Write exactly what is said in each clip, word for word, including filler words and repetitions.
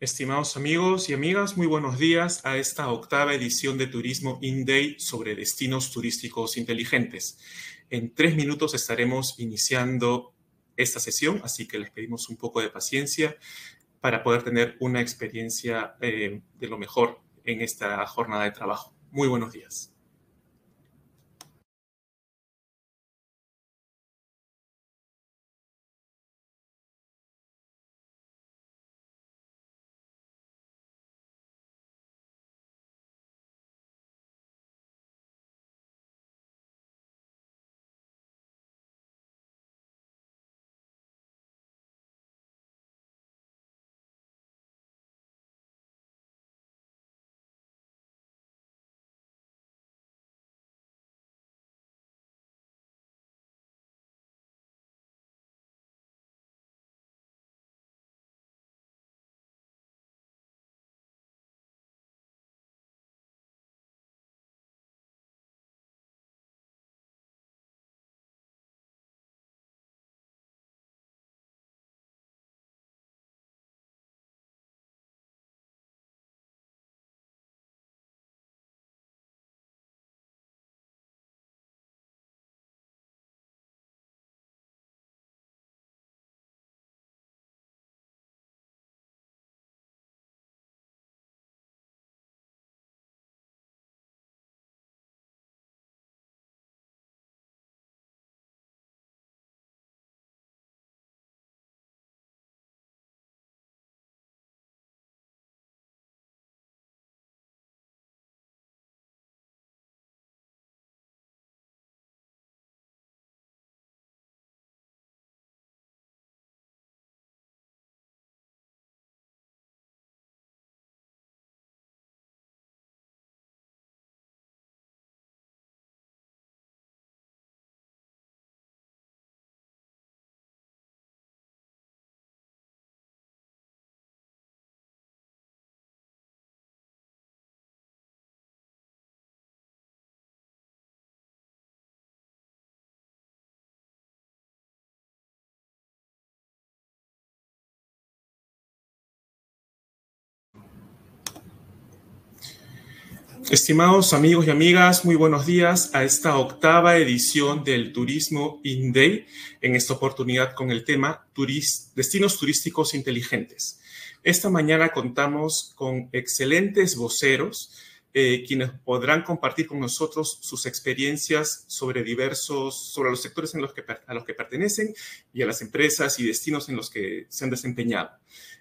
Estimados amigos y amigas, muy buenos días a esta octava edición de Turismo InDay sobre destinos turísticos inteligentes. En tres minutos estaremos iniciando esta sesión, así que les pedimos un poco de paciencia para poder tener una experiencia eh, de lo mejor en esta jornada de trabajo. Muy buenos días. Estimados amigos y amigas, muy buenos días a esta octava edición del Turismo InDay, en esta oportunidad con el tema Turis, Destinos Turísticos Inteligentes. Esta mañana contamos con excelentes voceros, eh, quienes podrán compartir con nosotros sus experiencias sobre diversos, sobre los sectores en los que, a los que pertenecen y a las empresas y destinos en los que se han desempeñado.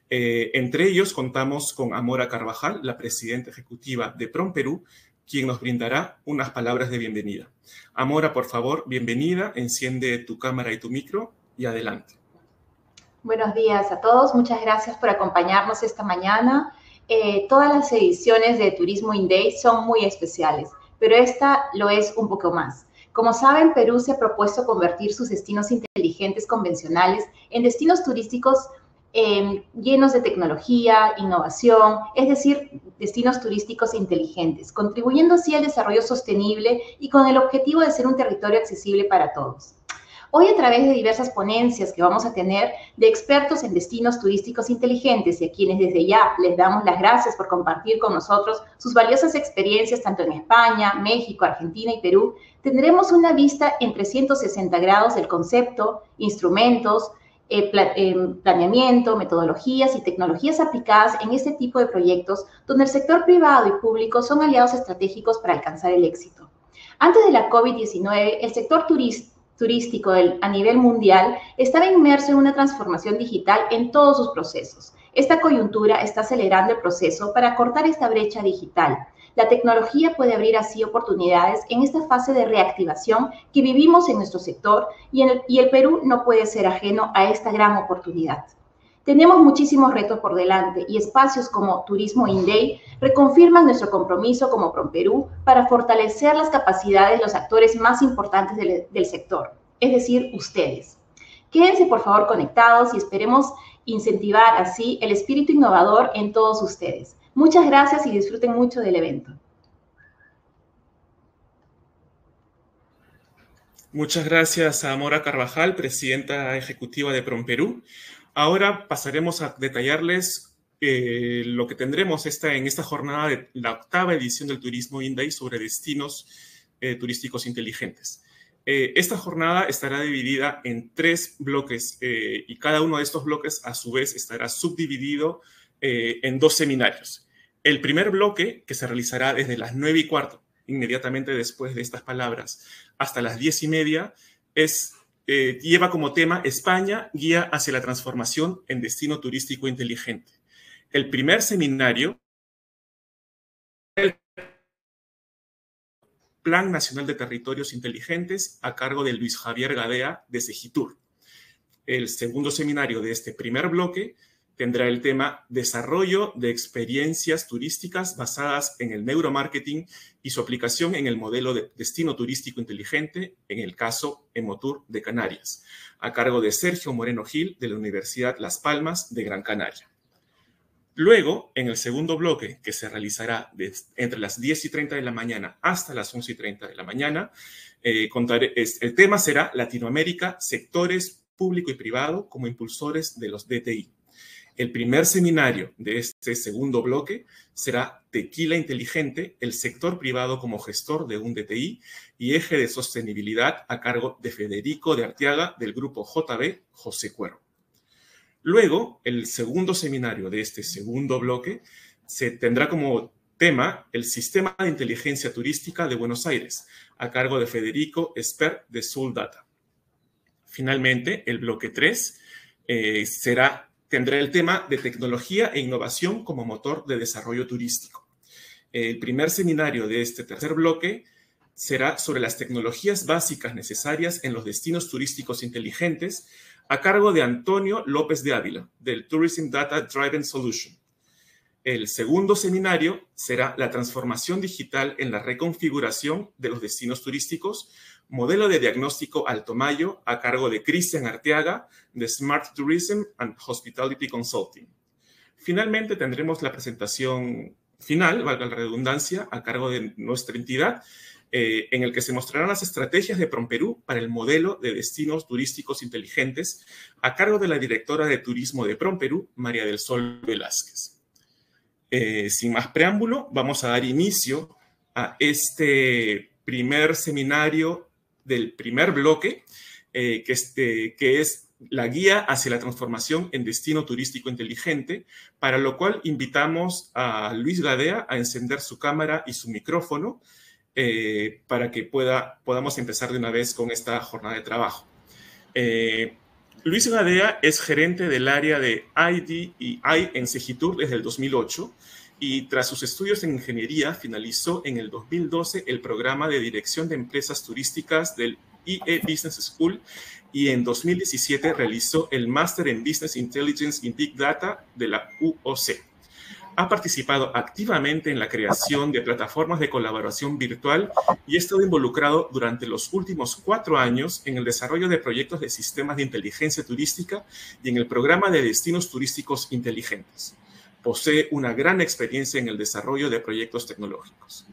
Eh, entre ellos contamos con Amora Carvajal, la presidenta ejecutiva de Prom Perú, quien nos brindará unas palabras de bienvenida. Amora, por favor, bienvenida, enciende tu cámara y tu micro y adelante. Buenos días a todos, muchas gracias por acompañarnos esta mañana. Eh, todas las ediciones de Turismo InDay son muy especiales, pero esta lo es un poco más. Como saben, Perú se ha propuesto convertir sus destinos inteligentes convencionales en destinos turísticos Eh, llenos de tecnología, innovación, es decir, destinos turísticos inteligentes, contribuyendo así al desarrollo sostenible y con el objetivo de ser un territorio accesible para todos. Hoy, a través de diversas ponencias que vamos a tener de expertos en destinos turísticos inteligentes y a quienes desde ya les damos las gracias por compartir con nosotros sus valiosas experiencias tanto en España, México, Argentina y Perú, tendremos una vista en trescientos sesenta grados del concepto, instrumentos, planeamiento, metodologías y tecnologías aplicadas en este tipo de proyectos donde el sector privado y público son aliados estratégicos para alcanzar el éxito. Antes de la COVID diecinueve, el sector turístico a nivel mundial estaba inmerso en una transformación digital en todos sus procesos. Esta coyuntura está acelerando el proceso para acortar esta brecha digital. La tecnología puede abrir así oportunidades en esta fase de reactivación que vivimos en nuestro sector y, en el, y el Perú no puede ser ajeno a esta gran oportunidad. Tenemos muchísimos retos por delante y espacios como Turismo InDay reconfirman nuestro compromiso como PromPerú para fortalecer las capacidades de los actores más importantes del, del sector, es decir, ustedes. Quédense por favor conectados y esperemos incentivar así el espíritu innovador en todos ustedes. Muchas gracias y disfruten mucho del evento. Muchas gracias a Amora Carvajal, presidenta ejecutiva de Prom Perú. Ahora pasaremos a detallarles eh, lo que tendremos esta, en esta jornada de la octava edición del Turismo INDAI sobre destinos eh, turísticos inteligentes. Eh, esta jornada estará dividida en tres bloques eh, y cada uno de estos bloques a su vez estará subdividido eh, en dos seminarios. El primer bloque, que se realizará desde las nueve y cuarto, inmediatamente después de estas palabras, hasta las diez y media, es, eh, lleva como tema España, guía hacia la transformación en destino turístico inteligente. El primer seminario, el Plan Nacional de Territorios Inteligentes, a cargo de Luis Javier Gadea, de Segitur. El segundo seminario de este primer bloque tendrá el tema Desarrollo de experiencias turísticas basadas en el neuromarketing y su aplicación en el modelo de destino turístico inteligente, en el caso Emotur de Canarias, a cargo de Sergio Moreno Gil, de la Universidad Las Palmas de Gran Canaria. Luego, en el segundo bloque, que se realizará de, entre las diez y treinta de la mañana hasta las once y treinta de la mañana, eh, contaré, es, el tema será Latinoamérica, sectores público y privado como impulsores de los D T I. El primer seminario de este segundo bloque será Tequila Inteligente, el sector privado como gestor de un D T I y eje de sostenibilidad, a cargo de Federico de Arteaga, del grupo J B José Cuervo. Luego, el segundo seminario de este segundo bloque se tendrá como tema el Sistema de Inteligencia Turística de Buenos Aires, a cargo de Federico Espert, de Suldata. Finalmente, el bloque tres eh, será... tendrá el tema de tecnología e innovación como motor de desarrollo turístico. El primer seminario de este tercer bloque será sobre las tecnologías básicas necesarias en los destinos turísticos inteligentes, a cargo de Antonio López de Ávila, del Tourism Data Driven Solution. El segundo seminario será la transformación digital en la reconfiguración de los destinos turísticos, modelo de diagnóstico Altomayo, a cargo de Cristian Arteaga, de Smart Tourism and Hospitality Consulting. Finalmente tendremos la presentación final, valga la redundancia, a cargo de nuestra entidad, eh, en el que se mostrarán las estrategias de PROMPERÚ para el modelo de destinos turísticos inteligentes, a cargo de la directora de turismo de PROMPERÚ, María del Sol Velázquez. Eh, sin más preámbulo, vamos a dar inicio a este primer seminario del primer bloque, eh, que, este, que es la guía hacia la transformación en destino turístico inteligente, para lo cual invitamos a Luis Gadea a encender su cámara y su micrófono eh, para que pueda, podamos empezar de una vez con esta jornada de trabajo. Eh, Luis Gadea es gerente del área de I D y I en Segitur desde el dos mil ocho, y tras sus estudios en ingeniería, finalizó en el dos mil doce el programa de dirección de empresas turísticas del I E Business School, y en dos mil diecisiete realizó el máster en Business Intelligence y Big Data de la U O C. Ha participado activamente en la creación de plataformas de colaboración virtual y ha estado involucrado durante los últimos cuatro años en el desarrollo de proyectos de sistemas de inteligencia turística y en el programa de destinos turísticos inteligentes. Posee una gran experiencia en el desarrollo de proyectos tecnológicos.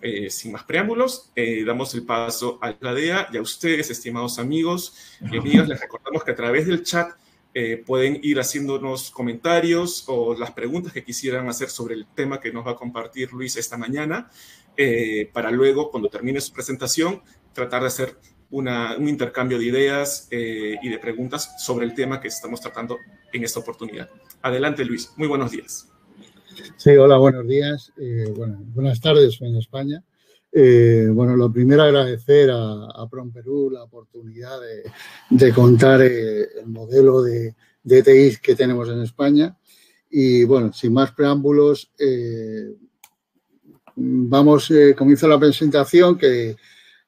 Eh, sin más preámbulos, eh, damos el paso a Gadea y a ustedes, estimados amigos y amigas. Les recordamos que a través del chat eh, pueden ir haciéndonos comentarios o las preguntas que quisieran hacer sobre el tema que nos va a compartir Luis esta mañana, eh, para luego, cuando termine su presentación, tratar de hacer una, un intercambio de ideas eh, y de preguntas sobre el tema que estamos tratando en esta oportunidad. Adelante, Luis. Muy buenos días. Sí, hola, buenos días. Eh, bueno, buenas tardes en España. Eh, bueno, lo primero, agradecer a, a PROMPERÚ la oportunidad de, de contar eh, el modelo de D T I que tenemos en España. Y bueno, sin más preámbulos, eh, vamos, eh, comienzo la presentación, que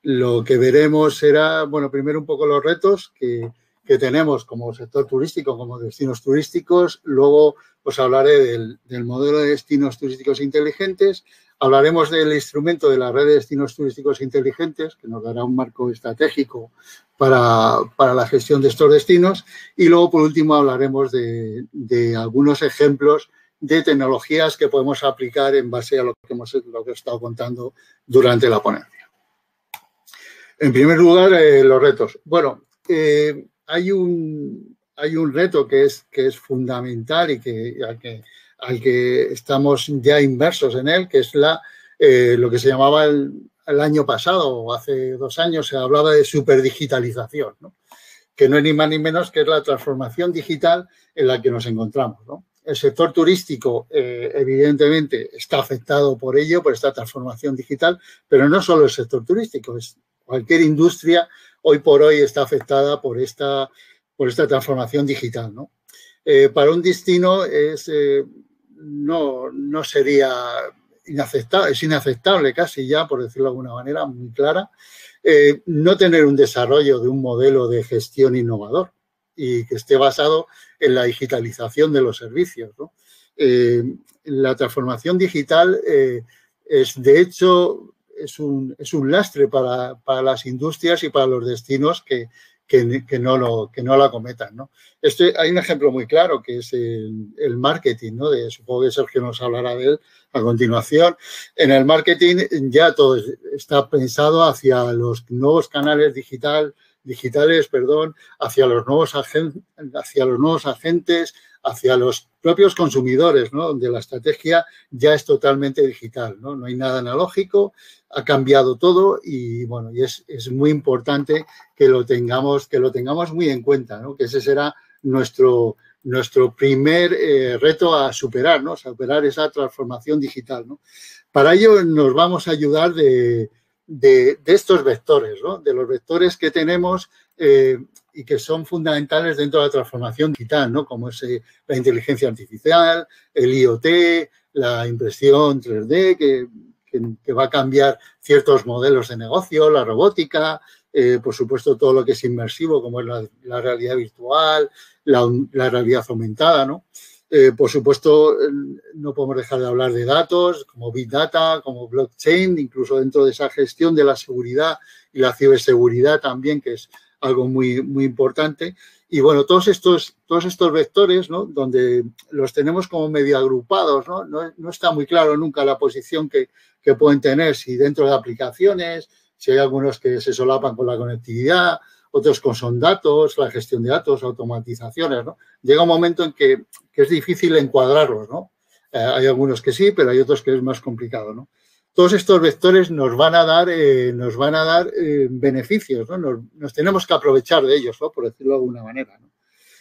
lo que veremos será, bueno, primero un poco los retos que que tenemos como sector turístico, como destinos turísticos. Luego os hablaré del, del modelo de destinos turísticos inteligentes. Hablaremos del instrumento de la red de destinos turísticos inteligentes, que nos dará un marco estratégico para, para la gestión de estos destinos. Y luego, por último, hablaremos de, de algunos ejemplos de tecnologías que podemos aplicar en base a lo que hemos lo que he estado contando durante la ponencia. En primer lugar, eh, los retos. Bueno, eh, Hay un, hay un reto que es, que es fundamental y que, al, que, al que estamos ya inmersos en él, que es la, eh, lo que se llamaba el, el año pasado o hace dos años, se hablaba de superdigitalización, ¿no? Que no es ni más ni menos que es la transformación digital en la que nos encontramos, ¿no? El sector turístico, eh, evidentemente, está afectado por ello, por esta transformación digital, pero no solo el sector turístico, es cualquier industria hoy por hoy está afectada por esta, por esta transformación digital, ¿no? Eh, para un destino es, eh, no, no sería inaceptable, es inaceptable casi ya, por decirlo de alguna manera muy clara, eh, no tener un desarrollo de un modelo de gestión innovador y que esté basado en la digitalización de los servicios, ¿no? Eh, la transformación digital eh, es, de hecho, es un, es un lastre para, para las industrias y para los destinos que, que, que, no, lo, que no lo acometan, ¿no? Este, hay un ejemplo muy claro que es el, el marketing, ¿no? De, supongo que Sergio nos hablará de él a continuación. En el marketing ya todo está pensado hacia los nuevos canales digital, digitales, perdón, hacia los nuevos agentes, hacia los nuevos agentes, hacia los propios consumidores, ¿no? Donde la estrategia ya es totalmente digital, ¿no? No hay nada analógico, ha cambiado todo y bueno, y es, es muy importante que lo tengamos, que lo tengamos muy en cuenta, ¿no? Que ese será nuestro, nuestro primer eh, reto a superar, ¿no? Superar esa transformación digital, ¿no? Para ello nos vamos a ayudar de De, de estos vectores, ¿no? De los vectores que tenemos eh, y que son fundamentales dentro de la transformación digital, ¿no? Como es eh, la inteligencia artificial, el I O T, la impresión tres D que, que, que va a cambiar ciertos modelos de negocio, la robótica, eh, por supuesto todo lo que es inmersivo como es la, la realidad virtual, la, la realidad aumentada, ¿no? Eh, por supuesto, no podemos dejar de hablar de datos como Big Data, como blockchain, incluso dentro de esa gestión de la seguridad y la ciberseguridad también, que es algo muy, muy importante. Y bueno, todos estos, todos estos vectores, ¿no? Donde los tenemos como medio agrupados, ¿no? No, no está muy claro nunca la posición que, que pueden tener, si dentro de aplicaciones, si hay algunos que se solapan con la conectividad, otros con son datos, la gestión de datos, automatizaciones, ¿no? Llega un momento en que, que es difícil encuadrarlos, ¿no? Eh, hay algunos que sí, pero hay otros que es más complicado, ¿no? Todos estos vectores nos van a dar, eh, nos van a dar eh, beneficios, ¿no? Nos, nos tenemos que aprovechar de ellos, ¿no? Por decirlo de alguna manera, ¿no?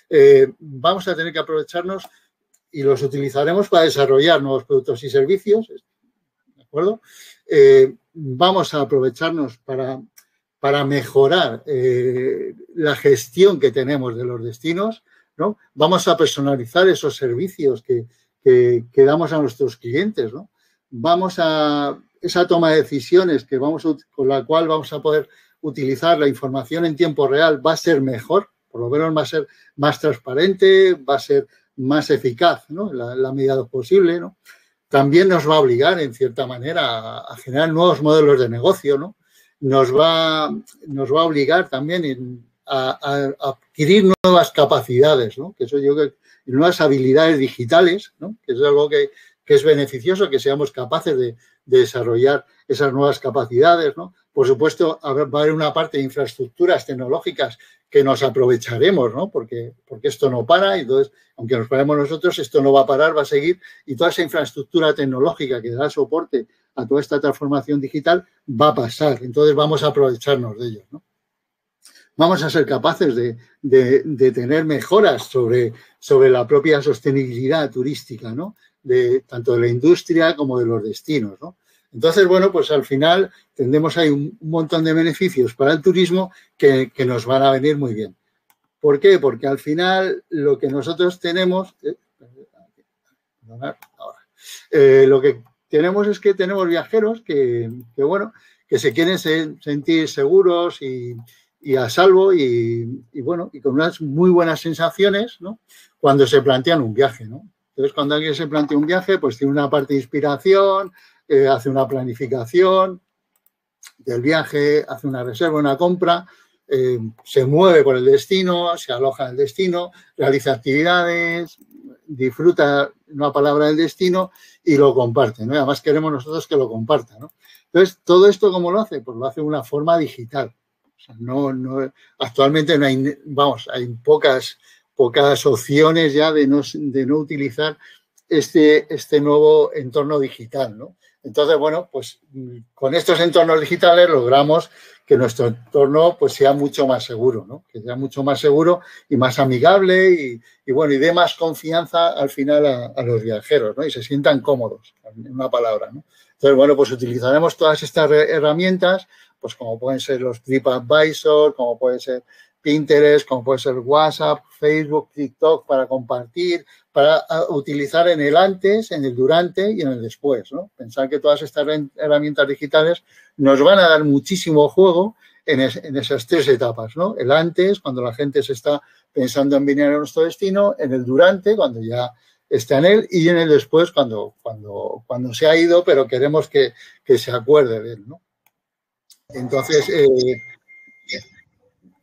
Eh, vamos a tener que aprovecharnos y los utilizaremos para desarrollar nuevos productos y servicios, ¿de acuerdo? Eh, vamos a aprovecharnos para... para mejorar eh, la gestión que tenemos de los destinos, ¿no? Vamos a personalizar esos servicios que, que, que damos a nuestros clientes, ¿no? Vamos a esa toma de decisiones que vamos a, con la cual vamos a poder utilizar la información en tiempo real va a ser mejor, por lo menos va a ser más transparente, va a ser más eficaz, ¿no? En la, la medida posible, ¿no? También nos va a obligar, en cierta manera, a, a generar nuevos modelos de negocio, ¿no? Nos va, nos va a obligar también a, a, a adquirir nuevas capacidades, ¿no? Que eso yo creo, nuevas habilidades digitales, ¿no? Que es algo que, que es beneficioso, que seamos capaces de, de desarrollar esas nuevas capacidades, ¿no? Por supuesto, va a haber una parte de infraestructuras tecnológicas que nos aprovecharemos, ¿no? Porque, porque esto no para, entonces, aunque nos paremos nosotros, esto no va a parar, va a seguir, y toda esa infraestructura tecnológica que da soporte a toda esta transformación digital va a pasar. Entonces, vamos a aprovecharnos de ello, ¿no? Vamos a ser capaces de, de, de tener mejoras sobre, sobre la propia sostenibilidad turística, ¿no? De, tanto de la industria como de los destinos, ¿no? Entonces, bueno, pues al final tendremos ahí un montón de beneficios para el turismo que, que nos van a venir muy bien. ¿Por qué? Porque al final lo que nosotros tenemos... Eh, perdonad, ahora, eh, lo que... tenemos es que tenemos viajeros que, que bueno, que se quieren se, sentir seguros y, y a salvo y, y, bueno, y con unas muy buenas sensaciones, ¿no? Cuando se plantean un viaje, ¿no? Entonces, cuando alguien se plantea un viaje, pues tiene una parte de inspiración, eh, hace una planificación del viaje, hace una reserva, una compra, eh, se mueve por el destino, se aloja en el destino, realiza actividades, disfruta una palabra del destino y lo comparte, ¿no? Y además queremos nosotros que lo comparta, ¿no? Entonces, ¿todo esto cómo lo hace? Pues lo hace de una forma digital. O sea, no, no, actualmente no hay, vamos, hay pocas, pocas opciones ya de no, de no utilizar este, este nuevo entorno digital, ¿no? Entonces, bueno, pues con estos entornos digitales logramos que nuestro entorno pues sea mucho más seguro, ¿no? Que sea mucho más seguro y más amigable y, y bueno, y dé más confianza al final a, a los viajeros, ¿no? Y se sientan cómodos, en una palabra, ¿no? Entonces, bueno, pues utilizaremos todas estas herramientas, pues como pueden ser los TripAdvisor, como puede ser Pinterest, como puede ser WhatsApp, Facebook, TikTok, para compartir, para utilizar en el antes, en el durante y en el después, ¿no? Pensar que todas estas herramientas digitales nos van a dar muchísimo juego en, es, en esas tres etapas, ¿no? El antes, cuando la gente se está pensando en venir a nuestro destino, en el durante, cuando ya está en él, y en el después, cuando, cuando, cuando se ha ido, pero queremos que, que se acuerde de él, ¿no? Entonces, eh,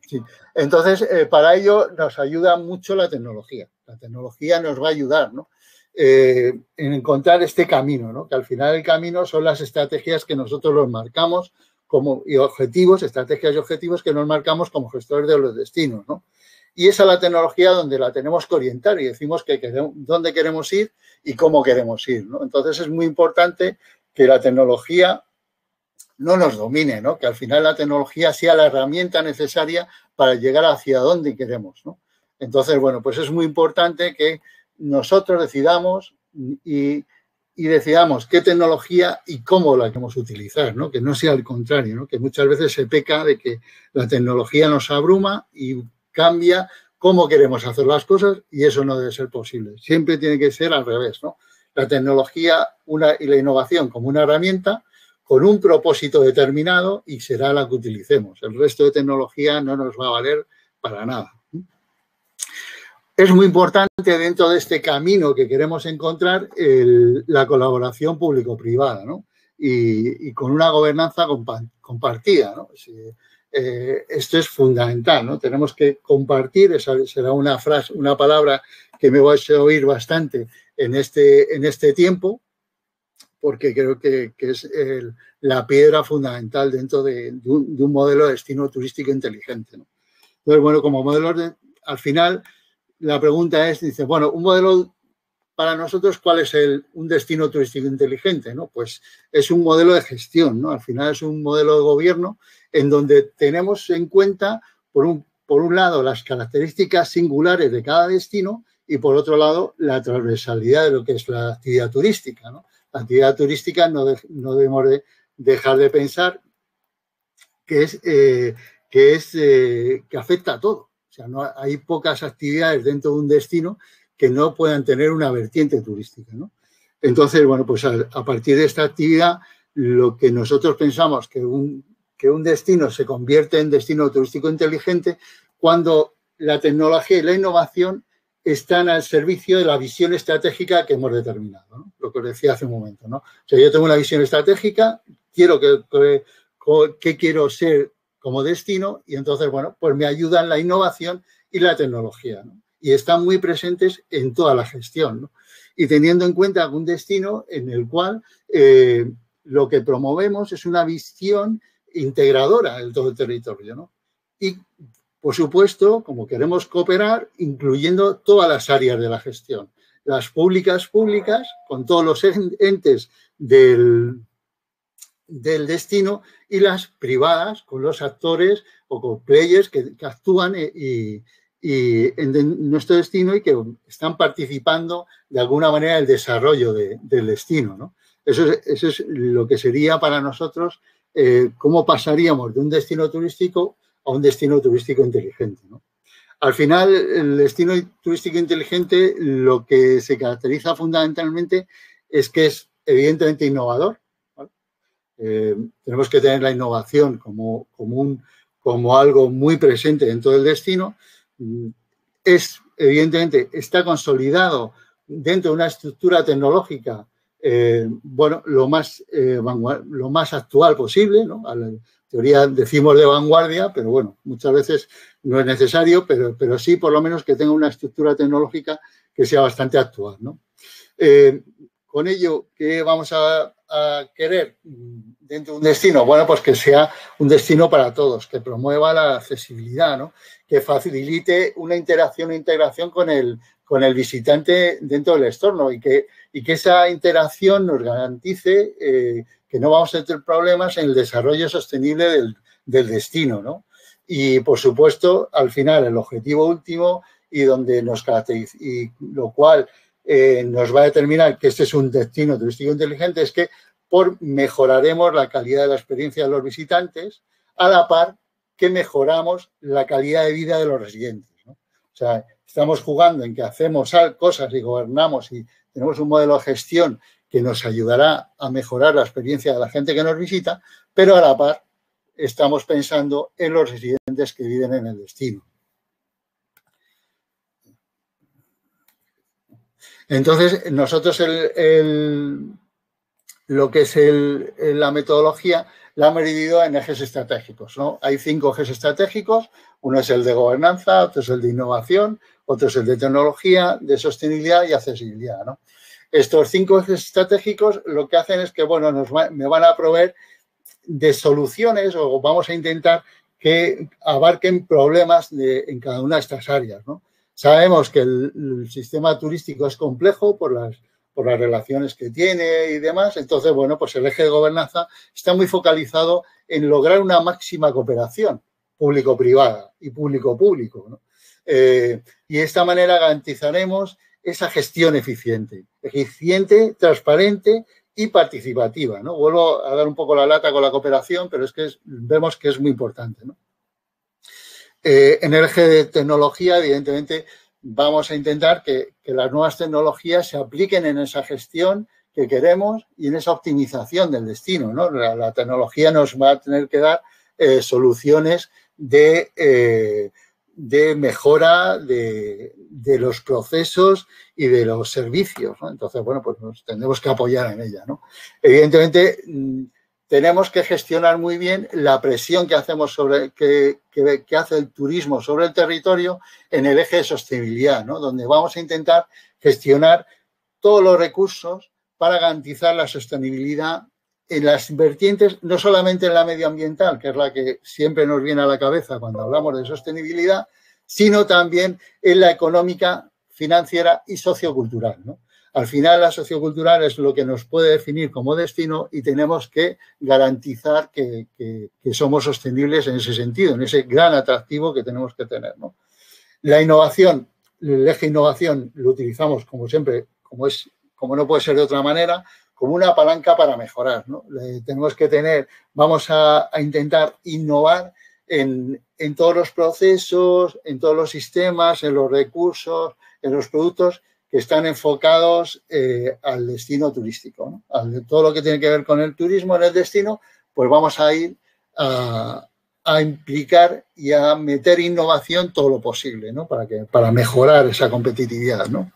sí. Entonces, eh, para ello nos ayuda mucho la tecnología. La tecnología nos va a ayudar, ¿no? eh, en encontrar este camino, ¿no? Que al final el camino son las estrategias que nosotros los marcamos como, y objetivos, estrategias y objetivos que nos marcamos como gestores de los destinos, ¿no? Y esa es la tecnología donde la tenemos que orientar y decimos que queremos, dónde queremos ir y cómo queremos ir, ¿no? Entonces, es muy importante que la tecnología no nos domine, ¿no? Que al final la tecnología sea la herramienta necesaria para llegar hacia donde queremos, ¿no? Entonces, bueno, pues es muy importante que nosotros decidamos y, y decidamos qué tecnología y cómo la queremos utilizar, ¿no? Que no sea al contrario, ¿no? Que muchas veces se peca de que la tecnología nos abruma y cambia cómo queremos hacer las cosas y eso no debe ser posible. Siempre tiene que ser al revés, ¿no? La tecnología una, y la innovación como una herramienta con un propósito determinado y será la que utilicemos. El resto de tecnología no nos va a valer para nada. Es muy importante dentro de este camino que queremos encontrar el, la colaboración público-privada, ¿no? Y, y con una gobernanza compa compartida, ¿no? Si, eh, esto es fundamental, ¿no? Tenemos que compartir, esa será una frase, una palabra que me vais a oír bastante en este, en este tiempo, porque creo que, que es el, la piedra fundamental dentro de, de, un, de un modelo de destino turístico inteligente, ¿no? Entonces, bueno, como modelo, de, al final, la pregunta es, dice, bueno, un modelo para nosotros, ¿cuál es el, un destino turístico inteligente, ¿no? Pues es un modelo de gestión, ¿no? Al final es un modelo de gobierno en donde tenemos en cuenta, por un, por un lado, las características singulares de cada destino y, por otro lado, la transversalidad de lo que es la actividad turística, ¿no? La actividad turística no, de, no debemos de dejar de pensar que, es, eh, que, es, eh, que afecta a todo. O sea, no, hay pocas actividades dentro de un destino que no puedan tener una vertiente turística, ¿no? Entonces, bueno, pues a, a partir de esta actividad, lo que nosotros pensamos que un, que un destino se convierte en destino turístico inteligente cuando la tecnología y la innovación están al servicio de la visión estratégica que hemos determinado, ¿no? Lo que os decía hace un momento, ¿no? O sea, yo tengo una visión estratégica, quiero que, que, que quiero ser como destino y entonces, bueno, pues me ayudan la innovación y la tecnología, ¿no? Y están muy presentes en toda la gestión, ¿no? Y teniendo en cuenta un destino en el cual eh, lo que promovemos es una visión integradora de todo el territorio, ¿no? Y por supuesto, como queremos cooperar, incluyendo todas las áreas de la gestión, las públicas públicas, con todos los entes del, del destino y las privadas, con los actores o con players que, que actúan y, y en nuestro destino y que están participando de alguna manera en el desarrollo de, del destino, ¿no? Eso es, eso es lo que sería para nosotros eh, cómo pasaríamos de un destino turístico a un destino turístico inteligente, ¿no? Al final, el destino turístico inteligente lo que se caracteriza fundamentalmente es que es evidentemente innovador, ¿vale? Eh, tenemos que tener la innovación como, como, un, como algo muy presente dentro del destino. Es, evidentemente, está consolidado dentro de una estructura tecnológica, eh, bueno, lo más, eh, lo más actual posible, ¿no? Al, teoría decimos de vanguardia, pero bueno, muchas veces no es necesario, pero, pero sí por lo menos que tenga una estructura tecnológica que sea bastante actual, ¿no? Eh, con ello, ¿qué vamos a, a querer dentro de un destino, bueno, pues que sea un destino para todos, que promueva la accesibilidad, ¿no? Que facilite una interacción, una integración con el, con el visitante dentro del entorno y que, y que esa interacción nos garantice eh, que no vamos a tener problemas en el desarrollo sostenible del, del destino, ¿no? Y, por supuesto, al final, el objetivo último y donde nos caracteriza, y lo cual eh, nos va a determinar que este es un destino turístico inteligente, es que por mejoraremos la calidad de la experiencia de los visitantes a la par que mejoramos la calidad de vida de los residentes, ¿no? O sea, estamos jugando en que hacemos cosas y gobernamos y tenemos un modelo de gestión que nos ayudará a mejorar la experiencia de la gente que nos visita, pero a la par estamos pensando en los residentes que viven en el destino. Entonces, nosotros el, el, lo que es el, la metodología la hemos dividido en ejes estratégicos, ¿no? Hay cinco ejes estratégicos, uno es el de gobernanza, otro es el de innovación, otro es el de tecnología, de sostenibilidad y accesibilidad, ¿no? Estos cinco ejes estratégicos lo que hacen es que, bueno, nos va, me van a proveer de soluciones o vamos a intentar que abarquen problemas de, en cada una de estas áreas, ¿no? Sabemos que el, el sistema turístico es complejo por las, por las relaciones que tiene y demás. Entonces, bueno, pues el eje de gobernanza está muy focalizado en lograr una máxima cooperación público-privada y público-público, ¿no? Eh, y de esta manera garantizaremos esa gestión eficiente, eficiente, transparente y participativa, ¿no? Vuelvo a dar un poco la lata con la cooperación, pero es que es, vemos que es muy importante, ¿no? Eh, en el eje de tecnología, evidentemente, vamos a intentar que, que las nuevas tecnologías se apliquen en esa gestión que queremos y en esa optimización del destino, ¿no? La, la tecnología nos va a tener que dar eh, soluciones de, eh, de mejora de, de los procesos y de los servicios, ¿no? Entonces, bueno, pues nos tendremos que apoyar en ella, ¿no? Evidentemente, tenemos que gestionar muy bien la presión que hacemos sobre que, que, que hace el turismo sobre el territorio en el eje de sostenibilidad, ¿no? Donde vamos a intentar gestionar todos los recursos para garantizar la sostenibilidad en las vertientes, no solamente en la medioambiental, que es la que siempre nos viene a la cabeza cuando hablamos de sostenibilidad, sino también en la económica, financiera y sociocultural, ¿no? Al final, la sociocultural es lo que nos puede definir como destino y tenemos que garantizar que, que, que somos sostenibles en ese sentido, en ese gran atractivo que tenemos que tener, ¿no? La innovación, el eje innovación lo utilizamos, como siempre, como, es, como no puede ser de otra manera, como una palanca para mejorar, ¿no? Le, tenemos que tener, vamos a, a intentar innovar en, en todos los procesos, en todos los sistemas, en los recursos, en los productos que están enfocados eh, al destino turístico, ¿no? Al, todo lo que tiene que ver con el turismo en el destino, pues vamos a ir a, a implicar y a meter innovación todo lo posible, ¿no? Para, que, para mejorar esa competitividad, ¿no?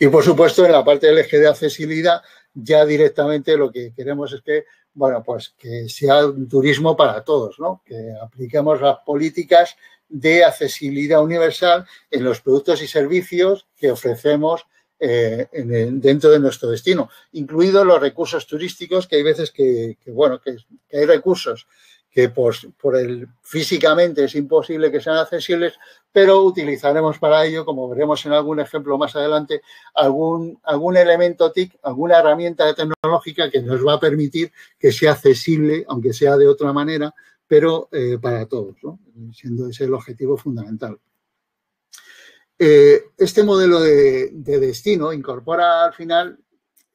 Y, por supuesto, en la parte del eje de accesibilidad, ya directamente lo que queremos es que, bueno, pues que sea un turismo para todos, ¿no? Que apliquemos las políticas de accesibilidad universal en los productos y servicios que ofrecemos eh, en el, dentro de nuestro destino, incluidos los recursos turísticos, que hay veces que, que bueno, que, que hay recursos que por, por el físicamente es imposible que sean accesibles, pero utilizaremos para ello, como veremos en algún ejemplo más adelante, algún, algún elemento TIC, alguna herramienta tecnológica que nos va a permitir que sea accesible, aunque sea de otra manera, pero eh, para todos, ¿no? Siendo ese el objetivo fundamental. Eh, este modelo de, de destino incorpora al final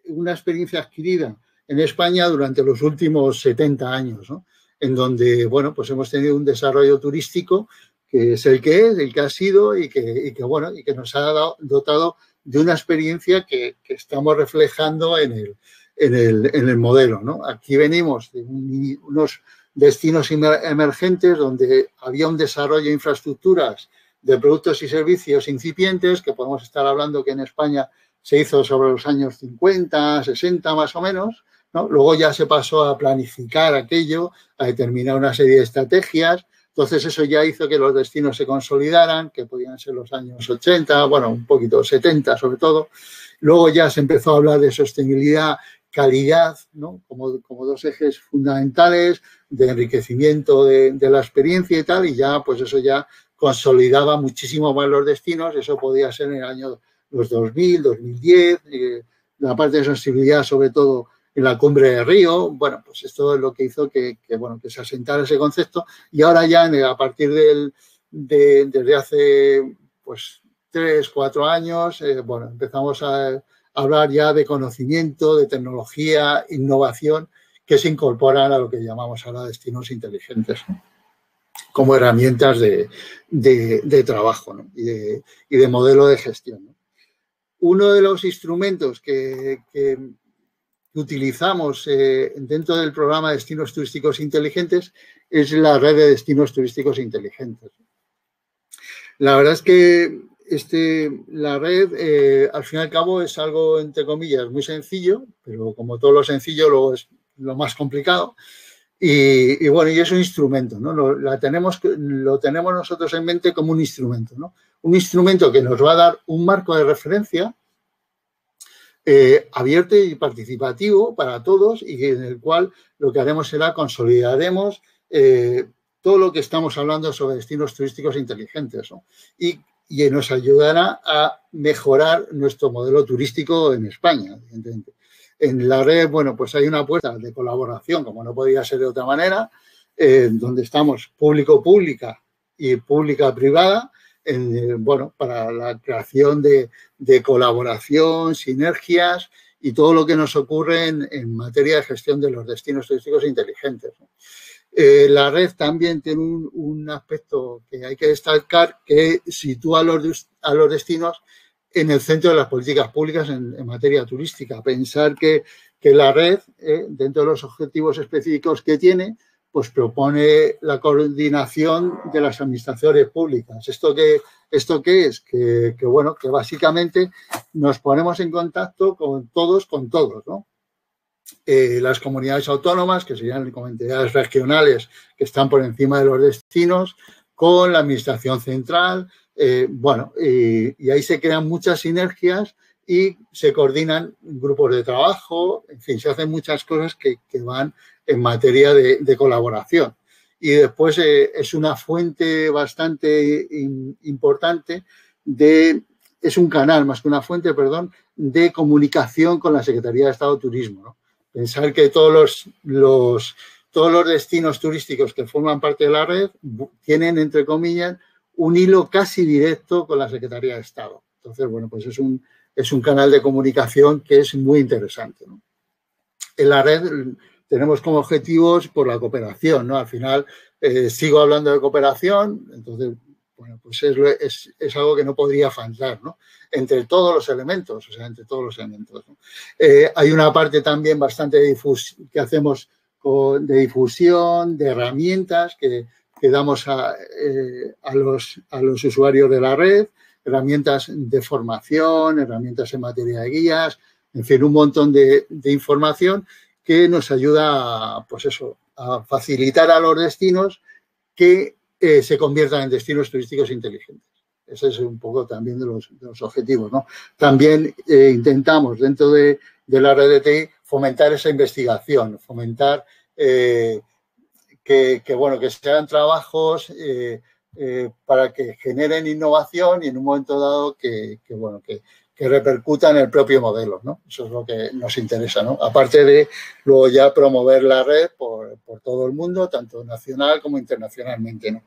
una experiencia adquirida en España durante los últimos setenta años, ¿no? En donde, bueno, pues hemos tenido un desarrollo turístico que es el que es, el que ha sido y que, y que, bueno, y que nos ha dado, dotado de una experiencia que, que estamos reflejando en el, en el, en el modelo, ¿no? Aquí venimos de un, unos... destinos emergentes donde había un desarrollo de infraestructuras de productos y servicios incipientes, que podemos estar hablando que en España se hizo sobre los años cincuenta, sesenta más o menos, ¿no? Luego ya se pasó a planificar aquello, a determinar una serie de estrategias. Entonces, eso ya hizo que los destinos se consolidaran, que podían ser los años ochenta, bueno, un poquito, setenta sobre todo. Luego ya se empezó a hablar de sostenibilidad calidad, ¿no? Como, como dos ejes fundamentales de enriquecimiento de, de la experiencia y tal, y ya, pues eso ya consolidaba muchísimo más los destinos. Eso podía ser en el año los dos mil, dos mil diez, eh, la parte de sensibilidad sobre todo en la cumbre de Río. Bueno, pues esto es lo que hizo que, que, bueno, que se asentara ese concepto, y ahora ya en el, a partir del, de, desde hace pues tres, cuatro años, eh, bueno, empezamos a hablar ya de conocimiento, de tecnología, innovación, que se incorporan a lo que llamamos ahora destinos inteligentes, ¿no? Como herramientas de, de, de trabajo, ¿no? y, de, y de modelo de gestión, ¿no? Uno de los instrumentos que, que utilizamos eh, dentro del programa Destinos Turísticos Inteligentes es la red de destinos turísticos inteligentes. La verdad es que este, la red, eh, al fin y al cabo, es algo, entre comillas, muy sencillo, pero como todo lo sencillo, luego es lo más complicado. Y, y bueno, y es un instrumento, ¿no? Lo, la tenemos, lo tenemos nosotros en mente como un instrumento, ¿no? Un instrumento que nos va a dar un marco de referencia eh, abierto y participativo para todos, y en el cual lo que haremos será consolidaremos eh, todo lo que estamos hablando sobre destinos turísticos inteligentes, ¿no? Y, y nos ayudará a mejorar nuestro modelo turístico en España, evidentemente. En la red, bueno, pues hay una apuesta de colaboración, como no podía ser de otra manera, eh, donde estamos público-pública y pública-privada, eh, bueno, para la creación de, de colaboración, sinergias y todo lo que nos ocurre en, en materia de gestión de los destinos turísticos inteligentes, ¿no? Eh, la red también tiene un, un aspecto que hay que destacar, que sitúa a los, a los destinos en el centro de las políticas públicas en, en materia turística. Pensar que, que la red, eh, dentro de los objetivos específicos que tiene, pues propone la coordinación de las administraciones públicas. ¿Esto qué, esto qué es? Que, que, bueno, que básicamente nos ponemos en contacto con todos, con todos, ¿no? Eh, las comunidades autónomas, que serían comunidades regionales que están por encima de los destinos, con la administración central. Eh, bueno, y, y ahí se crean muchas sinergias y se coordinan grupos de trabajo, en fin, se hacen muchas cosas que, que van en materia de, de colaboración. Y después eh, es una fuente bastante in, importante de, es un canal más que una fuente, perdón, de comunicación con la Secretaría de Estado de Turismo, ¿no? Pensar que todos los, los, todos los destinos turísticos que forman parte de la red tienen, entre comillas, un hilo casi directo con la Secretaría de Estado. Entonces, bueno, pues es un, es un canal de comunicación que es muy interesante, ¿no? En la red tenemos como objetivos por la cooperación, ¿no? Al final eh, sigo hablando de cooperación, entonces, bueno, pues es, es, es algo que no podría faltar, ¿no? Entre todos los elementos, o sea, entre todos los elementos, ¿no? Eh, hay una parte también bastante de difusión, que hacemos con, de difusión, de herramientas que... que damos a, eh, a, los, a los usuarios de la red, herramientas de formación, herramientas en materia de guías, en fin, un montón de, de información que nos ayuda a, pues eso, a facilitar a los destinos que eh, se conviertan en destinos turísticos inteligentes. Ese es un poco también de los, de los objetivos, ¿no? También eh, intentamos dentro de, de la red de T I fomentar esa investigación, fomentar... Eh, Que, que, bueno, que sean trabajos eh, eh, para que generen innovación y en un momento dado que, que, bueno, que, que repercuta en el propio modelo, ¿no? Eso es lo que nos interesa, ¿no? Aparte de luego ya promover la red por, por todo el mundo, tanto nacional como internacionalmente, ¿no?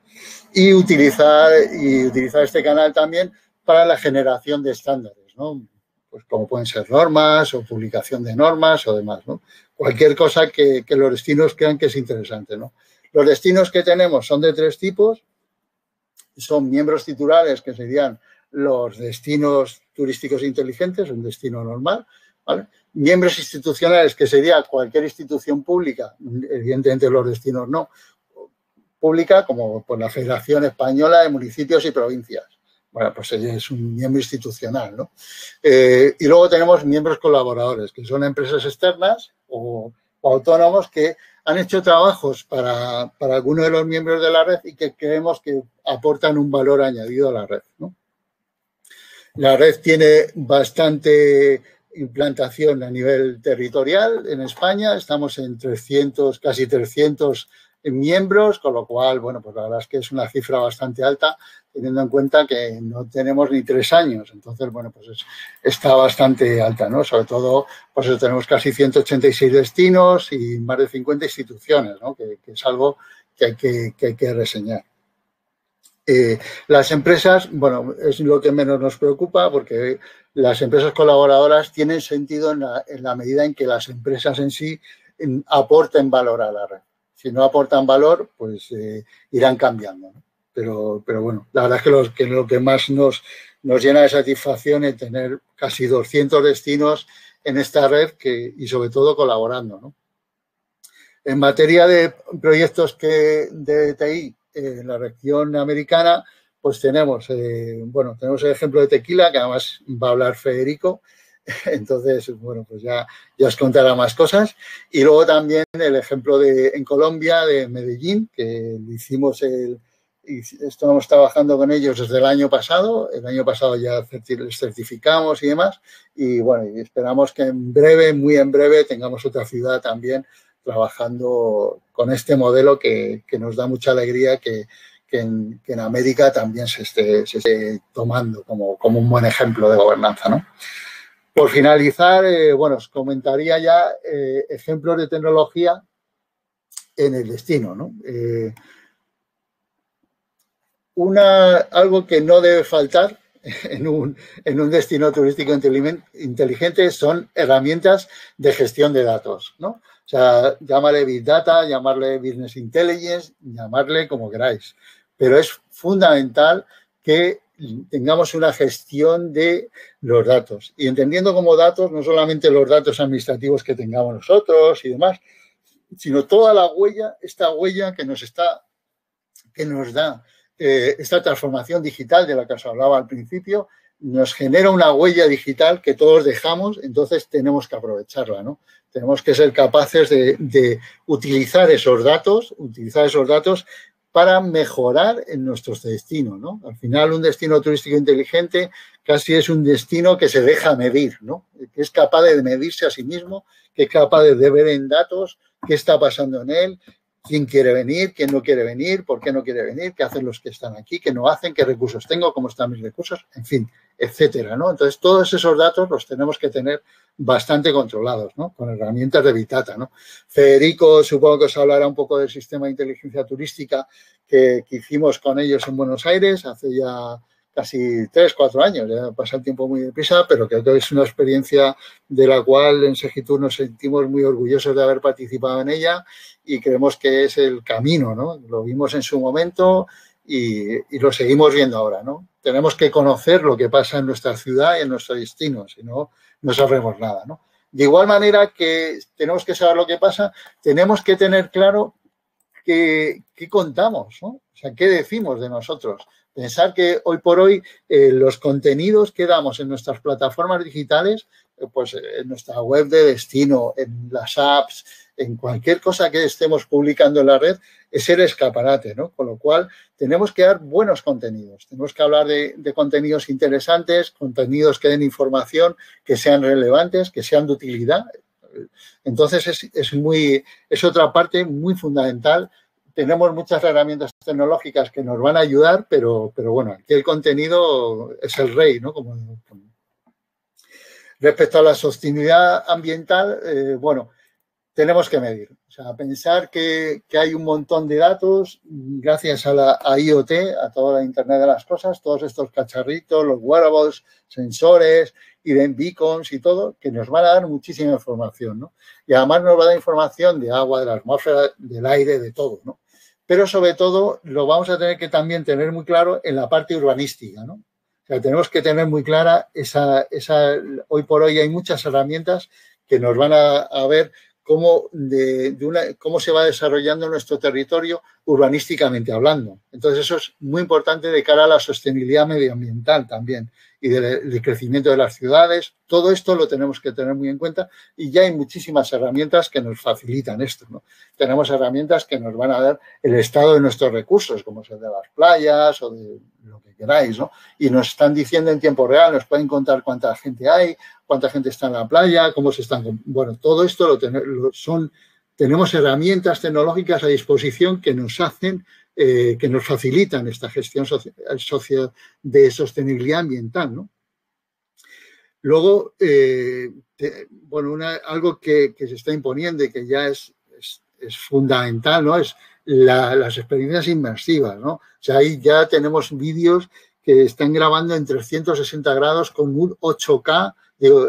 Y utilizar, y utilizar este canal también para la generación de estándares, ¿no? Pues como pueden ser normas o publicación de normas o demás, ¿no? Cualquier cosa que, que los destinos crean que es interesante, ¿no? Los destinos que tenemos son de tres tipos. Son miembros titulares, que serían los destinos turísticos inteligentes, un destino normal, ¿vale? Miembros institucionales, que sería cualquier institución pública, evidentemente los destinos no, pública, como por la Federación Española de Municipios y Provincias. Bueno, pues es un miembro institucional, ¿no? Eh, y luego tenemos miembros colaboradores, que son empresas externas o, o autónomos que han hecho trabajos para, para alguno de los miembros de la red y que creemos que aportan un valor añadido a la red, ¿no? La red tiene bastante implantación a nivel territorial en España. Estamos en trescientos, casi trescientos miembros, con lo cual, bueno, pues la verdad es que es una cifra bastante alta, teniendo en cuenta que no tenemos ni tres años. Entonces, bueno, pues es, está bastante alta, ¿no? Sobre todo, pues eso, tenemos casi ciento ochenta y seis destinos y más de cincuenta instituciones, ¿no? Que, que es algo que hay que, que, hay que reseñar. Eh, las empresas, bueno, es lo que menos nos preocupa, porque las empresas colaboradoras tienen sentido en la, en la medida en que las empresas en sí en, aporten valor a la red. Si no aportan valor, pues eh, irán cambiando, ¿no? Pero, pero bueno, la verdad es que, los, que lo que más nos, nos llena de satisfacción es tener casi doscientos destinos en esta red que, y sobre todo colaborando, ¿no? En materia de proyectos que, de T I, eh, en la región americana, pues tenemos, eh, bueno, tenemos el ejemplo de Tequila, que además va a hablar Federico. Entonces, bueno, pues ya, ya os contará más cosas. Y luego también el ejemplo de en Colombia, de Medellín, que hicimos el... Y estamos trabajando con ellos desde el año pasado. El año pasado ya les certificamos y demás. Y bueno, y esperamos que en breve, muy en breve, tengamos otra ciudad también trabajando con este modelo que, que nos da mucha alegría que, que, en, que en América también se esté, se esté tomando como, como un buen ejemplo de gobernanza, ¿no? Por finalizar, eh, bueno, os comentaría ya eh, ejemplos de tecnología en el destino, ¿no? Eh, Una, algo que no debe faltar en un, en un destino turístico inteligente son herramientas de gestión de datos, ¿no? O sea, llamarle Big Data, llamarle Business Intelligence, llamarle como queráis. Pero es fundamental que tengamos una gestión de los datos. Y entendiendo como datos, no solamente los datos administrativos que tengamos nosotros y demás, sino toda la huella, esta huella que nos está, que nos da Eh, esta transformación digital de la que os hablaba al principio, nos genera una huella digital que todos dejamos, entonces tenemos que aprovecharla, ¿no? Tenemos que ser capaces de, de utilizar esos datos, utilizar esos datos para mejorar en nuestros destinos, ¿no? Al final, un destino turístico inteligente casi es un destino que se deja medir, ¿no? Que es capaz de medirse a sí mismo, que es capaz de ver en datos qué está pasando en él, quién quiere venir, quién no quiere venir, por qué no quiere venir, qué hacen los que están aquí, qué no hacen, qué recursos tengo, cómo están mis recursos, en fin, etcétera, ¿no? Entonces, todos esos datos los tenemos que tener bastante controlados, ¿no? Con herramientas de Big Data, ¿no? Federico, supongo que os hablará un poco del sistema de inteligencia turística que, que hicimos con ellos en Buenos Aires hace ya casi tres, cuatro años, ya pasa el tiempo muy deprisa, pero creo que es una experiencia de la cual en Segitur nos sentimos muy orgullosos de haber participado en ella y creemos que es el camino, ¿no? Lo vimos en su momento y, y lo seguimos viendo ahora, ¿no? Tenemos que conocer lo que pasa en nuestra ciudad y en nuestro destino, si no, no sabremos nada, ¿no? De igual manera que tenemos que saber lo que pasa, tenemos que tener claro qué, qué contamos, ¿no? O sea, qué decimos de nosotros. Pensar que hoy por hoy eh, los contenidos que damos en nuestras plataformas digitales, eh, pues en nuestra web de destino, en las apps, en cualquier cosa que estemos publicando en la red, es el escaparate, ¿no? Con lo cual, tenemos que dar buenos contenidos. Tenemos que hablar de, de contenidos interesantes, contenidos que den información, que sean relevantes, que sean de utilidad. Entonces, es, es, muy, es otra parte muy fundamental. Tenemos muchas herramientas tecnológicas que nos van a ayudar, pero, pero bueno, aquí el contenido es el rey, ¿no? Como, como... Respecto a la sostenibilidad ambiental, eh, bueno, tenemos que medir. O sea, pensar que, que hay un montón de datos gracias a la a IoT, a toda la Internet de las cosas, todos estos cacharritos, los wearables, sensores, ident beacons y todo, que nos van a dar muchísima información, ¿no? Y además nos va a dar información de agua, de la atmósfera, del aire, de todo, ¿no? Pero sobre todo lo vamos a tener que también tener muy claro en la parte urbanística, ¿no? O sea, tenemos que tener muy clara esa, esa hoy por hoy hay muchas herramientas que nos van a, a ver cómo, de, de una, cómo se va desarrollando nuestro territorio urbanísticamente hablando. Entonces eso es muy importante de cara a la sostenibilidad medioambiental también y del, del crecimiento de las ciudades. Todo esto lo tenemos que tener muy en cuenta y ya hay muchísimas herramientas que nos facilitan esto, ¿no? Tenemos herramientas que nos van a dar el estado de nuestros recursos, como es el de las playas o de lo que queráis, ¿no? Y nos están diciendo en tiempo real, nos pueden contar cuánta gente hay, cuánta gente está en la playa, cómo se están... Bueno, todo esto lo, ten, lo son... Tenemos herramientas tecnológicas a disposición que nos hacen, eh, que nos facilitan esta gestión social de sostenibilidad ambiental, ¿no? Luego, eh, te, bueno, una, algo que, que se está imponiendo y que ya es, es, es fundamental, ¿no? Es la, las experiencias inmersivas, ¿no? O sea, ahí ya tenemos vídeos que están grabando en trescientos sesenta grados con un ocho K, digo,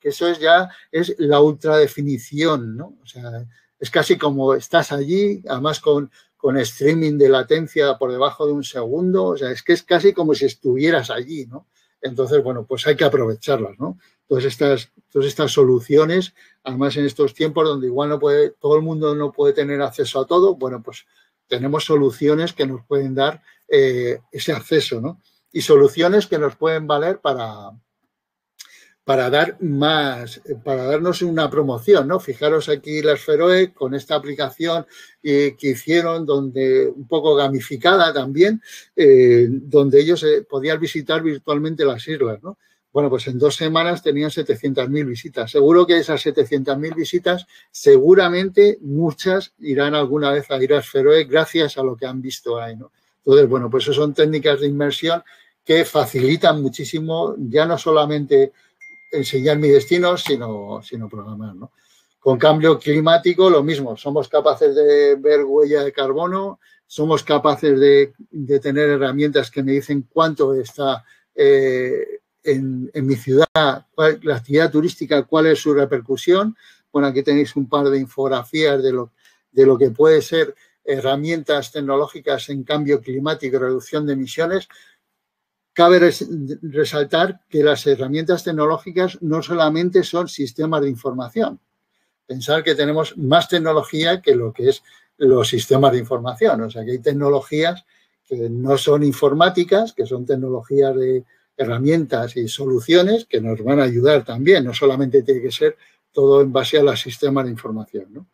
que eso es ya es la ultradefinición, ¿no? O sea, es casi como estás allí, además con, con streaming de latencia por debajo de un segundo, o sea, es que es casi como si estuvieras allí, ¿no? Entonces, bueno, pues hay que aprovecharlas, ¿no? Todas estas, todas estas soluciones, además en estos tiempos donde igual no puede, todo el mundo no puede tener acceso a todo, bueno, pues tenemos soluciones que nos pueden dar eh, ese acceso, ¿no? Y soluciones que nos pueden valer para... para dar más, para darnos una promoción, ¿no? Fijaros aquí las Feroe con esta aplicación eh, que hicieron, donde un poco gamificada también, eh, donde ellos eh, podían visitar virtualmente las islas, ¿no? Bueno, pues en dos semanas tenían setecientas mil visitas. Seguro que esas setecientas mil visitas, seguramente muchas irán alguna vez a ir a Feroe gracias a lo que han visto ahí, ¿no? Entonces, bueno, pues eso son técnicas de inmersión que facilitan muchísimo, ya no solamente enseñar mi destino, sino, sino programar, ¿no? Con cambio climático, lo mismo. Somos capaces de ver huella de carbono, somos capaces de, de tener herramientas que me dicen cuánto está eh, en, en mi ciudad, cuál, la actividad turística, cuál es su repercusión. Bueno, aquí tenéis un par de infografías de lo, de lo que puede ser herramientas tecnológicas en cambio climático y reducción de emisiones. Cabe resaltar que las herramientas tecnológicas no solamente son sistemas de información. Pensar que tenemos más tecnología que lo que es los sistemas de información. O sea, que hay tecnologías que no son informáticas, que son tecnologías de herramientas y soluciones que nos van a ayudar también. No solamente tiene que ser todo en base a los sistemas de información, ¿no?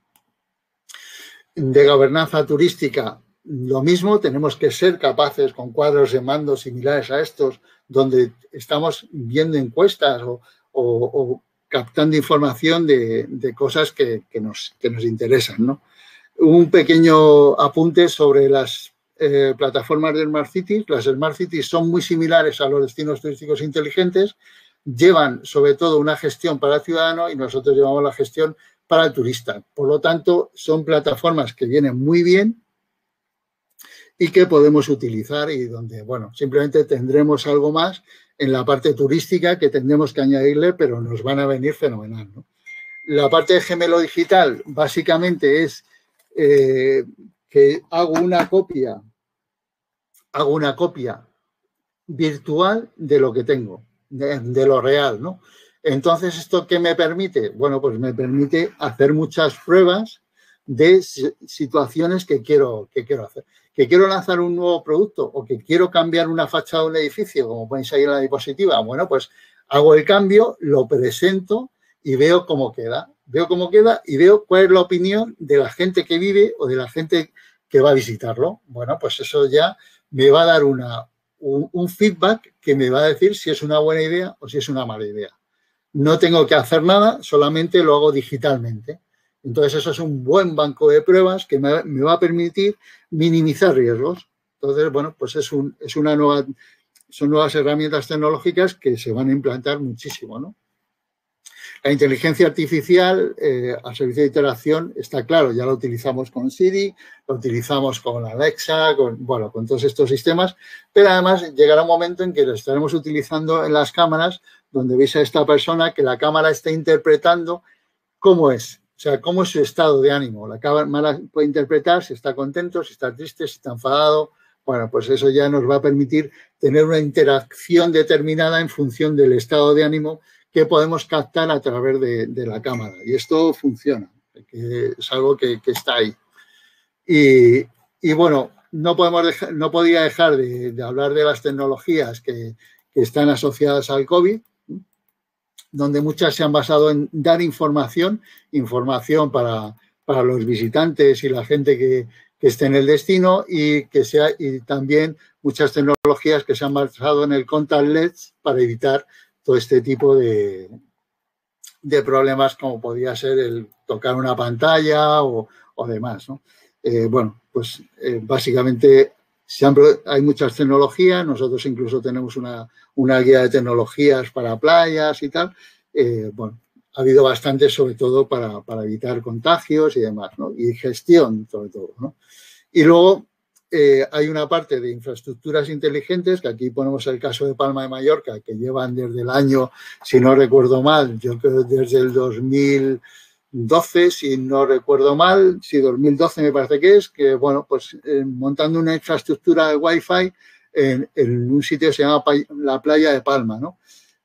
De gobernanza turística, lo mismo, tenemos que ser capaces con cuadros de mando similares a estos, donde estamos viendo encuestas o, o, o captando información de, de cosas que, que, nos, que nos interesan, ¿no? Un pequeño apunte sobre las eh, plataformas de Smart Cities. Las Smart Cities son muy similares a los destinos turísticos inteligentes, llevan sobre todo una gestión para el ciudadano y nosotros llevamos la gestión para el turista. Por lo tanto, son plataformas que vienen muy bien y que podemos utilizar y donde, bueno, simplemente tendremos algo más en la parte turística que tendremos que añadirle, pero nos van a venir fenomenal, ¿no? La parte de gemelo digital básicamente es eh, que hago una copia, hago una copia virtual de lo que tengo, de, de lo real, ¿no? Entonces, ¿esto qué me permite? Bueno, pues me permite hacer muchas pruebas de situaciones que quiero, que quiero hacer. Que quiero lanzar un nuevo producto o que quiero cambiar una fachada de un edificio, como ponéis ahí en la diapositiva. Bueno, pues hago el cambio, lo presento y veo cómo queda. Veo cómo queda y veo cuál es la opinión de la gente que vive o de la gente que va a visitarlo. Bueno, pues eso ya me va a dar una, un, un feedback que me va a decir si es una buena idea o si es una mala idea. No tengo que hacer nada, solamente lo hago digitalmente. Entonces, eso es un buen banco de pruebas que me, me va a permitir minimizar riesgos. Entonces, bueno, pues es, un, es una nueva, son nuevas herramientas tecnológicas que se van a implantar muchísimo, ¿no? La inteligencia artificial eh, al servicio de interacción está claro, ya lo utilizamos con Siri, lo utilizamos con Alexa, con, bueno, con todos estos sistemas, pero además llegará un momento en que lo estaremos utilizando en las cámaras, donde veis a esta persona que la cámara está interpretando cómo es. O sea, cómo es su estado de ánimo. La cámara puede interpretar si está contento, si está triste, si está enfadado. Bueno, pues eso ya nos va a permitir tener una interacción determinada en función del estado de ánimo que podemos captar a través de, de la cámara. Y esto funciona, que es algo que, que está ahí. Y, Y bueno, no, podemos dejar, no podía dejar de, de hablar de las tecnologías que, que están asociadas al COVID, donde muchas se han basado en dar información, información para, para los visitantes y la gente que, que esté en el destino, y que sea, y también muchas tecnologías que se han basado en el contactless para evitar todo este tipo de, de problemas, como podía ser el tocar una pantalla o, o demás, ¿no? Eh, bueno, pues eh, básicamente siempre hay muchas tecnologías. Nosotros incluso tenemos una, una guía de tecnologías para playas y tal. Eh, bueno, ha habido bastante, sobre todo para, para evitar contagios y demás, ¿no? Y gestión, sobre todo, ¿no? Y luego eh, hay una parte de infraestructuras inteligentes, que aquí ponemos el caso de Palma de Mallorca, que llevan desde el año, si no recuerdo mal, yo creo desde el dos mil doce, si no recuerdo mal, si dos mil doce me parece que es, que bueno, pues eh, montando una infraestructura de Wi-Fi en, en un sitio que se llama la Playa de Palma, ¿no?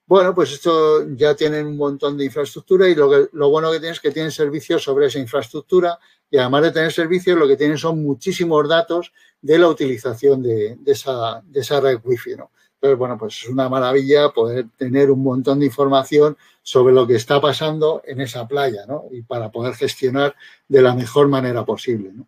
Bueno, pues esto ya tienen un montón de infraestructura, y lo, que, lo bueno que tienen es que tienen servicios sobre esa infraestructura, y además de tener servicios, lo que tienen son muchísimos datos de la utilización de, de, esa, de esa red Wi-Fi, ¿no? Entonces, bueno, pues es una maravilla poder tener un montón de información sobre lo que está pasando en esa playa, ¿no? Y para poder gestionar de la mejor manera posible, ¿no?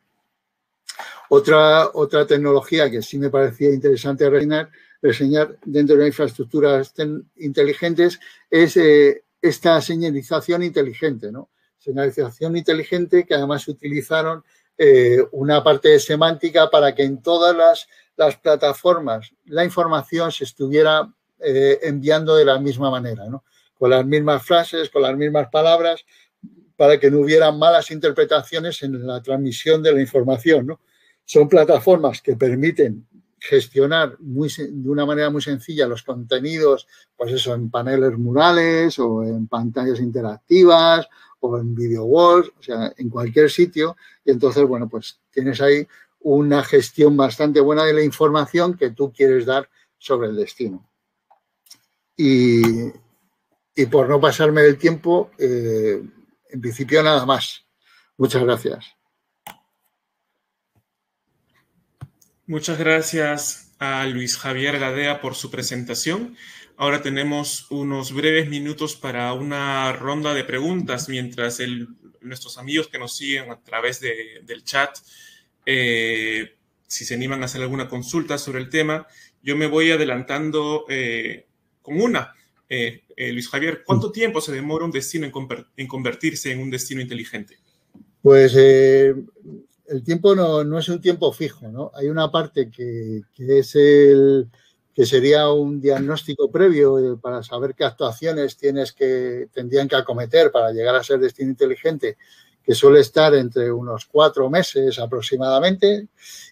Otra, otra tecnología que sí me parecía interesante reseñar, reseñar dentro de las infraestructuras inteligentes es eh, esta señalización inteligente, ¿no? Señalización inteligente que además utilizaron eh, una parte de semántica para que en todas las las plataformas, la información se estuviera eh, enviando de la misma manera, ¿no? Con las mismas frases, con las mismas palabras, para que no hubiera malas interpretaciones en la transmisión de la información, ¿no? Son plataformas que permiten gestionar muy, de una manera muy sencilla los contenidos, pues eso, en paneles murales o en pantallas interactivas o en video walls, o sea, en cualquier sitio. Y entonces, bueno, pues tienes ahí una gestión bastante buena de la información que tú quieres dar sobre el destino. Y, y por no pasarme del tiempo, eh, en principio nada más. Muchas gracias. Muchas gracias a Luis Javier Gadea por su presentación. Ahora tenemos unos breves minutos para una ronda de preguntas, mientras el, nuestros amigos que nos siguen a través de, del chat, Eh, si se animan a hacer alguna consulta sobre el tema. Yo me voy adelantando eh, con una. Eh, eh, Luis Javier, ¿cuánto tiempo se demora un destino en, en convertirse en un destino inteligente? Pues eh, el tiempo no, no es un tiempo fijo, ¿no? Hay una parte que, que es el que sería un diagnóstico previo para saber qué actuaciones tienes que, tendrían que acometer para llegar a ser destino inteligente, que suele estar entre unos cuatro meses aproximadamente,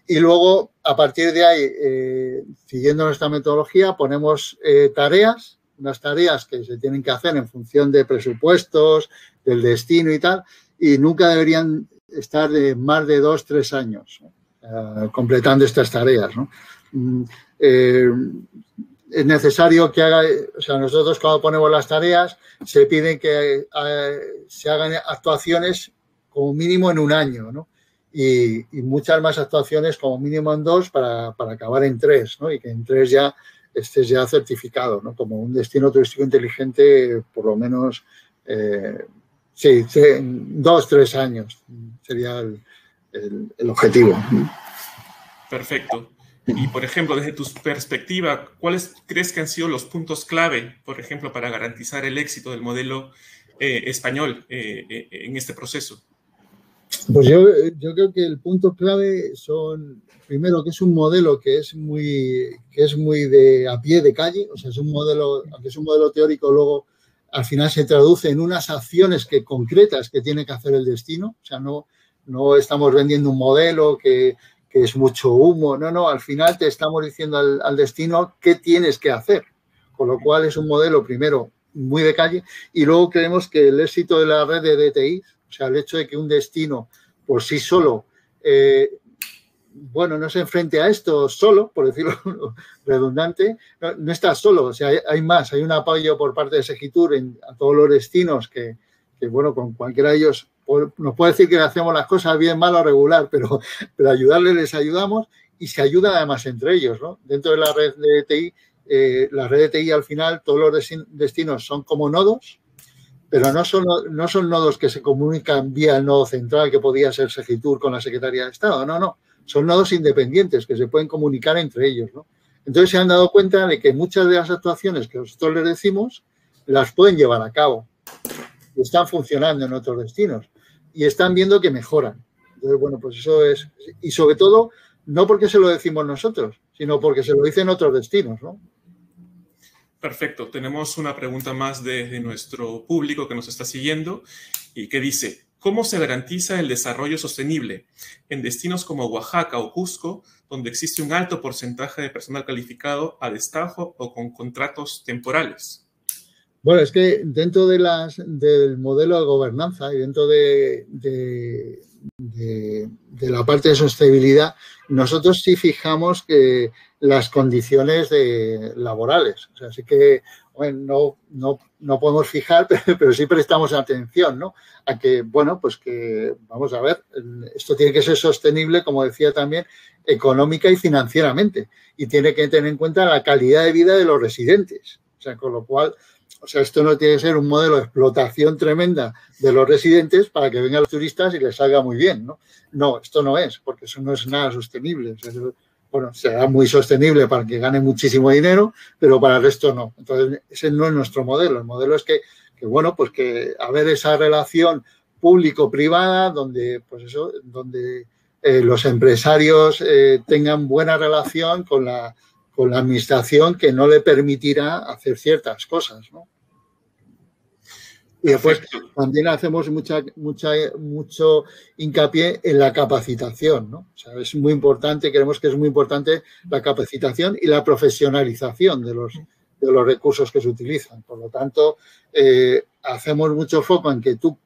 y luego a partir de ahí, eh, siguiendo nuestra metodología, ponemos eh, tareas, unas tareas que se tienen que hacer en función de presupuestos, del destino y tal, y nunca deberían estar de más de dos, tres años eh, completando estas tareas, ¿no? Eh, Es necesario que haga, o sea, nosotros cuando ponemos las tareas se piden que eh, se hagan actuaciones como mínimo en un año, ¿no? Y, y muchas más actuaciones como mínimo en dos para, para acabar en tres, ¿no? Y que en tres ya estés ya certificado, ¿no? Como un destino turístico inteligente, por lo menos, eh, sí, dos, tres años sería el, el, el objetivo. Perfecto. Y, por ejemplo, desde tu perspectiva, ¿cuáles crees que han sido los puntos clave, por ejemplo, para garantizar el éxito del modelo eh, español eh, eh, en este proceso? Pues yo, yo creo que el punto clave son, primero, que es un modelo que es muy, que es muy de a pie de calle, o sea, es un modelo, aunque es un modelo teórico, luego al final se traduce en unas acciones que, concretas que tiene que hacer el destino, o sea, no, no estamos vendiendo un modelo que... que es mucho humo. No, no, al final te estamos diciendo al, al destino qué tienes que hacer. Con lo cual es un modelo, primero, muy de calle, y luego creemos que el éxito de la red de D T I, o sea, el hecho de que un destino por sí solo, eh, bueno, no se enfrente a esto solo, por decirlo redundante, no, no está solo, o sea, hay, hay más, hay un apoyo por parte de Segitur en, a todos los destinos que, que, bueno, con cualquiera de ellos nos puede decir que hacemos las cosas bien, mal o regular, pero, pero ayudarles les ayudamos y se ayudan además entre ellos, ¿no? Dentro de la red de T I, eh, la red de T I al final todos los destinos son como nodos, pero no son, no son nodos que se comunican vía el nodo central que podía ser Segitur con la Secretaría de Estado, no, no, son nodos independientes que se pueden comunicar entre ellos, ¿no? Entonces se han dado cuenta de que muchas de las actuaciones que nosotros les decimos las pueden llevar a cabo. Están funcionando en otros destinos y están viendo que mejoran. Entonces, bueno, pues eso es... Y sobre todo, no porque se lo decimos nosotros, sino porque se lo dicen otros destinos, ¿no? Perfecto. Tenemos una pregunta más de, de nuestro público que nos está siguiendo y que dice, ¿cómo se garantiza el desarrollo sostenible en destinos como Oaxaca o Cusco, donde existe un alto porcentaje de personal calificado a destajo o con contratos temporales? Bueno, es que dentro de las, del modelo de gobernanza y dentro de, de, de, de la parte de sostenibilidad, nosotros sí fijamos que las condiciones de, laborales. O sea, así que bueno, no, no, no podemos fijar, pero, pero sí prestamos atención, ¿no? A que, bueno, pues que, vamos a ver, esto tiene que ser sostenible, como decía también, económica y financieramente. Y tiene que tener en cuenta la calidad de vida de los residentes. O sea, con lo cual... O sea, esto no tiene que ser un modelo de explotación tremenda de los residentes para que vengan los turistas y les salga muy bien, ¿no? No, esto no es, porque eso no es nada sostenible. O sea, bueno, será muy sostenible para que gane muchísimo dinero, pero para el resto no. Entonces, ese no es nuestro modelo. El modelo es que, que bueno, pues que haber esa relación público-privada donde, pues eso, donde eh, los empresarios eh, tengan buena relación con la... con la administración que no le permitirá hacer ciertas cosas, ¿no? Y después también hacemos mucha, mucha, mucho hincapié en la capacitación, ¿no? O sea, es muy importante, creemos que es muy importante la capacitación y la profesionalización de los, de los recursos que se utilizan. Por lo tanto, eh, hacemos mucho foco en que tú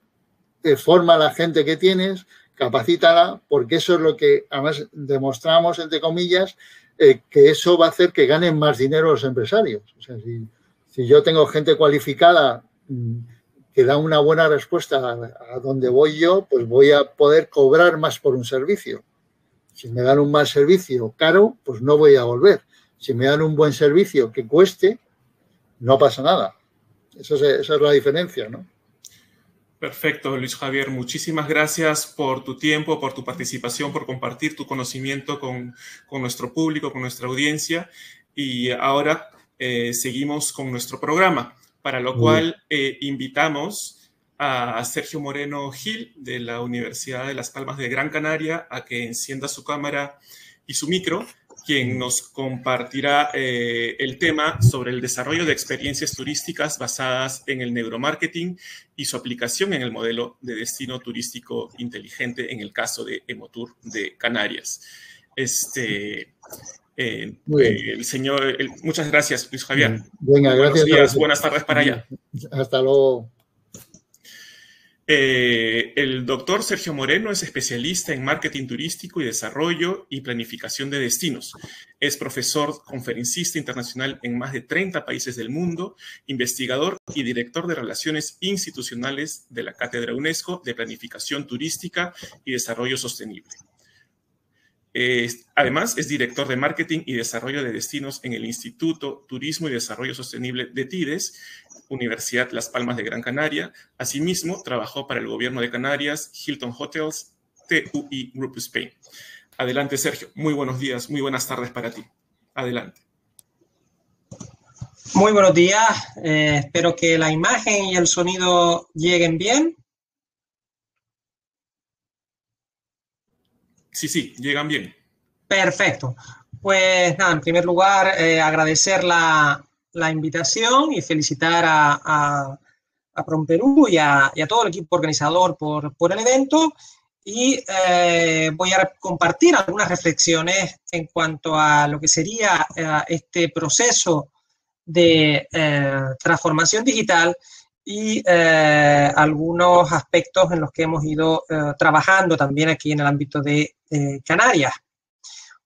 te forma a la gente que tienes, capacítala, porque eso es lo que además demostramos, entre comillas, Eh, que eso va a hacer que ganen más dinero los empresarios. O sea, si, si yo tengo gente cualificada que da una buena respuesta a, a donde voy yo, pues voy a poder cobrar más por un servicio. Si me dan un mal servicio caro, pues no voy a volver. Si me dan un buen servicio que cueste, no pasa nada. Eso es, esa es la diferencia, ¿no? Perfecto, Luis Javier. Muchísimas gracias por tu tiempo, por tu participación, por compartir tu conocimiento con, con nuestro público, con nuestra audiencia. Y ahora eh, seguimos con nuestro programa, para lo cual eh, invitamos a Sergio Moreno Gil, de la Universidad de Las Palmas de Gran Canaria, a que encienda su cámara y su micro, quien nos compartirá eh, el tema sobre el desarrollo de experiencias turísticas basadas en el neuromarketing y su aplicación en el modelo de destino turístico inteligente en el caso de Emotur de Canarias. Este, eh, Muy bien. El señor, el, muchas gracias, Luis Javier. Venga, gracias. Buenos días, buenas tardes para allá. Hasta luego. Eh, el doctor Sergio Moreno es especialista en marketing turístico y desarrollo y planificación de destinos. Es profesor conferencista internacional en más de treinta países del mundo, investigador y director de relaciones institucionales de la Cátedra UNESCO de Planificación Turística y Desarrollo Sostenible. Eh, además, es director de Marketing y Desarrollo de Destinos en el Instituto Turismo y Desarrollo Sostenible de TIDES, Universidad Las Palmas de Gran Canaria. Asimismo, trabajó para el Gobierno de Canarias, Hilton Hotels, T U I Group Spain. Adelante, Sergio. Muy buenos días, muy buenas tardes para ti. Adelante. Muy buenos días. Eh, espero que la imagen y el sonido lleguen bien. Sí, sí, llegan bien. Perfecto. Pues nada, en primer lugar, eh, agradecer la, la invitación y felicitar a, a, a PromPerú y a, y a todo el equipo organizador por, por el evento. Y eh, voy a compartir algunas reflexiones en cuanto a lo que sería eh, este proceso de eh, transformación digital y eh, algunos aspectos en los que hemos ido eh, trabajando también aquí en el ámbito de eh, Canarias.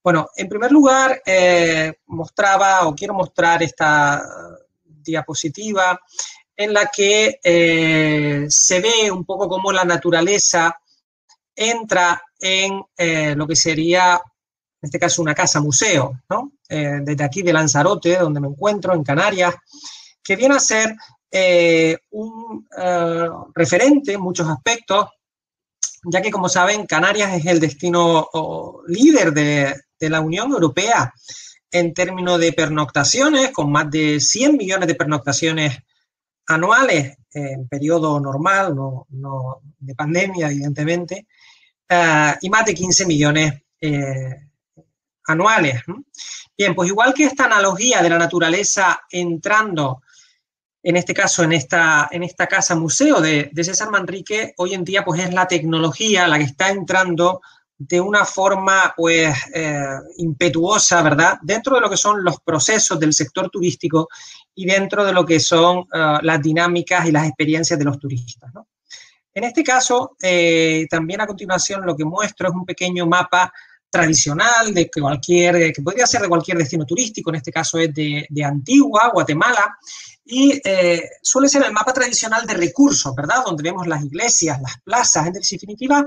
Bueno, en primer lugar, eh, mostraba o quiero mostrar esta diapositiva en la que eh, se ve un poco cómo la naturaleza entra en eh, lo que sería, en este caso, una casa museo, ¿no? Eh, desde aquí de Lanzarote, donde me encuentro, en Canarias, que viene a ser eh, un eh, referente en muchos aspectos, ya que, como saben, Canarias es el destino o, líder de, de la Unión Europea en términos de pernoctaciones, con más de cien millones de pernoctaciones anuales en periodo normal, no, no de pandemia, evidentemente, eh, y más de quince millones eh, anuales. Bien, pues igual que esta analogía de la naturaleza entrando, en este caso, en esta, en esta casa museo de, de César Manrique, hoy en día pues es la tecnología la que está entrando de una forma pues eh, impetuosa, ¿verdad?, dentro de lo que son los procesos del sector turístico y dentro de lo que son uh, las dinámicas y las experiencias de los turistas, ¿no? En este caso, eh, también a continuación lo que muestro es un pequeño mapa tradicional de cualquier, que podría ser de cualquier destino turístico, en este caso es de, de Antigua, Guatemala, y eh, suele ser el mapa tradicional de recursos, ¿verdad?, donde vemos las iglesias, las plazas, en definitiva,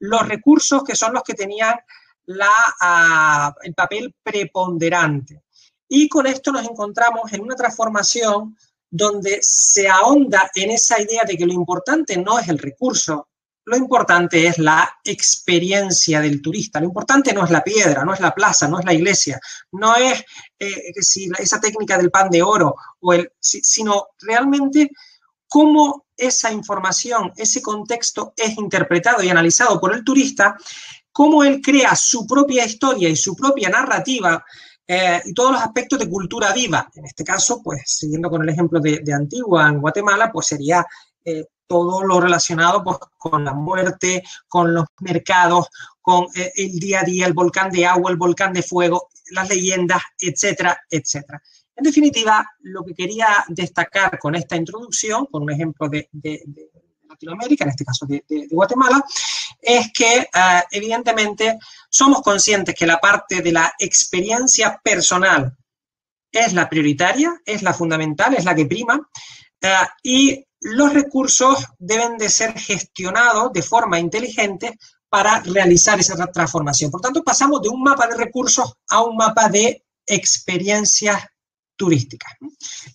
los recursos que son los que tenían la, a, el papel preponderante. Y con esto nos encontramos en una transformación donde se ahonda en esa idea de que lo importante no es el recurso, lo importante es la experiencia del turista. Lo importante no es la piedra, no es la plaza, no es la iglesia, no es eh, si esa técnica del pan de oro, o el, sino realmente cómo esa información, ese contexto es interpretado y analizado por el turista, cómo él crea su propia historia y su propia narrativa eh, y todos los aspectos de cultura viva. En este caso, pues, siguiendo con el ejemplo de, de Antigua, en Guatemala, pues sería eh, todo lo relacionado pues, con la muerte, con los mercados, con eh, el día a día, el volcán de agua, el volcán de fuego, las leyendas, etcétera, etcétera. En definitiva, lo que quería destacar con esta introducción, con un ejemplo de, de, de Latinoamérica, en este caso de, de, de Guatemala, es que eh, evidentemente somos conscientes que la parte de la experiencia personal es la prioritaria, es la fundamental, es la que prima, eh, y los recursos deben de ser gestionados de forma inteligente para realizar esa transformación. Por tanto, pasamos de un mapa de recursos a un mapa de experiencias turísticas.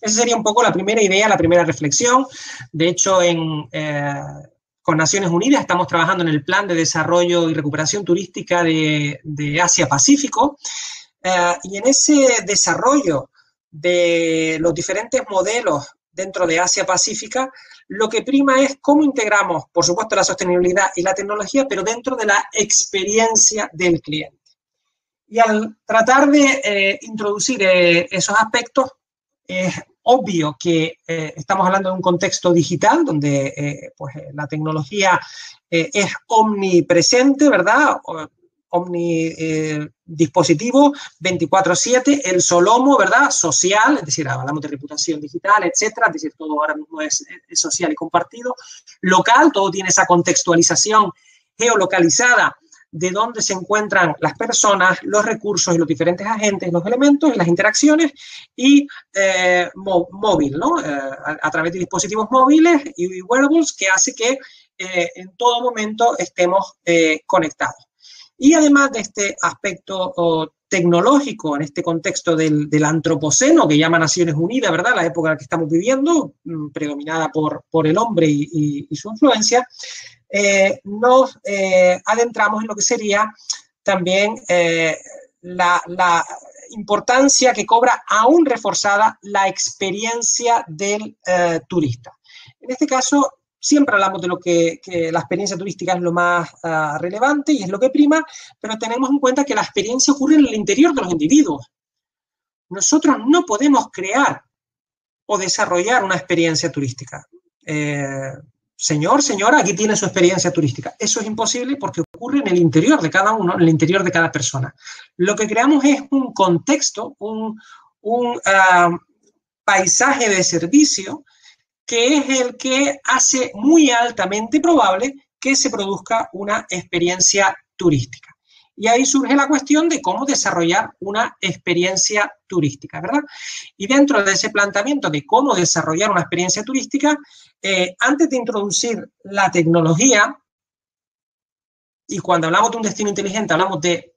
Esa sería un poco la primera idea, la primera reflexión. De hecho, en, eh, con Naciones Unidas estamos trabajando en el Plan de Desarrollo y Recuperación Turística de, de Asia-Pacífico, eh, y en ese desarrollo de los diferentes modelos dentro de Asia-Pacífica, lo que prima es cómo integramos, por supuesto, la sostenibilidad y la tecnología, pero dentro de la experiencia del cliente. Y al tratar de eh, introducir eh, esos aspectos, es obvio que eh, estamos hablando de un contexto digital donde eh, pues, la tecnología eh, es omnipresente, ¿verdad? Omnidispositivo, eh, veinticuatro siete, el solomo, ¿verdad? Social, es decir, hablamos de reputación digital, etcétera, es decir, todo ahora mismo es, es social y compartido. Local, todo tiene esa contextualización geolocalizada de dónde se encuentran las personas, los recursos y los diferentes agentes, los elementos y las interacciones, y eh, móvil, ¿no? Eh, a, a través de dispositivos móviles y wearables, que hace que eh, en todo momento estemos eh, conectados. Y además de este aspecto oh, tecnológico, en este contexto del, del antropoceno, que llama Naciones Unidas, ¿verdad?, la época en la que estamos viviendo, predominada por, por el hombre y, y, y su influencia, Eh, nos eh, adentramos en lo que sería también eh, la, la importancia que cobra aún reforzada la experiencia del eh, turista. En este caso, siempre hablamos de lo que, que la experiencia turística es lo más uh, relevante y es lo que prima, pero tenemos en cuenta que la experiencia ocurre en el interior de los individuos. Nosotros no podemos crear o desarrollar una experiencia turística. Eh, Señor, señora, aquí tiene su experiencia turística. Eso es imposible porque ocurre en el interior de cada uno, en el interior de cada persona. Lo que creamos es un contexto, un, un uh, paisaje de servicio que es el que hace muy altamente probable que se produzca una experiencia turística. Y ahí surge la cuestión de cómo desarrollar una experiencia turística, ¿verdad? Y dentro de ese planteamiento de cómo desarrollar una experiencia turística, eh, antes de introducir la tecnología, y cuando hablamos de un destino inteligente hablamos de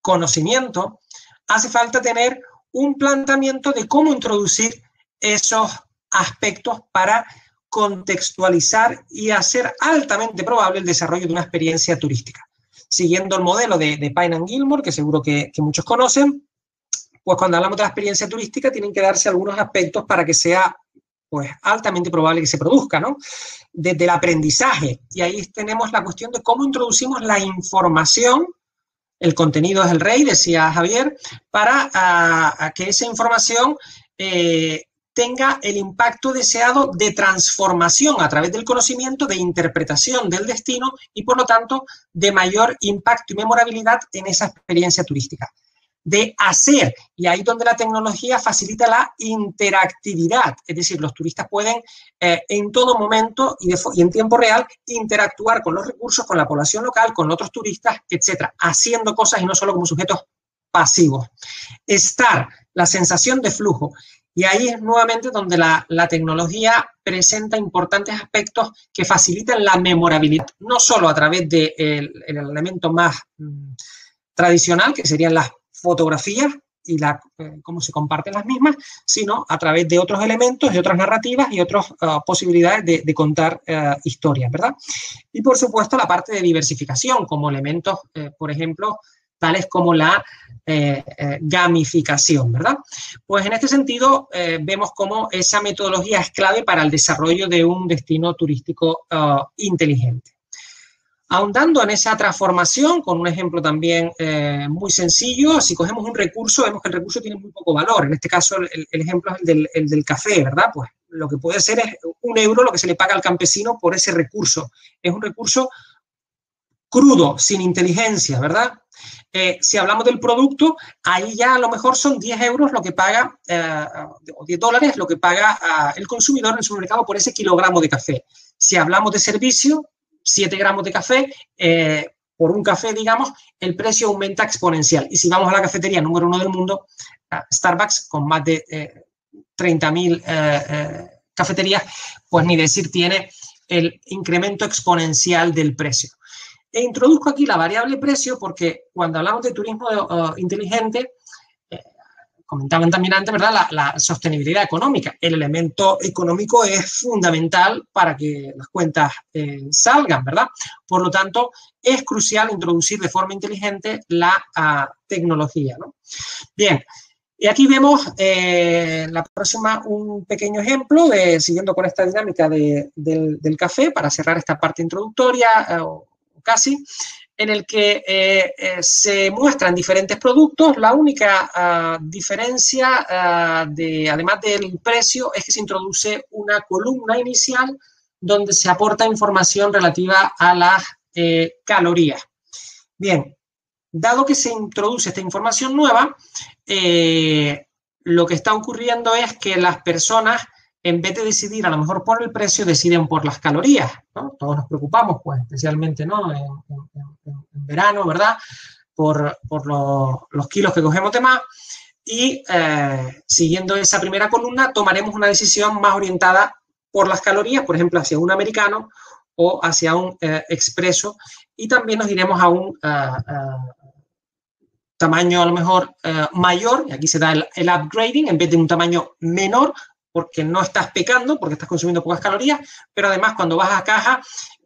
conocimiento, hace falta tener un planteamiento de cómo introducir esos aspectos para contextualizar y hacer altamente probable el desarrollo de una experiencia turística. Siguiendo el modelo de, de Pine and Gilmore, que seguro que, que muchos conocen, pues cuando hablamos de la experiencia turística tienen que darse algunos aspectos para que sea pues altamente probable que se produzca, ¿no? Desde el aprendizaje, y ahí tenemos la cuestión de cómo introducimos la información, el contenido es el rey, decía Javier, para a, a que esa información eh, tenga el impacto deseado de transformación a través del conocimiento, de interpretación del destino y, por lo tanto, de mayor impacto y memorabilidad en esa experiencia turística. De hacer, y ahí donde la tecnología facilita la interactividad, es decir, los turistas pueden eh, en todo momento y, de, y en tiempo real interactuar con los recursos, con la población local, con otros turistas, etcétera, haciendo cosas y no solo como sujetos pasivos. Estar, la sensación de flujo. Y ahí es nuevamente donde la, la tecnología presenta importantes aspectos que facilitan la memorabilidad, no solo a través del de el elemento más mmm, tradicional, que serían las fotografías y la, eh, cómo se comparten las mismas, sino a través de otros elementos, de otras narrativas y otras uh, posibilidades de, de contar uh, historias, ¿verdad? Y, por supuesto, la parte de diversificación como elementos, eh, por ejemplo, tales como la eh, eh, gamificación, ¿verdad? Pues en este sentido eh, vemos cómo esa metodología es clave para el desarrollo de un destino turístico uh, inteligente. Ahondando en esa transformación, con un ejemplo también eh, muy sencillo, si cogemos un recurso, vemos que el recurso tiene muy poco valor. En este caso, el, el ejemplo es el del, el del café, ¿verdad? Pues lo que puede ser es un euro lo que se le paga al campesino por ese recurso. Es un recurso crudo, sin inteligencia, ¿verdad? Eh, si hablamos del producto, ahí ya a lo mejor son diez euros lo que paga, eh, o diez dólares lo que paga eh, el consumidor en su mercado por ese kilogramo de café. Si hablamos de servicio, siete gramos de café, eh, por un café, digamos, el precio aumenta exponencial. Y si vamos a la cafetería número uno del mundo, eh, Starbucks, con más de eh, treinta mil eh, eh, cafeterías, pues ni decir tiene el incremento exponencial del precio. E introduzco aquí la variable precio porque cuando hablamos de turismo uh, inteligente, eh, comentaban también antes, ¿verdad? La, la sostenibilidad económica. El elemento económico es fundamental para que las cuentas eh, salgan, ¿verdad? Por lo tanto, es crucial introducir de forma inteligente la uh, tecnología, ¿no? Bien, y aquí vemos eh, la próxima un pequeño ejemplo, de, siguiendo con esta dinámica de, del, del café, para cerrar esta parte introductoria, uh, casi, en el que eh, eh, se muestran diferentes productos. La única uh, diferencia, uh, de, además del precio, es que se introduce una columna inicial donde se aporta información relativa a las eh, calorías. Bien, dado que se introduce esta información nueva, eh, lo que está ocurriendo es que las personas, en vez de decidir a lo mejor por el precio, deciden por las calorías, ¿no? Todos nos preocupamos, pues, especialmente, ¿no? En, en, en verano, ¿verdad? Por, por los, los kilos que cogemos de más. Y eh, siguiendo esa primera columna, tomaremos una decisión más orientada por las calorías, por ejemplo, hacia un americano o hacia un eh, expreso. Y también nos iremos a un Uh, uh, tamaño, a lo mejor, uh, mayor. Y aquí se da el, el upgrading, en vez de un tamaño menor, porque no estás pecando, porque estás consumiendo pocas calorías, pero además cuando vas a caja,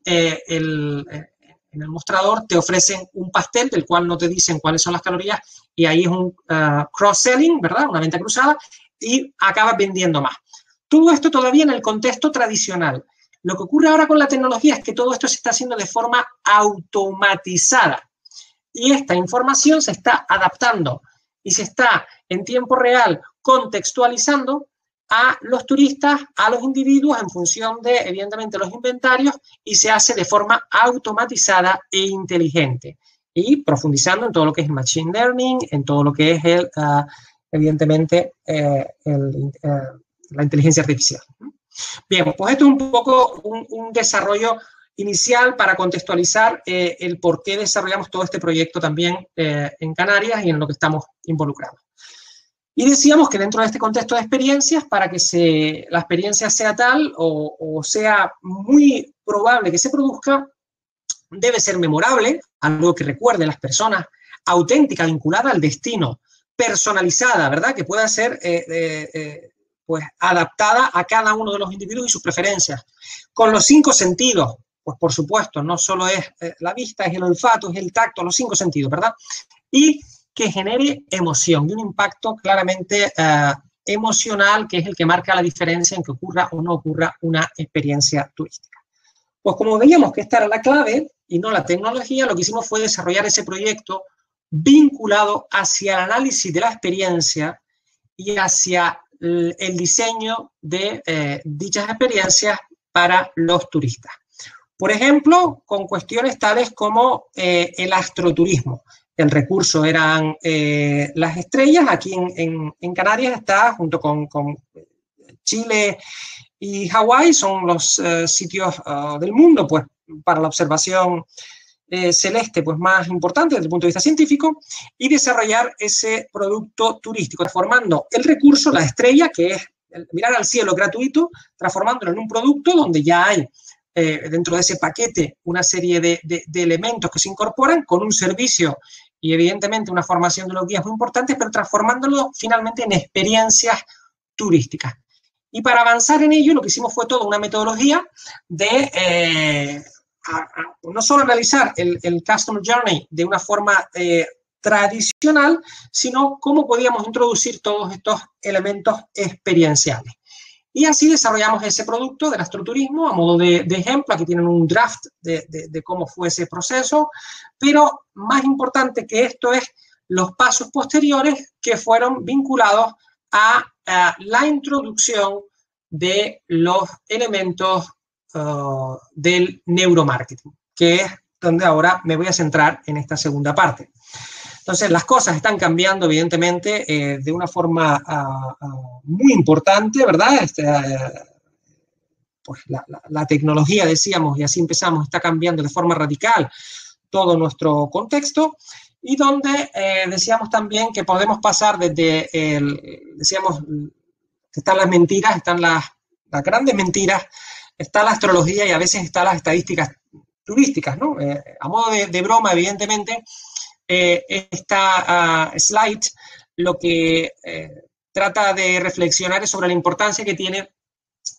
eh, el, eh, en el mostrador te ofrecen un pastel del cual no te dicen cuáles son las calorías y ahí es un uh, cross-selling, ¿verdad? Una venta cruzada y acabas vendiendo más. Todo esto todavía en el contexto tradicional. Lo que ocurre ahora con la tecnología es que todo esto se está haciendo de forma automatizada y esta información se está adaptando y se está en tiempo real contextualizando a los turistas, a los individuos, en función de, evidentemente, los inventarios, y se hace de forma automatizada e inteligente. Y profundizando en todo lo que es Machine Learning, en todo lo que es, el, uh, evidentemente, eh, el, uh, la inteligencia artificial. Bien, pues esto es un poco un, un desarrollo inicial para contextualizar eh, el por qué desarrollamos todo este proyecto también eh, en Canarias y en lo que estamos involucrados. Y decíamos que dentro de este contexto de experiencias, para que se, la experiencia sea tal o, o sea muy probable que se produzca, debe ser memorable, algo que recuerden las personas, auténtica, vinculada al destino, personalizada, ¿verdad? Que pueda ser eh, eh, eh, pues, adaptada a cada uno de los individuos y sus preferencias. Con los cinco sentidos, pues por supuesto, no solo es eh, la vista, es el olfato, es el tacto, los cinco sentidos, ¿verdad? Y que genere emoción y un impacto claramente eh, emocional, que es el que marca la diferencia en que ocurra o no ocurra una experiencia turística. Pues como veíamos que esta era la clave y no la tecnología, lo que hicimos fue desarrollar ese proyecto vinculado hacia el análisis de la experiencia y hacia el, el diseño de eh, dichas experiencias para los turistas. Por ejemplo, con cuestiones tales como eh, el astroturismo. El recurso eran eh, las estrellas. Aquí en, en, en Canarias está, junto con, con Chile y Hawái, son los eh, sitios uh, del mundo, pues, para la observación eh, celeste, pues, más importante desde el punto de vista científico, y desarrollar ese producto turístico, transformando el recurso, la estrella, que es el mirar al cielo gratuito, transformándolo en un producto donde ya hay eh, dentro de ese paquete una serie de, de, de elementos que se incorporan con un servicio y, evidentemente, una formación de los guías muy importantes, pero transformándolo finalmente en experiencias turísticas. Y para avanzar en ello, lo que hicimos fue toda una metodología de eh, a, a, no solo analizar el, el Customer Journey de una forma eh, tradicional, sino cómo podíamos introducir todos estos elementos experienciales. Y así desarrollamos ese producto del astroturismo a modo de, de ejemplo. Aquí tienen un draft de, de, de cómo fue ese proceso, pero más importante que esto es los pasos posteriores que fueron vinculados a la introducción de los elementos uh, del neuromarketing, que es donde ahora me voy a centrar en esta segunda parte. Entonces, las cosas están cambiando, evidentemente, eh, de una forma uh, uh, muy importante, ¿verdad? Este, uh, pues la, la, la tecnología, decíamos, y así empezamos, está cambiando de forma radical todo nuestro contexto. Y donde eh, decíamos también que podemos pasar desde, el, decíamos, que están las mentiras, están las, las grandes mentiras, está la astrología y a veces están las estadísticas turísticas, ¿no? Eh, a modo de, de broma, evidentemente, eh, esta uh, slide lo que eh, trata de reflexionar es sobre la importancia que tiene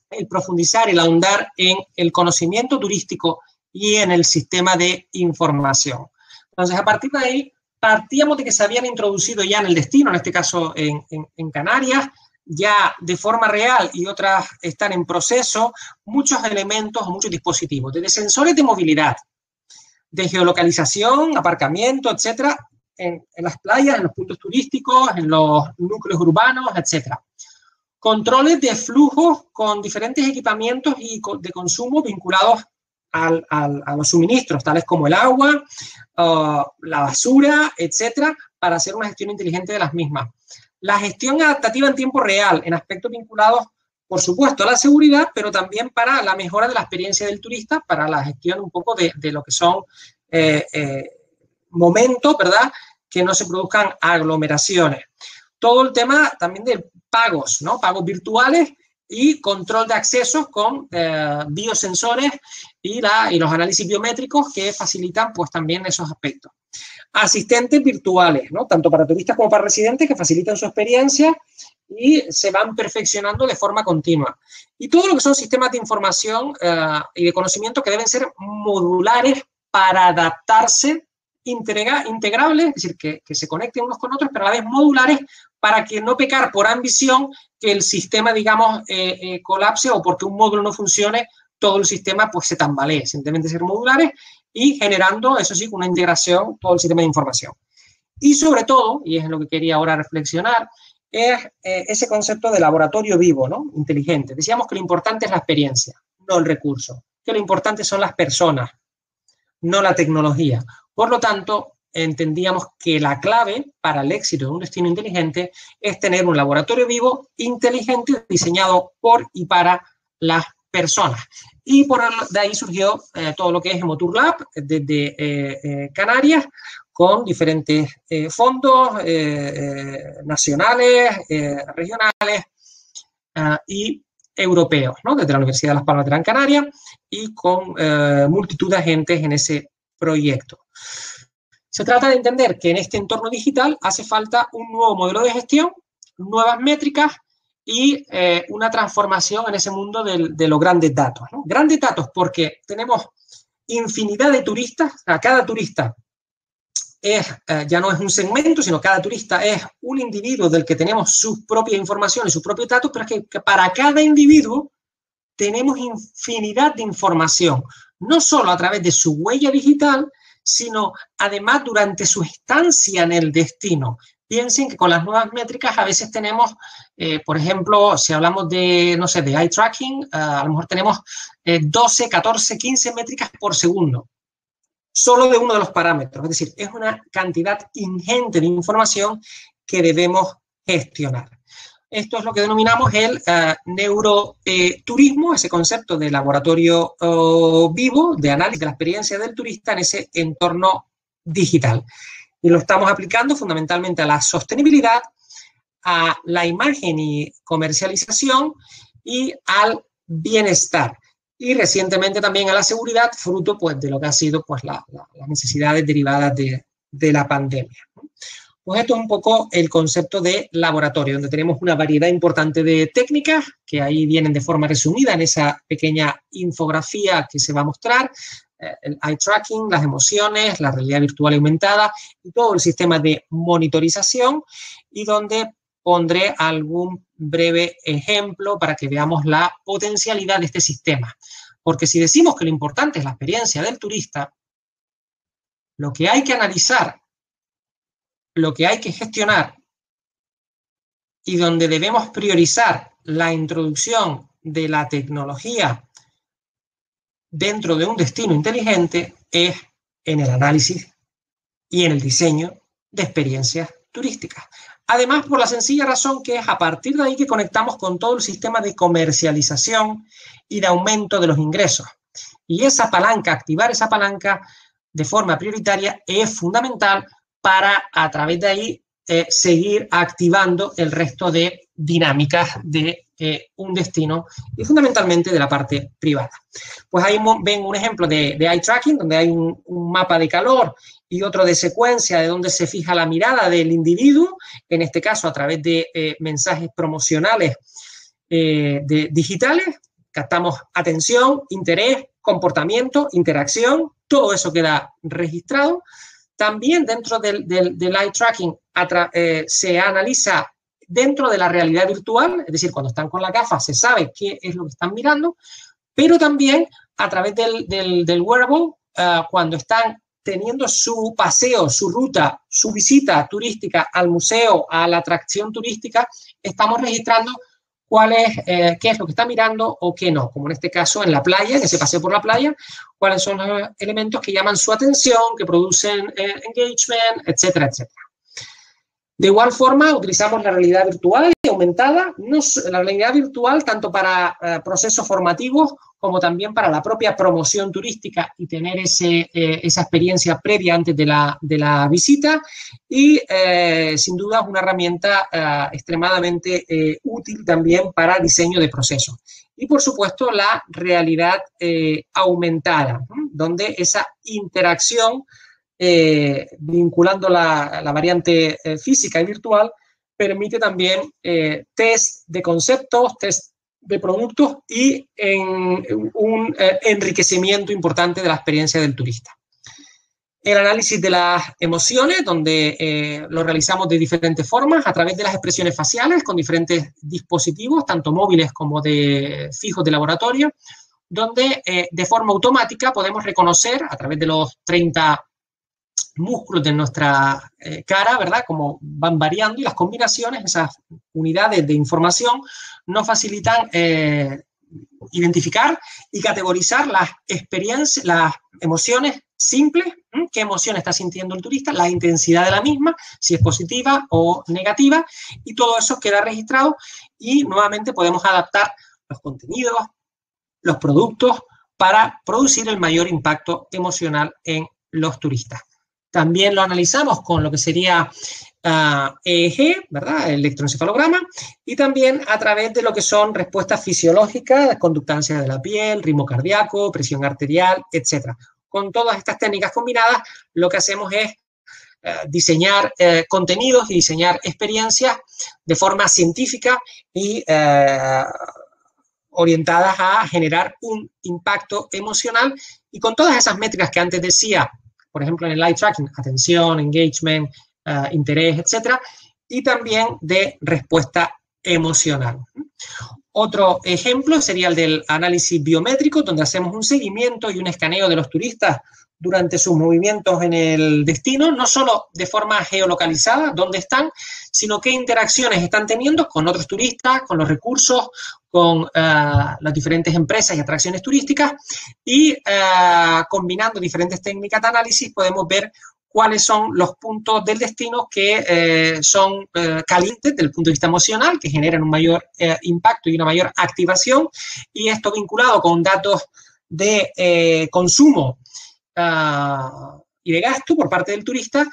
el profundizar, el ahondar en el conocimiento turístico y en el sistema de información. Entonces, a partir de ahí, partíamos de que se habían introducido ya en el destino, en este caso en, en, en Canarias, ya de forma real y otras están en proceso, muchos elementos, muchos dispositivos, desde sensores de movilidad, de geolocalización, aparcamiento, etcétera, en, en las playas, en los puntos turísticos, en los núcleos urbanos, etcétera. Controles de flujos con diferentes equipamientos y de consumo vinculados Al, al, a los suministros, tales como el agua, uh, la basura, etcétera, para hacer una gestión inteligente de las mismas. La gestión adaptativa en tiempo real, en aspectos vinculados, por supuesto, a la seguridad, pero también para la mejora de la experiencia del turista, para la gestión un poco de, de lo que son eh, eh, momentos, ¿verdad?, que no se produzcan aglomeraciones. Todo el tema también de pagos, ¿no?, pagos virtuales, y control de accesos con eh, biosensores y, la, y los análisis biométricos que facilitan, pues, también esos aspectos. Asistentes virtuales, ¿no?, tanto para turistas como para residentes, que facilitan su experiencia y se van perfeccionando de forma continua. Y todo lo que son sistemas de información eh, y de conocimiento que deben ser modulares para adaptarse, integra, integrables, es decir, que, que se conecten unos con otros, pero a la vez modulares, para que no pecar por ambición que el sistema, digamos, eh, eh, colapse o porque un módulo no funcione, todo el sistema, pues, se tambalee. Simplemente ser modulares y generando, eso sí, una integración, todo el sistema de información. Y sobre todo, y es lo que quería ahora reflexionar, es eh, ese concepto de laboratorio vivo, ¿no?, inteligente. Decíamos que lo importante es la experiencia, no el recurso, que lo importante son las personas, no la tecnología. Por lo tanto, entendíamos que la clave para el éxito de un destino inteligente es tener un laboratorio vivo inteligente diseñado por y para las personas. y por de ahí surgió eh, todo lo que es Emotur Lab desde eh, eh, Canarias, con diferentes eh, fondos eh, eh, nacionales, eh, regionales eh, y europeos, ¿no? Desde la Universidad de Las Palmas de Gran Canaria y con eh, multitud de agentes en ese proyecto. Se trata de entender que en este entorno digital hace falta un nuevo modelo de gestión, nuevas métricas y eh, una transformación en ese mundo del, de los grandes datos, ¿no? Grandes datos porque tenemos infinidad de turistas, a cada turista es, eh, ya no es un segmento, sino cada turista es un individuo del que tenemos sus propias informaciones, sus propios datos, pero es que, que para cada individuo tenemos infinidad de información, no solo a través de su huella digital, sino además durante su estancia en el destino. Piensen que con las nuevas métricas a veces tenemos, eh, por ejemplo, si hablamos de, no sé, de eye tracking, uh, a lo mejor tenemos eh, doce, catorce, quince métricas por segundo, solo de uno de los parámetros. Es decir, es una cantidad ingente de información que debemos gestionar. Esto es lo que denominamos el uh, neuroturismo, eh, ese concepto de laboratorio uh, vivo, de análisis de la experiencia del turista en ese entorno digital. Y lo estamos aplicando fundamentalmente a la sostenibilidad, a la imagen y comercialización y al bienestar. Y recientemente también a la seguridad, fruto pues, de lo que han sido pues, la, la, las necesidades derivadas de, de la pandemia. Pues esto es un poco el concepto de laboratorio, donde tenemos una variedad importante de técnicas que ahí vienen de forma resumida en esa pequeña infografía que se va a mostrar. El eye tracking, las emociones, la realidad virtual aumentada y todo el sistema de monitorización, y donde pondré algún breve ejemplo para que veamos la potencialidad de este sistema. Porque si decimos que lo importante es la experiencia del turista, lo que hay que analizar, lo que hay que gestionar y donde debemos priorizar la introducción de la tecnología dentro de un destino inteligente es en el análisis y en el diseño de experiencias turísticas. Además, por la sencilla razón que es a partir de ahí que conectamos con todo el sistema de comercialización y de aumento de los ingresos. Y esa palanca, activar esa palanca de forma prioritaria es fundamental para a través de ahí eh, seguir activando el resto de dinámicas de Eh, un destino y fundamentalmente de la parte privada. Pues ahí ven un ejemplo de, de eye tracking, donde hay un, un mapa de calor y otro de secuencia de donde se fija la mirada del individuo, en este caso a través de eh, mensajes promocionales eh, de, digitales, captamos atención, interés, comportamiento, interacción, todo eso queda registrado. También dentro del, del, del eye tracking eh, se analiza dentro de la realidad virtual, es decir, cuando están con la gafa se sabe qué es lo que están mirando, pero también a través del, del, del wearable, uh, cuando están teniendo su paseo, su ruta, su visita turística al museo, a la atracción turística, estamos registrando cuál es, eh, qué es lo que está mirando o qué no, como en este caso en la playa, en ese paseo por la playa, cuáles son los elementos que llaman su atención, que producen eh, engagement, etcétera, etcétera. De igual forma, utilizamos la realidad virtual y aumentada, no, la realidad virtual tanto para eh, procesos formativos como también para la propia promoción turística y tener ese, eh, esa experiencia previa antes de la, de la visita. Y eh, sin duda es una herramienta eh, extremadamente eh, útil también para diseño de procesos. Y por supuesto la realidad eh, aumentada, ¿no? Donde esa interacción Eh, vinculando la, la variante eh, física y virtual, permite también eh, test de conceptos, test de productos y en, un eh, enriquecimiento importante de la experiencia del turista. El análisis de las emociones, donde eh, lo realizamos de diferentes formas, a través de las expresiones faciales, con diferentes dispositivos, tanto móviles como de fijos de laboratorio, donde eh, de forma automática podemos reconocer, a través de los treinta músculos de nuestra eh, cara, ¿verdad? Como van variando y las combinaciones, esas unidades de información nos facilitan eh, identificar y categorizar las experiencias, las emociones simples, ¿eh? Qué emoción está sintiendo el turista, la intensidad de la misma, si es positiva o negativa, y todo eso queda registrado y nuevamente podemos adaptar los contenidos, los productos, para producir el mayor impacto emocional en los turistas. También lo analizamos con lo que sería uh, E E G, ¿verdad? El electroencefalograma, y también a través de lo que son respuestas fisiológicas, conductancia de la piel, ritmo cardíaco, presión arterial, etcétera. Con todas estas técnicas combinadas, lo que hacemos es uh, diseñar uh, contenidos y diseñar experiencias de forma científica y uh, orientadas a generar un impacto emocional. Y con todas esas métricas que antes decía, por ejemplo, en el eye tracking, atención, engagement, uh, interés, etcétera, y también de respuesta emocional. Otro ejemplo sería el del análisis biométrico, donde hacemos un seguimiento y un escaneo de los turistas durante sus movimientos en el destino, no solo de forma geolocalizada, dónde están, sino qué interacciones están teniendo con otros turistas, con los recursos, con uh, las diferentes empresas y atracciones turísticas, y uh, combinando diferentes técnicas de análisis podemos ver cuáles son los puntos del destino que eh, son eh, calientes desde el punto de vista emocional, que generan un mayor eh, impacto y una mayor activación, y esto vinculado con datos de eh, consumo uh, y de gasto por parte del turista,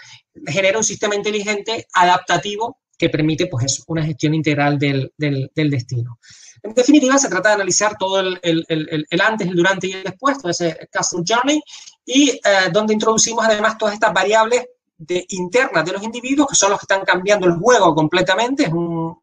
genera un sistema inteligente adaptativo que permite, pues eso, una gestión integral del, del, del destino. En definitiva, se trata de analizar todo el, el, el, el antes, el durante y el después, todo ese customer journey, y eh, donde introducimos además todas estas variables de, internas de los individuos, que son los que están cambiando el juego completamente. Es un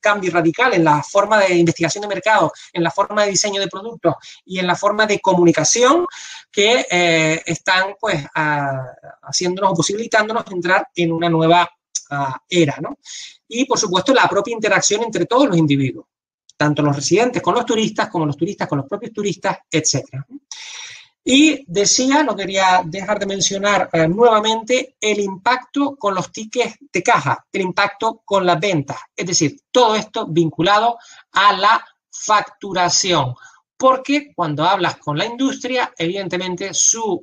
cambio radical en la forma de investigación de mercado, en la forma de diseño de productos y en la forma de comunicación que eh, están, pues, a, haciéndonos o posibilitándonos entrar en una nueva a, era, ¿no? Y, por supuesto, la propia interacción entre todos los individuos, tanto los residentes con los turistas, como los turistas con los propios turistas, etcétera. Y decía, no quería dejar de mencionar eh, nuevamente el impacto con los tickets de caja, el impacto con las ventas, es decir, todo esto vinculado a la facturación, porque cuando hablas con la industria, evidentemente su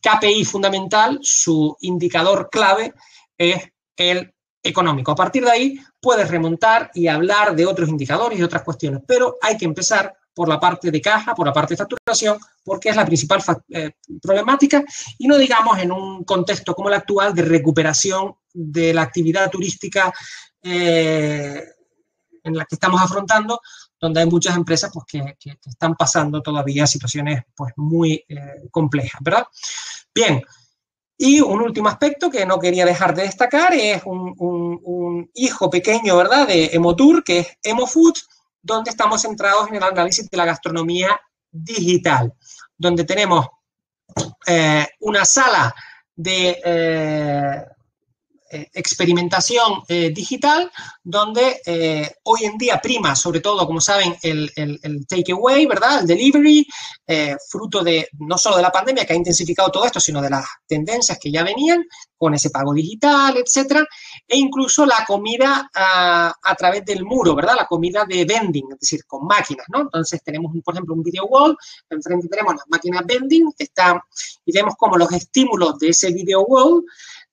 K P I fundamental, su indicador clave es el económico. A partir de ahí puedes remontar y hablar de otros indicadores y otras cuestiones, pero hay que empezar por la parte de caja, por la parte de facturación, porque es la principal eh, problemática, y no digamos en un contexto como el actual de recuperación de la actividad turística eh, en la que estamos afrontando, donde hay muchas empresas, pues, que, que, que están pasando todavía situaciones, pues, muy eh, complejas, ¿verdad? Bien. Y un último aspecto que no quería dejar de destacar es un, un, un hijo pequeño, ¿verdad?, de Emotour, que es Emofood, donde estamos centrados en el análisis de la gastronomía digital, donde tenemos eh, una sala de eh, experimentación eh, digital, donde eh, hoy en día prima, sobre todo, como saben, el, el, el takeaway, ¿verdad?, el delivery, eh, fruto de no solo de la pandemia, que ha intensificado todo esto, sino de las tendencias que ya venían con ese pago digital, etcétera, e incluso la comida a, a través del muro, ¿verdad?, la comida de vending, es decir, con máquinas, ¿no? Entonces, tenemos, por ejemplo, un video wall, enfrente tenemos las máquinas vending, está, y vemos cómo los estímulos de ese video wall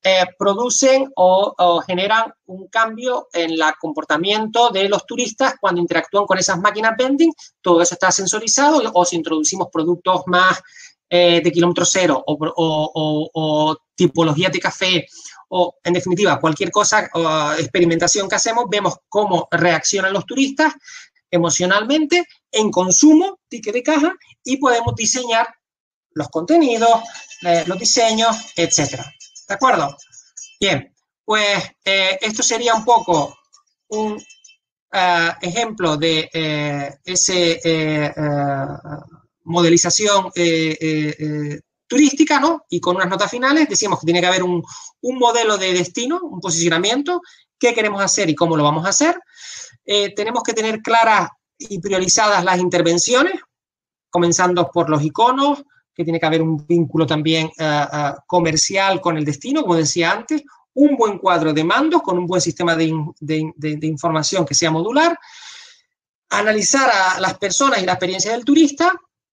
Eh, producen o, o generan un cambio en el comportamiento de los turistas cuando interactúan con esas máquinas vending. Todo eso está sensorizado, o si introducimos productos más eh, de kilómetro cero o, o, o, o tipología de café, o en definitiva cualquier cosa, o experimentación que hacemos, vemos cómo reaccionan los turistas emocionalmente en consumo, ticket de caja, y podemos diseñar los contenidos, eh, los diseños, etcétera. ¿De acuerdo? Bien, pues eh, esto sería un poco un uh, ejemplo de eh, ese eh, uh, modelización eh, eh, eh, turística, ¿no? Y con unas notas finales decimos que tiene que haber un, un modelo de destino, un posicionamiento, qué queremos hacer y cómo lo vamos a hacer. Eh, tenemos que tener claras y priorizadas las intervenciones, comenzando por los iconos, que tiene que haber un vínculo también uh, uh, comercial con el destino, como decía antes, un buen cuadro de mandos con un buen sistema de, in, de, de, de información que sea modular, analizar a las personas y la experiencia del turista,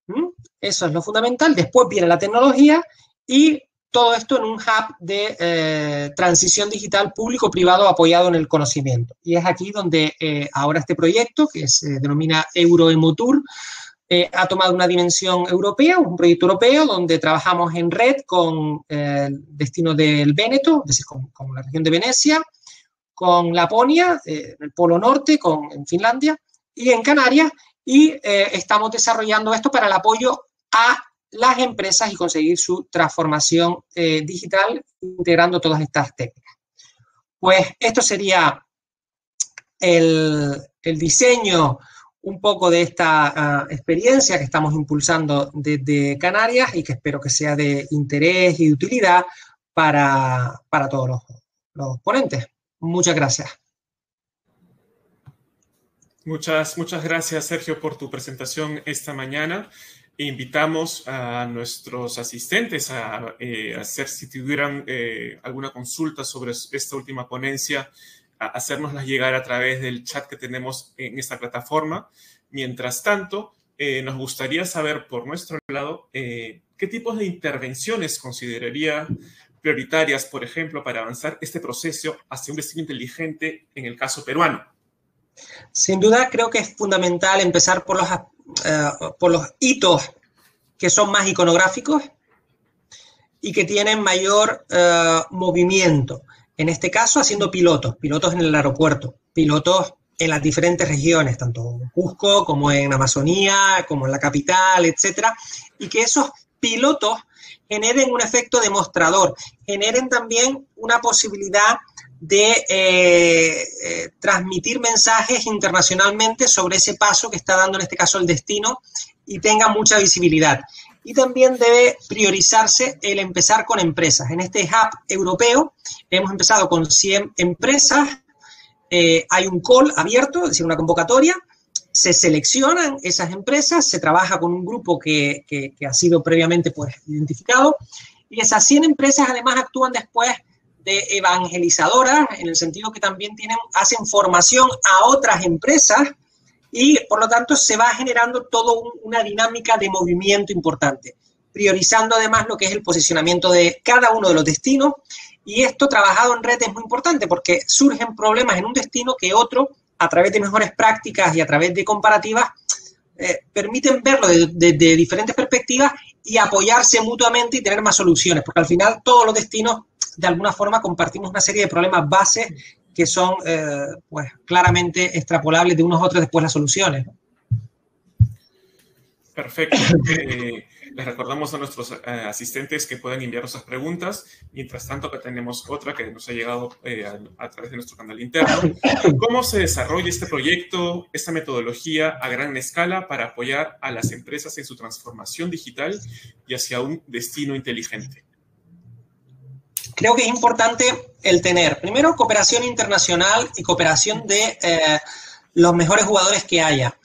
¿m? Eso es lo fundamental. Después viene la tecnología y todo esto en un hub de eh, transición digital público-privado apoyado en el conocimiento. Y es aquí donde eh, ahora este proyecto, que se denomina Euroemotour, eh, ha tomado una dimensión europea, un proyecto europeo donde trabajamos en red con eh, el destino del Véneto, es decir, con, con la región de Venecia, con Laponia, eh, el Polo Norte, con en Finlandia y en Canarias, y eh, estamos desarrollando esto para el apoyo a las empresas y conseguir su transformación eh, digital integrando todas estas técnicas. Pues esto sería el, el diseño un poco de esta uh, experiencia que estamos impulsando desde Canarias y que espero que sea de interés y de utilidad para, para todos los, los ponentes. Muchas gracias. Muchas, muchas gracias, Sergio, por tu presentación esta mañana. Invitamos a nuestros asistentes a eh, hacer, si tuvieran eh, alguna consulta sobre esta última ponencia, a hacérnoslas llegar a través del chat que tenemos en esta plataforma. Mientras tanto, eh, nos gustaría saber por nuestro lado eh, qué tipos de intervenciones consideraría prioritarias, por ejemplo, para avanzar este proceso hacia un destino inteligente en el caso peruano. Sin duda, creo que es fundamental empezar por los, uh, por los hitos que son más iconográficos y que tienen mayor uh, movimiento. En este caso, haciendo pilotos, pilotos en el aeropuerto, pilotos en las diferentes regiones, tanto en Cusco como en Amazonía, como en la capital, etcétera, y que esos pilotos generen un efecto demostrador, generen también una posibilidad de eh, eh, transmitir mensajes internacionalmente sobre ese paso que está dando en este caso el destino y tenga mucha visibilidad. Y también debe priorizarse el empezar con empresas. En este hub europeo hemos empezado con cien empresas, eh, hay un call abierto, es decir, una convocatoria, se seleccionan esas empresas, se trabaja con un grupo que, que, que ha sido previamente pues, identificado, y esas cien empresas además actúan después de evangelizadoras, en el sentido que también tienen, hacen formación a otras empresas, y por lo tanto se va generando toda un, una dinámica de movimiento importante, priorizando además lo que es el posicionamiento de cada uno de los destinos, y esto trabajado en red es muy importante porque surgen problemas en un destino que otro, a través de mejores prácticas y a través de comparativas, eh, permiten verlo desde de, de diferentes perspectivas y apoyarse mutuamente y tener más soluciones, porque al final todos los destinos de alguna forma compartimos una serie de problemas bases que son eh, pues, claramente extrapolables de unos a otros después las soluciones. Perfecto. Eh, les recordamos a nuestros eh, asistentes que pueden enviar sus preguntas. Mientras tanto, que tenemos otra que nos ha llegado eh, a, a través de nuestro canal interno. ¿Cómo se desarrolla este proyecto, esta metodología a gran escala para apoyar a las empresas en su transformación digital y hacia un destino inteligente? Creo que es importante el tener, primero, cooperación internacional y cooperación de eh, los mejores jugadores que haya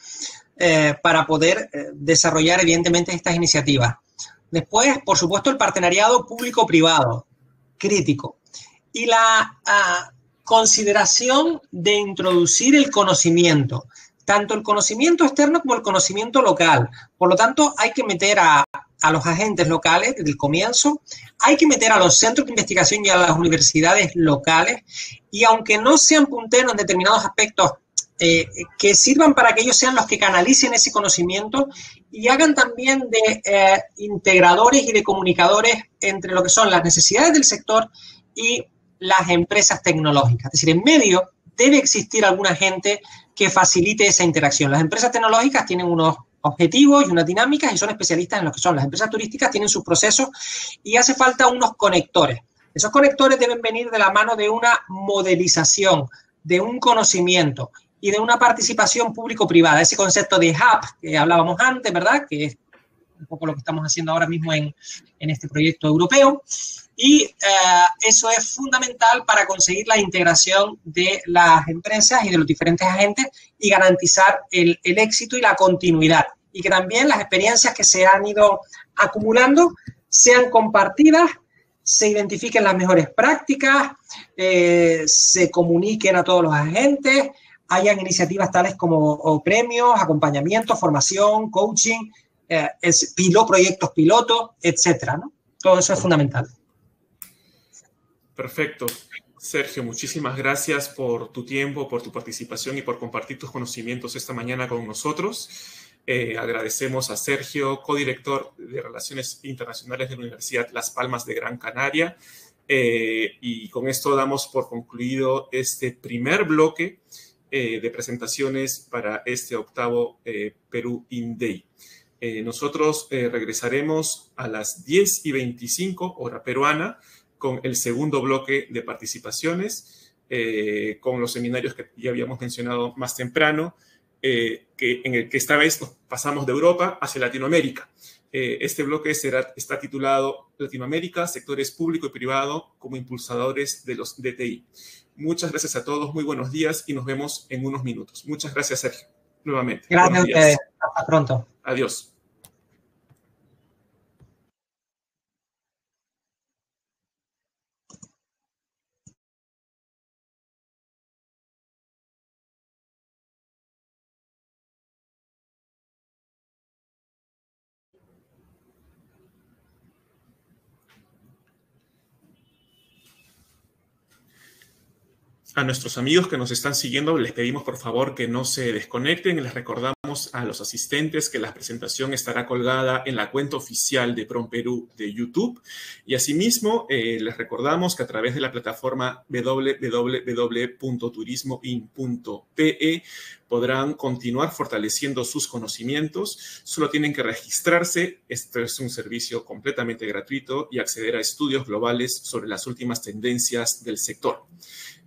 eh, para poder eh, desarrollar, evidentemente, estas iniciativas. Después, por supuesto, el partenariado público-privado, crítico. Y la ah, consideración de introducir el conocimiento, tanto el conocimiento externo como el conocimiento local. Por lo tanto, hay que meter a... a los agentes locales desde el comienzo, hay que meter a los centros de investigación y a las universidades locales, y aunque no sean punteros en determinados aspectos, eh, que sirvan para que ellos sean los que canalicen ese conocimiento y hagan también de eh, integradores y de comunicadores entre lo que son las necesidades del sector y las empresas tecnológicas. Es decir, en medio debe existir algún agente que facilite esa interacción. Las empresas tecnológicas tienen unos objetivos y unas dinámicas y son especialistas en lo que son. Las empresas turísticas tienen sus procesos y hace falta unos conectores. Esos conectores deben venir de la mano de una modelización, de un conocimiento y de una participación público-privada. Ese concepto de hub que hablábamos antes, ¿verdad? Que es un poco lo que estamos haciendo ahora mismo en, en este proyecto europeo. Y eh, eso es fundamental para conseguir la integración de las empresas y de los diferentes agentes y garantizar el, el éxito y la continuidad. Y que también las experiencias que se han ido acumulando sean compartidas, se identifiquen las mejores prácticas, eh, se comuniquen a todos los agentes, hayan iniciativas tales como premios, acompañamiento, formación, coaching, eh, es, pilo, proyectos piloto, etcétera, ¿no? Todo eso es fundamental. Perfecto. Sergio, muchísimas gracias por tu tiempo, por tu participación y por compartir tus conocimientos esta mañana con nosotros. Eh, agradecemos a Sergio, codirector de Relaciones Internacionales de la Universidad Las Palmas de Gran Canaria. Eh, y con esto damos por concluido este primer bloque eh, de presentaciones para este octavo eh, Perú In Day. Eh, nosotros eh, regresaremos a las diez y veinticinco hora peruana con el segundo bloque de participaciones, eh, con los seminarios que ya habíamos mencionado más temprano, eh, que, en el que esta vez nos pasamos de Europa hacia Latinoamérica. Eh, este bloque será, está titulado Latinoamérica, sectores público y privado como impulsadores de los D T I. Muchas gracias a todos, muy buenos días y nos vemos en unos minutos. Muchas gracias, Sergio, nuevamente. Gracias a ustedes. Hasta pronto. Adiós. A nuestros amigos que nos están siguiendo, les pedimos por favor que no se desconecten. Les recordamos a los asistentes que la presentación estará colgada en la cuenta oficial de PROMPERÚ de YouTube. Y asimismo, eh, les recordamos que a través de la plataforma doble u doble u doble u punto turismoin punto pe podrán continuar fortaleciendo sus conocimientos. Solo tienen que registrarse. Este es un servicio completamente gratuito y acceder a estudios globales sobre las últimas tendencias del sector.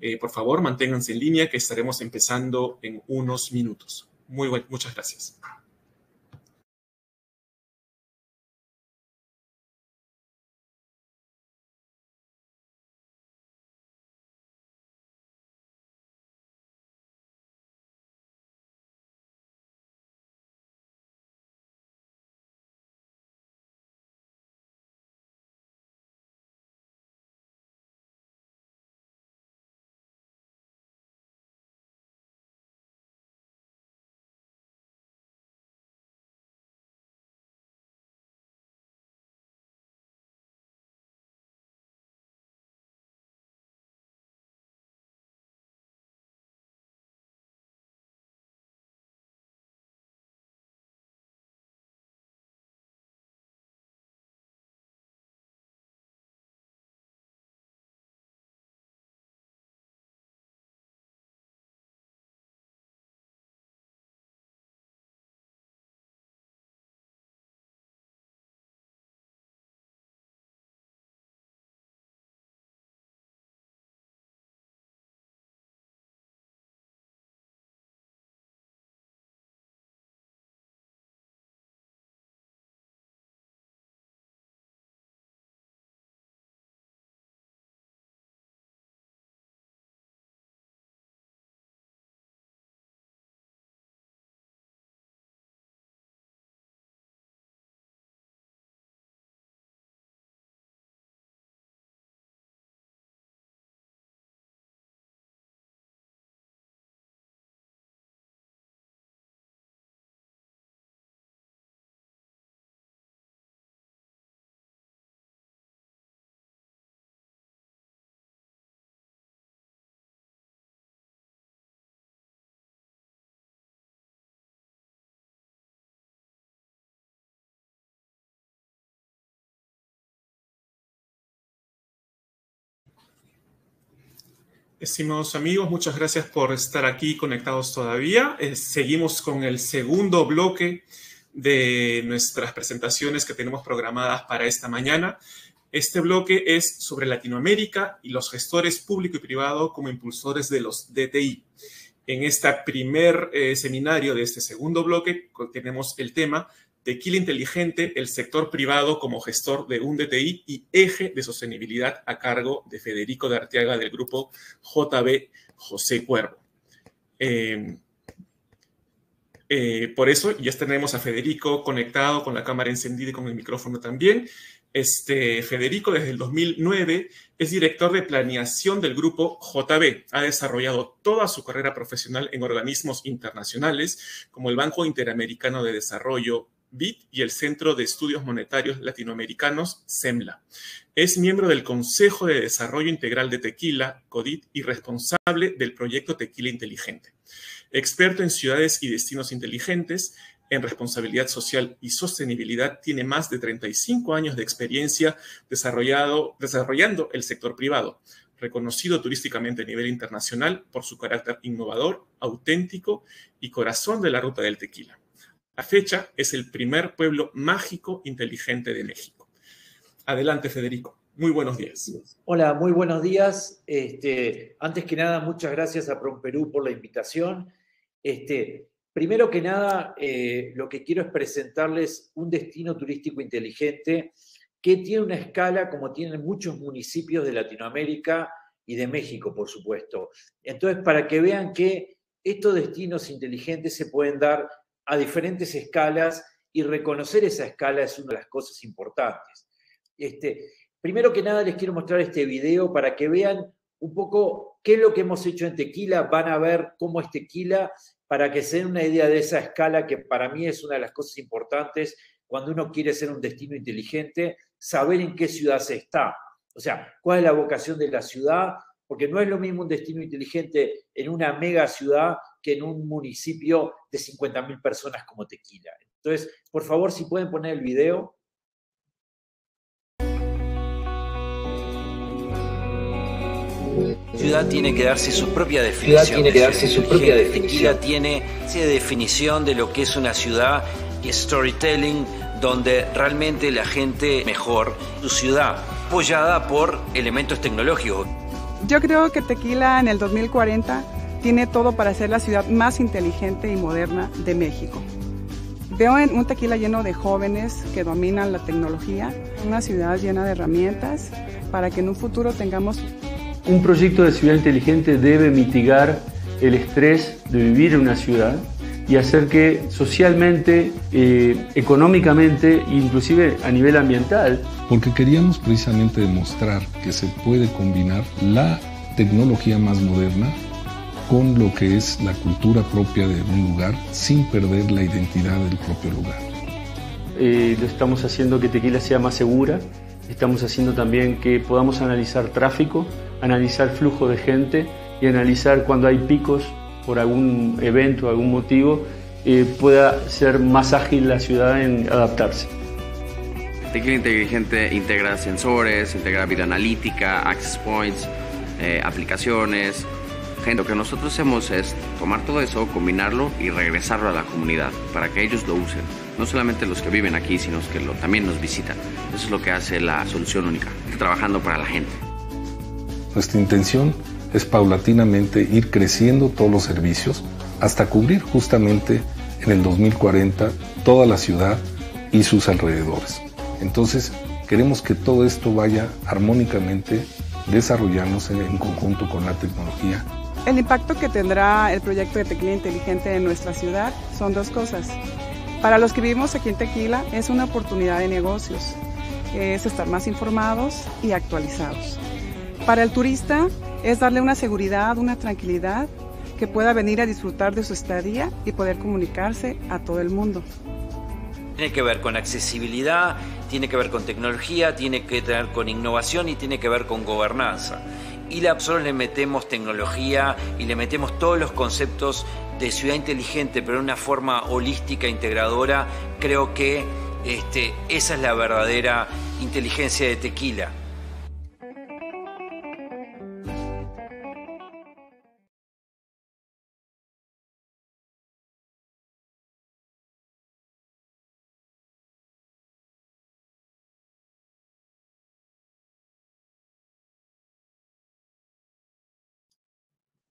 Eh, por favor, manténganse en línea que estaremos empezando en unos minutos. Muy bueno, muchas gracias. Estimados amigos, muchas gracias por estar aquí conectados todavía. Eh, seguimos con el segundo bloque de nuestras presentaciones que tenemos programadas para esta mañana. Este bloque es sobre Latinoamérica y los gestores público y privado como impulsores de los D T I. En este primer eh, seminario de este segundo bloque tenemos el tema Tequila Inteligente, el sector privado como gestor de un D T I y eje de sostenibilidad a cargo de Federico de Arteaga del grupo J B José Cuervo. Eh, eh, por eso ya tenemos a Federico conectado con la cámara encendida y con el micrófono también. Este, Federico desde el dos mil nueve es director de planeación del grupo J B. Ha desarrollado toda su carrera profesional en organismos internacionales como el Banco Interamericano de Desarrollo, B I D, y el Centro de Estudios Monetarios Latinoamericanos, CEMLA. Es miembro del Consejo de Desarrollo Integral de Tequila, CODIT, y responsable del proyecto Tequila Inteligente. Experto en ciudades y destinos inteligentes, en responsabilidad social y sostenibilidad, tiene más de treinta y cinco años de experiencia desarrollado, desarrollando el sector privado, reconocido turísticamente a nivel internacional por su carácter innovador, auténtico y corazón de la ruta del tequila. A fecha es el primer pueblo mágico inteligente de México. Adelante, Federico. Muy buenos días. Hola, muy buenos días. Este, antes que nada, muchas gracias a PROMPERÚ por la invitación. Este, primero que nada, eh, lo que quiero es presentarles un destino turístico inteligente que tiene una escala como tienen muchos municipios de Latinoamérica y de México, por supuesto. Entonces, para que vean que estos destinos inteligentes se pueden dar a diferentes escalas y reconocer esa escala es una de las cosas importantes. Este, primero que nada les quiero mostrar este video para que vean un poco qué es lo que hemos hecho en tequila, van a ver cómo es tequila, para que se den una idea de esa escala que para mí es una de las cosas importantes cuando uno quiere ser un destino inteligente, saber en qué ciudad se está. O sea, cuál es la vocación de la ciudad, porque no es lo mismo un destino inteligente en una mega ciudad que en un municipio de cincuenta mil personas como Tequila. Entonces, por favor, si pueden poner el video. Ciudad tiene que darse su propia definición. Ciudad tiene que darse su propia definición. Tequila tiene esa definición de lo que es una ciudad y storytelling, donde realmente la gente mejor su ciudad, apoyada por elementos tecnológicos. Yo creo que Tequila en el dos mil cuarenta tiene todo para ser la ciudad más inteligente y moderna de México. Veo en un Tequila lleno de jóvenes que dominan la tecnología, una ciudad llena de herramientas para que en un futuro tengamos... Un proyecto de ciudad inteligente debe mitigar el estrés de vivir en una ciudad y hacer que socialmente, eh, económicamente, inclusive a nivel ambiental. Porque queríamos precisamente demostrar que se puede combinar la tecnología más moderna con lo que es la cultura propia de un lugar sin perder la identidad del propio lugar. Eh, lo estamos haciendo que Tequila sea más segura, estamos haciendo también que podamos analizar tráfico, analizar flujo de gente y analizar cuando hay picos por algún evento, algún motivo, eh, pueda ser más ágil la ciudad en adaptarse. Tequila Inteligente integra sensores, integra vida analítica, access points, eh, aplicaciones. Lo que nosotros hacemos es tomar todo eso, combinarlo y regresarlo a la comunidad para que ellos lo usen. No solamente los que viven aquí, sino que lo, también nos visitan. Eso es lo que hace la solución única, trabajando para la gente. Nuestra intención es paulatinamente ir creciendo todos los servicios hasta cubrir justamente en el dos mil cuarenta toda la ciudad y sus alrededores. Entonces, queremos que todo esto vaya armónicamente desarrollándose en conjunto con la tecnología. El impacto que tendrá el proyecto de Tequila Inteligente en nuestra ciudad son dos cosas. Para los que vivimos aquí en Tequila es una oportunidad de negocios, es estar más informados y actualizados. Para el turista es darle una seguridad, una tranquilidad, que pueda venir a disfrutar de su estadía y poder comunicarse a todo el mundo. Tiene que ver con accesibilidad, tiene que ver con tecnología, tiene que ver con innovación y tiene que ver con gobernanza. Y nosotros le metemos tecnología y le metemos todos los conceptos de ciudad inteligente, pero de una forma holística, integradora. Creo que este, esa es la verdadera inteligencia de Tequila.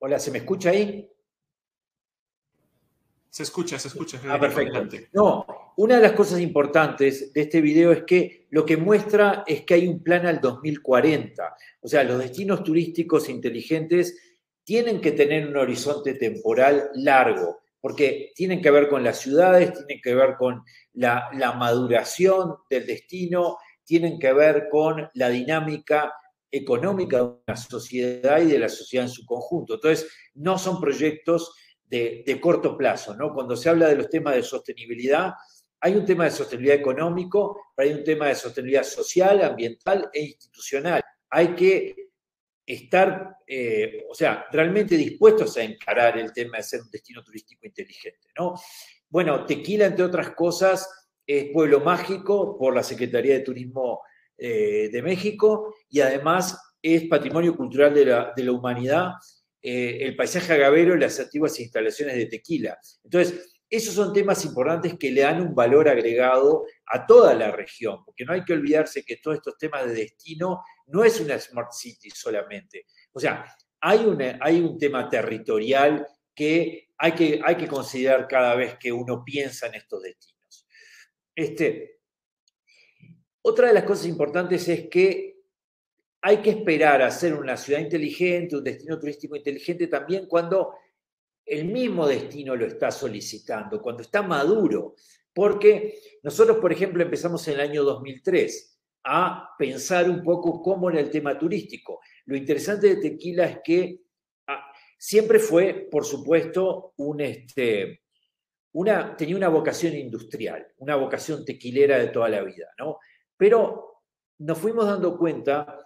Hola, ¿se me escucha ahí? Se escucha, se escucha. Ah, perfecto. No, una de las cosas importantes de este video es que lo que muestra es que hay un plan al dos mil cuarenta. O sea, los destinos turísticos inteligentes tienen que tener un horizonte temporal largo, porque tienen que ver con las ciudades, tienen que ver con la, la maduración del destino, tienen que ver con la dinámica económica de una sociedad y de la sociedad en su conjunto. Entonces, no son proyectos de, de corto plazo, ¿no? Cuando se habla de los temas de sostenibilidad, hay un tema de sostenibilidad económico, pero hay un tema de sostenibilidad social, ambiental e institucional. Hay que estar, eh, o sea, realmente dispuestos a encarar el tema de ser un destino turístico inteligente, ¿no? Bueno, Tequila, entre otras cosas, es Pueblo Mágico por la Secretaría de Turismo eh, de México, y además es Patrimonio Cultural de la, de la Humanidad, eh, el paisaje agavero y las antiguas instalaciones de Tequila. Entonces, esos son temas importantes que le dan un valor agregado a toda la región, porque no hay que olvidarse que todos estos temas de destino no es una Smart City solamente. O sea, hay, una, hay un tema territorial que hay, que hay que considerar cada vez que uno piensa en estos destinos. Este, otra de las cosas importantes es que hay que esperar a ser una ciudad inteligente, un destino turístico inteligente también cuando el mismo destino lo está solicitando, cuando está maduro. Porque nosotros, por ejemplo, empezamos en el año dos mil tres a pensar un poco cómo era el tema turístico. Lo interesante de Tequila es que ah, siempre fue, por supuesto, un, este, una, tenía una vocación industrial, una vocación tequilera de toda la vida, ¿no? Pero nos fuimos dando cuenta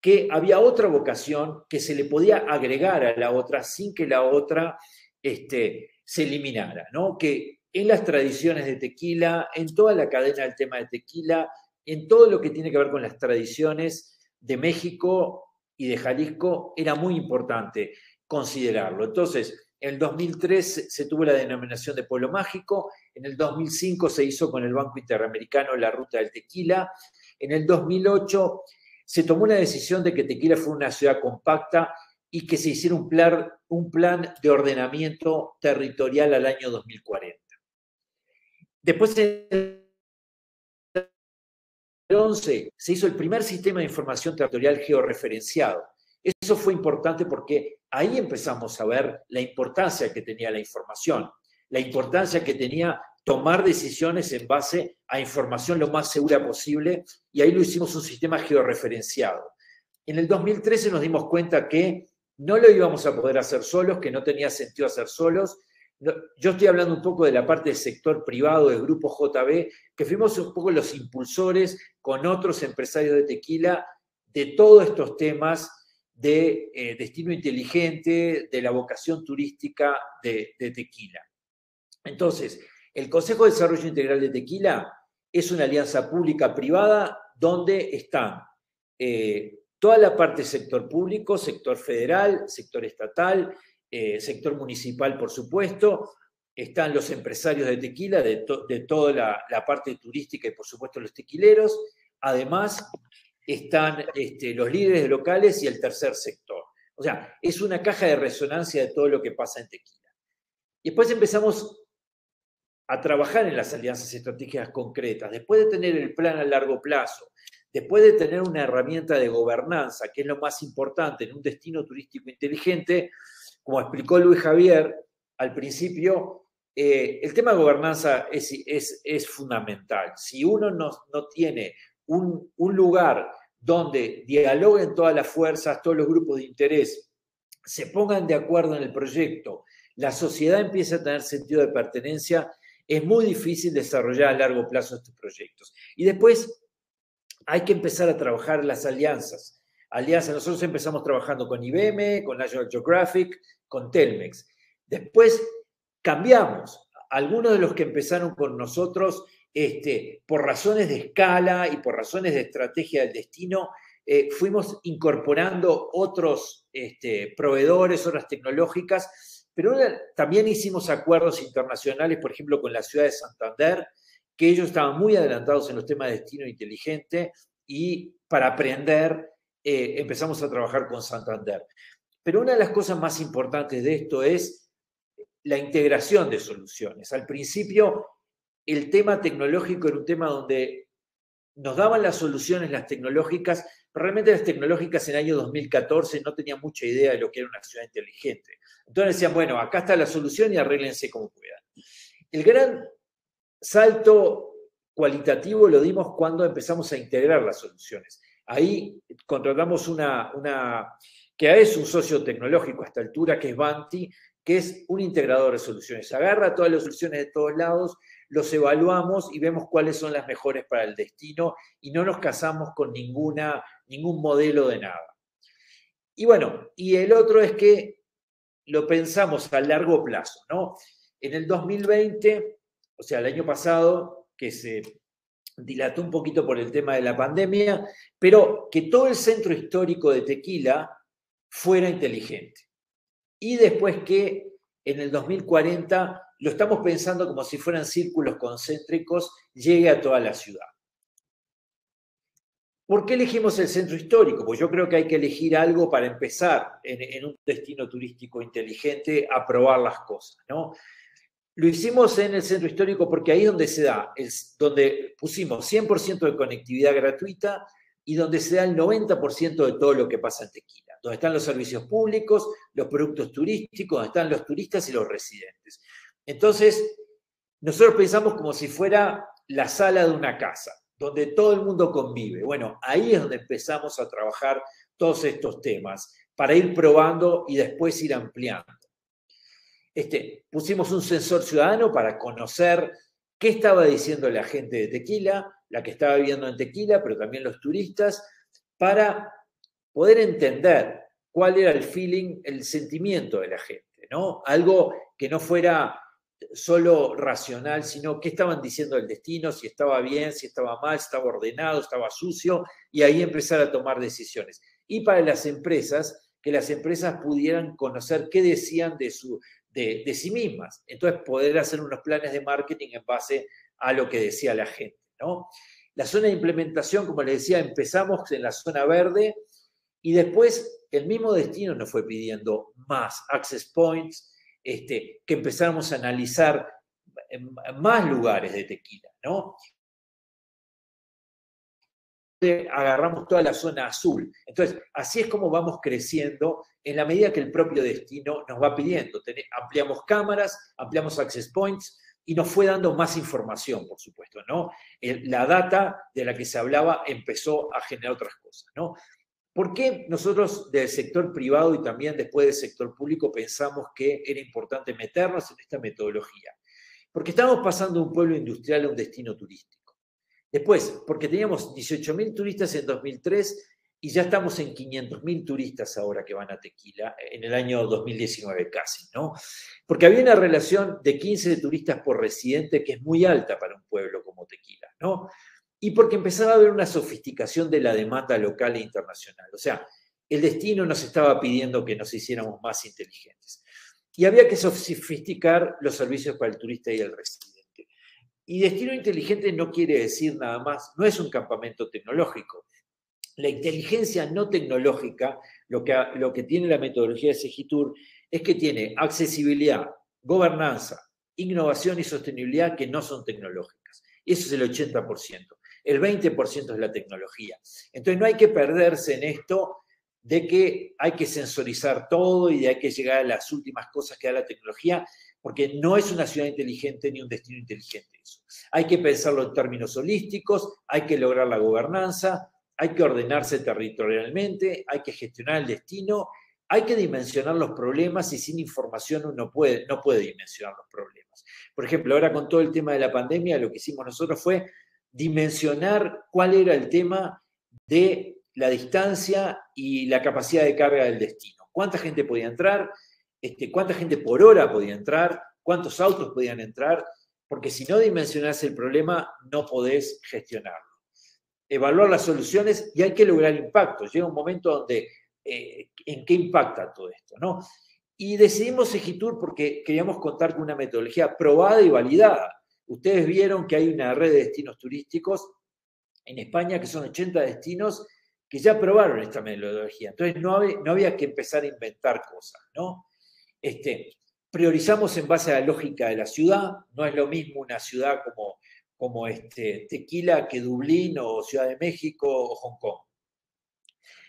que había otra vocación que se le podía agregar a la otra sin que la otra este, se eliminara, ¿no? Que en las tradiciones de Tequila, en toda la cadena del tema de Tequila, en todo lo que tiene que ver con las tradiciones de México y de Jalisco, era muy importante considerarlo. Entonces, en el dos mil tres se tuvo la denominación de Pueblo Mágico, en el dos mil cinco se hizo con el Banco Interamericano la Ruta del Tequila, en el dos mil ocho... se tomó una decisión de que Tequila fuera una ciudad compacta y que se hiciera un plan, un plan de ordenamiento territorial al año dos mil cuarenta. Después, en el dos mil once, se hizo el primer sistema de información territorial georreferenciado. Eso fue importante porque ahí empezamos a ver la importancia que tenía la información, la importancia que tenía tomar decisiones en base a información lo más segura posible, y ahí lo hicimos un sistema georreferenciado. En el dos mil trece nos dimos cuenta que no lo íbamos a poder hacer solos, que no tenía sentido hacer solos. Yo estoy hablando un poco de la parte del sector privado, del Grupo J B, que fuimos un poco los impulsores con otros empresarios de tequila de todos estos temas de eh, destino inteligente, de la vocación turística de, de Tequila. Entonces, el Consejo de Desarrollo Integral de Tequila es una alianza pública-privada donde están eh, toda la parte sector público, sector federal, sector estatal, eh, sector municipal, por supuesto, están los empresarios de tequila, de, to de toda la, la parte turística y, por supuesto, los tequileros. Además, están este, los líderes locales y el tercer sector. O sea, es una caja de resonancia de todo lo que pasa en tequila. Y después empezamos a trabajar en las alianzas estratégicas concretas, después de tener el plan a largo plazo, después de tener una herramienta de gobernanza, que es lo más importante en un destino turístico inteligente, como explicó Luis Javier al principio, eh, el tema de gobernanza es, es, es fundamental. Si uno no, no tiene un, un lugar donde dialoguen todas las fuerzas, todos los grupos de interés, se pongan de acuerdo en el proyecto, la sociedad empieza a tener sentido de pertenencia, es muy difícil desarrollar a largo plazo estos proyectos. Y después hay que empezar a trabajar las alianzas. Alianzas, nosotros empezamos trabajando con I B M, con National Geographic, con Telmex. Después cambiamos. Algunos de los que empezaron con nosotros, este, por razones de escala y por razones de estrategia del destino, eh, fuimos incorporando otros este, proveedores, otras tecnológicas. Pero también hicimos acuerdos internacionales, por ejemplo, con la ciudad de Santander, que ellos estaban muy adelantados en los temas de destino inteligente y para aprender eh, empezamos a trabajar con Santander. Pero una de las cosas más importantes de esto es la integración de soluciones. Al principio, el tema tecnológico era un tema donde nos daban las soluciones las tecnológicas, pero realmente las tecnológicas en el año dos mil catorce no tenían mucha idea de lo que era una ciudad inteligente. Entonces decían, bueno, acá está la solución y arréglense como puedan. El gran salto cualitativo lo dimos cuando empezamos a integrar las soluciones. Ahí contratamos una, una que es un socio tecnológico a esta altura, que es Vanti, que es un integrador de soluciones. Agarra todas las soluciones de todos lados, los evaluamos y vemos cuáles son las mejores para el destino y no nos casamos con ninguna, ningún modelo de nada. Y bueno, y el otro es que lo pensamos a largo plazo, ¿no? En el dos mil veinte, o sea, el año pasado, que se dilató un poquito por el tema de la pandemia, pero que todo el centro histórico de Tequila fuera inteligente. Y después que en el dos mil cuarenta, lo estamos pensando como si fueran círculos concéntricos, llegue a toda la ciudad. ¿Por qué elegimos el centro histórico? Pues yo creo que hay que elegir algo para empezar en, en un destino turístico inteligente a probar las cosas, ¿no? Lo hicimos en el centro histórico porque ahí es donde se da, es donde pusimos cien por ciento de conectividad gratuita y donde se da el noventa por ciento de todo lo que pasa en Tequila, donde están los servicios públicos, los productos turísticos, donde están los turistas y los residentes. Entonces, nosotros pensamos como si fuera la sala de una casa, donde todo el mundo convive. Bueno, ahí es donde empezamos a trabajar todos estos temas, para ir probando y después ir ampliando. Este, pusimos un sensor ciudadano para conocer qué estaba diciendo la gente de Tequila, la que estaba viviendo en Tequila, pero también los turistas, para poder entender cuál era el feeling, el sentimiento de la gente, ¿no? Algo que no fuera solo racional, sino qué estaban diciendo del destino, si estaba bien, si estaba mal, si estaba ordenado, estaba sucio, y ahí empezar a tomar decisiones. Y para las empresas, que las empresas pudieran conocer qué decían de, su, de, de sí mismas. Entonces, poder hacer unos planes de marketing en base a lo que decía la gente, ¿no? La zona de implementación, como les decía, empezamos en la zona verde, y después el mismo destino nos fue pidiendo más access points, Este, que empezamos a analizar más lugares de Tequila, ¿no? Agarramos toda la zona azul. Entonces, así es como vamos creciendo en la medida que el propio destino nos va pidiendo. Ampliamos cámaras, ampliamos access points y nos fue dando más información, por supuesto, ¿no? La data de la que se hablaba empezó a generar otras cosas, ¿no? ¿Por qué nosotros del sector privado y también después del sector público pensamos que era importante meternos en esta metodología? Porque estábamos pasando de un pueblo industrial a un destino turístico. Después, porque teníamos dieciocho mil turistas en dos mil tres y ya estamos en quinientos mil turistas ahora que van a Tequila, en el año dos mil diecinueve casi, ¿no? Porque había una relación de quince turistas por residente que es muy alta para un pueblo como Tequila, ¿no? Y porque empezaba a haber una sofisticación de la demanda local e internacional. O sea, el destino nos estaba pidiendo que nos hiciéramos más inteligentes. Y había que sofisticar los servicios para el turista y el residente. Y destino inteligente no quiere decir nada más, no es un campamento tecnológico. La inteligencia no tecnológica, lo que, lo que tiene la metodología de Segitur, es que tiene accesibilidad, gobernanza, innovación y sostenibilidad que no son tecnológicas. Eso es el ochenta por ciento. El veinte por ciento es la tecnología. Entonces no hay que perderse en esto de que hay que sensorizar todo y de hay que llegar a las últimas cosas que da la tecnología, porque no es una ciudad inteligente ni un destino inteligente eso. Hay que pensarlo en términos holísticos, hay que lograr la gobernanza, hay que ordenarse territorialmente, hay que gestionar el destino, hay que dimensionar los problemas y sin información uno puede, no puede dimensionar los problemas. Por ejemplo, ahora con todo el tema de la pandemia, lo que hicimos nosotros fue dimensionar cuál era el tema de la distancia y la capacidad de carga del destino. Cuánta gente podía entrar, este, cuánta gente por hora podía entrar, cuántos autos podían entrar, porque si no dimensionás el problema, no podés gestionarlo. Evaluar las soluciones y hay que lograr impactos. Llega un momento donde, eh, ¿en qué impacta todo esto, no? Y decidimos Segitur porque queríamos contar con una metodología probada y validada. Ustedes vieron que hay una red de destinos turísticos en España, que son ochenta destinos, que ya probaron esta metodología. Entonces no había, no había que empezar a inventar cosas, ¿no? Este, priorizamos en base a la lógica de la ciudad. No es lo mismo una ciudad como, como este, Tequila que Dublín o Ciudad de México o Hong Kong.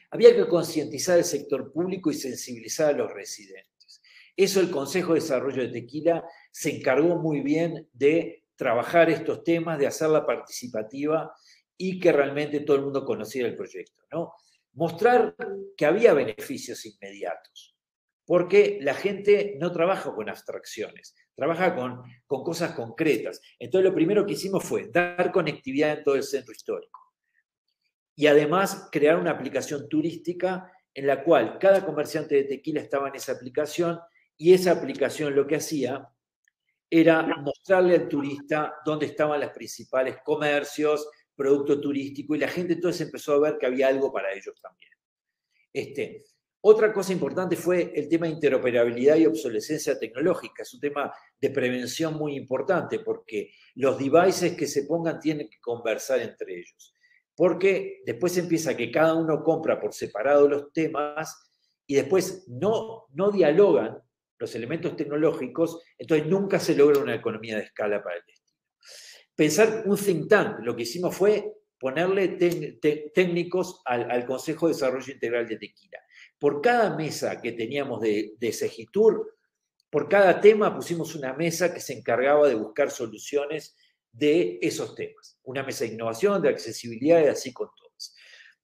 Había que concientizar al sector público y sensibilizar a los residentes. Eso el Consejo de Desarrollo de Tequila se encargó muy bien de trabajar estos temas, de hacerla participativa y que realmente todo el mundo conociera el proyecto, ¿no? Mostrar que había beneficios inmediatos, porque la gente no trabaja con abstracciones, trabaja con, con cosas concretas. Entonces lo primero que hicimos fue dar conectividad en todo el centro histórico y además crear una aplicación turística en la cual cada comerciante de tequila estaba en esa aplicación y esa aplicación lo que hacía era mostrarle al turista dónde estaban los principales comercios, producto turístico, y la gente entonces empezó a ver que había algo para ellos también. Este, otra cosa importante fue el tema de interoperabilidad y obsolescencia tecnológica. Es un tema de prevención muy importante porque los devices que se pongan tienen que conversar entre ellos. Porque después empieza que cada uno compra por separado los temas y después no, no dialogan los elementos tecnológicos, entonces nunca se logra una economía de escala para el destino. Pensar un think tank, lo que hicimos fue ponerle te, te, técnicos al, al Consejo de Desarrollo Integral de Tequila. Por cada mesa que teníamos de, de Segitur, por cada tema pusimos una mesa que se encargaba de buscar soluciones de esos temas. Una mesa de innovación, de accesibilidad y así con todas.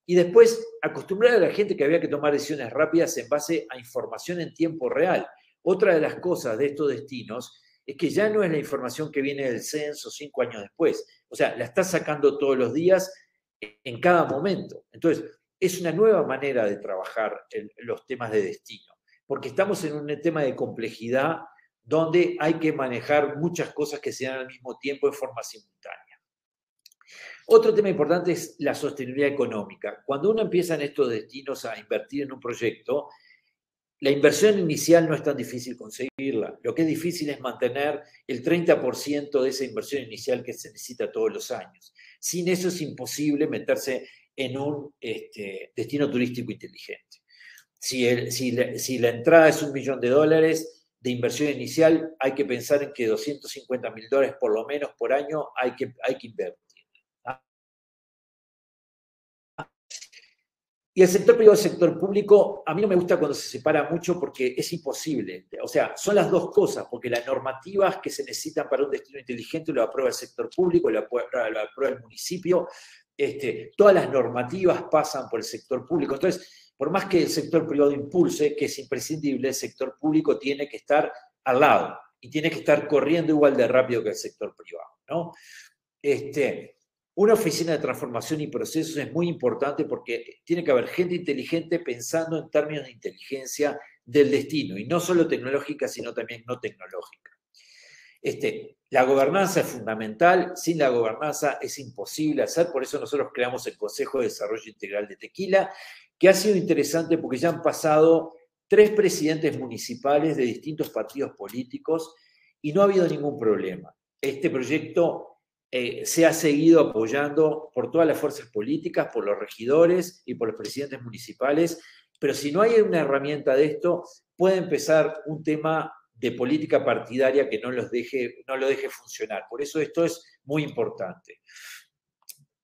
Y después acostumbrar a la gente que había que tomar decisiones rápidas en base a información en tiempo real. Otra de las cosas de estos destinos es que ya no es la información que viene del censo cinco años después. O sea, la estás sacando todos los días, en cada momento. Entonces, es una nueva manera de trabajar el, los temas de destino, porque estamos en un tema de complejidad donde hay que manejar muchas cosas que se dan al mismo tiempo en forma simultánea. Otro tema importante es la sostenibilidad económica. Cuando uno empieza en estos destinos a invertir en un proyecto, la inversión inicial no es tan difícil conseguirla. Lo que es difícil es mantener el treinta por ciento de esa inversión inicial que se necesita todos los años. Sin eso es imposible meterse en un este, destino turístico inteligente. Si, el, si, la, si la entrada es un millón de dólares de inversión inicial, hay que pensar en que doscientos cincuenta mil dólares por lo menos por año hay que, hay que invertir. ¿Ah? Y el sector privado y el sector público, a mí no me gusta cuando se separa mucho porque es imposible. O sea, son las dos cosas, porque las normativas que se necesitan para un destino inteligente lo aprueba el sector público, lo aprueba, lo aprueba el municipio. Este, todas las normativas pasan por el sector público. Entonces, por más que el sector privado impulse, que es imprescindible, el sector público tiene que estar al lado y tiene que estar corriendo igual de rápido que el sector privado, ¿no? Este... Una oficina de transformación y procesos es muy importante porque tiene que haber gente inteligente pensando en términos de inteligencia del destino, y no solo tecnológica, sino también no tecnológica. Este, la gobernanza es fundamental, sin la gobernanza es imposible hacer, por eso nosotros creamos el Consejo de Desarrollo Integral de Tequila, que ha sido interesante porque ya han pasado tres presidentes municipales de distintos partidos políticos y no ha habido ningún problema. Este proyecto... Eh, se ha seguido apoyando por todas las fuerzas políticas, por los regidores y por los presidentes municipales, pero si no hay una herramienta de esto, puede empezar un tema de política partidaria que no los deje, no lo deje funcionar. Por eso esto es muy importante.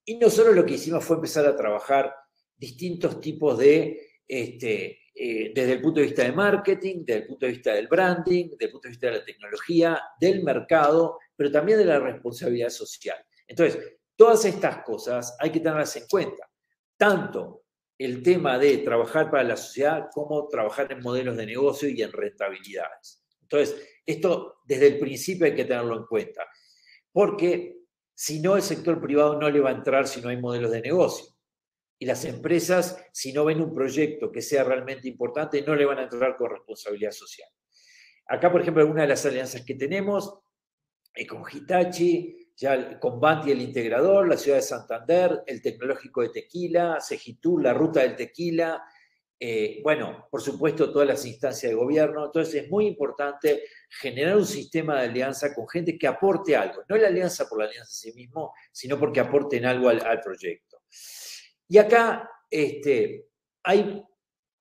Y nosotros lo que hicimos fue empezar a trabajar distintos tipos de, este, eh, desde el punto de vista de marketing, desde el punto de vista del branding, desde el punto de vista de la tecnología, del mercado, pero también de la responsabilidad social. Entonces, todas estas cosas hay que tenerlas en cuenta. Tanto el tema de trabajar para la sociedad como trabajar en modelos de negocio y en rentabilidades. Entonces, esto desde el principio hay que tenerlo en cuenta. Porque si no, el sector privado no le va a entrar si no hay modelos de negocio. Y las empresas, si no ven un proyecto que sea realmente importante, no le van a entrar con responsabilidad social. Acá, por ejemplo, alguna de las alianzas que tenemos... con Hitachi, ya con Banti el Integrador, la Ciudad de Santander, el Tecnológico de Tequila, Segitur, la Ruta del Tequila, eh, bueno, por supuesto todas las instancias de gobierno. Entonces es muy importante generar un sistema de alianza con gente que aporte algo, no la alianza por la alianza en sí mismo, sino porque aporten algo al, al proyecto. Y acá este, hay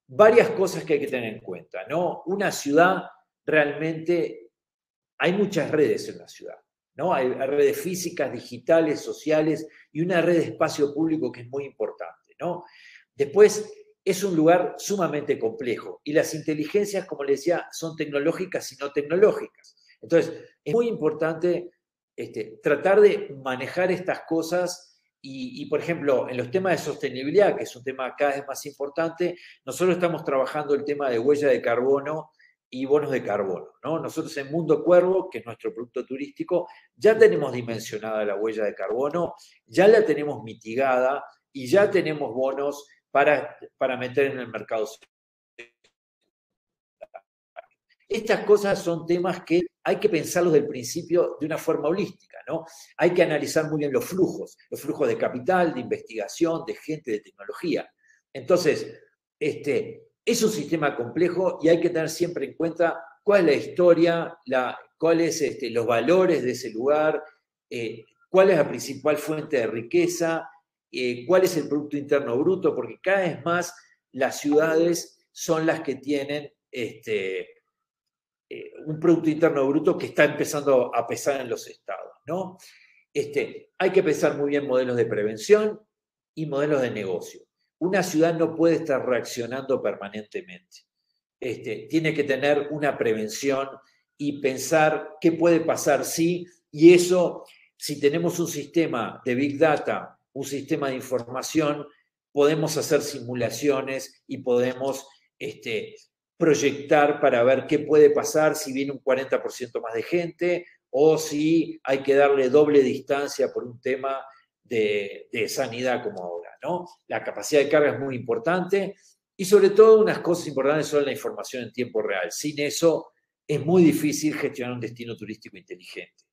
varias cosas que hay que tener en cuenta, ¿no? Una ciudad realmente... Hay muchas redes en la ciudad, ¿no? Hay redes físicas, digitales, sociales y una red de espacio público que es muy importante, ¿no? Después, es un lugar sumamente complejo y las inteligencias, como les decía, son tecnológicas y no tecnológicas. Entonces, es muy importante este, tratar de manejar estas cosas y, y, por ejemplo, en los temas de sostenibilidad, que es un tema cada vez más importante, nosotros estamos trabajando el tema de huella de carbono y bonos de carbono, ¿no? Nosotros en Mundo Cuervo, que es nuestro producto turístico, ya tenemos dimensionada la huella de carbono, ya la tenemos mitigada y ya tenemos bonos para, para meter en el mercado. Estas cosas son temas que hay que pensarlos desde el principio de una forma holística, ¿no? Hay que analizar muy bien los flujos, los flujos de capital, de investigación, de gente, de tecnología. Entonces, este, es un sistema complejo y hay que tener siempre en cuenta cuál es la historia, la, cuáles este, los valores de ese lugar, eh, cuál es la principal fuente de riqueza, eh, cuál es el Producto Interno Bruto, porque cada vez más las ciudades son las que tienen este, eh, un Producto Interno Bruto que está empezando a pesar en los estados, ¿no? Este, hay que pensar muy bien modelos de prevención y modelos de negocio. Una ciudad no puede estar reaccionando permanentemente. Este, tiene que tener una prevención y pensar qué puede pasar si, y eso, si tenemos un sistema de Big Data, un sistema de información, podemos hacer simulaciones y podemos este, proyectar para ver qué puede pasar si viene un cuarenta por ciento más de gente o si hay que darle doble distancia por un tema de, de sanidad como ahora, ¿no? La capacidad de carga es muy importante. Y sobre todo, unas cosas importantes son la información en tiempo real. Sin eso, es muy difícil gestionar un destino turístico inteligente.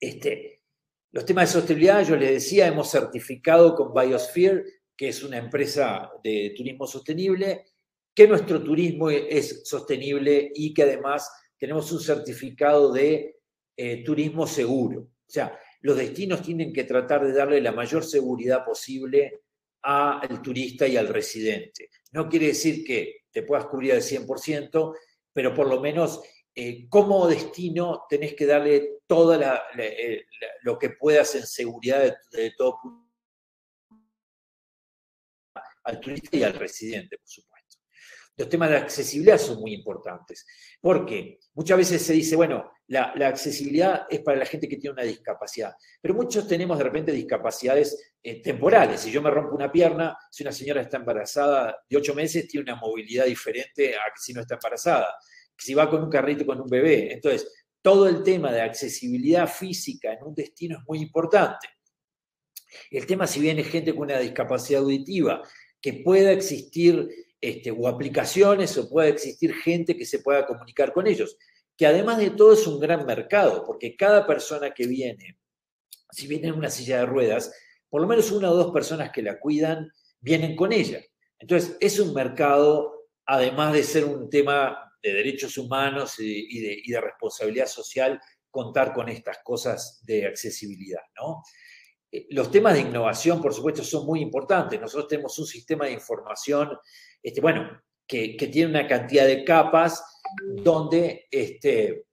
Este, los temas de sostenibilidad, yo les decía, hemos certificado con Biosphere, que es una empresa de turismo sostenible, que nuestro turismo es sostenible y que además tenemos un certificado de eh, turismo seguro. O sea, los destinos tienen que tratar de darle la mayor seguridad posible al turista y al residente. No quiere decir que te puedas cubrir al cien por ciento, pero por lo menos eh, como destino tenés que darle todo la, la, la, lo que puedas en seguridad de, de todo al turista y al residente, por supuesto. Los temas de accesibilidad son muy importantes, porque muchas veces se dice, bueno, la, la accesibilidad es para la gente que tiene una discapacidad, pero muchos tenemos de repente discapacidades eh, temporales. Si yo me rompo una pierna, si una señora está embarazada de ocho meses, tiene una movilidad diferente a si no está embarazada, si va con un carrito con un bebé. Entonces, todo el tema de accesibilidad física en un destino es muy importante. El tema si viene gente con una discapacidad auditiva, que pueda existir Este, o aplicaciones, o puede existir gente que se pueda comunicar con ellos, que además de todo es un gran mercado, porque cada persona que viene, si viene en una silla de ruedas, por lo menos una o dos personas que la cuidan, vienen con ella. Entonces, es un mercado, además de ser un tema de derechos humanos y, y, de, y de responsabilidad social, contar con estas cosas de accesibilidad, ¿no? Los temas de innovación, por supuesto, son muy importantes. Nosotros tenemos un sistema de información, este, bueno, que, que tiene una cantidad de capas donde, este,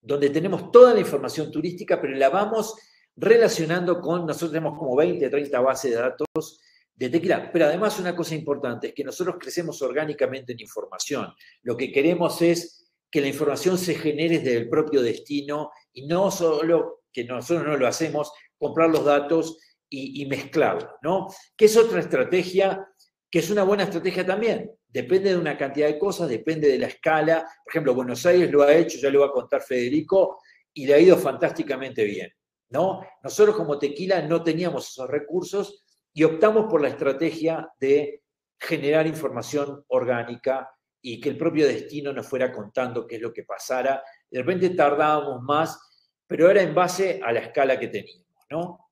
donde tenemos toda la información turística, pero la vamos relacionando con, nosotros tenemos como veinte, treinta bases de datos de tequila. Pero además una cosa importante es que nosotros crecemos orgánicamente en información. Lo que queremos es que la información se genere desde el propio destino y no solo que nosotros no lo hacemos, comprar los datos y, y mezclarlos, ¿no? Que es otra estrategia, que es una buena estrategia también. Depende de una cantidad de cosas, depende de la escala. Por ejemplo, Buenos Aires lo ha hecho, ya lo va a contar Federico, y le ha ido fantásticamente bien, ¿no? Nosotros como Tequila no teníamos esos recursos y optamos por la estrategia de generar información orgánica y que el propio destino nos fuera contando qué es lo que pasara. De repente tardábamos más, pero era en base a la escala que teníamos, ¿no?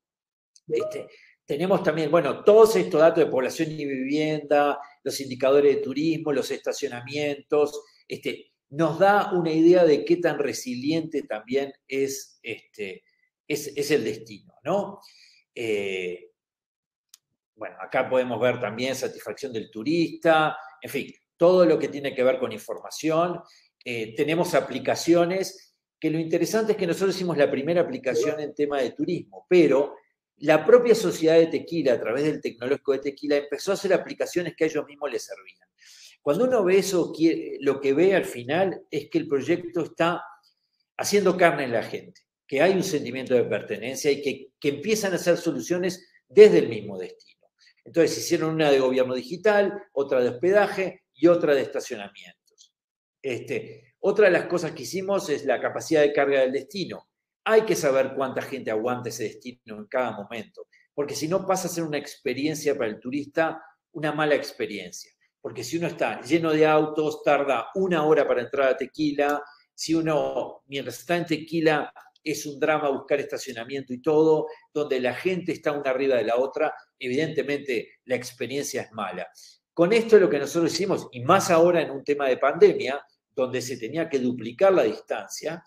Este, tenemos también, bueno, todos estos datos de población y vivienda, los indicadores de turismo, los estacionamientos, este, nos da una idea de qué tan resiliente también es, este, es, es el destino, ¿no? Eh, bueno, acá podemos ver también satisfacción del turista, en fin, todo lo que tiene que ver con información. Eh, tenemos aplicaciones que lo interesante es que nosotros hicimos la primera aplicación en tema de turismo, pero la propia sociedad de Tequila, a través del tecnológico de Tequila, empezó a hacer aplicaciones que a ellos mismos les servían. Cuando uno ve eso, lo que ve al final es que el proyecto está haciendo carne en la gente, que hay un sentimiento de pertenencia y que, que empiezan a hacer soluciones desde el mismo destino. Entonces hicieron una de gobierno digital, otra de hospedaje y otra de estacionamientos. Este... Otra de las cosas que hicimos es la capacidad de carga del destino. Hay que saber cuánta gente aguanta ese destino en cada momento, porque si no pasa a ser una experiencia para el turista, una mala experiencia. Porque si uno está lleno de autos, tarda una hora para entrar a Tequila. Si uno, mientras está en Tequila, es un drama buscar estacionamiento y todo, donde la gente está una arriba de la otra, evidentemente la experiencia es mala. Con esto es lo que nosotros hicimos, y más ahora en un tema de pandemia, donde se tenía que duplicar la distancia,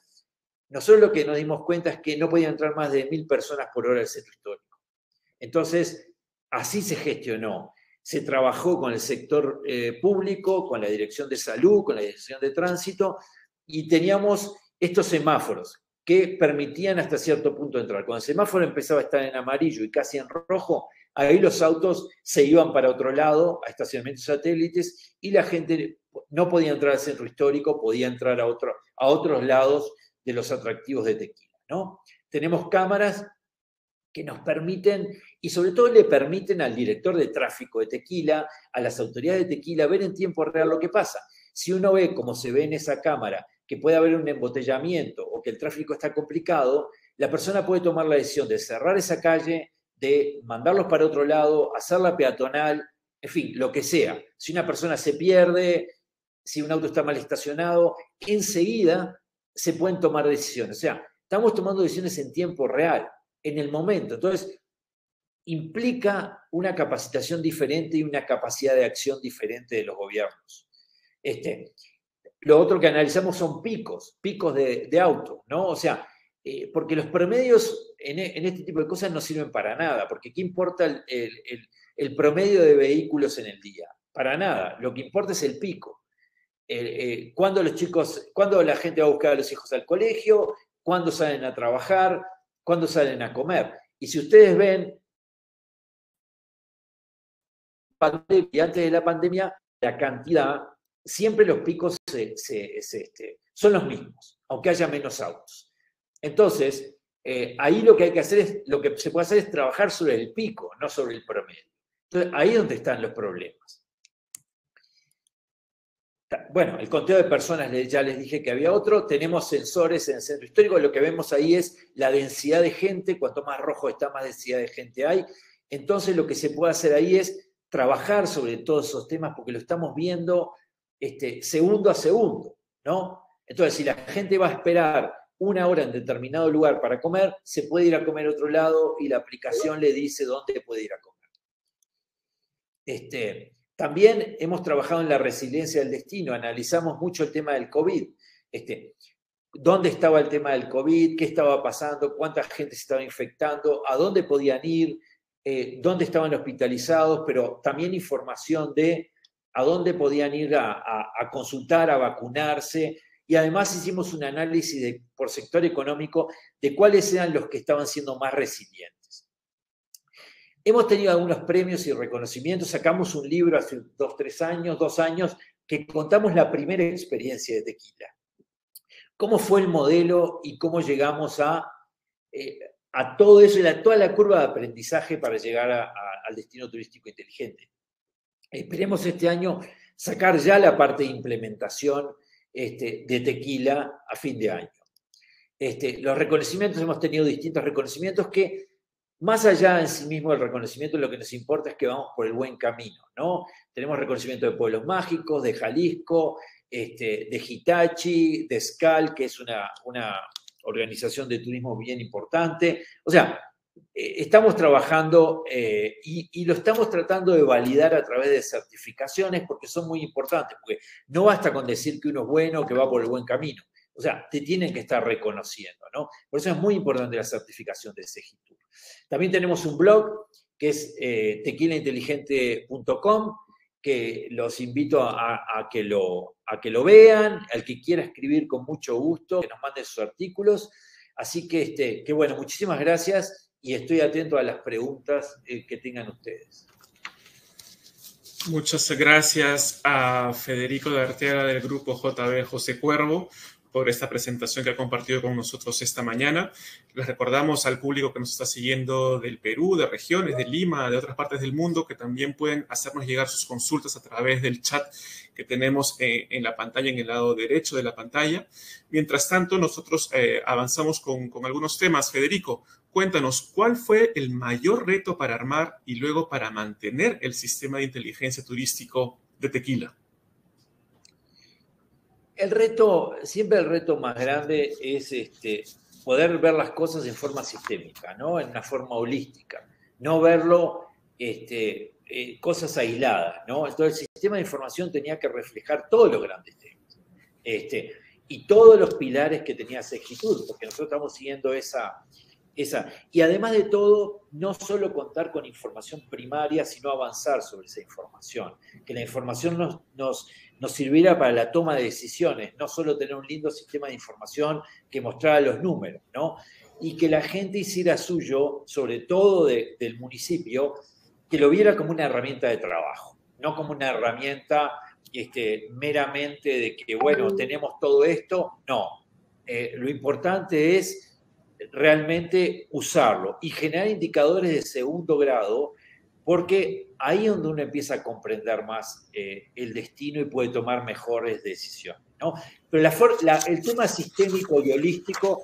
nosotros lo que nos dimos cuenta es que no podían entrar más de mil personas por hora al centro histórico. Entonces, así se gestionó. Se trabajó con el sector eh, público, con la dirección de salud, con la dirección de tránsito, y teníamos estos semáforos que permitían hasta cierto punto entrar. Cuando el semáforo empezaba a estar en amarillo y casi en rojo, ahí los autos se iban para otro lado, a estacionamientos satélites, y la gente no podía entrar al centro histórico, podía entrar a, otro, a otros lados de los atractivos de Tequila, ¿no? Tenemos cámaras que nos permiten, y sobre todo le permiten al director de tráfico de Tequila, a las autoridades de Tequila, ver en tiempo real lo que pasa. Si uno ve, como se ve en esa cámara, que puede haber un embotellamiento o que el tráfico está complicado, la persona puede tomar la decisión de cerrar esa calle, de mandarlos para otro lado, hacerla peatonal, en fin, lo que sea. Si una persona se pierde, si un auto está mal estacionado, enseguida se pueden tomar decisiones. O sea, estamos tomando decisiones en tiempo real, en el momento. Entonces, implica una capacitación diferente y una capacidad de acción diferente de los gobiernos. Este, lo otro que analizamos son picos, picos de, de autos, ¿no? O sea, Eh, porque los promedios en, en este tipo de cosas no sirven para nada, porque ¿qué importa el, el, el, el promedio de vehículos en el día? Para nada, lo que importa es el pico. Eh, eh, ¿Cuándo los chicos, cuándo la gente va a buscar a los hijos al colegio? ¿Cuándo salen a trabajar? ¿Cuándo salen a comer? Y si ustedes ven, antes de la pandemia, la cantidad, siempre los picos se, se, se, este, son los mismos, aunque haya menos autos. Entonces, eh, ahí lo que hay que hacer es, lo que se puede hacer es trabajar sobre el pico, no sobre el promedio. Entonces, ahí es donde están los problemas. Bueno, el conteo de personas, ya les dije que había otro. Tenemos sensores en el centro histórico. Lo que vemos ahí es la densidad de gente. Cuanto más rojo está, más densidad de gente hay. Entonces, lo que se puede hacer ahí es trabajar sobre todos esos temas, porque lo estamos viendo este, segundo a segundo, ¿no? Entonces, si la gente va a esperar una hora en determinado lugar para comer, se puede ir a comer a otro lado y la aplicación le dice dónde puede ir a comer. Este, también hemos trabajado en la resiliencia del destino, analizamos mucho el tema del COVID. Este, ¿Dónde estaba el tema del COVID? ¿Qué estaba pasando? ¿Cuánta gente se estaba infectando? ¿A dónde podían ir? Eh, ¿Dónde estaban hospitalizados? Pero también información de a dónde podían ir a, a, a consultar, a vacunarse. Y además hicimos un análisis de, por sector económico de cuáles eran los que estaban siendo más resilientes. Hemos tenido algunos premios y reconocimientos. Sacamos un libro hace dos, tres años, dos años, que contamos la primera experiencia de Tequila. Cómo fue el modelo y cómo llegamos a, eh, a todo eso, y a toda la curva de aprendizaje para llegar a, a, al destino turístico inteligente. Esperemos este año sacar ya la parte de implementación Este, de Tequila a fin de año. Este, los reconocimientos, hemos tenido distintos reconocimientos que, más allá en sí mismo del reconocimiento, lo que nos importa es que vamos por el buen camino, ¿no? Tenemos reconocimiento de Pueblos Mágicos, de Jalisco, este, de Hitachi, de S C A L, que es una, una organización de turismo bien importante. O sea, eh, estamos trabajando eh, y, y lo estamos tratando de validar a través de certificaciones, porque son muy importantes, porque no basta con decir que uno es bueno, que va por el buen camino. O sea, te tienen que estar reconociendo, ¿no? Por eso es muy importante la certificación de Segitur. También tenemos un blog que es eh, tequila inteligente punto com, que los invito a, a, que lo, a que lo vean, al que quiera escribir con mucho gusto, que nos mande sus artículos. Así que, este, que bueno, muchísimas gracias. Y estoy atento a las preguntas eh, que tengan ustedes. Muchas gracias a Federico Dartera del Grupo J B José Cuervo por esta presentación que ha compartido con nosotros esta mañana. Les recordamos al público que nos está siguiendo del Perú, de regiones, de Lima, de otras partes del mundo, que también pueden hacernos llegar sus consultas a través del chat que tenemos eh, en la pantalla, en el lado derecho de la pantalla. Mientras tanto, nosotros eh, avanzamos con, con algunos temas. Federico, cuéntanos, ¿cuál fue el mayor reto para armar y luego para mantener el sistema de inteligencia turístico de tequila? El reto, siempre el reto más grande es este, poder ver las cosas en forma sistémica, ¿no? En una forma holística. No verlo este, eh, cosas aisladas, ¿no? Entonces el sistema de información tenía que reflejar todos los grandes temas este, y todos los pilares que tenía Segitur, porque nosotros estamos siguiendo esa... Esa. Y además de todo, no solo contar con información primaria, sino avanzar sobre esa información. Que la información nos, nos, nos sirviera para la toma de decisiones, no solo tener un lindo sistema de información que mostrara los números, ¿no? Y que la gente hiciera suyo, sobre todo de, del municipio, que lo viera como una herramienta de trabajo, no como una herramienta este, meramente de que, bueno, tenemos todo esto. No. Eh, lo importante es realmente usarlo y generar indicadores de segundo grado, porque ahí es donde uno empieza a comprender más eh, el destino y puede tomar mejores decisiones, ¿no? Pero la, la, el tema sistémico y holístico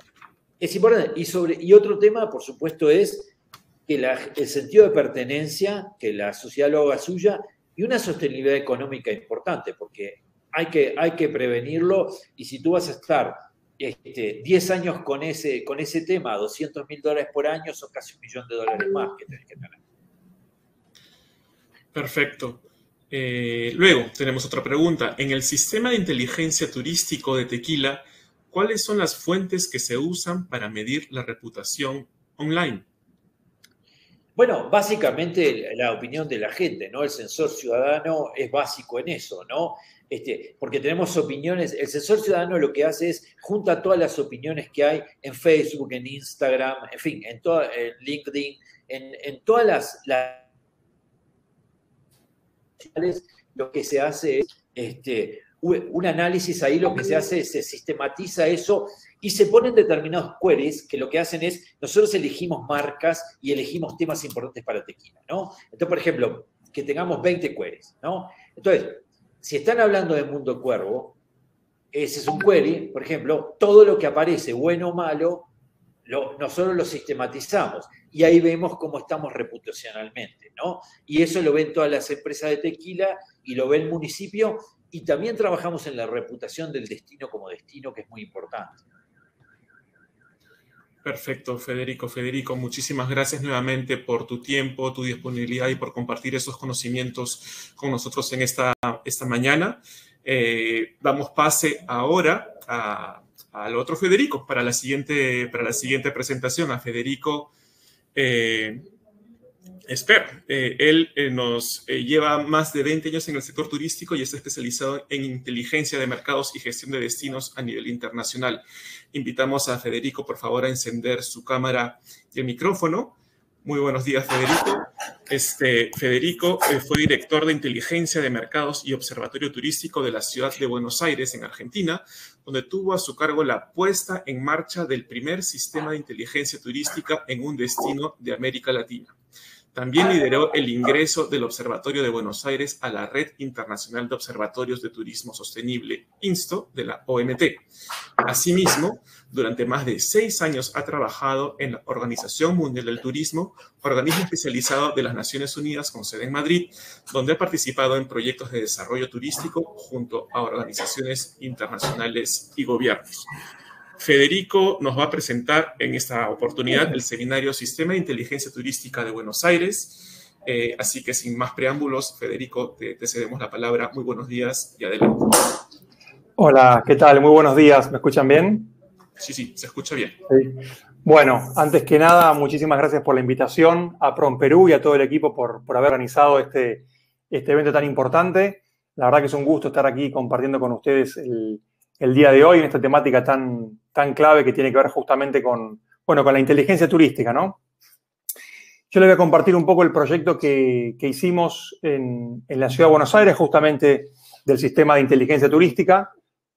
es importante. Y, sobre, y otro tema, por supuesto, es que la, el sentido de pertenencia, que la sociedad lo haga suya, y una sostenibilidad económica importante, porque hay que, hay que prevenirlo, y si tú vas a estar Este, diez años con ese, con ese tema, doscientos mil dólares por año, son casi un millón de dólares más que tenés que tener. Perfecto. Eh, luego, tenemos otra pregunta. En el sistema de inteligencia turístico de Tequila, ¿cuáles son las fuentes que se usan para medir la reputación online? Bueno, básicamente la opinión de la gente, ¿no? El sensor ciudadano es básico en eso, ¿no? Este, porque tenemos opiniones. El sensor ciudadano lo que hace es junta todas las opiniones que hay en Facebook, en Instagram, en fin, en, toda, en LinkedIn, en, en todas las, las... Lo que se hace es este, un análisis ahí, lo que se hace es se sistematiza eso y se ponen determinados queries que lo que hacen es, nosotros elegimos marcas y elegimos temas importantes para Tequila, ¿no? Entonces, por ejemplo, que tengamos veinte queries, ¿no? Entonces, si están hablando de Mundo Cuervo, ese es un query, por ejemplo, todo lo que aparece, bueno o malo, lo, nosotros lo sistematizamos y ahí vemos cómo estamos reputacionalmente, ¿no? Y eso lo ven todas las empresas de tequila y lo ve el municipio, y también trabajamos en la reputación del destino como destino, que es muy importante. Perfecto, Federico. Federico, muchísimas gracias nuevamente por tu tiempo, tu disponibilidad y por compartir esos conocimientos con nosotros en esta, esta mañana. Eh, damos pase ahora al otro Federico para la siguiente, para la siguiente presentación, a Federico eh, Esper. Eh, él eh, nos eh, lleva más de veinte años en el sector turístico y está especializado en inteligencia de mercados y gestión de destinos a nivel internacional. Invitamos a Federico, por favor, a encender su cámara y el micrófono. Muy buenos días, Federico. Este, Federico eh, fue director de Inteligencia de Mercados y Observatorio Turístico de la ciudad de Buenos Aires, en Argentina, donde tuvo a su cargo la puesta en marcha del primer sistema de inteligencia turística en un destino de América Latina. También lideró el ingreso del Observatorio de Buenos Aires a la Red Internacional de Observatorios de Turismo Sostenible, INSTO, de la O M T. Asimismo, durante más de seis años ha trabajado en la Organización Mundial del Turismo, organismo especializado de las Naciones Unidas con sede en Madrid, donde ha participado en proyectos de desarrollo turístico junto a organizaciones internacionales y gobiernos. Federico nos va a presentar en esta oportunidad el seminario Sistema de Inteligencia Turística de Buenos Aires. Eh, así que sin más preámbulos, Federico, te, te cedemos la palabra. Muy buenos días y adelante. Hola, ¿qué tal? Muy buenos días. ¿Me escuchan bien? Sí, sí, se escucha bien. Sí. Bueno, antes que nada, muchísimas gracias por la invitación a PROM Perú y a todo el equipo por, por haber organizado este, este evento tan importante. La verdad que es un gusto estar aquí compartiendo con ustedes el el día de hoy en esta temática tan, tan clave que tiene que ver justamente con, bueno, con la inteligencia turística, ¿no? Yo les voy a compartir un poco el proyecto que, que hicimos en, en la ciudad de Buenos Aires, justamente del sistema de inteligencia turística,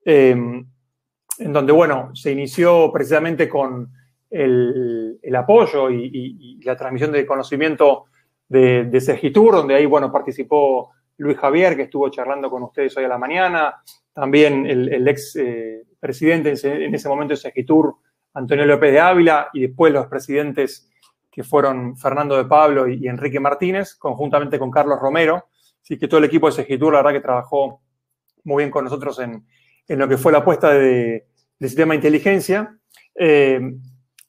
eh, en donde, bueno, se inició precisamente con el, el apoyo y, y, y la transmisión de conocimiento de, de Segitur, donde ahí, bueno, participó Luis Javier, que estuvo charlando con ustedes hoy a la mañana. También el, el ex eh, presidente en ese momento de Segitur, Antonio López de Ávila, y después los presidentes que fueron Fernando de Pablo y, y Enrique Martínez, conjuntamente con Carlos Romero, Así que todo el equipo de Segitur, la verdad que trabajó muy bien con nosotros en, en lo que fue la apuesta de, del sistema de inteligencia. Eh,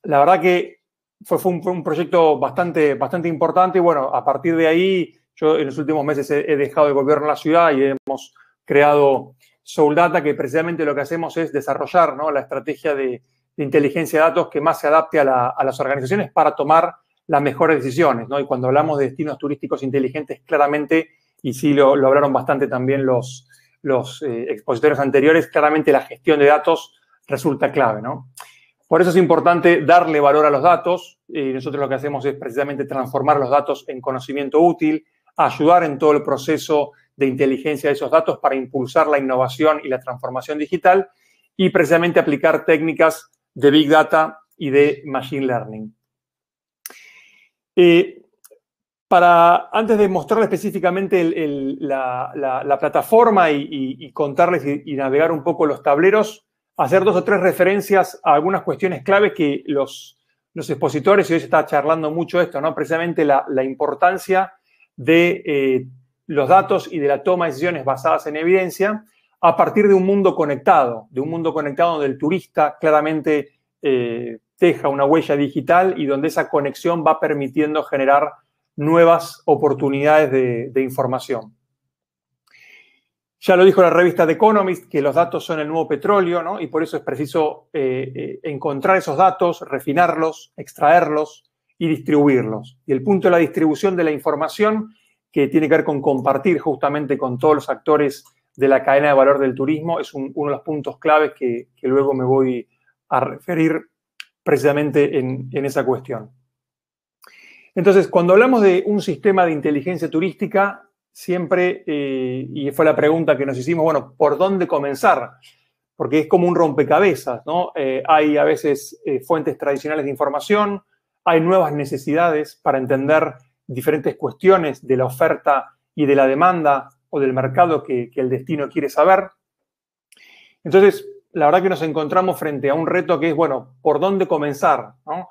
la verdad que fue, fue, un, fue un proyecto bastante, bastante importante y, bueno, a partir de ahí, yo en los últimos meses he, he dejado el gobierno de la ciudad y hemos creado Soul Data, que precisamente lo que hacemos es desarrollar, ¿no?, la estrategia de, de inteligencia de datos que más se adapte a, la, a las organizaciones para tomar las mejores decisiones, ¿no? Y cuando hablamos de destinos turísticos inteligentes, claramente, y sí lo, lo hablaron bastante también los, los eh, expositores anteriores, claramente la gestión de datos resulta clave, ¿no? Por eso es importante darle valor a los datos. Eh, nosotros lo que hacemos es precisamente transformar los datos en conocimiento útil, ayudar en todo el proceso de inteligencia de esos datos para impulsar la innovación y la transformación digital y precisamente aplicar técnicas de Big Data y de Machine Learning. Eh, para, antes de mostrarles específicamente el, el, la, la, la plataforma y, y, y contarles y, y navegar un poco los tableros, hacer dos o tres referencias a algunas cuestiones claves que los, los expositores, y hoy se está charlando mucho esto, ¿no? Precisamente la, la importancia de eh, los datos y de la toma de decisiones basadas en evidencia a partir de un mundo conectado, de un mundo conectado donde el turista claramente eh, deja una huella digital y donde esa conexión va permitiendo generar nuevas oportunidades de, de información. Ya lo dijo la revista The Economist, que los datos son el nuevo petróleo, ¿no? Y por eso es preciso eh, encontrar esos datos, refinarlos, extraerlos y distribuirlos. Y el punto de la distribución de la información, que tiene que ver con compartir justamente con todos los actores de la cadena de valor del turismo, es un, uno de los puntos claves que, que luego me voy a referir precisamente en, en esa cuestión. Entonces, cuando hablamos de un sistema de inteligencia turística, siempre, eh, y fue la pregunta que nos hicimos, bueno, ¿por dónde comenzar? Porque es como un rompecabezas, ¿no? Eh, hay a veces eh, fuentes tradicionales de información, hay nuevas necesidades para entender diferentes cuestiones de la oferta y de la demanda o del mercado que, que el destino quiere saber. Entonces, la verdad que nos encontramos frente a un reto que es, bueno, ¿por dónde comenzar?, ¿no?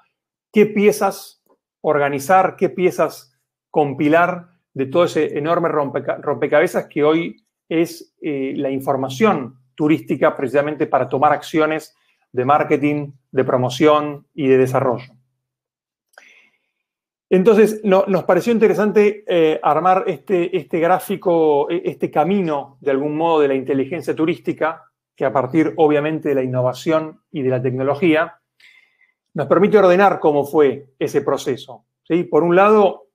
¿Qué piezas organizar? ¿Qué piezas compilar de todo ese enorme rompeca rompecabezas que hoy es eh, la información turística precisamente para tomar acciones de marketing, de promoción y de desarrollo? Entonces, no, nos pareció interesante eh, armar este, este gráfico, este camino, de algún modo, de la inteligencia turística, que a partir, obviamente, de la innovación y de la tecnología, nos permite ordenar cómo fue ese proceso, ¿sí? Por un lado,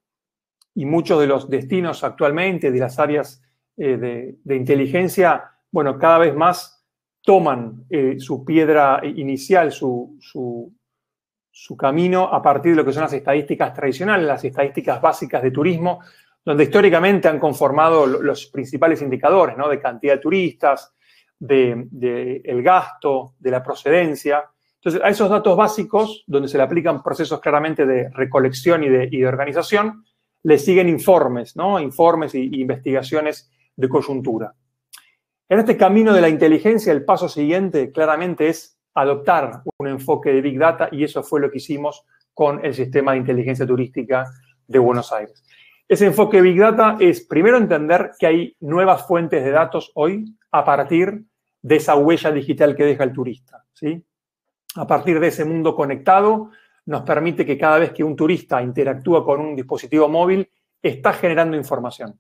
y muchos de los destinos actualmente, de las áreas eh, de, de inteligencia, bueno, cada vez más toman eh, su piedra inicial, su... su su camino a partir de lo que son las estadísticas tradicionales, las estadísticas básicas de turismo, donde históricamente han conformado los principales indicadores, ¿no?, de cantidad de turistas, de, de el gasto, de la procedencia. Entonces, a esos datos básicos, donde se le aplican procesos claramente de recolección y de, y de organización, le siguen informes, ¿no?, informes e investigaciones de coyuntura. En este camino de la inteligencia, el paso siguiente claramente es adoptar un enfoque de Big Data, y eso fue lo que hicimos con el sistema de inteligencia turística de Buenos Aires. Ese enfoque de Big Data es, primero, entender que hay nuevas fuentes de datos hoy a partir de esa huella digital que deja el turista, ¿sí? A partir de ese mundo conectado, nos permite que cada vez que un turista interactúa con un dispositivo móvil, está generando información.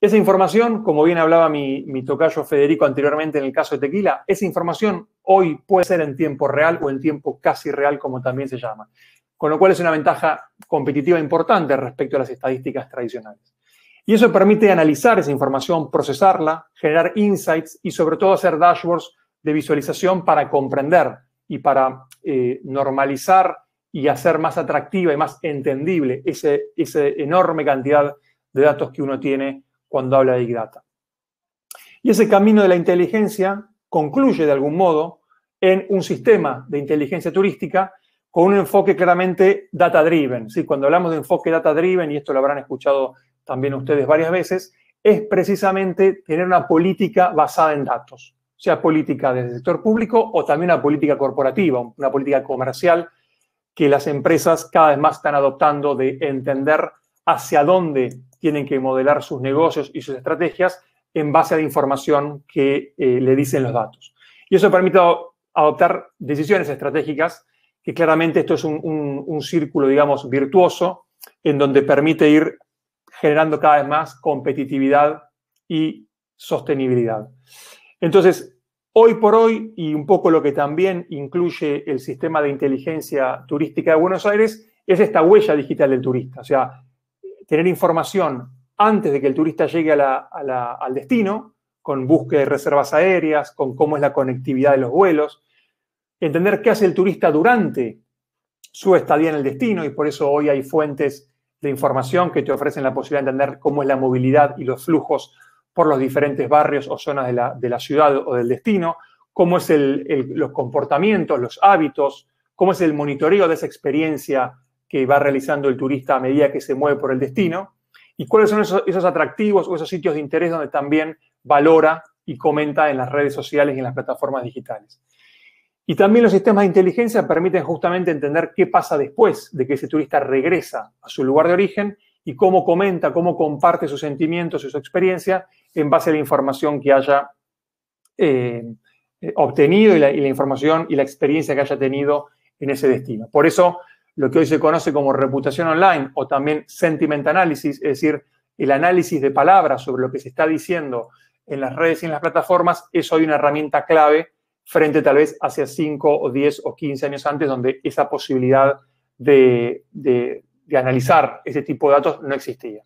Esa información, como bien hablaba mi, mi tocayo Federico anteriormente en el caso de Tequila, esa información hoy puede ser en tiempo real o en tiempo casi real, como también se llama. Con lo cual es una ventaja competitiva importante respecto a las estadísticas tradicionales. Y eso permite analizar esa información, procesarla, generar insights y sobre todo hacer dashboards de visualización para comprender y para eh, normalizar y hacer más atractiva y más entendible esa ese enorme cantidad de datos que uno tiene cuando habla de Big Data. Y ese camino de la inteligencia concluye, de algún modo, en un sistema de inteligencia turística con un enfoque claramente data-driven, ¿sí? Cuando hablamos de enfoque data-driven, y esto lo habrán escuchado también ustedes varias veces, es precisamente tener una política basada en datos, sea política del sector público o también una política corporativa, una política comercial que las empresas cada vez más están adoptando, de entender hacia dónde tienen que modelar sus negocios y sus estrategias en base a la información que eh, le dicen los datos. Y eso permite adoptar decisiones estratégicas, que claramente esto es un, un, un círculo, digamos, virtuoso, en donde permite ir generando cada vez más competitividad y sostenibilidad. Entonces, hoy por hoy, y un poco lo que también incluye el sistema de inteligencia turística de Buenos Aires, es esta huella digital del turista. O sea, tener información antes de que el turista llegue a la, a la, al destino, con búsqueda de reservas aéreas, con cómo es la conectividad de los vuelos, entender qué hace el turista durante su estadía en el destino, y por eso hoy hay fuentes de información que te ofrecen la posibilidad de entender cómo es la movilidad y los flujos por los diferentes barrios o zonas de la, de la ciudad o del destino, cómo es el, el, los comportamientos, los hábitos, cómo es el monitoreo de esa experiencia que va realizando el turista a medida que se mueve por el destino, y cuáles son esos, esos atractivos o esos sitios de interés donde también valora y comenta en las redes sociales y en las plataformas digitales. Y también los sistemas de inteligencia permiten justamente entender qué pasa después de que ese turista regresa a su lugar de origen y cómo comenta, cómo comparte sus sentimientos y su experiencia en base a la información que haya eh, obtenido y la, y la información y la experiencia que haya tenido en ese destino. Por eso, lo que hoy se conoce como reputación online o también sentiment analysis, es decir, el análisis de palabras sobre lo que se está diciendo en las redes y en las plataformas, es hoy una herramienta clave frente tal vez hacia cinco o diez o quince años antes, donde esa posibilidad de, de, de analizar ese tipo de datos no existía.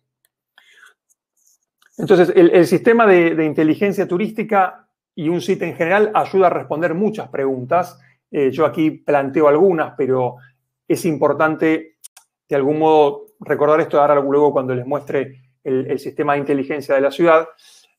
Entonces, el, el sistema de, de inteligencia turística y un sitio en general ayuda a responder muchas preguntas. Eh, yo aquí planteo algunas, pero es importante de algún modo recordar esto ahora luego cuando les muestre el, el sistema de inteligencia de la ciudad.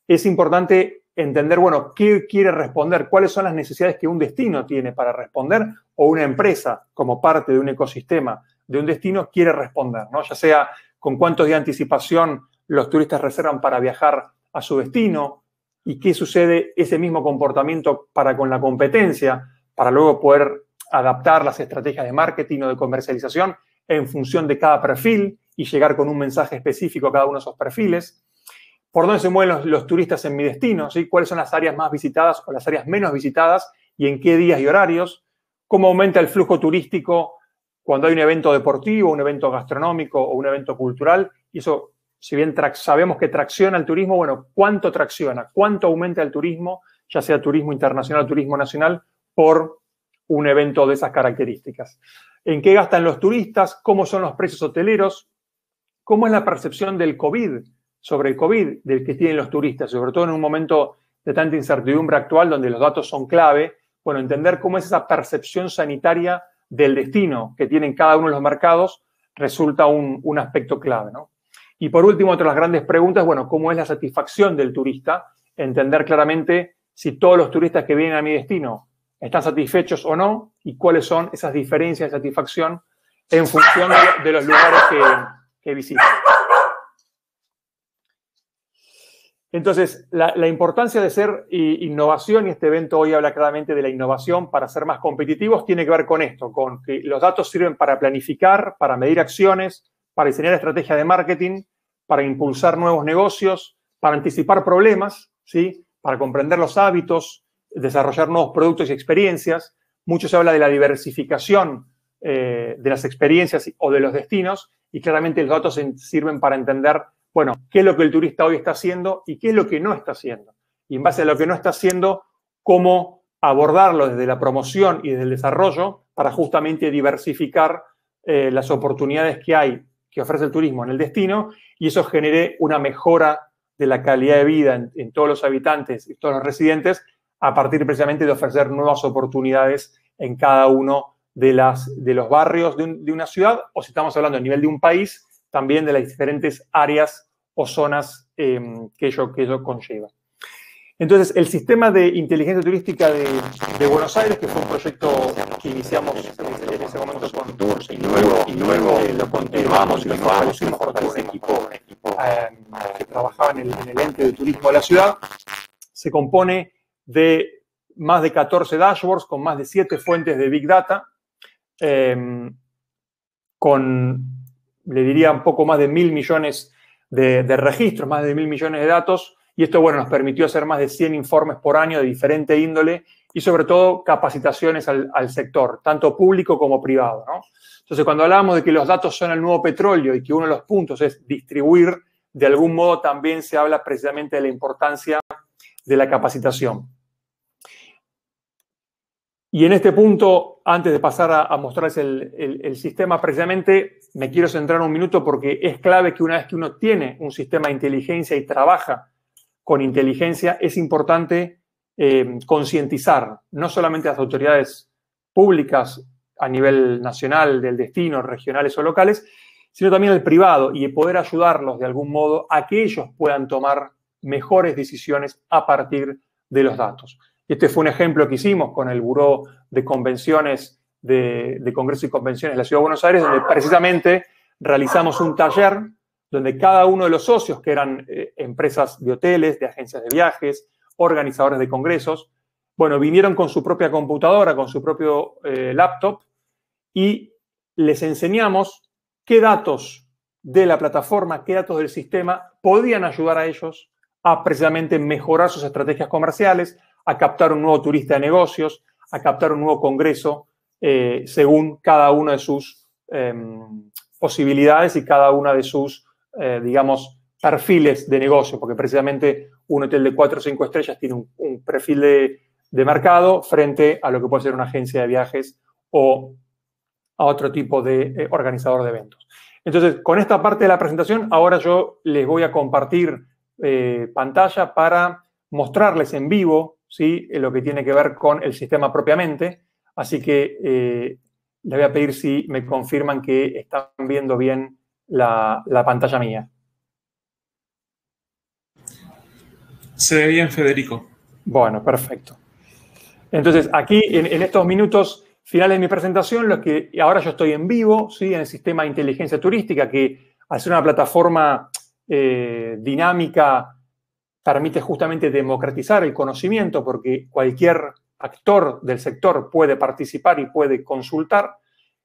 Es importante entender, bueno, qué quiere responder, cuáles son las necesidades que un destino tiene para responder o una empresa como parte de un ecosistema de un destino quiere responder, ¿no? Ya sea con cuántos días de anticipación los turistas reservan para viajar a su destino y qué sucede ese mismo comportamiento para con la competencia, para luego poder adaptar las estrategias de marketing o de comercialización en función de cada perfil y llegar con un mensaje específico a cada uno de esos perfiles. ¿Por dónde se mueven los, los turistas en mi destino? ¿Sí? ¿Cuáles son las áreas más visitadas o las áreas menos visitadas? ¿Y en qué días y horarios? ¿Cómo aumenta el flujo turístico cuando hay un evento deportivo, un evento gastronómico o un evento cultural? Y eso, si bien sabemos que tracciona el turismo, bueno, ¿cuánto tracciona? ¿Cuánto aumenta el turismo, ya sea turismo internacional o turismo nacional, por un evento de esas características? ¿En qué gastan los turistas? ¿Cómo son los precios hoteleros? ¿Cómo es la percepción del COVID? Sobre el COVID del que tienen los turistas, sobre todo en un momento de tanta incertidumbre actual donde los datos son clave, bueno, entender cómo es esa percepción sanitaria del destino que tienen cada uno de los mercados resulta un, un aspecto clave, ¿no? Y por último, otra de las grandes preguntas, bueno, cómo es la satisfacción del turista, entender claramente si todos los turistas que vienen a mi destino están satisfechos o no y cuáles son esas diferencias de satisfacción en función de, de los lugares que, que visitan. Entonces, la, la importancia de ser innovación, y este evento hoy habla claramente de la innovación para ser más competitivos, tiene que ver con esto, con que los datos sirven para planificar, para medir acciones, para diseñar estrategias de marketing, para impulsar nuevos negocios, para anticipar problemas, ¿sí? Para comprender los hábitos, desarrollar nuevos productos y experiencias. Mucho se habla de la diversificación eh, de las experiencias o de los destinos, y claramente los datos sirven para entender, bueno, qué es lo que el turista hoy está haciendo y qué es lo que no está haciendo. Y en base a lo que no está haciendo, cómo abordarlo desde la promoción y desde el desarrollo para justamente diversificar eh, las oportunidades que hay, que ofrece el turismo en el destino, y eso genere una mejora de la calidad de vida en, en todos los habitantes y todos los residentes a partir precisamente de ofrecer nuevas oportunidades en cada uno de, las, de los barrios de, un, de una ciudad, o si estamos hablando a nivel de un país, también de las diferentes áreas o zonas eh, que, ello, que ello conlleva. Entonces, el sistema de inteligencia turística de, de Buenos Aires, que fue un proyecto que iniciamos en ese momento con Tours, y luego, y luego eh, lo continuamos y lo continuamos con el equipo eh, que trabajaba en el, en el ente de turismo de la ciudad, se compone de más de catorce dashboards con más de siete fuentes de Big Data, eh, con... le diría un poco más de mil millones de, de registros, más de mil millones de datos, y esto, bueno, nos permitió hacer más de cien informes por año de diferente índole y, sobre todo, capacitaciones al, al sector, tanto público como privado, ¿no? Entonces, cuando hablábamos de que los datos son el nuevo petróleo y que uno de los puntos es distribuir, de algún modo también se habla precisamente de la importancia de la capacitación. Y en este punto, antes de pasar a, a mostrarles el, el, el sistema, precisamente me quiero centrar un minuto porque es clave que una vez que uno tiene un sistema de inteligencia y trabaja con inteligencia, es importante eh, concientizar no solamente a las autoridades públicas a nivel nacional, del destino, regionales o locales, sino también al privado y poder ayudarlos de algún modo a que ellos puedan tomar mejores decisiones a partir de los datos. Este fue un ejemplo que hicimos con el Buró de Convenciones, de, de Congreso y Convenciones de la Ciudad de Buenos Aires, donde precisamente realizamos un taller donde cada uno de los socios, que eran eh, empresas de hoteles, de agencias de viajes, organizadores de congresos, bueno, vinieron con su propia computadora, con su propio eh, laptop, y les enseñamos qué datos de la plataforma, qué datos del sistema podían ayudar a ellos a precisamente mejorar sus estrategias comerciales, a captar un nuevo turista de negocios, a captar un nuevo congreso eh, según cada una de sus eh, posibilidades y cada una de sus, eh, digamos, perfiles de negocio, porque precisamente un hotel de cuatro o cinco estrellas tiene un, un perfil de, de mercado frente a lo que puede ser una agencia de viajes o a otro tipo de eh, organizador de eventos. Entonces, con esta parte de la presentación, ahora yo les voy a compartir eh, pantalla para mostrarles en vivo, ¿sí?, lo que tiene que ver con el sistema propiamente. Así que eh, les voy a pedir si me confirman que están viendo bien la, la pantalla mía. Se ve bien, Federico. Bueno, perfecto. Entonces, aquí en, en estos minutos finales de mi presentación, lo que ahora yo estoy en vivo, ¿sí?, en el sistema de inteligencia turística, que al ser una plataforma eh, dinámica, permite justamente democratizar el conocimiento porque cualquier actor del sector puede participar y puede consultar,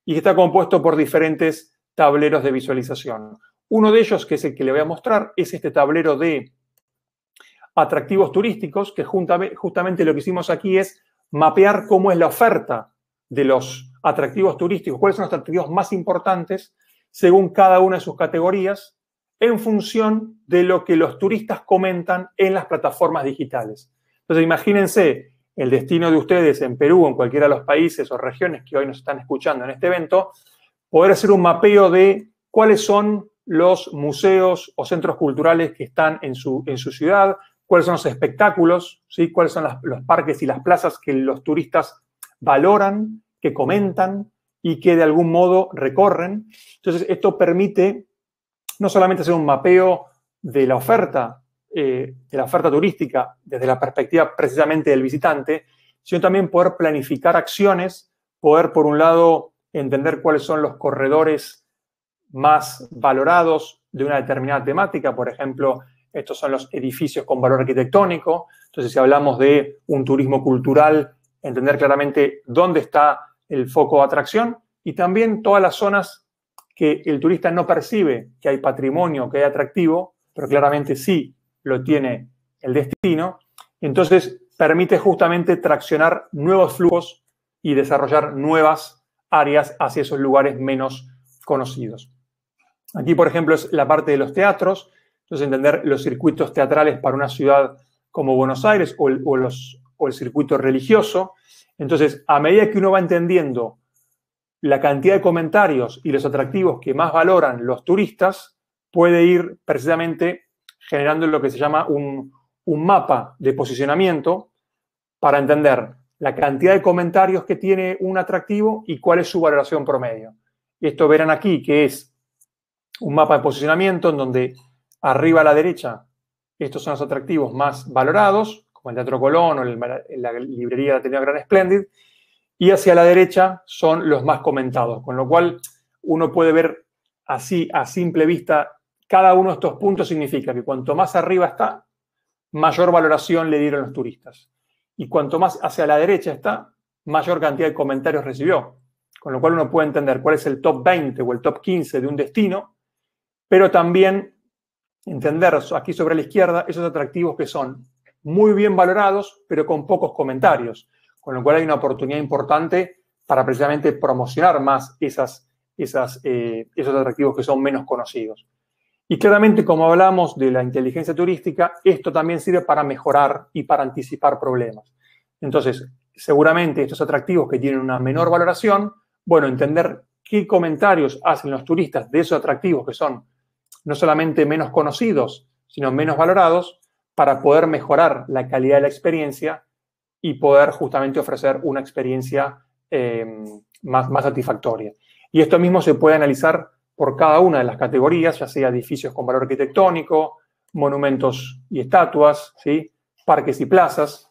y está compuesto por diferentes tableros de visualización. Uno de ellos, que es el que le voy a mostrar, es este tablero de atractivos turísticos, que justamente lo que hicimos aquí es mapear cómo es la oferta de los atractivos turísticos, cuáles son los atractivos más importantes según cada una de sus categorías, en función de lo que los turistas comentan en las plataformas digitales. Entonces, imagínense el destino de ustedes en Perú, en cualquiera de los países o regiones que hoy nos están escuchando en este evento, poder hacer un mapeo de cuáles son los museos o centros culturales que están en su, en su ciudad, cuáles son los espectáculos, ¿sí?, cuáles son las, los parques y las plazas que los turistas valoran, que comentan y que de algún modo recorren. Entonces, esto permite no solamente hacer un mapeo de la oferta, eh, de la oferta turística desde la perspectiva precisamente del visitante, sino también poder planificar acciones, poder, por un lado, entender cuáles son los corredores más valorados de una determinada temática. Por ejemplo, estos son los edificios con valor arquitectónico. Entonces, si hablamos de un turismo cultural, entender claramente dónde está el foco de atracción y también todas las zonas que el turista no percibe que hay patrimonio, que hay atractivo, pero claramente sí lo tiene el destino. Entonces, permite justamente traccionar nuevos flujos y desarrollar nuevas áreas hacia esos lugares menos conocidos. Aquí, por ejemplo, es la parte de los teatros. Entonces, entender los circuitos teatrales para una ciudad como Buenos Aires o el, o los, o el circuito religioso. Entonces, a medida que uno va entendiendo la cantidad de comentarios y los atractivos que más valoran los turistas, puede ir precisamente generando lo que se llama un, un mapa de posicionamiento para entender la cantidad de comentarios que tiene un atractivo y cuál es su valoración promedio. Esto verán aquí, que es un mapa de posicionamiento en donde arriba a la derecha estos son los atractivos más valorados, como el Teatro Colón o el, la librería de Ateneo Gran Espléndid, y hacia la derecha son los más comentados, con lo cual uno puede ver así, a simple vista, cada uno de estos puntos significa que cuanto más arriba está, mayor valoración le dieron los turistas. Y cuanto más hacia la derecha está, mayor cantidad de comentarios recibió. Con lo cual uno puede entender cuál es el top veinte o el top quince de un destino, pero también entender aquí sobre la izquierda esos atractivos que son muy bien valorados, pero con pocos comentarios, con lo cual hay una oportunidad importante para precisamente promocionar más esas, esas, eh, esos atractivos que son menos conocidos. Y claramente, como hablamos de la inteligencia turística, esto también sirve para mejorar y para anticipar problemas. Entonces, seguramente estos atractivos que tienen una menor valoración, bueno, entender qué comentarios hacen los turistas de esos atractivos que son no solamente menos conocidos, sino menos valorados, para poder mejorar la calidad de la experiencia y poder justamente ofrecer una experiencia eh, más, más satisfactoria. Y esto mismo se puede analizar por cada una de las categorías, ya sea edificios con valor arquitectónico, monumentos y estatuas, ¿sí?, parques y plazas.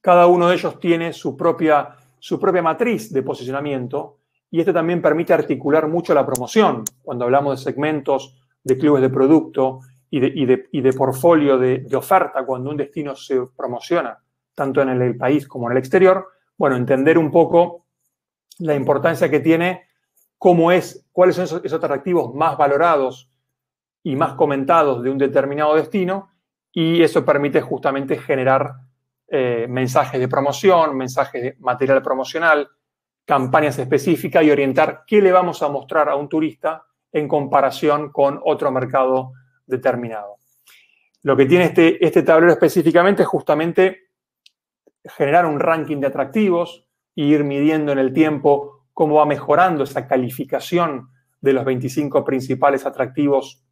Cada uno de ellos tiene su propia, su propia matriz de posicionamiento, y esto también permite articular mucho la promoción. Cuando hablamos de segmentos, de clubes de producto y de, y de, y de portfolio de, de oferta, cuando un destino se promociona, tanto en el país como en el exterior, bueno, entender un poco la importancia que tiene, cómo es, cuáles son esos, esos atractivos más valorados y más comentados de un determinado destino, y eso permite justamente generar eh, mensajes de promoción, mensajes de material promocional, campañas específicas, y orientar qué le vamos a mostrar a un turista en comparación con otro mercado determinado. Lo que tiene este, este tablero específicamente es justamente generar un ranking de atractivos e ir midiendo en el tiempo cómo va mejorando esa calificación de los veinticinco principales atractivos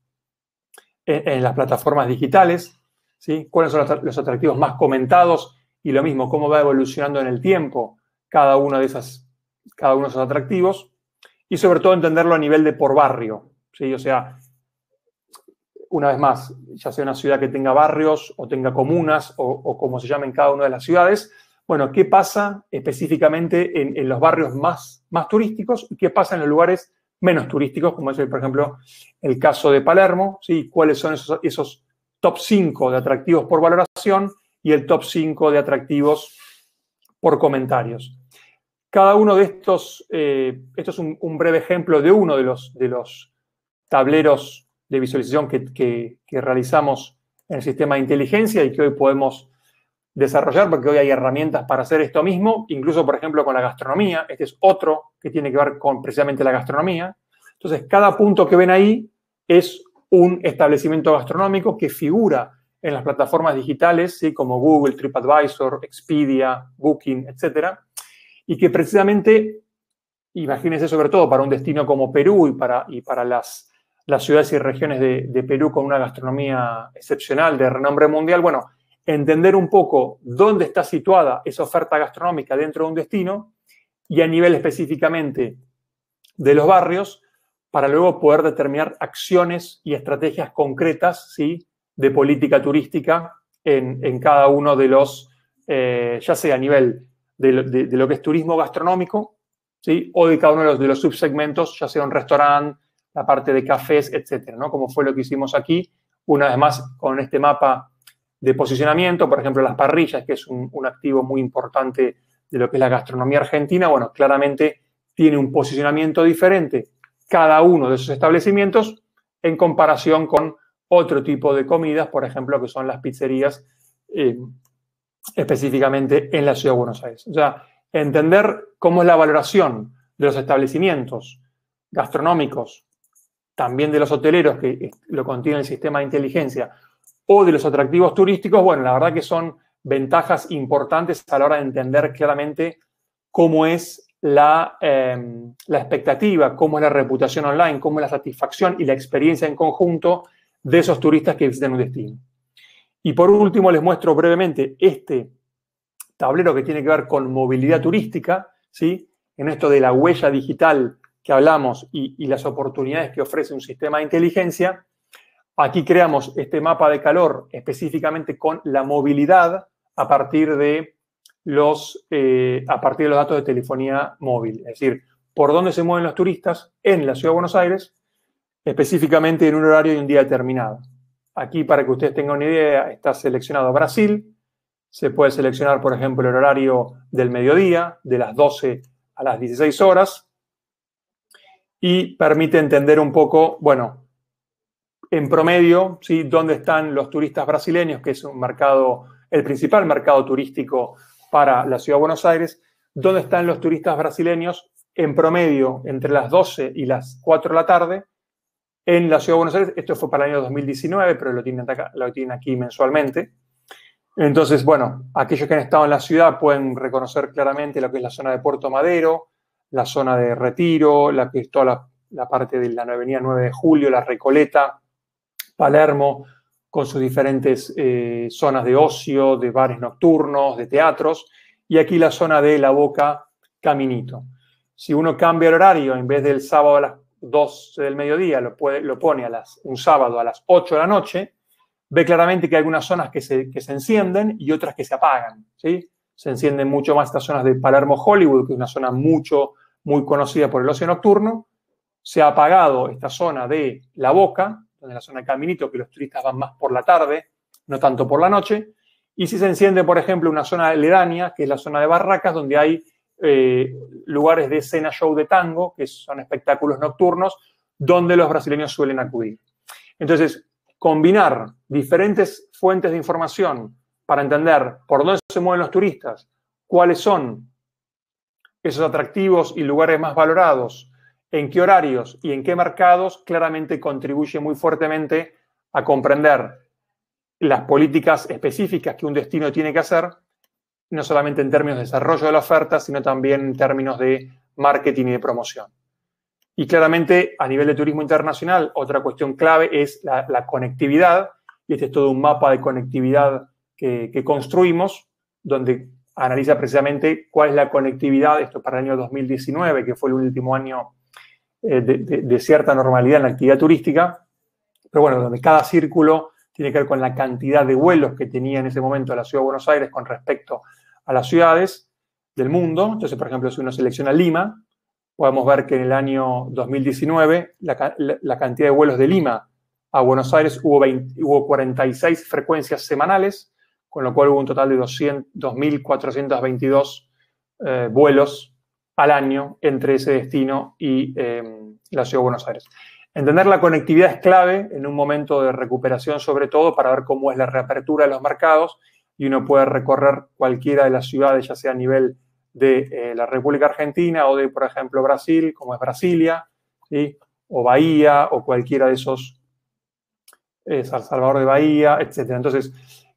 en, en las plataformas digitales, ¿sí? Cuáles son los atractivos más comentados, y lo mismo, cómo va evolucionando en el tiempo cada uno de, esas, cada uno de esos atractivos, y sobre todo entenderlo a nivel de por barrio, ¿sí? O sea, una vez más, ya sea una ciudad que tenga barrios o tenga comunas o, o como se llame en cada una de las ciudades, bueno, ¿qué pasa específicamente en, en los barrios más, más turísticos y qué pasa en los lugares menos turísticos? Como es, por ejemplo, el caso de Palermo, ¿sí? ¿Cuáles son esos, esos top cinco de atractivos por valoración y el top cinco de atractivos por comentarios? Cada uno de estos, eh, esto es un, un breve ejemplo de uno de los, de los tableros de visualización que, que, que realizamos en el sistema de inteligencia y que hoy podemos desarrollar, porque hoy hay herramientas para hacer esto mismo, incluso, por ejemplo, con la gastronomía. Este es otro que tiene que ver con precisamente la gastronomía. Entonces, cada punto que ven ahí es un establecimiento gastronómico que figura en las plataformas digitales, ¿sí?, como Google, TripAdvisor, Expedia, Booking, etcétera, y que precisamente, imagínense, sobre todo para un destino como Perú y para, y para las, las ciudades y regiones de, de Perú con una gastronomía excepcional de renombre mundial, bueno, entender un poco dónde está situada esa oferta gastronómica dentro de un destino y a nivel específicamente de los barrios, para luego poder determinar acciones y estrategias concretas, ¿sí?, de política turística en, en cada uno de los, eh, ya sea a nivel de lo, de, de lo que es turismo gastronómico, ¿sí?, o de cada uno de los, de los subsegmentos, ya sea un restaurante, la parte de cafés, etcétera, ¿no? Como fue lo que hicimos aquí, una vez más con este mapa de posicionamiento, por ejemplo, las parrillas, que es un, un activo muy importante de lo que es la gastronomía argentina. Bueno, claramente tiene un posicionamiento diferente cada uno de esos establecimientos en comparación con otro tipo de comidas, por ejemplo, que son las pizzerías, eh, específicamente en la Ciudad de Buenos Aires. O sea, entender cómo es la valoración de los establecimientos gastronómicos, también de los hoteleros, que lo contiene el sistema de inteligencia, o de los atractivos turísticos, bueno, la verdad que son ventajas importantes a la hora de entender claramente cómo es la, eh, la expectativa, cómo es la reputación online, cómo es la satisfacción y la experiencia en conjunto de esos turistas que visitan un destino. Y por último, les muestro brevemente este tablero que tiene que ver con movilidad turística, ¿sí?, en esto de la huella digital que hablamos y, y las oportunidades que ofrece un sistema de inteligencia. Aquí creamos este mapa de calor específicamente con la movilidad a partir de los, eh, a partir de los datos de telefonía móvil. Es decir, por dónde se mueven los turistas en la Ciudad de Buenos Aires, específicamente en un horario y un día determinado. Aquí, para que ustedes tengan una idea, está seleccionado Brasil. Se puede seleccionar, por ejemplo, el horario del mediodía, de las doce a las dieciséis horas. Y permite entender un poco, bueno, en promedio, ¿sí?, dónde están los turistas brasileños, que es un mercado, el principal mercado turístico para la Ciudad de Buenos Aires, dónde están los turistas brasileños en promedio entre las doce y las cuatro de la tarde en la Ciudad de Buenos Aires. Esto fue para el año dos mil diecinueve, pero lo tienen, acá, lo tienen aquí mensualmente. Entonces, bueno, aquellos que han estado en la ciudad pueden reconocer claramente lo que es la zona de Puerto Madero, la zona de Retiro, la que es toda la, la parte de la avenida nueve de julio, la Recoleta, Palermo, con sus diferentes eh, zonas de ocio, de bares nocturnos, de teatros, y aquí la zona de La Boca, Caminito. Si uno cambia el horario, en vez del sábado a las doce del mediodía, lo, puede, lo pone a las, un sábado a las ocho de la noche, ve claramente que hay algunas zonas que se, que se encienden y otras que se apagan, ¿sí? Se encienden mucho más estas zonas de Palermo-Hollywood, que es una zona mucho, muy conocida por el ocio nocturno. Se ha apagado esta zona de La Boca, donde la zona de Caminito, que los turistas van más por la tarde, no tanto por la noche. Y si se enciende, por ejemplo, una zona aledaña, que es la zona de Barracas, donde hay eh, lugares de escena show de tango, que son espectáculos nocturnos, donde los brasileños suelen acudir. Entonces, combinar diferentes fuentes de información para entender por dónde se mueven los turistas, cuáles son esos atractivos y lugares más valorados, en qué horarios y en qué mercados, claramente contribuye muy fuertemente a comprender las políticas específicas que un destino tiene que hacer, no solamente en términos de desarrollo de la oferta, sino también en términos de marketing y de promoción. Y claramente, a nivel de turismo internacional, otra cuestión clave es la, la conectividad, y este es todo un mapa de conectividad que, que construimos, donde analiza precisamente cuál es la conectividad, esto para el año dos mil diecinueve, que fue el último año eh, de, de, de cierta normalidad en la actividad turística, pero bueno, donde cada círculo tiene que ver con la cantidad de vuelos que tenía en ese momento la Ciudad de Buenos Aires con respecto a las ciudades del mundo. Entonces, por ejemplo, si uno selecciona Lima, podemos ver que en el año dos mil diecinueve la, la, la cantidad de vuelos de Lima a Buenos Aires hubo, veinte, hubo cuarenta y seis frecuencias semanales, con lo cual hubo un total de dos mil cuatrocientos veintidós eh, vuelos al año entre ese destino y eh, la Ciudad de Buenos Aires. Entender la conectividad es clave en un momento de recuperación, sobre todo para ver cómo es la reapertura de los mercados, y uno puede recorrer cualquiera de las ciudades, ya sea a nivel de eh, la República Argentina o de, por ejemplo, Brasil, como es Brasilia, ¿sí?, o Bahía, o cualquiera de esos, eh, San Salvador de Bahía, etcétera. Entonces,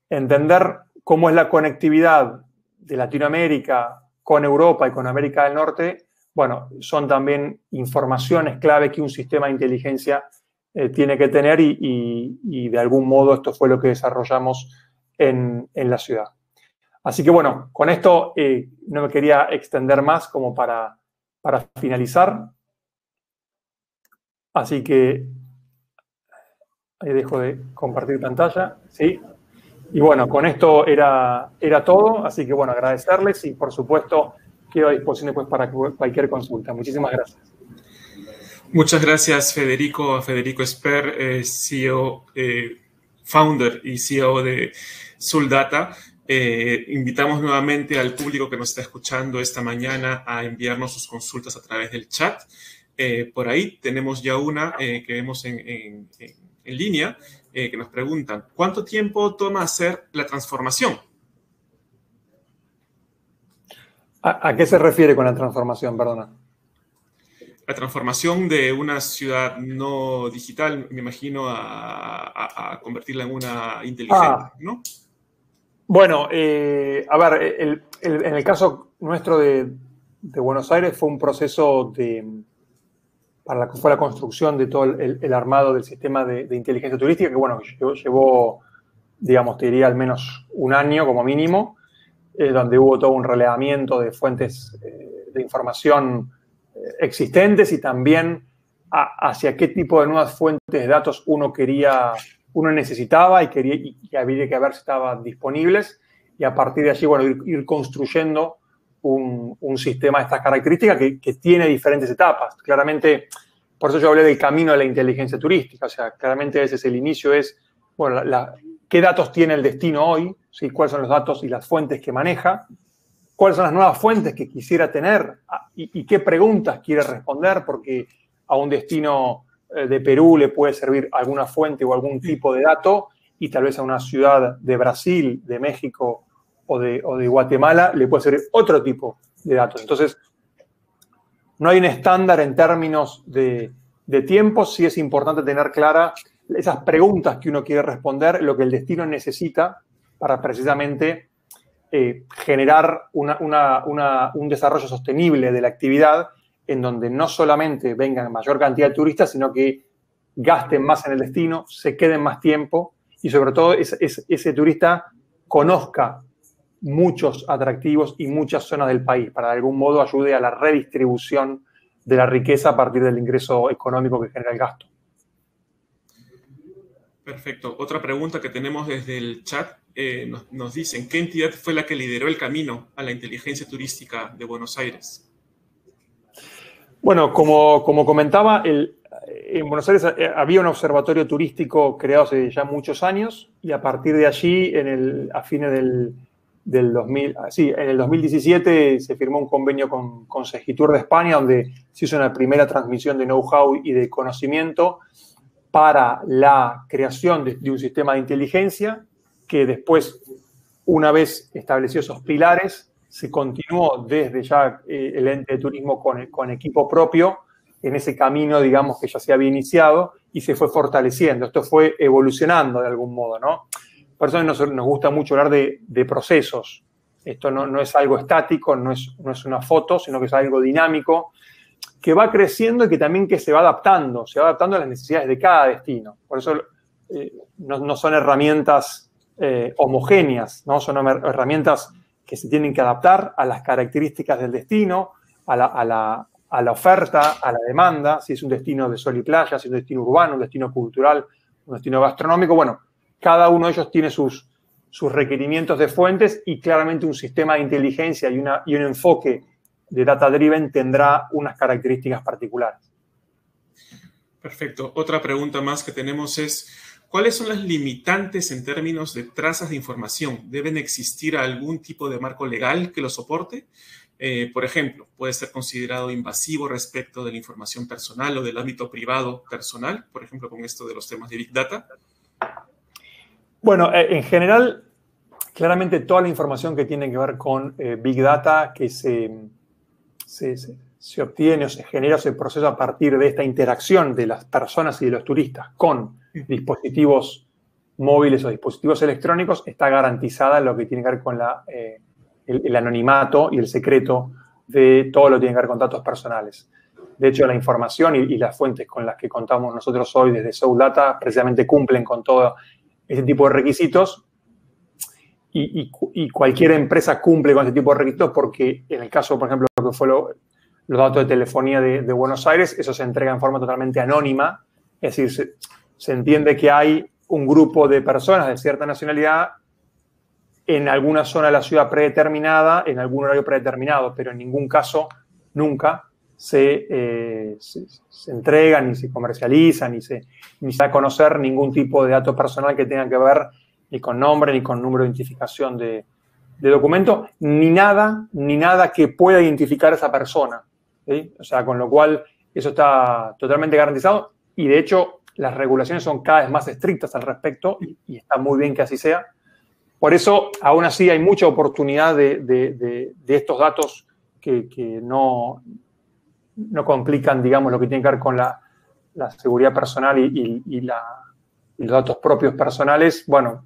entender cómo es la conectividad de Latinoamérica con Europa y con América del Norte, bueno, son también informaciones clave que un sistema de inteligencia eh, tiene que tener, y, y, y de algún modo esto fue lo que desarrollamos en, en la ciudad. Así que, bueno, con esto eh, no me quería extender más como para, para finalizar. Así que ahí dejo de compartir pantalla, ¿sí? Y bueno, con esto era, era todo. Así que, bueno, agradecerles y, por supuesto, quedo a disposición después para cualquier consulta. Muchísimas gracias. Muchas gracias, Federico. Federico Esper, eh, C E O, eh, founder y C E O de Suldata. Eh, invitamos nuevamente al público que nos está escuchando esta mañana a enviarnos sus consultas a través del chat. Eh, por ahí tenemos ya una eh, que vemos en, en, en, en línea eh, que nos preguntan, ¿cuánto tiempo toma hacer la transformación? ¿A, a qué se refiere con la transformación? Perdona. La transformación de una ciudad no digital, me imagino, a, a, a convertirla en una inteligente, ah. ¿no? Bueno, eh, a ver, el, el, en el caso nuestro de, de Buenos Aires fue un proceso de, para la, fue la construcción de todo el, el armado del sistema de, de inteligencia turística, que bueno, llevó, llevó, digamos, te diría al menos un año como mínimo, eh, donde hubo todo un relevamiento de fuentes eh, de información eh, existentes y también a, hacia qué tipo de nuevas fuentes de datos uno quería... uno necesitaba y, quería, y había que ver si estaban disponibles, y a partir de allí, bueno, ir, ir construyendo un, un sistema de estas características que, que tiene diferentes etapas. Claramente, por eso yo hablé del camino de la inteligencia turística, o sea, claramente a veces el inicio es, bueno, la, la, qué datos tiene el destino hoy, ¿sí?, cuáles son los datos y las fuentes que maneja, cuáles son las nuevas fuentes que quisiera tener y, y qué preguntas quiere responder, porque a un destino... de Perú le puede servir alguna fuente o algún tipo de dato, y tal vez a una ciudad de Brasil, de México o de, o de Guatemala le puede servir otro tipo de datos. Entonces, no hay un estándar en términos de, de tiempo. Sí es importante tener clara esas preguntas que uno quiere responder, lo que el destino necesita para precisamente eh, generar una, una, una, un desarrollo sostenible de la actividad, en donde no solamente vengan mayor cantidad de turistas, sino que gasten más en el destino, se queden más tiempo y, sobre todo, es, es, ese turista conozca muchos atractivos y muchas zonas del país, para de algún modo ayude a la redistribución de la riqueza a partir del ingreso económico que genera el gasto. Perfecto. Otra pregunta que tenemos desde el chat. Eh, nos, nos dicen, ¿qué entidad fue la que lideró el camino a la inteligencia turística de Buenos Aires? Bueno, como, como comentaba, el, en Buenos Aires había un observatorio turístico creado hace ya muchos años, y a partir de allí, en el, a fines del, del dos mil, sí, en el dos mil diecisiete se firmó un convenio con, con Segitur de España, donde se hizo una primera transmisión de know-how y de conocimiento para la creación de, de un sistema de inteligencia que después, una vez establecidos esos pilares, se continuó desde ya eh, el ente de turismo con, con equipo propio en ese camino, digamos, que ya se había iniciado, y se fue fortaleciendo. Esto fue evolucionando de algún modo, ¿no? Por eso nos, nos gusta mucho hablar de, de procesos. Esto no, no es algo estático, no es, no es una foto, sino que es algo dinámico que va creciendo y que también que se va adaptando, se va adaptando a las necesidades de cada destino. Por eso eh, no, no son herramientas eh, homogéneas, ¿no? Son herramientas que se tienen que adaptar a las características del destino, a la, a, la, a la oferta, a la demanda, si es un destino de sol y playa, si es un destino urbano, un destino cultural, un destino gastronómico. Bueno, cada uno de ellos tiene sus, sus requerimientos de fuentes, y claramente un sistema de inteligencia y, una, y un enfoque de data driven tendrá unas características particulares. Perfecto. Otra pregunta más que tenemos es, ¿cuáles son las limitantes en términos de trazas de información? ¿Deben existir algún tipo de marco legal que lo soporte? Eh, por ejemplo, ¿puede ser considerado invasivo respecto de la información personal o del ámbito privado personal? Por ejemplo, con esto de los temas de Big Data. Bueno, en general, claramente toda la información que tiene que ver con eh, Big Data que se, se, se, se obtiene o se genera o se procesa a partir de esta interacción de las personas y de los turistas con dispositivos móviles o dispositivos electrónicos, está garantizada lo que tiene que ver con la, eh, el, el anonimato y el secreto de todo lo que tiene que ver con datos personales. De hecho, la información y, y las fuentes con las que contamos nosotros hoy desde Soul Data precisamente cumplen con todo ese tipo de requisitos, y, y, y cualquier empresa cumple con ese tipo de requisitos, porque en el caso, por ejemplo, que fue lo, los datos de telefonía de, de Buenos Aires, eso se entrega en forma totalmente anónima, es decir, se, Se entiende que hay un grupo de personas de cierta nacionalidad en alguna zona de la ciudad predeterminada, en algún horario predeterminado, pero en ningún caso nunca se, eh, se, se entrega, ni se comercializa, ni se, ni se da a conocer ningún tipo de dato personal que tenga que ver ni con nombre, ni con número de identificación de, de documento, ni nada, ni nada que pueda identificar a esa persona, ¿sí? O sea, con lo cual eso está totalmente garantizado, y de hecho las regulaciones son cada vez más estrictas al respecto, y está muy bien que así sea. Por eso, aún así, hay mucha oportunidad de, de, de, de estos datos que, que no, no complican, digamos, lo que tiene que ver con la, la seguridad personal y, y, y, la, y los datos propios personales. Bueno,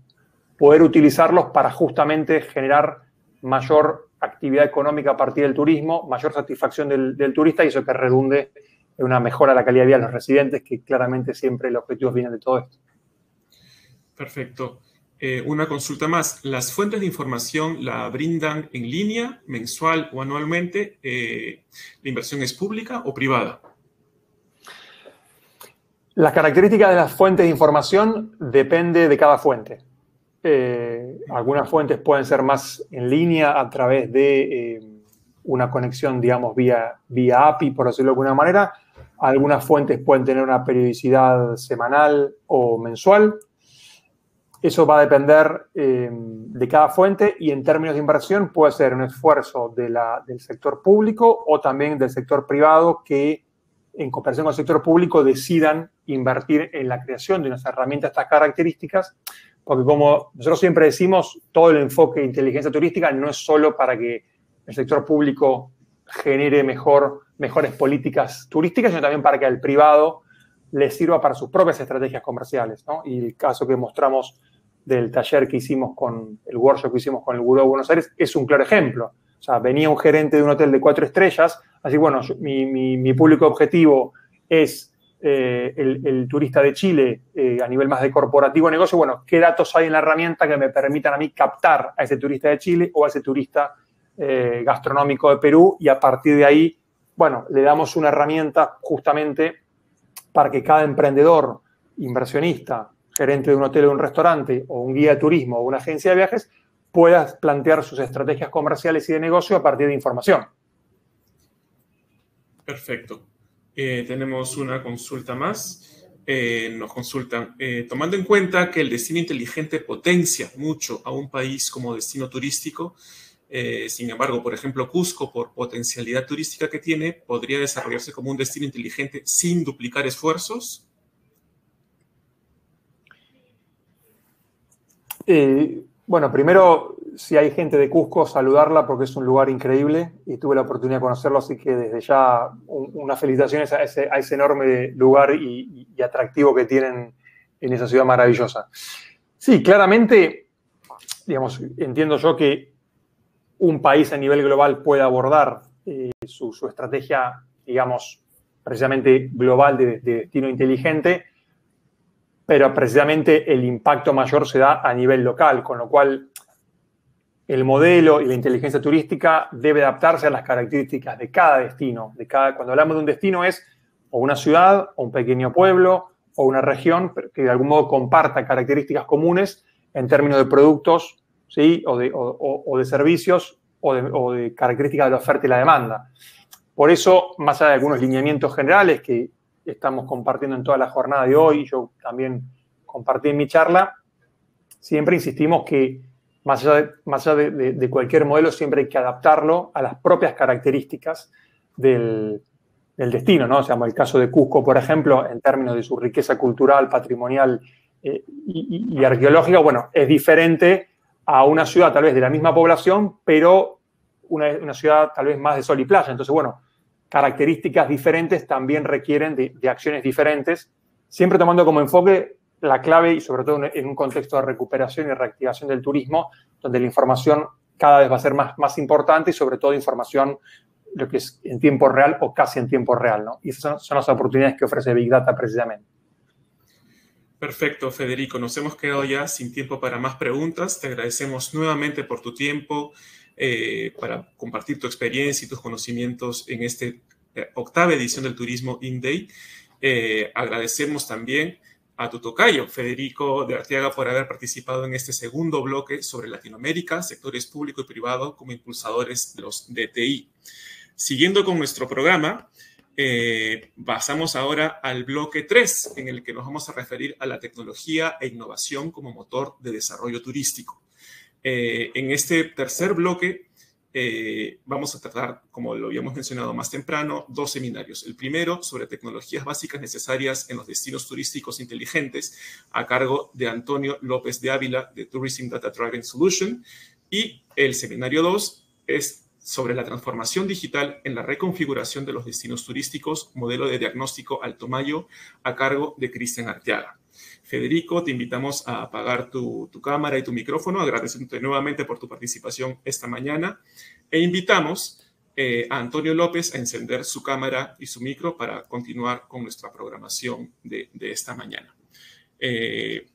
poder utilizarlos para justamente generar mayor actividad económica a partir del turismo, mayor satisfacción del, del turista, y eso que redunde una mejora de la calidad de vida de los residentes, que claramente siempre el objetivo viene de todo esto. Perfecto. Eh, una consulta más. ¿Las fuentes de información la brindan en línea, mensual o anualmente? Eh, ¿La inversión es pública o privada? Las características de las fuentes de información depende de cada fuente. Eh, algunas fuentes pueden ser más en línea a través de eh, una conexión, digamos, vía, vía A P I, por decirlo de alguna manera. Algunas fuentes pueden tener una periodicidad semanal o mensual. Eso va a depender eh, de cada fuente, y en términos de inversión puede ser un esfuerzo de la, del sector público o también del sector privado, que en cooperación con el sector público, decidan invertir en la creación de unas herramientas de estas características, porque como nosotros siempre decimos, todo el enfoque de inteligencia turística no es solo para que el sector público genere mejor, mejores políticas turísticas, sino también para que al privado le sirva para sus propias estrategias comerciales, ¿no? Y el caso que mostramos del taller que hicimos con, el workshop que hicimos con el Gurú de Buenos Aires, es un claro ejemplo. O sea, venía un gerente de un hotel de cuatro estrellas, así, bueno, yo, mi, mi, mi público objetivo es eh, el, el turista de Chile eh, a nivel más de corporativo negocio. Bueno, ¿qué datos hay en la herramienta que me permitan a mí captar a ese turista de Chile o a ese turista eh, gastronómico de Perú? Y a partir de ahí, bueno, le damos una herramienta justamente para que cada emprendedor, inversionista, gerente de un hotel o un restaurante, o un guía de turismo o una agencia de viajes, puedas plantear sus estrategias comerciales y de negocio a partir de información. Perfecto. Eh, tenemos una consulta más. Eh, nos consultan, eh, tomando en cuenta que el destino inteligente potencia mucho a un país como destino turístico, eh, sin embargo, por ejemplo, Cusco, por potencialidad turística que tiene, ¿podría desarrollarse como un destino inteligente sin duplicar esfuerzos? Eh, bueno, primero, si hay gente de Cusco, saludarla porque es un lugar increíble y tuve la oportunidad de conocerlo, así que desde ya un, unas felicitaciones a ese, a ese enorme lugar y, y atractivo que tienen en esa ciudad maravillosa. Sí, claramente, digamos, entiendo yo que un país a nivel global puede abordar eh, su, su estrategia, digamos, precisamente global de, de destino inteligente, pero precisamente el impacto mayor se da a nivel local, con lo cual el modelo y la inteligencia turística debe adaptarse a las características de cada destino. De cada, cuando hablamos de un destino es o una ciudad, o un pequeño pueblo, o una región que de algún modo comparta características comunes en términos de productos, ¿sí? o, de, o, o, o de servicios o de, o de características de la oferta y la demanda. Por eso, más allá de algunos lineamientos generales que estamos compartiendo en toda la jornada de hoy, yo también compartí en mi charla, siempre insistimos que más allá de, más allá de, de, de cualquier modelo siempre hay que adaptarlo a las propias características del, del destino, ¿no? O sea, el caso de Cusco, por ejemplo, en términos de su riqueza cultural, patrimonial eh, y, y, y arqueológica, bueno, es diferente a una ciudad tal vez de la misma población, pero una, una ciudad tal vez más de sol y playa. Entonces, bueno, características diferentes también requieren de, de acciones diferentes, siempre tomando como enfoque la clave y sobre todo en un contexto de recuperación y reactivación del turismo, donde la información cada vez va a ser más, más importante y sobre todo información lo que es en tiempo real o casi en tiempo real, ¿no? Y esas son, son las oportunidades que ofrece Big Data precisamente. Perfecto, Federico. Nos hemos quedado ya sin tiempo para más preguntas. Te agradecemos nuevamente por tu tiempo. Eh, para compartir tu experiencia y tus conocimientos en esta eh, octava edición del Turismo InDay. Eh, agradecemos también a tu tocayo, Federico de Arteaga, por haber participado en este segundo bloque sobre Latinoamérica, sectores público y privado como impulsadores de los D T I. Siguiendo con nuestro programa, eh, pasamos ahora al bloque tres, en el que nos vamos a referir a la tecnología e innovación como motor de desarrollo turístico. Eh, en este tercer bloque eh, vamos a tratar, como lo habíamos mencionado más temprano, dos seminarios. El primero sobre tecnologías básicas necesarias en los destinos turísticos inteligentes a cargo de Antonio López de Ávila de Tourism Data Driven Solution, y el seminario dos es sobre la transformación digital en la reconfiguración de los destinos turísticos, modelo de diagnóstico Altomayo a cargo de Cristian Arteaga. Federico, te invitamos a apagar tu, tu cámara y tu micrófono, agradeciéndote nuevamente por tu participación esta mañana, e invitamos eh, a Antonio López a encender su cámara y su micro para continuar con nuestra programación de, de esta mañana. Eh,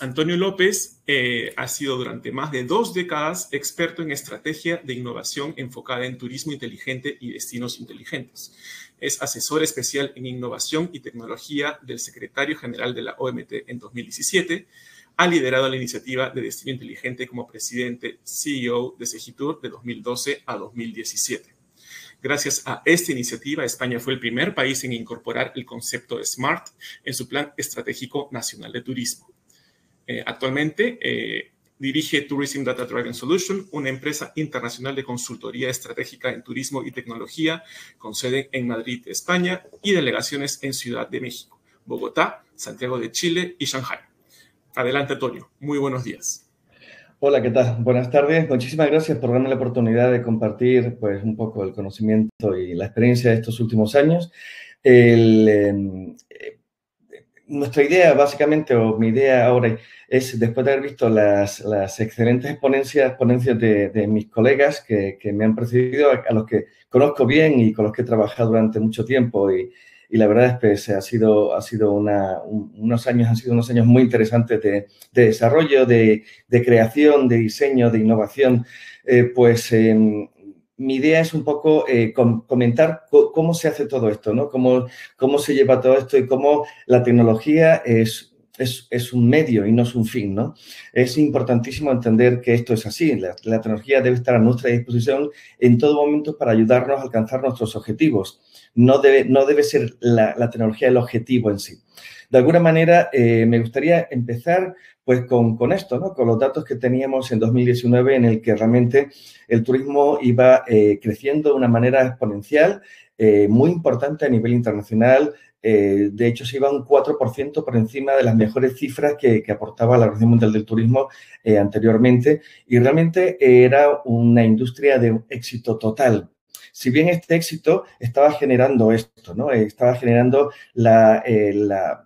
Antonio López eh, ha sido durante más de dos décadas experto en estrategia de innovación enfocada en turismo inteligente y destinos inteligentes. Es asesor especial en innovación y tecnología del secretario general de la O M T en dos mil diecisiete. Ha liderado la iniciativa de Destino Inteligente como presidente C E O de Segitur de dos mil doce a dos mil diecisiete. Gracias a esta iniciativa, España fue el primer país en incorporar el concepto de SMART en su Plan Estratégico Nacional de Turismo. Eh, actualmente eh, dirige Tourism Data Driven Solution, una empresa internacional de consultoría estratégica en turismo y tecnología, con sede en Madrid, España, y delegaciones en Ciudad de México, Bogotá, Santiago de Chile y Shanghái. Adelante, Antonio. Muy buenos días. Hola, ¿qué tal? Buenas tardes. Muchísimas gracias por darme la oportunidad de compartir pues, un poco el conocimiento y la experiencia de estos últimos años. El, eh, nuestra idea, básicamente, o mi idea ahora es, después de haber visto las, las excelentes ponencias, ponencias de, de mis colegas que, que me han precedido, a, a los que conozco bien y con los que he trabajado durante mucho tiempo y, Y la verdad es que pues, ha sido, ha sido una, unos años, han sido unos años muy interesantes de, de desarrollo, de, de creación, de diseño, de innovación. Eh, pues eh, mi idea es un poco eh, com comentar co cómo se hace todo esto, ¿no? Cómo, cómo se lleva todo esto y cómo la tecnología es, es, es un medio y no es un fin, ¿no? Es importantísimo entender que esto es así. La, la tecnología debe estar a nuestra disposición en todo momento para ayudarnos a alcanzar nuestros objetivos. No debe, no debe ser la, la tecnología el objetivo en sí. De alguna manera, eh, me gustaría empezar pues, con, con esto, ¿no? Con los datos que teníamos en dos mil diecinueve, en el que realmente el turismo iba eh, creciendo de una manera exponencial, eh, muy importante a nivel internacional. Eh, de hecho, se iba un cuatro por ciento por encima de las mejores cifras que, que aportaba la Organización Mundial del Turismo eh, anteriormente, y realmente era una industria de éxito total. Si bien este éxito estaba generando esto, ¿no? Estaba generando la, eh, la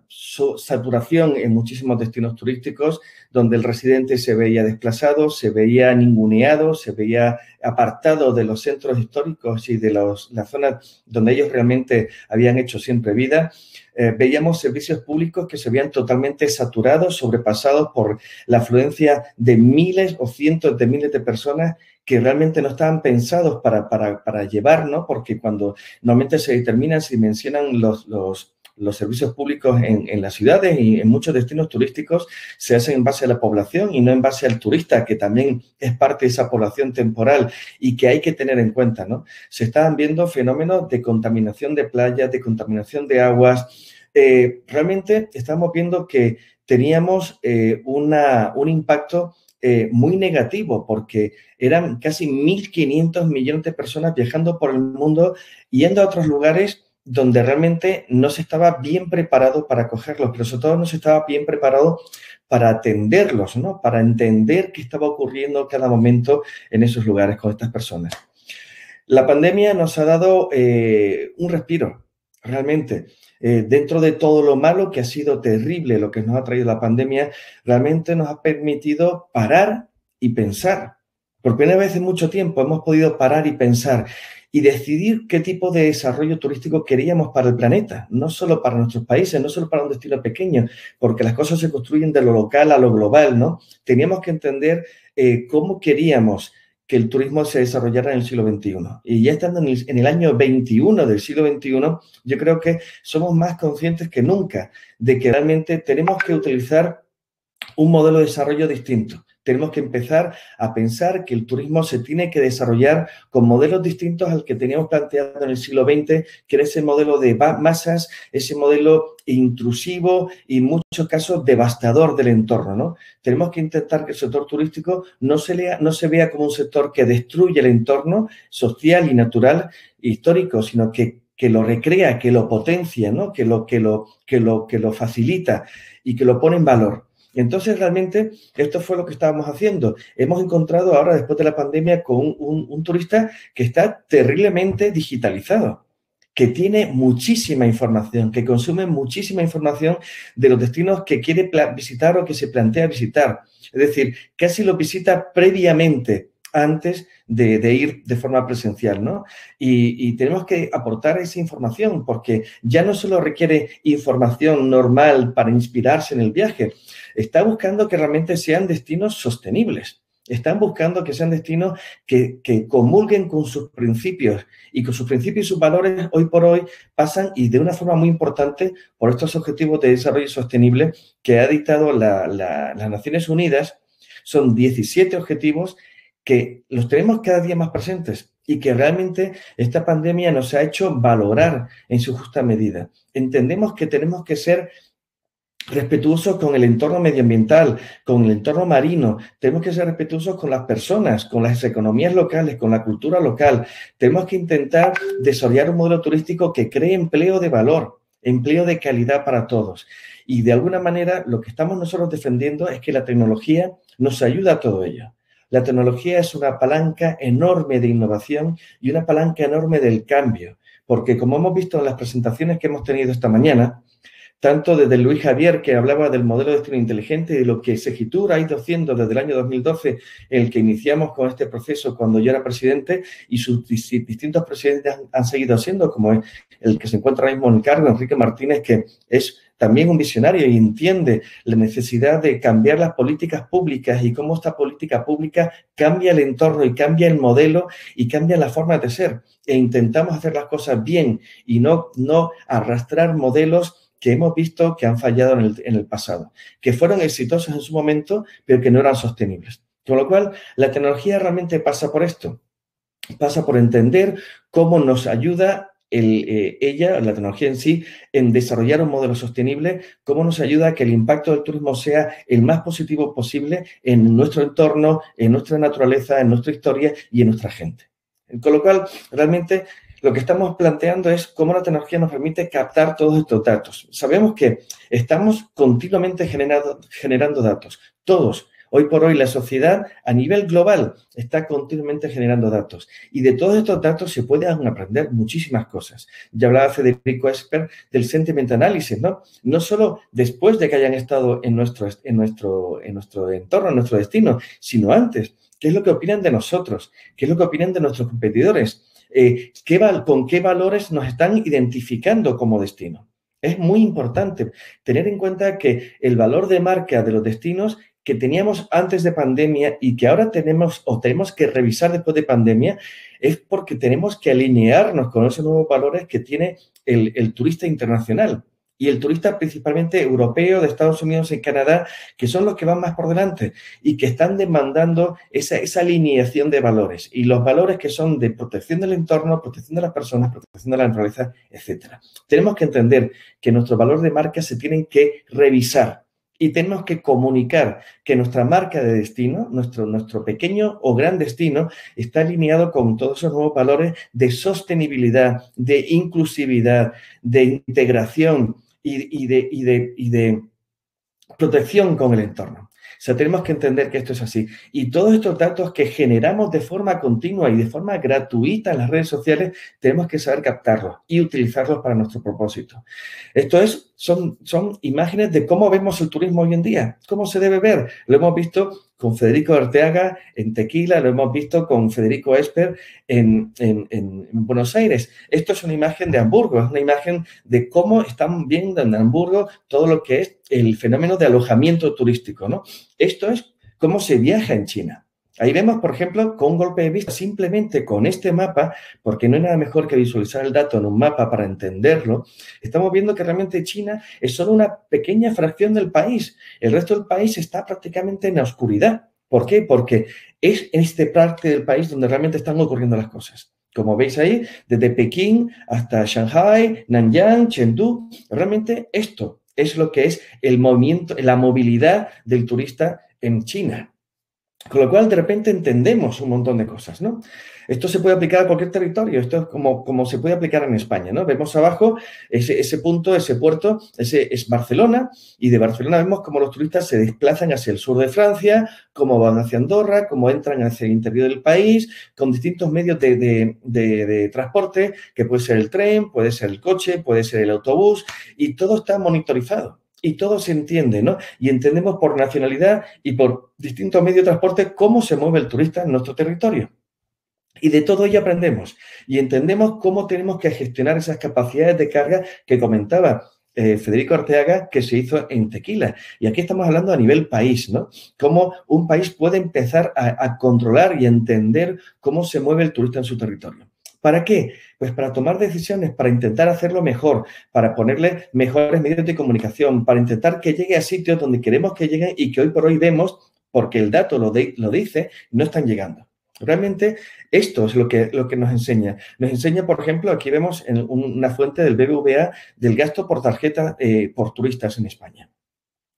saturación en muchísimos destinos turísticos donde el residente se veía desplazado, se veía ninguneado, se veía apartado de los centros históricos y de los, las zonas donde ellos realmente habían hecho siempre vida. Eh, veíamos servicios públicos que se veían totalmente saturados, sobrepasados por la afluencia de miles o cientos de miles de personas que realmente no estaban pensados para, para, para llevar, ¿no? Porque cuando normalmente se determinan, se dimensionan los, los, los servicios públicos en, en las ciudades y en muchos destinos turísticos, se hacen en base a la población y no en base al turista, que también es parte de esa población temporal y que hay que tener en cuenta, ¿no? Se estaban viendo fenómenos de contaminación de playas, de contaminación de aguas. Eh, realmente estamos viendo que teníamos eh, una, un impacto Eh, muy negativo, porque eran casi mil quinientos millones de personas viajando por el mundo, yendo a otros lugares donde realmente no se estaba bien preparado para acogerlos, pero sobre todo no se estaba bien preparado para atenderlos, ¿no? Para entender qué estaba ocurriendo cada momento en esos lugares con estas personas. La pandemia nos ha dado eh, un respiro, realmente. Eh, dentro de todo lo malo que ha sido terrible, lo que nos ha traído la pandemia, realmente nos ha permitido parar y pensar. Por primera vez en mucho tiempo hemos podido parar y pensar y decidir qué tipo de desarrollo turístico queríamos para el planeta, no solo para nuestros países, no solo para un destino pequeño, porque las cosas se construyen de lo local a lo global, ¿no? Teníamos que entender eh, cómo queríamos que el turismo se desarrollara en el siglo veintiuno. Y ya estando en el, en el año veintiuno del siglo veintiuno, yo creo que somos más conscientes que nunca de que realmente tenemos que utilizar un modelo de desarrollo distinto. Tenemos que empezar a pensar que el turismo se tiene que desarrollar con modelos distintos al que teníamos planteado en el siglo veinte, que era ese modelo de masas, ese modelo intrusivo y en muchos casos devastador del entorno, ¿no? Tenemos que intentar que el sector turístico no se, lea, no se vea como un sector que destruye el entorno social y natural e histórico, sino que que lo recrea, que lo potencia, ¿no? Que lo, que lo, que lo, que lo facilita y que lo pone en valor. Entonces, realmente, esto fue lo que estábamos haciendo. Hemos encontrado ahora, después de la pandemia, con un, un, un turista que está terriblemente digitalizado, que tiene muchísima información, que consume muchísima información de los destinos que quiere visitar o que se plantea visitar. Es decir, casi lo visita previamente, antes de, de ir de forma presencial, ¿no? Y, y tenemos que aportar esa información, porque ya no solo requiere información normal para inspirarse en el viaje, está buscando que realmente sean destinos sostenibles. Están buscando que sean destinos que, que comulguen con sus principios y con sus principios y sus valores hoy por hoy pasan y de una forma muy importante por estos objetivos de desarrollo sostenible que ha dictado la, la, las Naciones Unidas. Son diecisiete objetivos que los tenemos cada día más presentes y que realmente esta pandemia nos ha hecho valorar en su justa medida. Entendemos que tenemos que ser respetuosos con el entorno medioambiental, con el entorno marino, tenemos que ser respetuosos con las personas, con las economías locales, con la cultura local. Tenemos que intentar desarrollar un modelo turístico que cree empleo de valor, empleo de calidad para todos. Y de alguna manera lo que estamos nosotros defendiendo es que la tecnología nos ayuda a todo ello. La tecnología es una palanca enorme de innovación y una palanca enorme del cambio, porque como hemos visto en las presentaciones que hemos tenido esta mañana, tanto desde Luis Javier, que hablaba del modelo de destino inteligente y de lo que Segitur ha ido haciendo desde el año dos mil doce, en el que iniciamos con este proceso cuando yo era presidente, y sus distintos presidentes han, han seguido haciendo, como el que se encuentra ahora mismo en el cargo, Enrique Martínez, que es también un visionario y entiende la necesidad de cambiar las políticas públicas y cómo esta política pública cambia el entorno y cambia el modelo y cambia la forma de ser. E intentamos hacer las cosas bien y no, no arrastrar modelos que hemos visto que han fallado en el, en el pasado, que fueron exitosos en su momento, pero que no eran sostenibles. Con lo cual, la tecnología realmente pasa por esto, pasa por entender cómo nos ayuda el, eh, ella, la tecnología en sí, en desarrollar un modelo sostenible, cómo nos ayuda a que el impacto del turismo sea el más positivo posible en nuestro entorno, en nuestra naturaleza, en nuestra historia y en nuestra gente. Con lo cual, realmente, lo que estamos planteando es cómo la tecnología nos permite captar todos estos datos. Sabemos que estamos continuamente generando, generando datos. Todos. Hoy por hoy la sociedad a nivel global está continuamente generando datos. Y de todos estos datos se pueden aprender muchísimas cosas. Ya hablaba Federico Esper del sentiment analysis, ¿no? No solo después de que hayan estado en nuestro, en nuestro, en nuestro entorno, en nuestro destino, sino antes. ¿Qué es lo que opinan de nosotros? ¿Qué es lo que opinan de nuestros competidores? Eh, ¿qué val- con qué valores nos están identificando como destino? Es muy importante tener en cuenta que el valor de marca de los destinos que teníamos antes de pandemia y que ahora tenemos o tenemos que revisar después de pandemia es porque tenemos que alinearnos con esos nuevos valores que tiene el, el turista internacional y el turista principalmente europeo de Estados Unidos y Canadá, que son los que van más por delante y que están demandando esa, esa alineación de valores y los valores que son de protección del entorno, protección de las personas, protección de la naturaleza, etcétera. Tenemos que entender que nuestro valor de marca se tienen que revisar y tenemos que comunicar que nuestra marca de destino, nuestro, nuestro pequeño o gran destino, está alineado con todos esos nuevos valores de sostenibilidad, de inclusividad, de integración, Y de, y, de, y de protección con el entorno. O sea, tenemos que entender que esto es así. Y todos estos datos que generamos de forma continua y de forma gratuita en las redes sociales, tenemos que saber captarlos y utilizarlos para nuestro propósito. Esto es, son, son imágenes de cómo vemos el turismo hoy en día, cómo se debe ver. Lo hemos visto con Federico Arteaga en Tequila, lo hemos visto con Federico Esper en, en, en Buenos Aires. Esto es una imagen de Hamburgo, es una imagen de cómo están viendo en Hamburgo todo lo que es el fenómeno de alojamiento turístico, ¿no? Esto es cómo se viaja en China. Ahí vemos, por ejemplo, con un golpe de vista, simplemente con este mapa, porque no hay nada mejor que visualizar el dato en un mapa para entenderlo, estamos viendo que realmente China es solo una pequeña fracción del país. El resto del país está prácticamente en la oscuridad. ¿Por qué? Porque es en esta parte del país donde realmente están ocurriendo las cosas. Como veis ahí, desde Pekín hasta Shanghái, Nanyang, Chengdu, realmente esto es lo que es el movimiento, la movilidad del turista en China. Con lo cual, de repente, entendemos un montón de cosas, ¿no? Esto se puede aplicar a cualquier territorio. Esto es como, como se puede aplicar en España, ¿no? Vemos abajo ese, ese punto, ese puerto, ese es Barcelona. Y de Barcelona vemos cómo los turistas se desplazan hacia el sur de Francia, cómo van hacia Andorra, cómo entran hacia el interior del país, con distintos medios de, de, de, de transporte, que puede ser el tren, puede ser el coche, puede ser el autobús. Y todo está monitorizado. Y todo se entiende, ¿no? Y entendemos por nacionalidad y por distintos medios de transporte cómo se mueve el turista en nuestro territorio. Y de todo ello aprendemos. Y entendemos cómo tenemos que gestionar esas capacidades de carga que comentaba eh, Federico Arteaga, que se hizo en Tequila. Y aquí estamos hablando a nivel país, ¿no? Cómo un país puede empezar a, a controlar y entender cómo se mueve el turista en su territorio. ¿Para qué? Pues para tomar decisiones, para intentar hacerlo mejor, para ponerle mejores medios de comunicación, para intentar que llegue a sitios donde queremos que llegue y que hoy por hoy vemos, porque el dato lo, de, lo dice, no están llegando. Realmente esto es lo que, lo que nos enseña. Nos enseña, por ejemplo, aquí vemos en una fuente del B B V A del gasto por tarjeta eh, por turistas en España.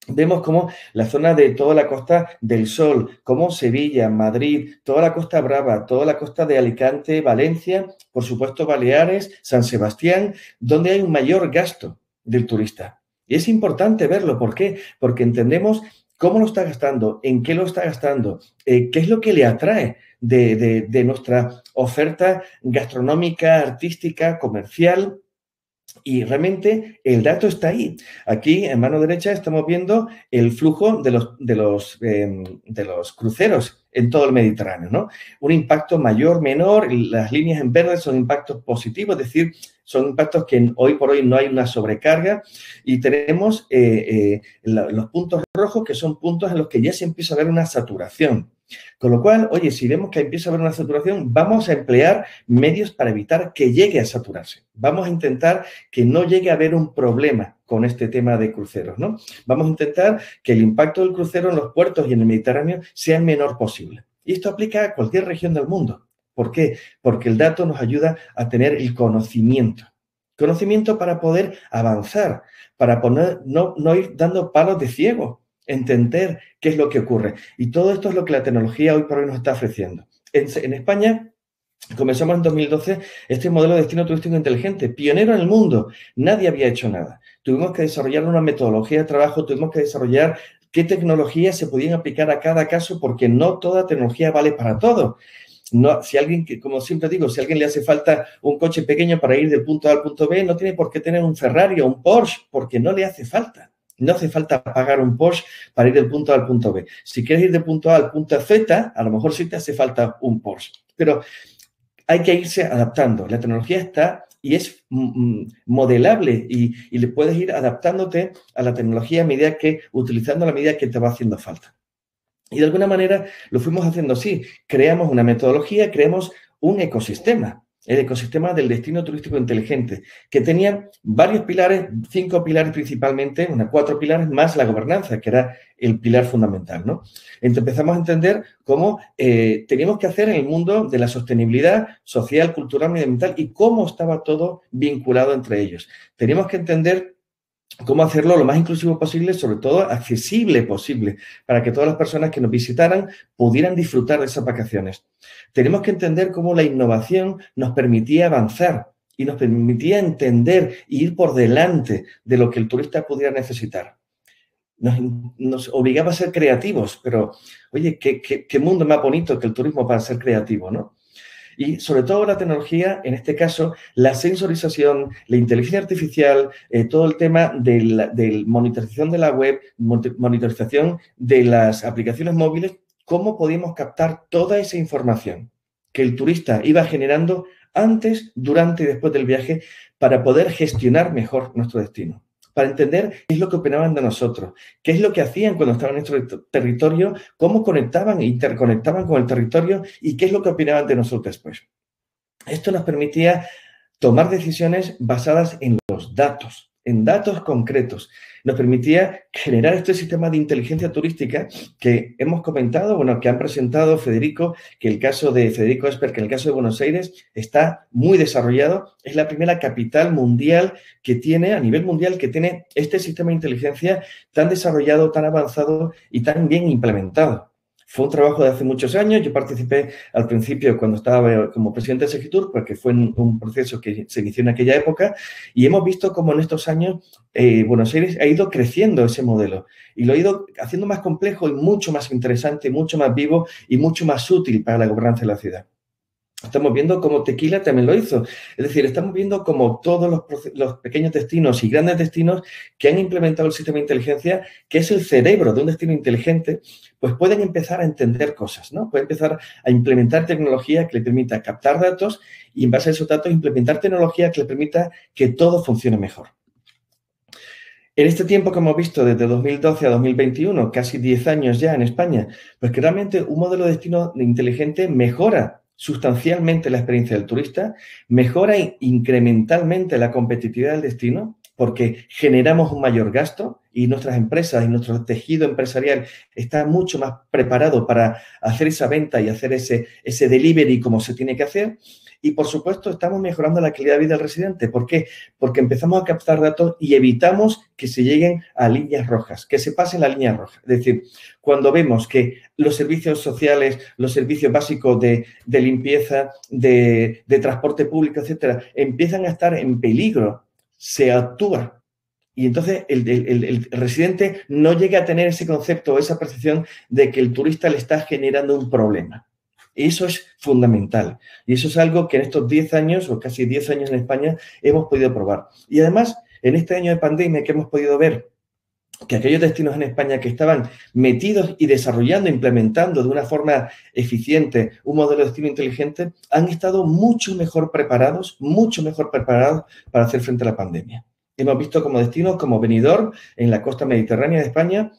Vemos cómo la zona de toda la Costa del Sol, como Sevilla, Madrid, toda la Costa Brava, toda la costa de Alicante, Valencia, por supuesto Baleares, San Sebastián, donde hay un mayor gasto del turista. Y es importante verlo. ¿Por qué? Porque entendemos cómo lo está gastando, en qué lo está gastando, eh, qué es lo que le atrae de, de, de nuestra oferta gastronómica, artística, comercial. Y realmente el dato está ahí. Aquí, en mano derecha, estamos viendo el flujo de los, de los, eh, de los cruceros en todo el Mediterráneo, ¿no? Un impacto mayor, menor, las líneas en verde son impactos positivos, es decir, son impactos que hoy por hoy no hay una sobrecarga, y tenemos eh, eh, la, los puntos rojos, que son puntos en los que ya se empieza a ver una saturación. Con lo cual, oye, si vemos que empieza a haber una saturación, vamos a emplear medios para evitar que llegue a saturarse. Vamos a intentar que no llegue a haber un problema con este tema de cruceros, ¿no? Vamos a intentar que el impacto del crucero en los puertos y en el Mediterráneo sea el menor posible. Y esto aplica a cualquier región del mundo. ¿Por qué? Porque el dato nos ayuda a tener el conocimiento. Conocimiento para poder avanzar, para poner, no, no ir dando palos de ciego. Entender qué es lo que ocurre. Y todo esto es lo que la tecnología hoy por hoy nos está ofreciendo. En, en España comenzamos en dos mil doce este modelo de destino turístico inteligente, pionero en el mundo. Nadie había hecho nada. Tuvimos que desarrollar una metodología de trabajo, tuvimos que desarrollar qué tecnologías se podían aplicar a cada caso, porque no toda tecnología vale para todo. No, si alguien, como siempre digo, si a alguien le hace falta un coche pequeño para ir del punto A al punto B, no tiene por qué tener un Ferrari o un Porsche, porque no le hace falta. No hace falta pagar un Porsche para ir del punto A al punto B. Si quieres ir del punto A al punto Z, a lo mejor sí te hace falta un Porsche. Pero hay que irse adaptando. La tecnología está y es modelable y, y le puedes ir adaptándote a la tecnología a medida que, utilizando la medida que te va haciendo falta. Y de alguna manera lo fuimos haciendo así. Creamos una metodología, creamos un ecosistema. El ecosistema del destino turístico inteligente, que tenía varios pilares, cinco pilares principalmente, una, cuatro pilares más la gobernanza, que era el pilar fundamental, ¿no? Entonces empezamos a entender cómo eh, teníamos que hacer en el mundo de la sostenibilidad social, cultural, medioambiental y cómo estaba todo vinculado entre ellos. Teníamos que entender cómo hacerlo lo más inclusivo posible, sobre todo accesible posible, para que todas las personas que nos visitaran pudieran disfrutar de esas vacaciones. Tenemos que entender cómo la innovación nos permitía avanzar y nos permitía entender e ir por delante de lo que el turista pudiera necesitar. Nos, nos obligaba a ser creativos, pero, oye, qué, qué, qué mundo más bonito que el turismo para ser creativo, ¿no? Y sobre todo la tecnología, en este caso, la sensorización, la inteligencia artificial, eh, todo el tema de la, de monitorización de la web, monitorización de las aplicaciones móviles, cómo podíamos captar toda esa información que el turista iba generando antes, durante y después del viaje para poder gestionar mejor nuestro destino, para entender qué es lo que opinaban de nosotros, qué es lo que hacían cuando estaban en nuestro territorio, cómo conectaban e interconectaban con el territorio y qué es lo que opinaban de nosotros después. Esto nos permitía tomar decisiones basadas en los datos, en datos concretos. Nos permitía generar este sistema de inteligencia turística que hemos comentado, bueno, que han presentado Federico, que el caso de Federico Esper, que en el caso de Buenos Aires está muy desarrollado. Es la primera capital mundial que tiene, a nivel mundial, que tiene este sistema de inteligencia tan desarrollado, tan avanzado y tan bien implementado. Fue un trabajo de hace muchos años. Yo participé al principio cuando estaba como presidente de Segitur, porque fue un proceso que se inició en aquella época, y hemos visto cómo en estos años eh, Buenos Aires ha ido creciendo ese modelo y lo ha ido haciendo más complejo y mucho más interesante, mucho más vivo y mucho más útil para la gobernanza de la ciudad. Estamos viendo cómo Tequila también lo hizo. Es decir, estamos viendo cómo todos los, los pequeños destinos y grandes destinos que han implementado el sistema de inteligencia, que es el cerebro de un destino inteligente, pues pueden empezar a entender cosas, ¿no? Pueden empezar a implementar tecnología que le permita captar datos y en base a esos datos implementar tecnología que le permita que todo funcione mejor. En este tiempo que hemos visto, desde dos mil doce a dos mil veintiuno, casi diez años ya en España, pues que realmente un modelo de destino inteligente mejora sustancialmente la experiencia del turista, mejora incrementalmente la competitividad del destino, porque generamos un mayor gasto y nuestras empresas y nuestro tejido empresarial está mucho más preparado para hacer esa venta y hacer ese, ese delivery como se tiene que hacer. Y, por supuesto, estamos mejorando la calidad de vida del residente. ¿Por qué? Porque empezamos a captar datos y evitamos que se lleguen a líneas rojas, que se pasen la línea roja. Es decir, cuando vemos que los servicios sociales, los servicios básicos de, de limpieza, de, de transporte público, etcétera, empiezan a estar en peligro, se actúa. Y entonces el, el, el residente no llega a tener ese concepto o esa percepción de que el turista le está generando un problema. Eso es fundamental y eso es algo que en estos diez años o casi diez años en España hemos podido probar. Y además, en este año de pandemia que hemos podido ver que aquellos destinos en España que estaban metidos y desarrollando, implementando de una forma eficiente un modelo de destino inteligente, han estado mucho mejor preparados, mucho mejor preparados para hacer frente a la pandemia. Hemos visto como destinos como Benidorm, en la costa mediterránea de España,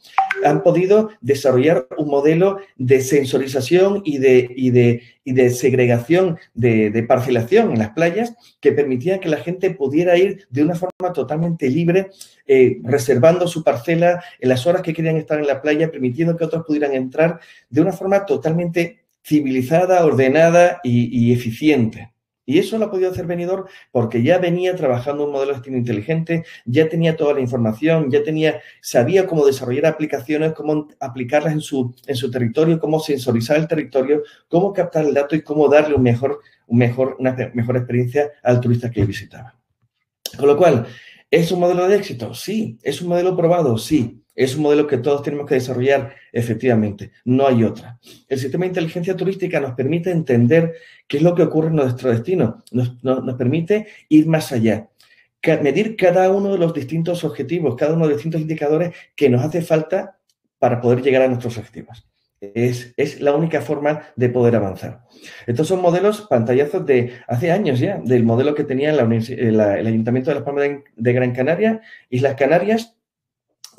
han podido desarrollar un modelo de sensorización y de, y de, y de segregación, de, de parcelación en las playas, que permitía que la gente pudiera ir de una forma totalmente libre, eh, reservando su parcela en las horas que querían estar en la playa, permitiendo que otros pudieran entrar de una forma totalmente civilizada, ordenada y, y eficiente. Y eso lo ha podido hacer Benidorm porque ya venía trabajando un modelo de destino inteligente, ya tenía toda la información, ya tenía, sabía cómo desarrollar aplicaciones, cómo aplicarlas en su, en su territorio, cómo sensorizar el territorio, cómo captar el dato y cómo darle un mejor, un mejor, una mejor experiencia al turista que visitaba. Con lo cual, ¿es un modelo de éxito? Sí. ¿Es un modelo probado? Sí. Es un modelo que todos tenemos que desarrollar, efectivamente, no hay otra. El sistema de inteligencia turística nos permite entender qué es lo que ocurre en nuestro destino, nos, nos, nos permite ir más allá, medir cada uno de los distintos objetivos, cada uno de los distintos indicadores que nos hace falta para poder llegar a nuestros objetivos. Es, es la única forma de poder avanzar. Estos son modelos, pantallazos de hace años ya, del modelo que tenía la, la, el Ayuntamiento de Las Palmas de, de Gran Canaria, Islas Canarias,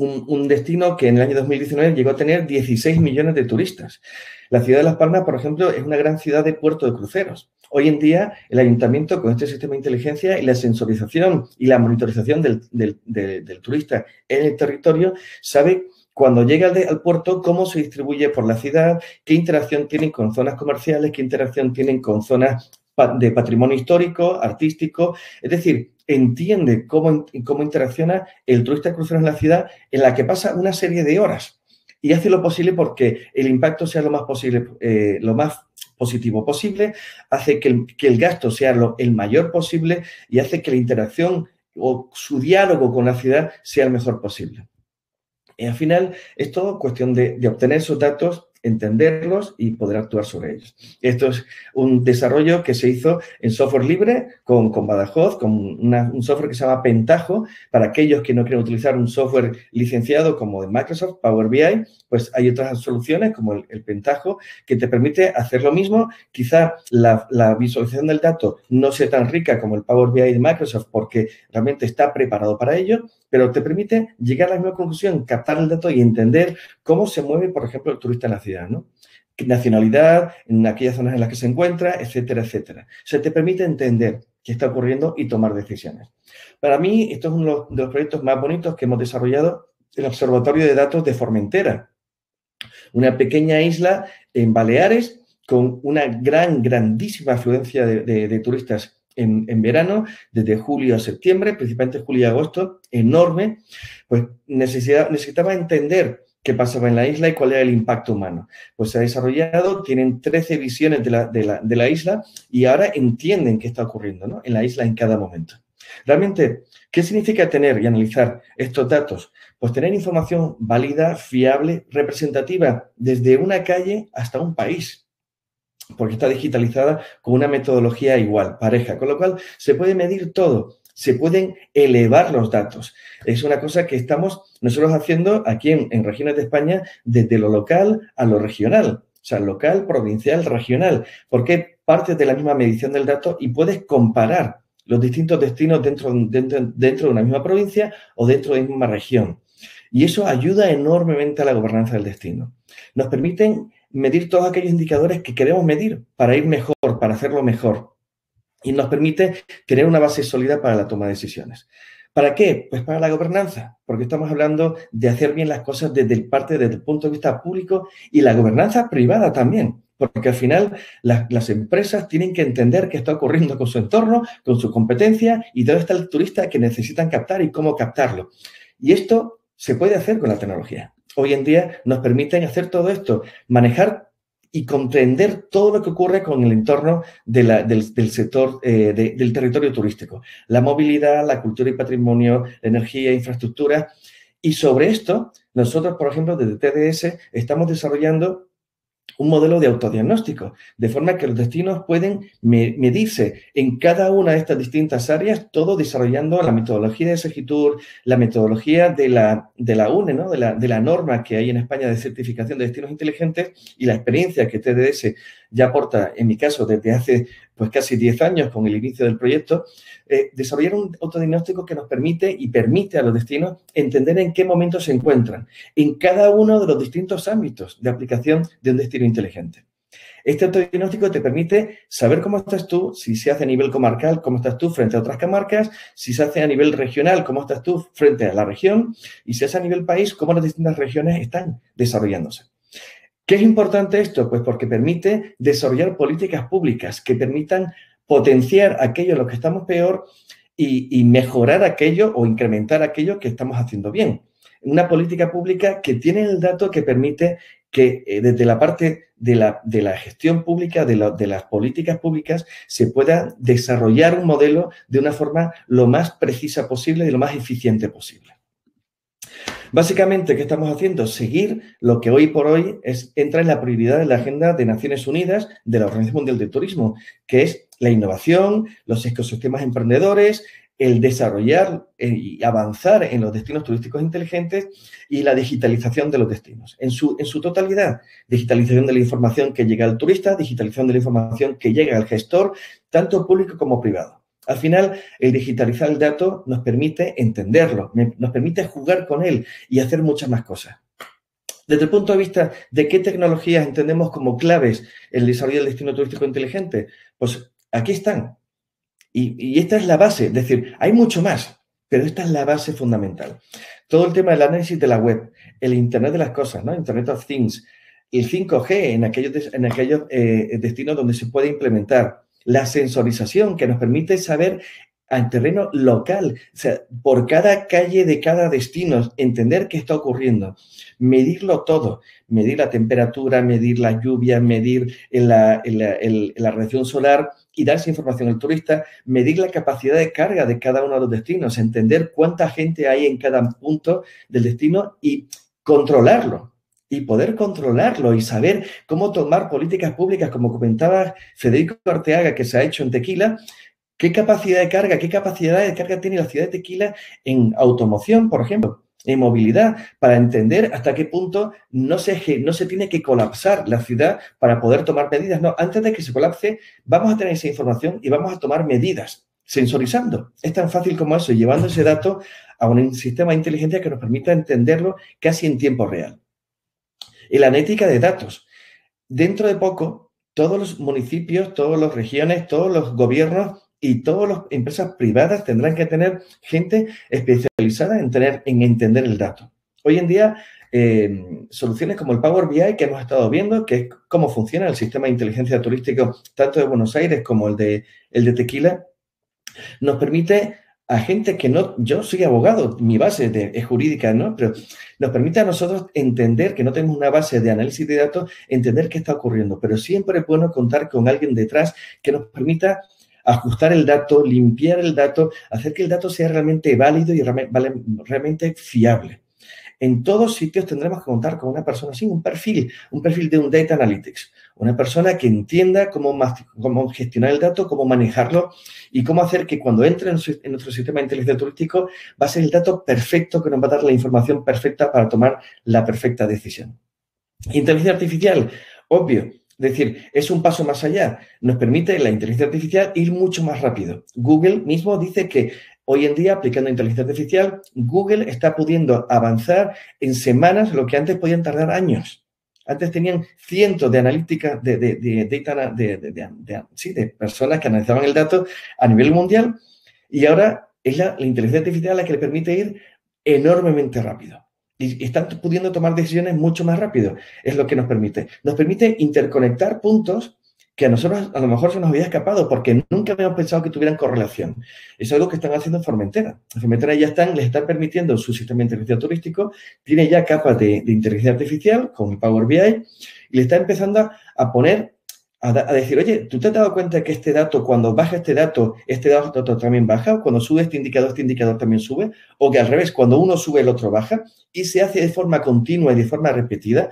Un, un destino que en el año dos mil diecinueve llegó a tener dieciséis millones de turistas. La ciudad de Las Palmas, por ejemplo, es una gran ciudad de puerto de cruceros. Hoy en día, el ayuntamiento, con este sistema de inteligencia y la sensorización y la monitorización del, del, del, del turista en el territorio, sabe cuando llega al, de, al puerto cómo se distribuye por la ciudad, qué interacción tienen con zonas comerciales, qué interacción tienen con zonas de patrimonio histórico, artístico, es decir, entiende cómo, cómo interacciona el turista crucero en la ciudad en la que pasa una serie de horas y hace lo posible porque el impacto sea lo más posible, eh, lo más positivo posible, hace que el, que el gasto sea lo, el mayor posible y hace que la interacción o su diálogo con la ciudad sea el mejor posible. Y al final es todo cuestión de, de obtener esos datos, entenderlos y poder actuar sobre ellos. Esto es un desarrollo que se hizo en software libre con, con Badajoz, con una, un software que se llama Pentaho. Para aquellos que no quieren utilizar un software licenciado como de Microsoft, Power B I, pues hay otras soluciones como el, el Pentaho que te permite hacer lo mismo. Quizá la, la visualización del dato no sea tan rica como el Power B I de Microsoft porque realmente está preparado para ello, pero te permite llegar a la misma conclusión, captar el dato y entender cómo se mueve, por ejemplo, el turista en la ciudad, ¿no? Nacionalidad, en aquellas zonas en las que se encuentra, etcétera, etcétera. Se te permite entender qué está ocurriendo y tomar decisiones. Para mí, esto es uno de los proyectos más bonitos que hemos desarrollado, el Observatorio de Datos de Formentera, una pequeña isla en Baleares con una gran, grandísima afluencia de, de, de turistas en, en verano, desde julio a septiembre, principalmente julio y agosto, enorme. Pues necesitaba, necesitaba entender qué pasaba en la isla y cuál era el impacto humano. Pues se ha desarrollado, tienen trece visiones de la, de la, de la isla y ahora entienden qué está ocurriendo, ¿no?, en la isla en cada momento. Realmente, ¿qué significa tener y analizar estos datos? Pues tener información válida, fiable, representativa, desde una calle hasta un país, porque está digitalizada con una metodología igual, pareja, con lo cual se puede medir todo. Se pueden elevar los datos. Es una cosa que estamos nosotros haciendo aquí en, en regiones de España desde lo local a lo regional. O sea, local, provincial, regional. Porque partes de la misma medición del dato y puedes comparar los distintos destinos dentro, dentro, dentro de una misma provincia o dentro de una misma región. Y eso ayuda enormemente a la gobernanza del destino. Nos permiten medir todos aquellos indicadores que queremos medir para ir mejor, para hacerlo mejor. Y nos permite tener una base sólida para la toma de decisiones. ¿Para qué? Pues para la gobernanza, porque estamos hablando de hacer bien las cosas desde el, parte, desde el punto de vista público y la gobernanza privada también, porque al final las, las empresas tienen que entender qué está ocurriendo con su entorno, con su competencia y dónde está el turista que necesitan captar y cómo captarlo. Y esto se puede hacer con la tecnología. Hoy en día nos permiten hacer todo esto, manejar y comprender todo lo que ocurre con el entorno de la, del, del sector, eh, de, del territorio turístico. La movilidad, la cultura y patrimonio, la energía, infraestructura. Y sobre esto, nosotros, por ejemplo, desde T D S estamos desarrollando un modelo de autodiagnóstico, de forma que los destinos pueden medirse en cada una de estas distintas áreas, todo desarrollando la metodología de Segitur, la metodología de la, de la U N E, ¿no? de, la, de la norma que hay en España de certificación de destinos inteligentes y la experiencia que T D S ya aporta, en mi caso, desde hace pues, casi diez años con el inicio del proyecto, eh, desarrollar un autodiagnóstico que nos permite y permite a los destinos entender en qué momento se encuentran en cada uno de los distintos ámbitos de aplicación de un destino inteligente. Este autodiagnóstico te permite saber cómo estás tú, si se hace a nivel comarcal, cómo estás tú frente a otras comarcas, si se hace a nivel regional, cómo estás tú frente a la región y si se hace a nivel país, cómo las distintas regiones están desarrollándose. ¿Qué es importante esto? Pues porque permite desarrollar políticas públicas que permitan potenciar aquello en lo que estamos peor y, y mejorar aquello o incrementar aquello que estamos haciendo bien. Una política pública que tiene el dato que permite que eh, desde la parte de la, de la gestión pública, de, la, de las políticas públicas, se pueda desarrollar un modelo de una forma lo más precisa posible y lo más eficiente posible. Básicamente, ¿qué estamos haciendo? Seguir lo que hoy por hoy es, entra en la prioridad de la agenda de Naciones Unidas de la Organización Mundial del Turismo, que es la innovación, los ecosistemas emprendedores, el desarrollar y avanzar en los destinos turísticos inteligentes y la digitalización de los destinos. En su, en su totalidad, digitalización de la información que llega al turista, digitalización de la información que llega al gestor, tanto público como privado. Al final, el digitalizar el dato nos permite entenderlo, nos permite jugar con él y hacer muchas más cosas. Desde el punto de vista de qué tecnologías entendemos como claves en el desarrollo del destino turístico inteligente, pues aquí están. Y, y esta es la base, es decir, hay mucho más, pero esta es la base fundamental. Todo el tema del análisis de la web, el Internet de las cosas, ¿no? Internet of Things, el cinco G en aquellos, en aquellos eh, destinos donde se puede implementar, la sensorización que nos permite saber al terreno local, o sea, por cada calle de cada destino, entender qué está ocurriendo, medirlo todo, medir la temperatura, medir la lluvia, medir la, la, la, la radiación solar y dar esa información al turista, medir la capacidad de carga de cada uno de los destinos, entender cuánta gente hay en cada punto del destino y controlarlo. Y poder controlarlo y saber cómo tomar políticas públicas, como comentaba Federico Arteaga, que se ha hecho en Tequila, qué capacidad de carga, qué capacidad de carga tiene la ciudad de Tequila en automoción, por ejemplo, en movilidad, para entender hasta qué punto no se, no se tiene que colapsar la ciudad para poder tomar medidas. No, antes de que se colapse, vamos a tener esa información y vamos a tomar medidas, sensorizando. Es tan fácil como eso, llevando ese dato a un sistema de inteligencia que nos permita entenderlo casi en tiempo real. Y la analítica de datos. Dentro de poco, todos los municipios, todas las regiones, todos los gobiernos y todas las empresas privadas tendrán que tener gente especializada en, tener, en entender el dato. Hoy en día, eh, soluciones como el Power B I que hemos estado viendo, que es cómo funciona el sistema de inteligencia turística tanto de Buenos Aires como el de, el de Tequila, nos permite a gente que no, yo soy abogado, mi base de, es jurídica, ¿no? Pero nos permite a nosotros entender que no tenemos una base de análisis de datos, entender qué está ocurriendo, pero siempre es bueno contar con alguien detrás que nos permita ajustar el dato, limpiar el dato, hacer que el dato sea realmente válido y realmente fiable. En todos sitios tendremos que contar con una persona así, un perfil, un perfil de un Data Analytics, una persona que entienda cómo, cómo gestionar el dato, cómo manejarlo y cómo hacer que cuando entre en, su, en nuestro sistema de inteligencia turístico va a ser el dato perfecto que nos va a dar la información perfecta para tomar la perfecta decisión. Inteligencia artificial, obvio. Es decir, es un paso más allá. Nos permite la inteligencia artificial ir mucho más rápido. Google mismo dice que hoy en día, aplicando inteligencia artificial, Google está pudiendo avanzar en semanas lo que antes podían tardar años. Antes tenían cientos de analíticas, de, de, de, de, de, de, de, de, sí, de personas que analizaban el dato a nivel mundial y ahora es la, la inteligencia artificial la que le permite ir enormemente rápido. Y están pudiendo tomar decisiones mucho más rápido. Es lo que nos permite. Nos permite interconectar puntos que a nosotros a lo mejor se nos había escapado porque nunca habíamos pensado que tuvieran correlación. Es algo que están haciendo en Formentera. En Formentera ya están, les están permitiendo su sistema de inteligencia turístico, tiene ya capas de, de inteligencia artificial con el Power B I y le está empezando a, a poner, a, da, a decir, oye, ¿tú te has dado cuenta que este dato, cuando baja este dato, este dato también baja? ¿O cuando sube este indicador, este indicador también sube? ¿O que al revés, cuando uno sube, el otro baja? Y se hace de forma continua y de forma repetida.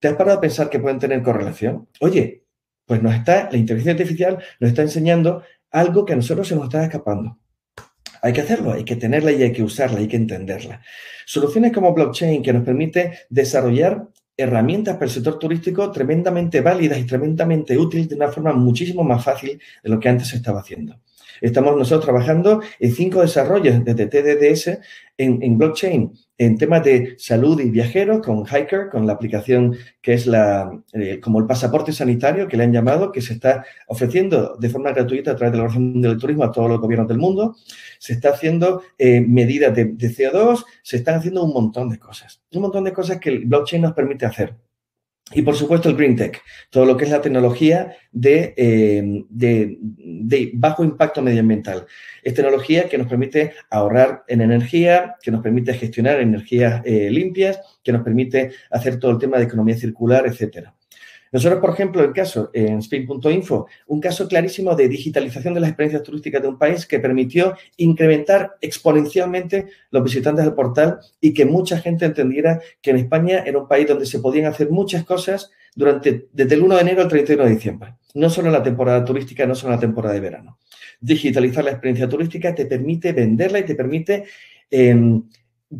¿Te has parado a pensar que pueden tener correlación? Oye, pues nos está, la inteligencia artificial nos está enseñando algo que a nosotros se nos está escapando. Hay que hacerlo, hay que tenerla y hay que usarla, hay que entenderla. Soluciones como blockchain que nos permite desarrollar herramientas para el sector turístico tremendamente válidas y tremendamente útiles de una forma muchísimo más fácil de lo que antes se estaba haciendo. Estamos nosotros trabajando en cinco desarrollos desde T D D S en, en blockchain, en temas de salud y viajeros, con Hiker, con la aplicación que es la eh, como el pasaporte sanitario que le han llamado, que se está ofreciendo de forma gratuita a través de la Organización del Turismo a todos los gobiernos del mundo. Se está haciendo eh, medidas de, de C O dos, se están haciendo un montón de cosas, un montón de cosas que el blockchain nos permite hacer. Y, por supuesto, el Green Tech, todo lo que es la tecnología de, eh, de, de bajo impacto medioambiental. Es tecnología que nos permite ahorrar en energía, que nos permite gestionar energías eh, limpias, que nos permite hacer todo el tema de economía circular, etcétera. Nosotros, por ejemplo, el caso en Spin punto info, un caso clarísimo de digitalización de las experiencias turísticas de un país que permitió incrementar exponencialmente los visitantes del portal y que mucha gente entendiera que en España era un país donde se podían hacer muchas cosas durante, desde el uno de enero al treinta y uno de diciembre. No solo en la temporada turística, no solo en la temporada de verano. Digitalizar la experiencia turística te permite venderla y te permite eh,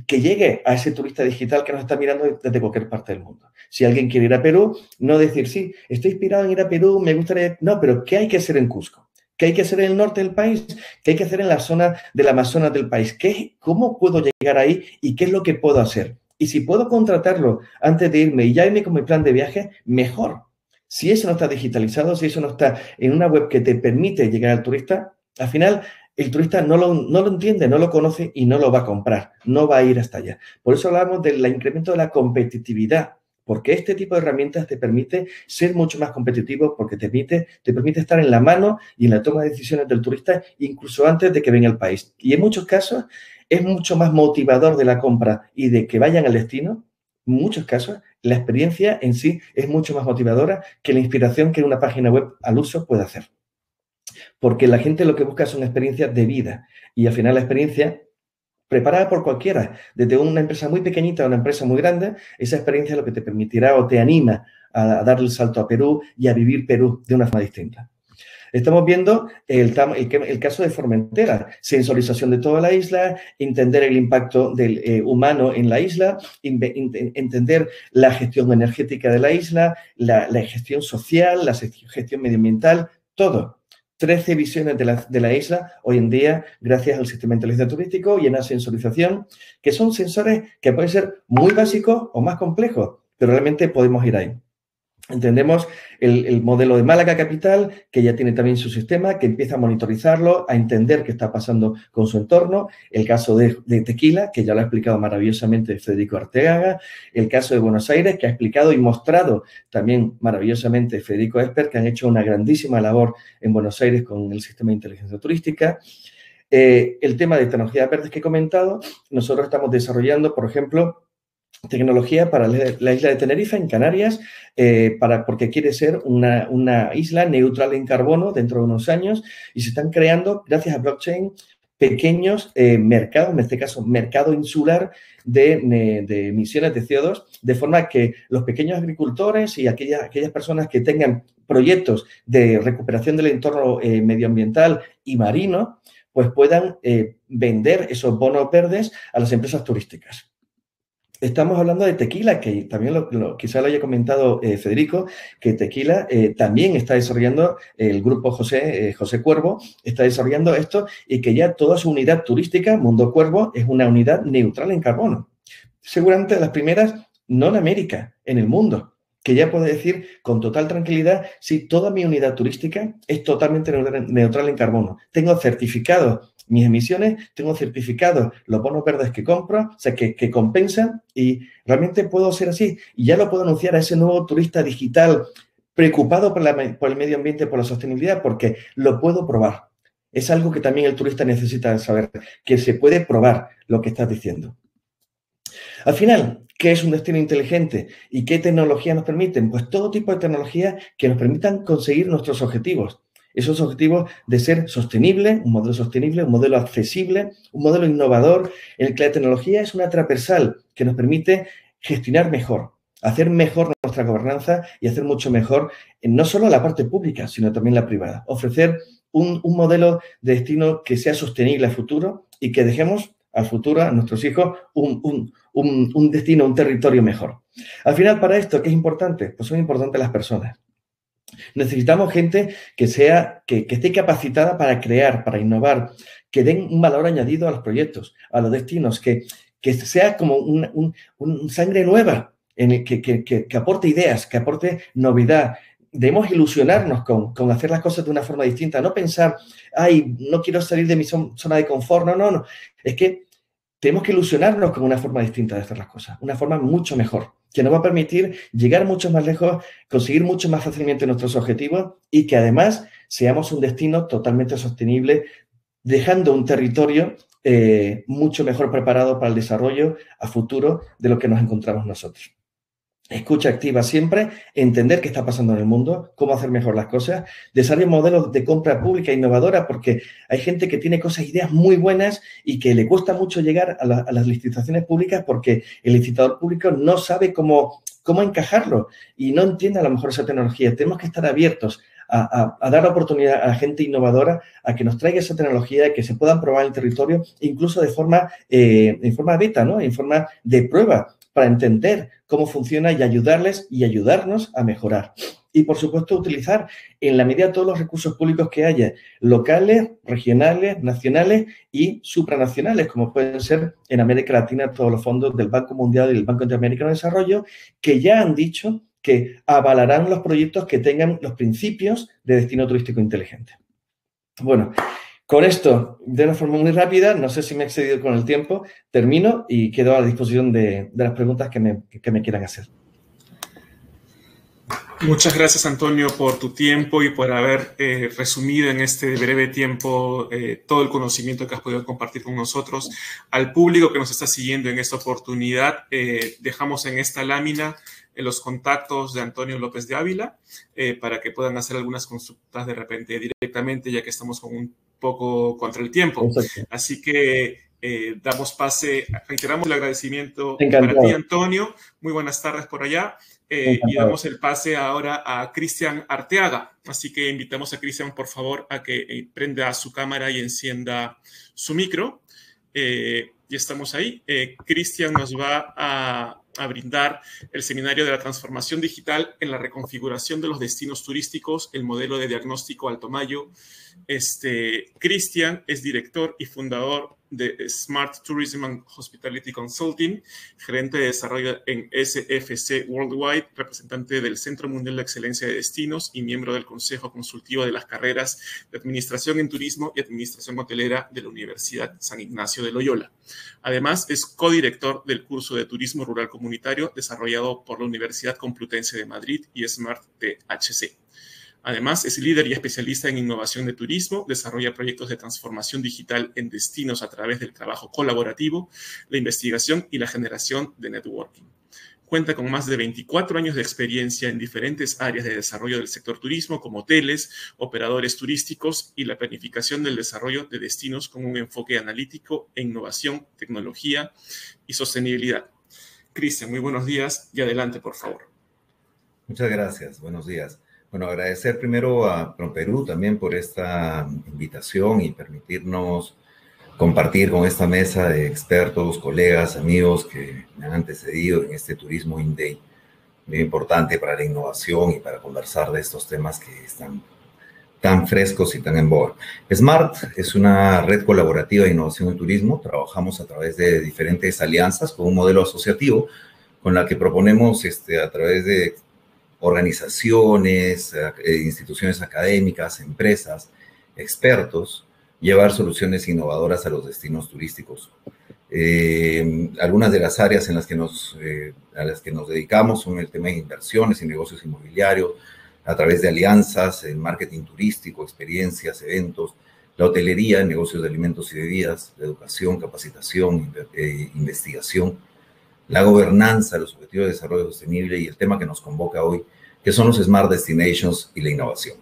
que llegue a ese turista digital que nos está mirando desde cualquier parte del mundo. Si alguien quiere ir a Perú, no decir, sí, estoy inspirado en ir a Perú, me gustaría... No, pero ¿qué hay que hacer en Cusco? ¿Qué hay que hacer en el norte del país? ¿Qué hay que hacer en la zona del Amazonas del país? ¿Qué, ¿Cómo puedo llegar ahí y qué es lo que puedo hacer? Y si puedo contratarlo antes de irme y ya irme con mi plan de viaje, mejor. Si eso no está digitalizado, si eso no está en una web que te permite llegar al turista, al final... el turista no lo, no lo entiende, no lo conoce y no lo va a comprar, no va a ir hasta allá. Por eso hablamos del incremento de la competitividad, porque este tipo de herramientas te permite ser mucho más competitivo, porque te permite, te permite estar en la mano y en la toma de decisiones del turista, incluso antes de que venga al país. Y en muchos casos es mucho más motivador de la compra y de que vayan al destino. En muchos casos la experiencia en sí es mucho más motivadora que la inspiración que una página web al uso puede hacer. Porque la gente lo que busca son experiencias de vida y al final la experiencia preparada por cualquiera, desde una empresa muy pequeñita a una empresa muy grande, esa experiencia es lo que te permitirá o te anima a dar el salto a Perú y a vivir Perú de una forma distinta. Estamos viendo el, el, el caso de Formentera, sensorización de toda la isla, entender el impacto del, eh, humano en la isla, in, in, entender la gestión energética de la isla, la, la gestión social, la gestión medioambiental, todo. trece visiones de la, de la isla hoy en día gracias al sistema de inteligencia turístico y en la sensorización, que son sensores que pueden ser muy básicos o más complejos, pero realmente podemos ir ahí. Entendemos el, el modelo de Málaga Capital, que ya tiene también su sistema, que empieza a monitorizarlo, a entender qué está pasando con su entorno. El caso de, de Tequila, que ya lo ha explicado maravillosamente Federico Arteaga. El caso de Buenos Aires, que ha explicado y mostrado también maravillosamente Federico Esper, que han hecho una grandísima labor en Buenos Aires con el sistema de inteligencia turística. Eh, el tema de tecnología verdes que he comentado, nosotros estamos desarrollando, por ejemplo, tecnología para la isla de Tenerife, en Canarias, eh, para, porque quiere ser una, una isla neutral en carbono dentro de unos años y se están creando, gracias a blockchain, pequeños eh, mercados, en este caso mercado insular de, de emisiones de C O dos, de forma que los pequeños agricultores y aquellas, aquellas personas que tengan proyectos de recuperación del entorno eh, medioambiental y marino, pues puedan eh, vender esos bonos verdes a las empresas turísticas. Estamos hablando de Tequila, que también lo, lo, quizá lo haya comentado eh, Federico, que Tequila eh, también está desarrollando, el grupo José, eh, José Cuervo está desarrollando esto y que ya toda su unidad turística, Mundo Cuervo, es una unidad neutral en carbono. Seguramente de las primeras, no en América, en el mundo, que ya puede decir con total tranquilidad, si toda mi unidad turística es totalmente neutral en carbono. Tengo certificados mis emisiones, tengo certificados, los bonos verdes que compro, o sea, que, que compensan, y realmente puedo ser así. Y ya lo puedo anunciar a ese nuevo turista digital preocupado por, la, por el medio ambiente, por la sostenibilidad, porque lo puedo probar. Es algo que también el turista necesita saber, que se puede probar lo que estás diciendo. Al final, ¿qué es un destino inteligente? ¿Y qué tecnologías nos permiten? Pues todo tipo de tecnologías que nos permitan conseguir nuestros objetivos. Esos objetivos de ser sostenible, un modelo sostenible, un modelo accesible, un modelo innovador, en el que la tecnología es una transversal que nos permite gestionar mejor, hacer mejor nuestra gobernanza y hacer mucho mejor no solo la parte pública, sino también la privada. Ofrecer un, un modelo de destino que sea sostenible a futuro y que dejemos al futuro, a nuestros hijos, un, un, un, un destino, un territorio mejor. Al final, para esto, ¿qué es importante? Pues son importantes las personas. Necesitamos gente que, sea, que, que esté capacitada para crear, para innovar, que den un valor añadido a los proyectos, a los destinos, que, que sea como un, un, un sangre nueva, en el que, que, que, que aporte ideas, que aporte novedad. Debemos ilusionarnos con, con hacer las cosas de una forma distinta, no pensar, ay, no quiero salir de mi zona de confort, no, no, no. Es que tenemos que ilusionarnos con una forma distinta de hacer las cosas, una forma mucho mejor, que nos va a permitir llegar mucho más lejos, conseguir mucho más fácilmente nuestros objetivos y que además seamos un destino totalmente sostenible, dejando un territorio eh, mucho mejor preparado para el desarrollo a futuro de lo que nos encontramos nosotros. Escucha activa siempre, entender qué está pasando en el mundo, cómo hacer mejor las cosas, desarrollar modelos de compra pública innovadora, porque hay gente que tiene cosas, ideas muy buenas y que le cuesta mucho llegar a, la, a las licitaciones públicas porque el licitador público no sabe cómo, cómo encajarlo y no entiende a lo mejor esa tecnología. Tenemos que estar abiertos a, a, a dar oportunidad a la gente innovadora a que nos traiga esa tecnología, que se puedan probar en el territorio, incluso de forma, eh, en forma beta, ¿no? En forma de prueba, para entender cómo funciona y ayudarles y ayudarnos a mejorar. Y, por supuesto, utilizar en la medida todos los recursos públicos que haya, locales, regionales, nacionales y supranacionales, como pueden ser en América Latina todos los fondos del Banco Mundial y del Banco Interamericano de Desarrollo, que ya han dicho que avalarán los proyectos que tengan los principios de destino turístico inteligente. Bueno, con esto, de una forma muy rápida, no sé si me he excedido con el tiempo, termino y quedo a la disposición de, de las preguntas que me, que me quieran hacer. Muchas gracias, Antonio, por tu tiempo y por haber eh, resumido en este breve tiempo eh, todo el conocimiento que has podido compartir con nosotros. Al público que nos está siguiendo en esta oportunidad, eh, dejamos en esta lámina los contactos de Antonio López de Ávila eh, para que puedan hacer algunas consultas de repente directamente, ya que estamos con un poco contra el tiempo. Exacto. Así que eh, damos pase, reiteramos el agradecimiento. Encantado. Para ti, Antonio. Muy buenas tardes por allá. Eh, y damos el pase ahora a Cristian Arteaga. Así que invitamos a Cristian, por favor, a que prenda su cámara y encienda su micro. Eh, y estamos ahí. Eh, Cristian nos va a a brindar el seminario de la transformación digital en la reconfiguración de los destinos turísticos, el modelo de diagnóstico Altomayo. Este, Cristian es director y fundador de Smart Tourism and Hospitality Consulting, gerente de desarrollo en S F C Worldwide, representante del Centro Mundial de Excelencia de Destinos y miembro del Consejo Consultivo de las Carreras de Administración en Turismo y Administración Hotelera de la Universidad San Ignacio de Loyola. Además, es codirector del curso de Turismo Rural Comunitario desarrollado por la Universidad Complutense de Madrid y Smart T H C. Además, es líder y especialista en innovación de turismo, desarrolla proyectos de transformación digital en destinos a través del trabajo colaborativo, la investigación y la generación de networking. Cuenta con más de veinticuatro años de experiencia en diferentes áreas de desarrollo del sector turismo, como hoteles, operadores turísticos y la planificación del desarrollo de destinos con un enfoque analítico en innovación, tecnología y sostenibilidad. Cristian, muy buenos días y adelante, por favor. Muchas gracias. Buenos días. Bueno, agradecer primero a ProPerú también por esta invitación y permitirnos compartir con esta mesa de expertos, colegas, amigos que me han antecedido en este Turismo InDay, muy importante para la innovación y para conversar de estos temas que están tan frescos y tan en boga. SMART es una red colaborativa de innovación en turismo. Trabajamos a través de diferentes alianzas con un modelo asociativo con la que proponemos este, a través de organizaciones, instituciones académicas, empresas, expertos, llevar soluciones innovadoras a los destinos turísticos. Eh, algunas de las áreas en las que nos, eh, a las que nos dedicamos son el tema de inversiones y negocios inmobiliarios, a través de alianzas, en marketing turístico, experiencias, eventos, la hotelería, negocios de alimentos y bebidas, la educación, capacitación, eh, investigación, la gobernanza, los objetivos de desarrollo sostenible y el tema que nos convoca hoy, que son los Smart Destinations y la innovación.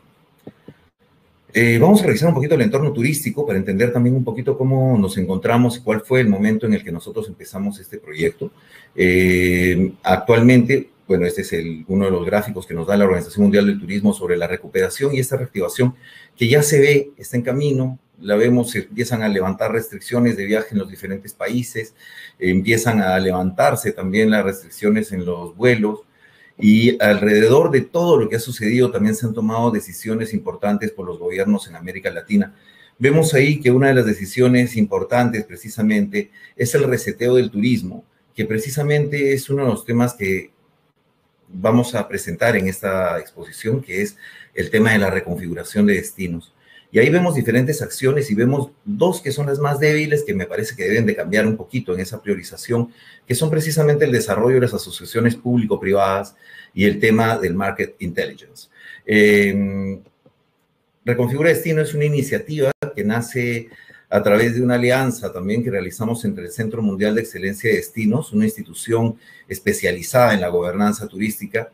Eh, vamos a revisar un poquito el entorno turístico para entender también un poquito cómo nos encontramos y cuál fue el momento en el que nosotros empezamos este proyecto. Eh, actualmente, bueno, este es el, uno de los gráficos que nos da la Organización Mundial del Turismo sobre la recuperación y esta reactivación que ya se ve, está en camino, la vemos, se empiezan a levantar restricciones de viaje en los diferentes países, eh, empiezan a levantarse también las restricciones en los vuelos, y alrededor de todo lo que ha sucedido también se han tomado decisiones importantes por los gobiernos en América Latina. Vemos ahí que una de las decisiones importantes precisamente es el reseteo del turismo, que precisamente es uno de los temas que vamos a presentar en esta exposición, que es el tema de la reconfiguración de destinos. Y ahí vemos diferentes acciones y vemos dos que son las más débiles, que me parece que deben de cambiar un poquito en esa priorización, que son precisamente el desarrollo de las asociaciones público-privadas y el tema del market intelligence. Eh, Reconfigura Destino es una iniciativa que nace a través de una alianza también que realizamos entre el Centro Mundial de Excelencia de Destinos, una institución especializada en la gobernanza turística,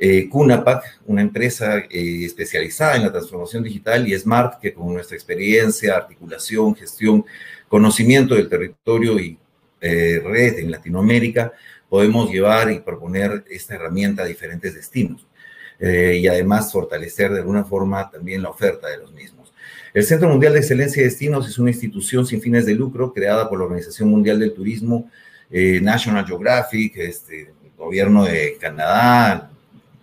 Eh, CUNAPAC, una empresa eh, especializada en la transformación digital, y Smart, que con nuestra experiencia, articulación, gestión, conocimiento del territorio y eh, red en Latinoamérica, podemos llevar y proponer esta herramienta a diferentes destinos eh, y además fortalecer de alguna forma también la oferta de los mismos. El Centro Mundial de Excelencia de Destinos es una institución sin fines de lucro creada por la Organización Mundial del Turismo, eh, National Geographic, este, el gobierno de Canadá,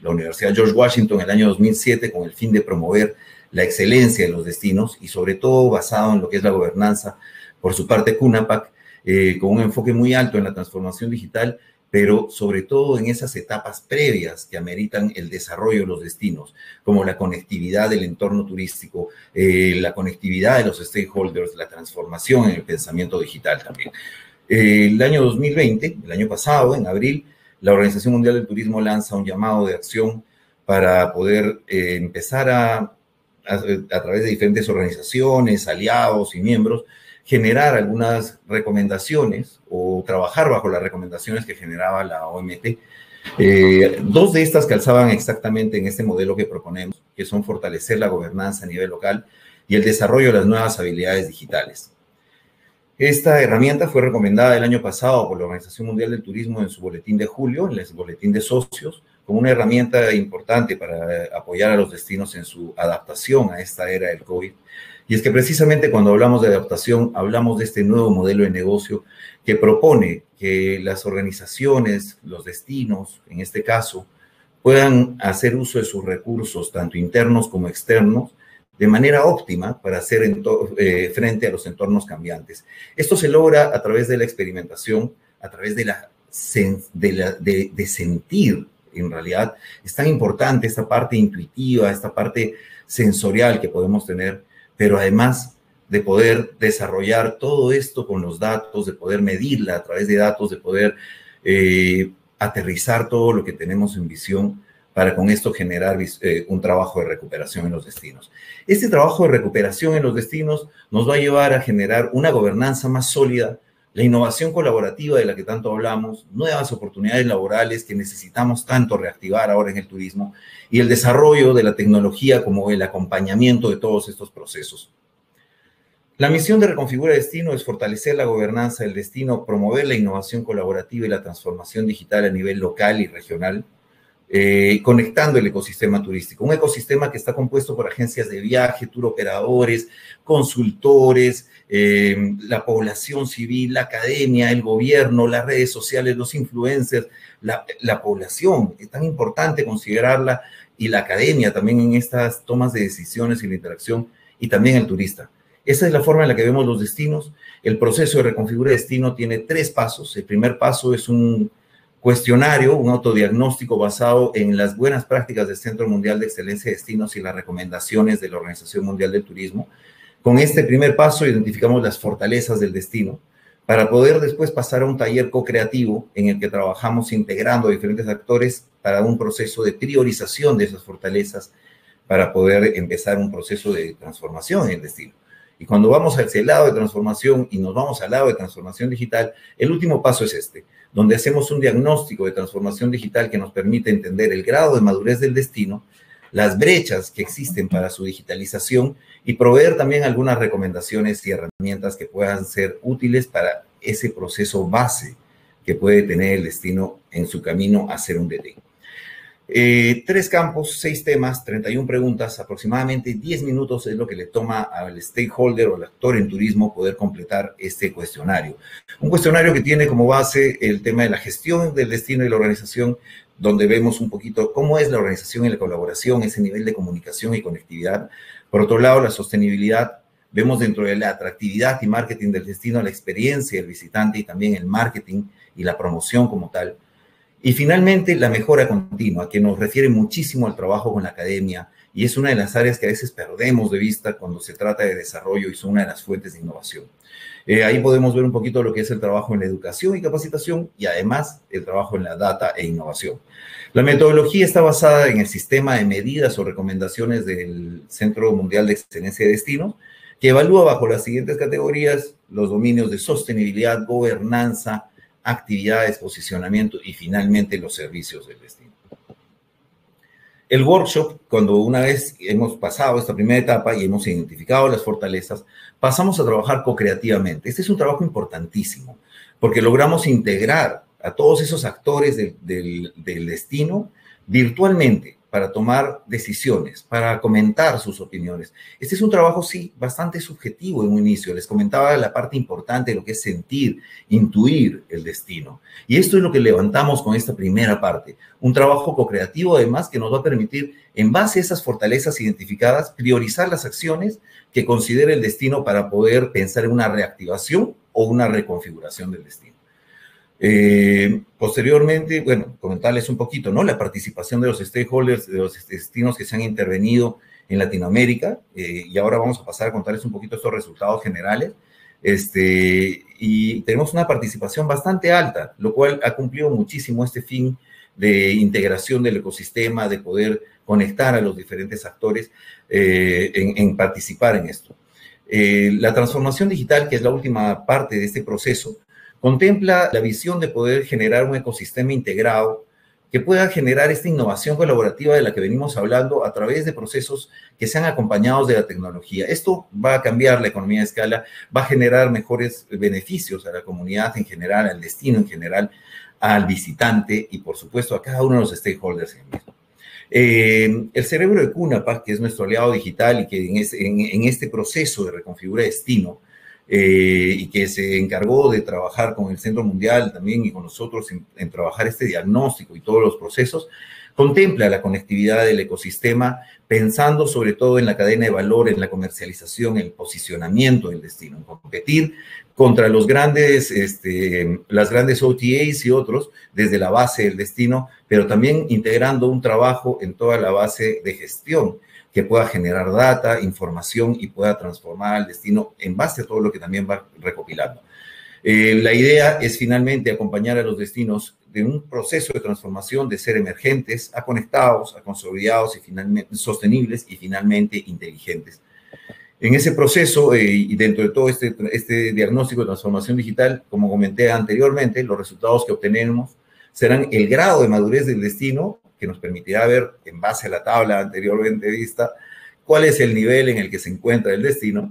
la Universidad George Washington en el año dos mil siete, con el fin de promover la excelencia de los destinos y sobre todo basado en lo que es la gobernanza. Por su parte, CUNAPAC, eh, con un enfoque muy alto en la transformación digital, pero sobre todo en esas etapas previas que ameritan el desarrollo de los destinos, como la conectividad del entorno turístico, eh, la conectividad de los stakeholders, la transformación en el pensamiento digital también. Eh, el año dos mil veinte, el año pasado, en abril, la Organización Mundial del Turismo lanza un llamado de acción para poder eh, empezar a, a, a través de diferentes organizaciones, aliados y miembros, generar algunas recomendaciones o trabajar bajo las recomendaciones que generaba la O M T. Eh, dos de estas calzaban exactamente en este modelo que proponemos, que son fortalecer la gobernanza a nivel local y el desarrollo de las nuevas habilidades digitales. Esta herramienta fue recomendada el año pasado por la Organización Mundial del Turismo en su boletín de julio, en el boletín de socios, como una herramienta importante para apoyar a los destinos en su adaptación a esta era del COVID. Y es que precisamente cuando hablamos de adaptación, hablamos de este nuevo modelo de negocio que propone que las organizaciones, los destinos, en este caso, puedan hacer uso de sus recursos, tanto internos como externos, de manera óptima para hacer eh, frente a los entornos cambiantes. Esto se logra a través de la experimentación, a través de, la de, la, de, de sentir, en realidad. Es tan importante esta parte intuitiva, esta parte sensorial que podemos tener, pero además de poder desarrollar todo esto con los datos, de poder medirla a través de datos, de poder eh, aterrizar todo lo que tenemos en visión, para con esto generar eh, un trabajo de recuperación en los destinos. Este trabajo de recuperación en los destinos nos va a llevar a generar una gobernanza más sólida, la innovación colaborativa de la que tanto hablamos, nuevas oportunidades laborales que necesitamos tanto reactivar ahora en el turismo, y el desarrollo de la tecnología como el acompañamiento de todos estos procesos. La misión de Reconfigura Destino es fortalecer la gobernanza del destino, promover la innovación colaborativa y la transformación digital a nivel local y regional, Eh, conectando el ecosistema turístico, un ecosistema que está compuesto por agencias de viaje, tour operadores, consultores, eh, la población civil, la academia, el gobierno, las redes sociales, los influencers, la, la población, es tan importante considerarla, y la academia también en estas tomas de decisiones y la interacción, y también el turista. Esa es la forma en la que vemos los destinos. El proceso de Reconfigura Destino tiene tres pasos. El primer paso es un cuestionario, un autodiagnóstico basado en las buenas prácticas del Centro Mundial de Excelencia de Destinos y las recomendaciones de la Organización Mundial del Turismo, Con este primer paso identificamos las fortalezas del destino para poder después pasar a un taller co-creativo en el que trabajamos integrando a diferentes actores para un proceso de priorización de esas fortalezas para poder empezar un proceso de transformación en el destino. Y cuando vamos hacia el lado de transformación y nos vamos al lado de transformación digital, el último paso es este, donde hacemos un diagnóstico de transformación digital que nos permite entender el grado de madurez del destino, las brechas que existen para su digitalización y proveer también algunas recomendaciones y herramientas que puedan ser útiles para ese proceso base que puede tener el destino en su camino a ser un D T. Eh, tres campos, seis temas, treinta y una preguntas, aproximadamente diez minutos es lo que le toma al stakeholder o al actor en turismo poder completar este cuestionario. Un cuestionario que tiene como base el tema de la gestión del destino y la organización, donde vemos un poquito cómo es la organización y la colaboración, ese nivel de comunicación y conectividad. Por otro lado, la sostenibilidad. Vemos dentro de la atractividad y marketing del destino la experiencia del visitante y también el marketing y la promoción como tal. Y finalmente, la mejora continua, que nos refiere muchísimo al trabajo con la academia y es una de las áreas que a veces perdemos de vista cuando se trata de desarrollo y son una de las fuentes de innovación. Eh, ahí podemos ver un poquito lo que es el trabajo en la educación y capacitación y además el trabajo en la data e innovación. La metodología está basada en el sistema de medidas o recomendaciones del Centro Mundial de Excelencia de Destinos, que evalúa bajo las siguientes categorías los dominios de sostenibilidad, gobernanza, actividades, posicionamiento y finalmente los servicios del destino. El workshop, cuando una vez hemos pasado esta primera etapa y hemos identificado las fortalezas, pasamos a trabajar co-creativamente. Este es un trabajo importantísimo porque logramos integrar a todos esos actores del, del, del destino virtualmente para tomar decisiones, para comentar sus opiniones. Este es un trabajo, sí, bastante subjetivo en un inicio. Les comentaba la parte importante de lo que es sentir, intuir el destino. Y esto es lo que levantamos con esta primera parte. Un trabajo co-creativo, además, que nos va a permitir, en base a esas fortalezas identificadas, priorizar las acciones que considere el destino para poder pensar en una reactivación o una reconfiguración del destino. Eh, posteriormente, bueno, comentarles un poquito, ¿no? La participación de los stakeholders, de los destinos que se han intervenido en Latinoamérica, eh, y ahora vamos a pasar a contarles un poquito estos resultados generales, este, y tenemos una participación bastante alta, lo cual ha cumplido muchísimo este fin de integración del ecosistema, de poder conectar a los diferentes actores eh, en, en participar en esto. Eh, la transformación digital, que es la última parte de este proceso, contempla la visión de poder generar un ecosistema integrado que pueda generar esta innovación colaborativa de la que venimos hablando a través de procesos que sean acompañados de la tecnología. Esto va a cambiar la economía de escala, va a generar mejores beneficios a la comunidad en general, al destino en general, al visitante y, por supuesto, a cada uno de los stakeholders en el mismo. Eh, el cerebro de Cunapa, que es nuestro aliado digital y que en, es, en, en este proceso de reconfigura destino, Eh, y que se encargó de trabajar con el Centro Mundial también y con nosotros en, en trabajar este diagnóstico y todos los procesos, contempla la conectividad del ecosistema pensando sobre todo en la cadena de valor, en la comercialización, en el posicionamiento del destino, en competir contra los grandes, este, las grandes O T As y otros desde la base del destino, pero también integrando un trabajo en toda la base de gestión que pueda generar data, información y pueda transformar al destino en base a todo lo que también va recopilando. Eh, la idea es finalmente acompañar a los destinos de un proceso de transformación de ser emergentes a conectados, a consolidados y finalmente sostenibles y finalmente inteligentes. En ese proceso eh, y dentro de todo este, este diagnóstico de transformación digital, como comenté anteriormente, los resultados que obtenemos serán el grado de madurez del destino que nos permitirá ver, en base a la tabla anteriormente vista, cuál es el nivel en el que se encuentra el destino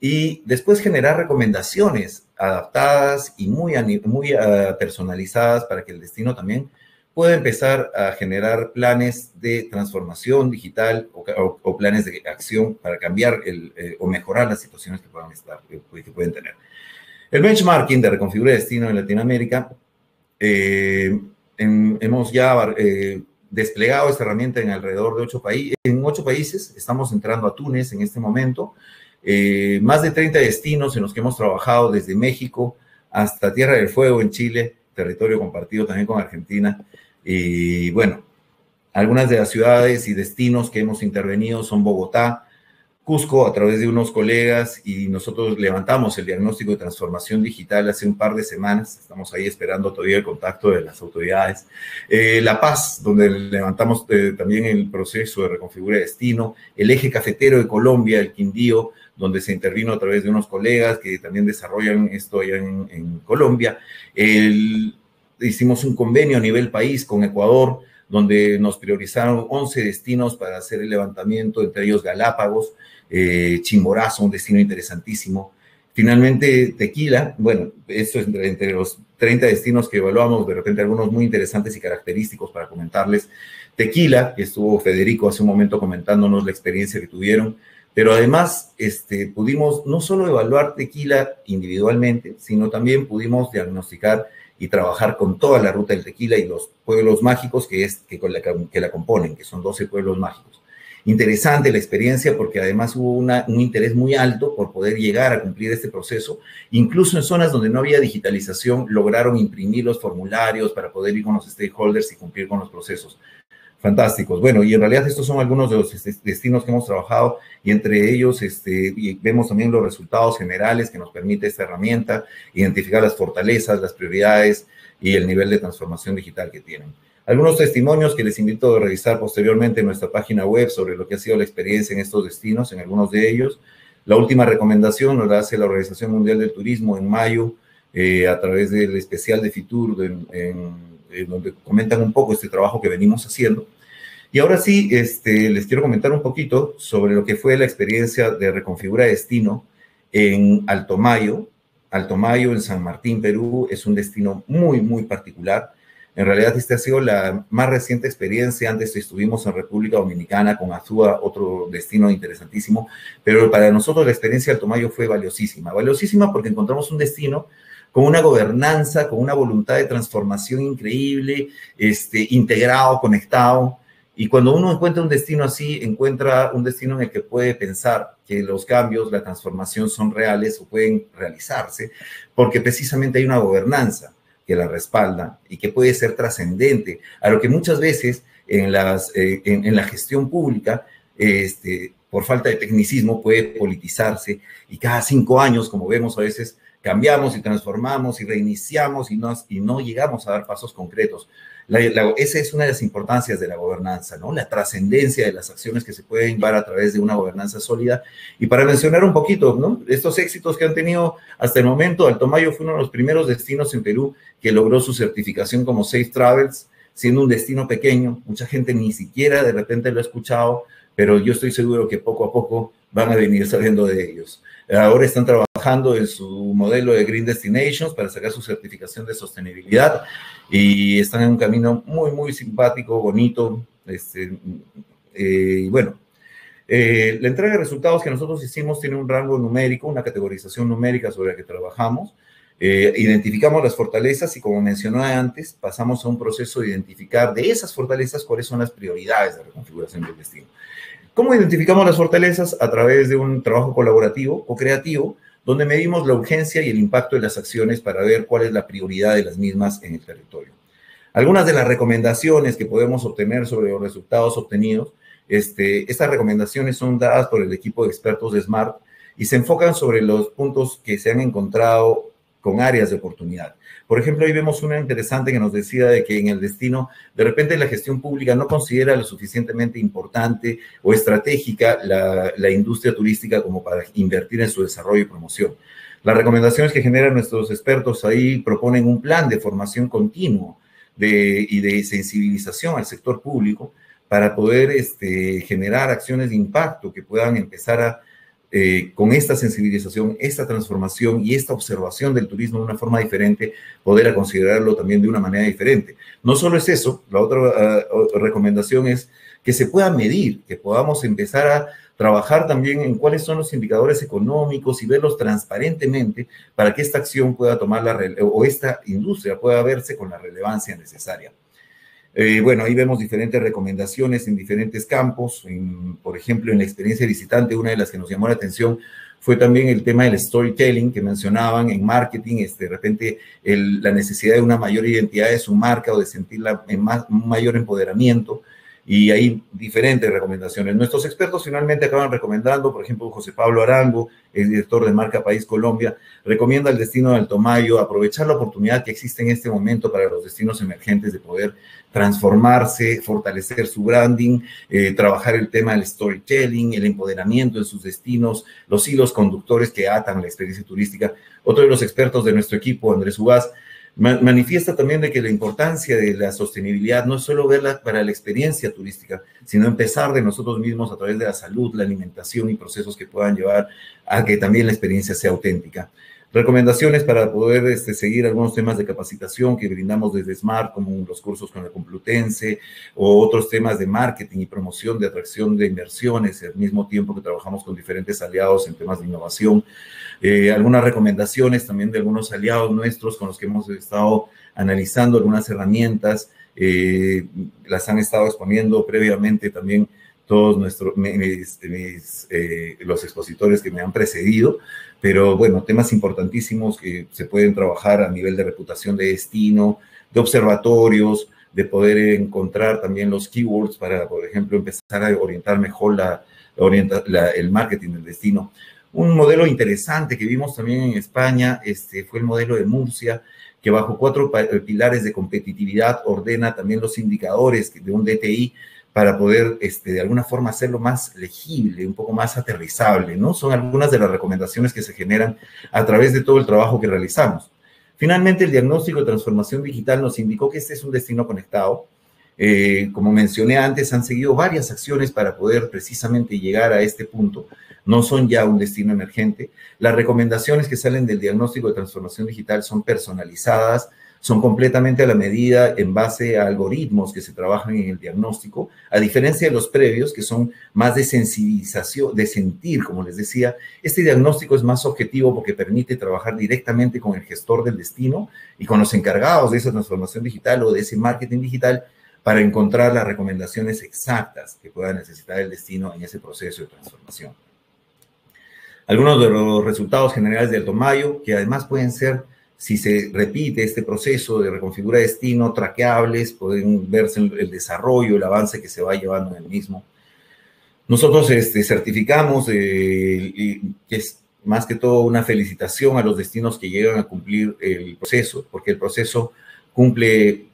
y después generar recomendaciones adaptadas y muy, muy uh, personalizadas para que el destino también pueda empezar a generar planes de transformación digital o, o, o planes de acción para cambiar el, eh, o mejorar las situaciones que puedan estar, que, que pueden tener. El benchmarking de Reconfigura Destino en Latinoamérica, eh, en, hemos ya... Eh, desplegado esta herramienta en alrededor de ocho países, en ocho países, estamos entrando a Túnez en este momento, eh, más de treinta destinos en los que hemos trabajado desde México hasta Tierra del Fuego en Chile, territorio compartido también con Argentina, y bueno, algunas de las ciudades y destinos que hemos intervenido son Bogotá, Cusco a través de unos colegas y nosotros levantamos el diagnóstico de transformación digital hace un par de semanas, estamos ahí esperando todavía el contacto de las autoridades. Eh, La Paz, donde levantamos eh, también el proceso de reconfigura destino, el eje cafetero de Colombia, el Quindío, donde se intervino a través de unos colegas que también desarrollan esto allá en, en Colombia. El, hicimos un convenio a nivel país con Ecuador, donde nos priorizaron once destinos para hacer el levantamiento, entre ellos Galápagos, eh, Chimborazo, un destino interesantísimo. Finalmente, Tequila, bueno, esto es entre, entre los treinta destinos que evaluamos, de repente algunos muy interesantes y característicos para comentarles. Tequila, que estuvo Federico hace un momento comentándonos la experiencia que tuvieron, pero además este, pudimos no solo evaluar Tequila individualmente, sino también pudimos diagnosticar y trabajar con toda la ruta del tequila y los pueblos mágicos que, es, que, con la, que la componen, que son doce pueblos mágicos. Interesante la experiencia porque además hubo una, un interés muy alto por poder llegar a cumplir este proceso. Incluso en zonas donde no había digitalización, lograron imprimir los formularios para poder ir con los stakeholders y cumplir con los procesos. Fantásticos. Bueno, y en realidad estos son algunos de los destinos que hemos trabajado y entre ellos este, y vemos también los resultados generales que nos permite esta herramienta, identificar las fortalezas, las prioridades y el nivel de transformación digital que tienen. Algunos testimonios que les invito a revisar posteriormente en nuestra página web sobre lo que ha sido la experiencia en estos destinos, en algunos de ellos. La última recomendación nos la hace la Organización Mundial del Turismo en mayo eh, a través del especial de Fitur en, en donde comentan un poco este trabajo que venimos haciendo. Y ahora sí, este, les quiero comentar un poquito sobre lo que fue la experiencia de Reconfigura Destino en Altomayo. Altomayo, en San Martín, Perú, es un destino muy, muy particular. En realidad, esta ha sido la más reciente experiencia. Antes estuvimos en República Dominicana con Azúa, otro destino interesantísimo. Pero para nosotros la experiencia de Altomayo fue valiosísima. Valiosísima porque encontramos un destino con una gobernanza, con una voluntad de transformación increíble, este, integrado, conectado. Y cuando uno encuentra un destino así, encuentra un destino en el que puede pensar que los cambios, la transformación son reales o pueden realizarse, porque precisamente hay una gobernanza que la respalda y que puede ser trascendente a lo que muchas veces en, las, eh, en, en la gestión pública, este, por falta de tecnicismo, puede politizarse. Y cada cinco años, como vemos a veces, cambiamos y transformamos y reiniciamos y, nos, y no llegamos a dar pasos concretos. La, la, esa es una de las importancias de la gobernanza, ¿no? La trascendencia de las acciones que se pueden llevar a través de una gobernanza sólida. Y para mencionar un poquito, ¿no? Estos éxitos que han tenido hasta el momento, Altomayo fue uno de los primeros destinos en Perú que logró su certificación como Safe Travels, siendo un destino pequeño. Mucha gente ni siquiera de repente lo ha escuchado, pero yo estoy seguro que poco a poco van a venir sabiendo de ellos. Ahora están trabajando en su modelo de Green Destinations para sacar su certificación de sostenibilidad y están en un camino muy, muy simpático, bonito. Este, eh, bueno, eh, la entrega de resultados que nosotros hicimos tiene un rango numérico, una categorización numérica sobre la que trabajamos. Eh, identificamos las fortalezas y, como mencioné antes, pasamos a un proceso de identificar de esas fortalezas cuáles son las prioridades de reconfiguración del destino. ¿Cómo identificamos las fortalezas? A través de un trabajo colaborativo o creativo, donde medimos la urgencia y el impacto de las acciones para ver cuál es la prioridad de las mismas en el territorio. Algunas de las recomendaciones que podemos obtener sobre los resultados obtenidos, este, estas recomendaciones son dadas por el equipo de expertos de SMART y se enfocan sobre los puntos que se han encontrado con áreas de oportunidad. Por ejemplo, hoy vemos una interesante que nos decía de que en el destino, de repente la gestión pública no considera lo suficientemente importante o estratégica la, la industria turística como para invertir en su desarrollo y promoción. Las recomendaciones que generan nuestros expertos ahí proponen un plan de formación continuo de, y de sensibilización al sector público para poder este, generar acciones de impacto que puedan empezar a Eh, con esta sensibilización, esta transformación y esta observación del turismo de una forma diferente, poder considerarlo también de una manera diferente. No solo es eso, la otra uh, recomendación es que se pueda medir, que podamos empezar a trabajar también en cuáles son los indicadores económicos y verlos transparentemente para que esta acción pueda tomar la o esta industria pueda verse con la relevancia necesaria. Eh, bueno, ahí vemos diferentes recomendaciones en diferentes campos. En, por ejemplo, en la experiencia visitante, una de las que nos llamó la atención fue también el tema del storytelling que mencionaban en marketing. Este, de repente, el, la necesidad de una mayor identidad de su marca o de sentirla en más, un mayor empoderamiento. y hay diferentes recomendaciones. Nuestros expertos finalmente acaban recomendando, por ejemplo, José Pablo Arango, el director de Marca País Colombia, recomienda el destino de Altomayo, aprovechar la oportunidad que existe en este momento para los destinos emergentes de poder transformarse, fortalecer su branding, eh, trabajar el tema del storytelling, el empoderamiento en sus destinos, los hilos conductores que atan la experiencia turística. Otro de los expertos de nuestro equipo, Andrés Ugaz, manifiesta también de que la importancia de la sostenibilidad no es solo verla para la experiencia turística, sino empezar de nosotros mismos a través de la salud, la alimentación y procesos que puedan llevar a que también la experiencia sea auténtica. Recomendaciones para poder este, seguir algunos temas de capacitación que brindamos desde Smart, como los cursos con la Complutense, o otros temas de marketing y promoción de atracción de inversiones, al mismo tiempo que trabajamos con diferentes aliados en temas de innovación. Eh, algunas recomendaciones también de algunos aliados nuestros con los que hemos estado analizando algunas herramientas, eh, las han estado exponiendo previamente también todos nuestros, mis, mis, eh, los expositores que me han precedido, pero bueno, temas importantísimos que se pueden trabajar a nivel de reputación de destino, de observatorios, de poder encontrar también los keywords para, por ejemplo, empezar a orientar mejor la, orienta, la, el marketing del destino. Un modelo interesante que vimos también en España este, fue el modelo de Murcia, que bajo cuatro pilares de competitividad ordena también los indicadores de un D T I, para poder, este, de alguna forma, hacerlo más legible, un poco más aterrizable, ¿no? Son algunas de las recomendaciones que se generan a través de todo el trabajo que realizamos. Finalmente, el diagnóstico de transformación digital nos indicó que este es un destino conectado. Eh, como mencioné antes, han seguido varias acciones para poder precisamente llegar a este punto. No son ya un destino emergente. Las recomendaciones que salen del diagnóstico de transformación digital son personalizadas, son completamente a la medida en base a algoritmos que se trabajan en el diagnóstico, a diferencia de los previos, que son más de sensibilización, de sentir, como les decía. Este diagnóstico es más objetivo porque permite trabajar directamente con el gestor del destino y con los encargados de esa transformación digital o de ese marketing digital para encontrar las recomendaciones exactas que pueda necesitar el destino en ese proceso de transformación. Algunos de los resultados generales de Altomayo, que además pueden ser, si se repite este proceso de reconfigura destino, traqueables, pueden verse el desarrollo, el avance que se va llevando en el mismo. Nosotros este, certificamos, eh, que es más que todo una felicitación a los destinos que llegan a cumplir el proceso, porque el proceso cumple,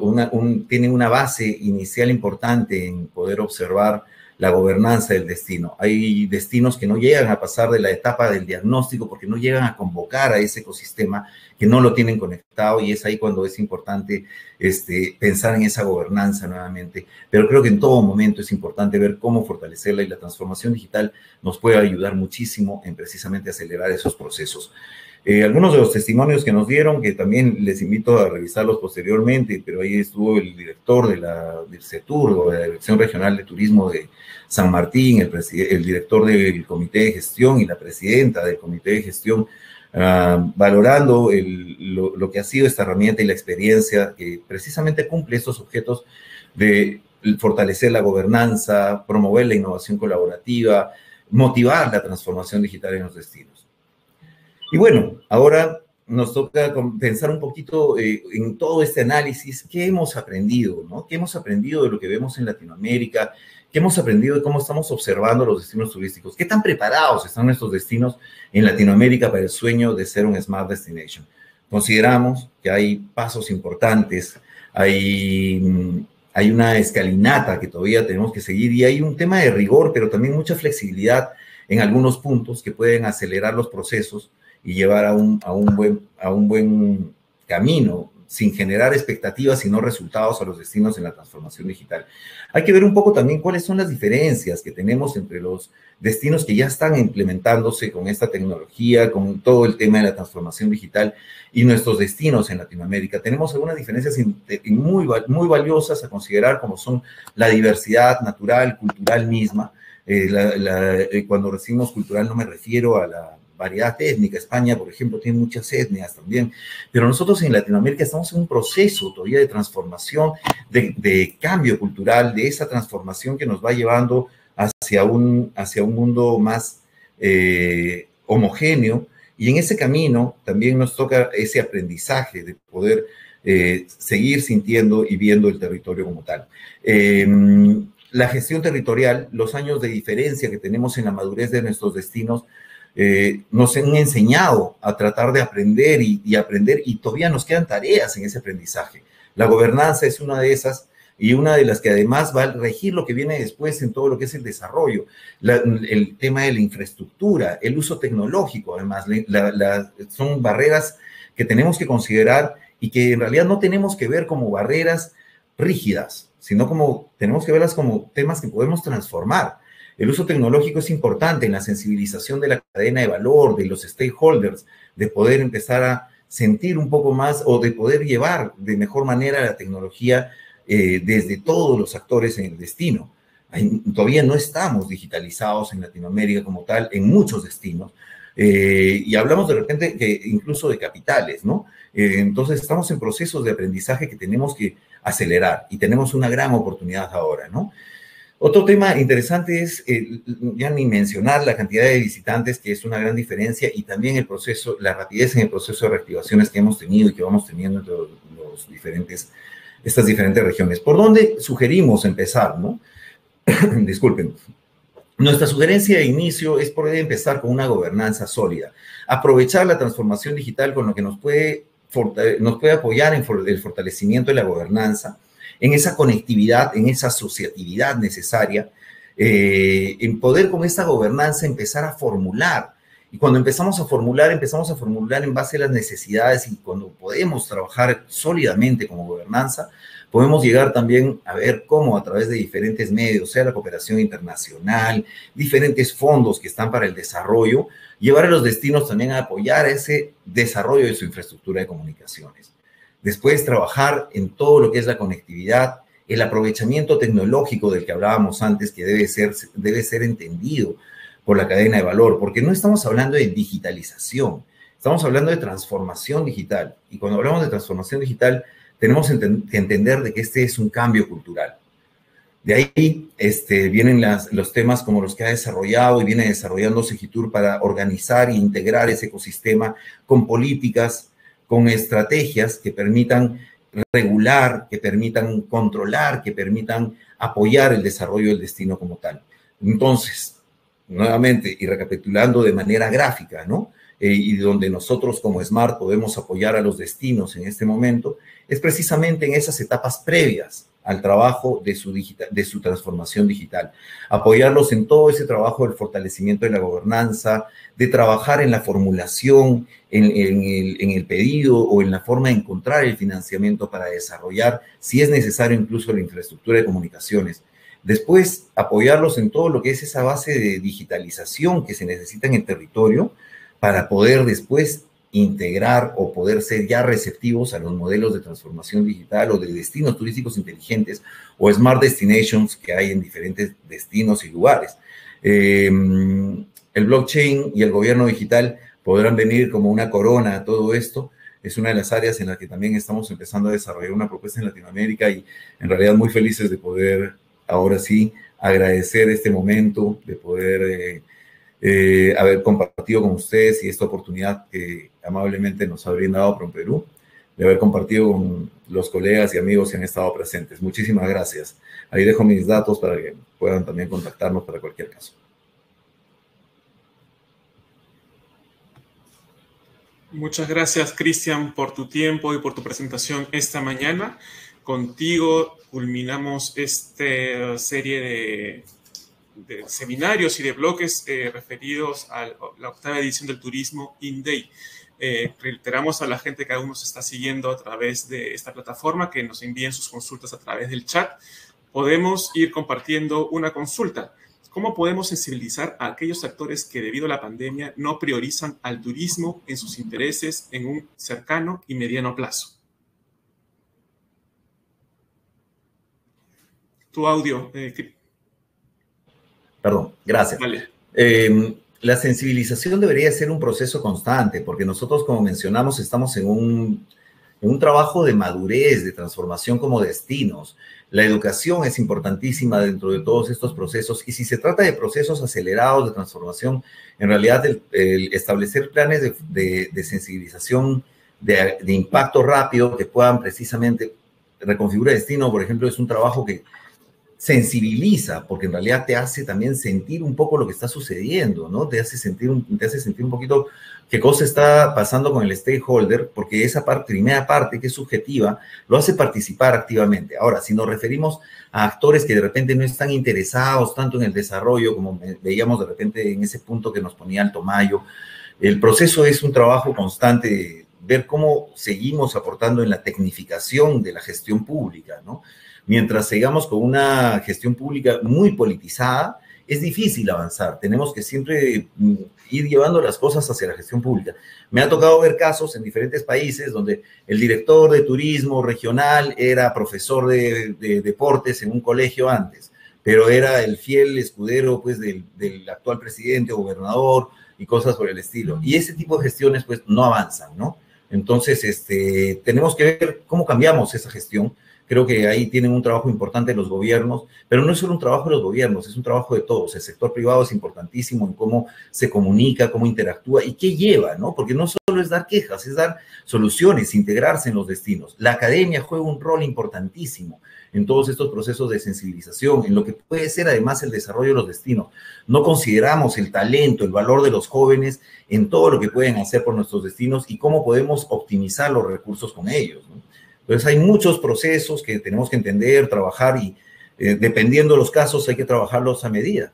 una, un, tiene una base inicial importante en poder observar la gobernanza del destino. Hay destinos que no llegan a pasar de la etapa del diagnóstico porque no llegan a convocar a ese ecosistema, que no lo tienen conectado, y es ahí cuando es importante este, pensar en esa gobernanza nuevamente. Pero creo que en todo momento es importante ver cómo fortalecerla, y la transformación digital nos puede ayudar muchísimo en precisamente acelerar esos procesos. Eh, algunos de los testimonios que nos dieron, que también les invito a revisarlos posteriormente, pero ahí estuvo el director de la, del CETUR, de la Dirección Regional de Turismo de San Martín, el, el director del Comité de Gestión y la presidenta del Comité de Gestión, uh, valorando el, lo, lo que ha sido esta herramienta y la experiencia que precisamente cumple estos objetos de fortalecer la gobernanza, promover la innovación colaborativa, motivar la transformación digital en los destinos. Y bueno, ahora nos toca pensar un poquito eh, en todo este análisis, qué hemos aprendido, ¿no? ¿Qué hemos aprendido de lo que vemos en Latinoamérica? ¿Qué hemos aprendido de cómo estamos observando los destinos turísticos? ¿Qué tan preparados están nuestros destinos en Latinoamérica para el sueño de ser un Smart Destination? Consideramos que hay pasos importantes, hay, hay una escalinata que todavía tenemos que seguir, y hay un tema de rigor, pero también mucha flexibilidad en algunos puntos que pueden acelerar los procesos y llevar a un, a, un buen, a un buen camino, sin generar expectativas, sino resultados a los destinos en la transformación digital. Hay que ver un poco también cuáles son las diferencias que tenemos entre los destinos que ya están implementándose con esta tecnología, con todo el tema de la transformación digital, y nuestros destinos en Latinoamérica. Tenemos algunas diferencias muy, muy valiosas a considerar, como son la diversidad natural, cultural misma. Eh, la, la, eh, cuando decimos cultural no me refiero a la variedad étnica. España, por ejemplo, tiene muchas etnias también, pero nosotros en Latinoamérica estamos en un proceso todavía de transformación, de, de cambio cultural, de esa transformación que nos va llevando hacia un, hacia un mundo más eh, homogéneo, y en ese camino también nos toca ese aprendizaje de poder eh, seguir sintiendo y viendo el territorio como tal. Eh, la gestión territorial, los años de diferencia que tenemos en la madurez de nuestros destinos, Eh, nos han enseñado a tratar de aprender y, y aprender, y todavía nos quedan tareas en ese aprendizaje. La gobernanza es una de esas, y una de las que además va a regir lo que viene después en todo lo que es el desarrollo, la, el tema de la infraestructura, el uso tecnológico, además, la, la, son barreras que tenemos que considerar y que en realidad no tenemos que ver como barreras rígidas, sino como tenemos que verlas como temas que podemos transformar. El uso tecnológico es importante en la sensibilización de la cadena de valor, de los stakeholders, de poder empezar a sentir un poco más o de poder llevar de mejor manera la tecnología eh, desde todos los actores en el destino. Hay, todavía no estamos digitalizados en Latinoamérica como tal, en muchos destinos. Eh, y hablamos de repente que incluso de capitales, ¿no? Eh, entonces estamos en procesos de aprendizaje que tenemos que acelerar y tenemos una gran oportunidad ahora, ¿no? Otro tema interesante es, eh, ya ni mencionar la cantidad de visitantes, que es una gran diferencia, y también el proceso, la rapidez en el proceso de reactivaciones que hemos tenido y que vamos teniendo entre los, los diferentes, estas diferentes regiones. ¿Por dónde sugerimos empezar, no? Disculpen. Nuestra sugerencia de inicio es poder empezar con una gobernanza sólida. Aprovechar la transformación digital con lo que nos puede, nos puede apoyar en el fortalecimiento de la gobernanza, en esa conectividad, en esa asociatividad necesaria, eh, en poder con esta gobernanza empezar a formular. Y cuando empezamos a formular, empezamos a formular en base a las necesidades, y cuando podemos trabajar sólidamente como gobernanza, podemos llegar también a ver cómo a través de diferentes medios, sea la cooperación internacional, diferentes fondos que están para el desarrollo, llevar a los destinos también a apoyar ese desarrollo de su infraestructura de comunicaciones. Después, trabajar en todo lo que es la conectividad, el aprovechamiento tecnológico del que hablábamos antes, que debe ser, debe ser entendido por la cadena de valor, porque no estamos hablando de digitalización, estamos hablando de transformación digital. Y cuando hablamos de transformación digital, tenemos que entender de que este es un cambio cultural. De ahí este, vienen las, los temas como los que ha desarrollado y viene desarrollando Segitur para organizar e integrar ese ecosistema con políticas, con estrategias que permitan regular, que permitan controlar, que permitan apoyar el desarrollo del destino como tal. Entonces, nuevamente, y recapitulando de manera gráfica, ¿no? Eh, y donde nosotros como Smart podemos apoyar a los destinos en este momento, es precisamente en esas etapas previas al trabajo de su, digital, de su transformación digital. Apoyarlos en todo ese trabajo del fortalecimiento de la gobernanza, de trabajar en la formulación, en, en, el, en el pedido o en la forma de encontrar el financiamiento para desarrollar, si es necesario, incluso la infraestructura de comunicaciones. Después, apoyarlos en todo lo que es esa base de digitalización que se necesita en el territorio para poder después integrar o poder ser ya receptivos a los modelos de transformación digital o de destinos turísticos inteligentes o Smart Destinations que hay en diferentes destinos y lugares. Eh, el blockchain y el gobierno digital podrán venir como una corona a todo esto. Es una de las áreas en las que también estamos empezando a desarrollar una propuesta en Latinoamérica, y en realidad muy felices de poder, ahora sí, agradecer este momento, de poder... Eh, Eh, haber compartido con ustedes y esta oportunidad que amablemente nos ha brindado PROMPERÚ, de haber compartido con los colegas y amigos que han estado presentes. Muchísimas gracias. Ahí dejo mis datos para que puedan también contactarnos para cualquier caso. Muchas gracias, Cristian, por tu tiempo y por tu presentación esta mañana. Contigo culminamos esta serie de... de seminarios y de bloques eh, referidos a la octava edición del Turismo InDay. Eh, reiteramos a la gente que aún nos está siguiendo a través de esta plataforma que nos envíen sus consultas a través del chat. Podemos ir compartiendo una consulta. ¿Cómo podemos sensibilizar a aquellos actores que debido a la pandemia no priorizan al turismo en sus intereses en un cercano y mediano plazo? Tu audio, eh, Cristian. Perdón, gracias. Vale. Eh, la sensibilización debería ser un proceso constante, porque nosotros, como mencionamos, estamos en un, en un trabajo de madurez, de transformación como destinos. La educación es importantísima dentro de todos estos procesos, y si se trata de procesos acelerados de transformación, en realidad el, el establecer planes de, de, de sensibilización de, de impacto rápido que puedan precisamente reconfigurar destino, por ejemplo, es un trabajo que sensibiliza, porque en realidad te hace también sentir un poco lo que está sucediendo, ¿no? Te hace sentir un, te hace sentir un poquito qué cosa está pasando con el stakeholder, porque esa parte, primera parte que es subjetiva, lo hace participar activamente. Ahora, si nos referimos a actores que de repente no están interesados tanto en el desarrollo, como veíamos de repente en ese punto que nos ponía Altomayo, el proceso es un trabajo constante de ver cómo seguimos aportando en la tecnificación de la gestión pública, ¿no? Mientras sigamos con una gestión pública muy politizada, es difícil avanzar. Tenemos que siempre ir llevando las cosas hacia la gestión pública. Me ha tocado ver casos en diferentes países donde el director de turismo regional era profesor de, de deportes en un colegio antes, pero era el fiel escudero, pues, del, del actual presidente, gobernador y cosas por el estilo. Y ese tipo de gestiones, pues, no avanzan, ¿no? Entonces, este, tenemos que ver cómo cambiamos esa gestión. Creo que ahí tienen un trabajo importante los gobiernos, pero no es solo un trabajo de los gobiernos, es un trabajo de todos. El sector privado es importantísimo en cómo se comunica, cómo interactúa y qué lleva, ¿no? Porque no solo es dar quejas, es dar soluciones, integrarse en los destinos. La academia juega un rol importantísimo en todos estos procesos de sensibilización, en lo que puede ser además el desarrollo de los destinos. No consideramos el talento, el valor de los jóvenes en todo lo que pueden hacer por nuestros destinos y cómo podemos optimizar los recursos con ellos, ¿no? Entonces, hay muchos procesos que tenemos que entender, trabajar y eh, dependiendo de los casos hay que trabajarlos a medida.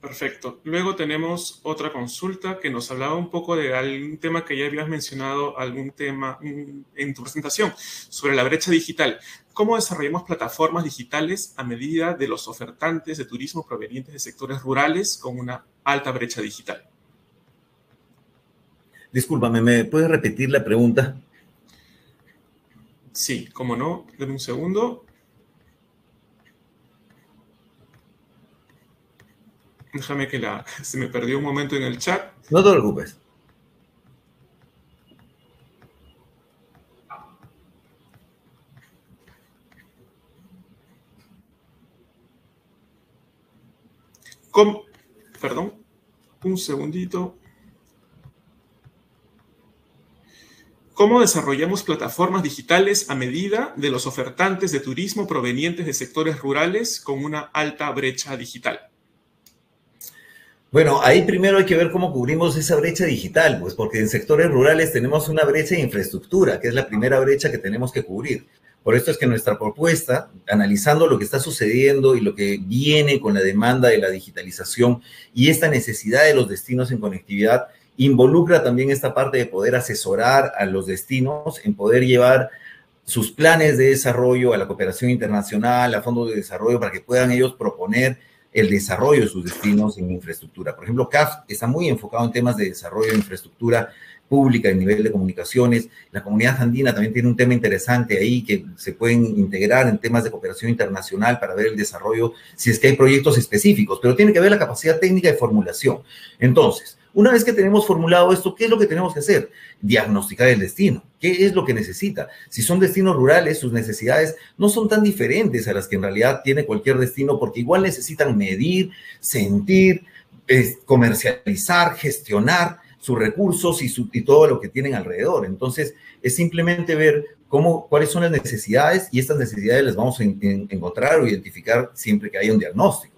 Perfecto. Luego tenemos otra consulta que nos hablaba un poco de algún tema que ya habías mencionado, algún tema en tu presentación sobre la brecha digital. ¿Cómo desarrollamos plataformas digitales a medida de los ofertantes de turismo provenientes de sectores rurales con una alta brecha digital? Discúlpame, ¿me puedes repetir la pregunta? Sí, cómo no, denme un segundo. Déjame que la... se me perdió un momento en el chat. No te preocupes. ¿Cómo? Perdón, un segundito. ¿Cómo desarrollamos plataformas digitales a medida de los ofertantes de turismo provenientes de sectores rurales con una alta brecha digital? Bueno, ahí primero hay que ver cómo cubrimos esa brecha digital, pues porque en sectores rurales tenemos una brecha de infraestructura, que es la primera brecha que tenemos que cubrir. Por esto es que nuestra propuesta, analizando lo que está sucediendo y lo que viene con la demanda de la digitalización y esta necesidad de los destinos en conectividad, involucra también esta parte de poder asesorar a los destinos en poder llevar sus planes de desarrollo a la cooperación internacional, a fondos de desarrollo, para que puedan ellos proponer el desarrollo de sus destinos en infraestructura. Por ejemplo, C A F está muy enfocado en temas de desarrollo de infraestructura pública, en nivel de comunicaciones. La comunidad andina también tiene un tema interesante ahí que se pueden integrar en temas de cooperación internacional para ver el desarrollo, si es que hay proyectos específicos, pero tiene que ver la capacidad técnica de formulación. Entonces, una vez que tenemos formulado esto, ¿qué es lo que tenemos que hacer? Diagnosticar el destino. ¿Qué es lo que necesita? Si son destinos rurales, sus necesidades no son tan diferentes a las que en realidad tiene cualquier destino, porque igual necesitan medir, sentir, eh, comercializar, gestionar sus recursos y, su, y todo lo que tienen alrededor. Entonces, es simplemente ver cómo, cuáles son las necesidades y estas necesidades las vamos a en, en, encontrar o identificar siempre que haya un diagnóstico.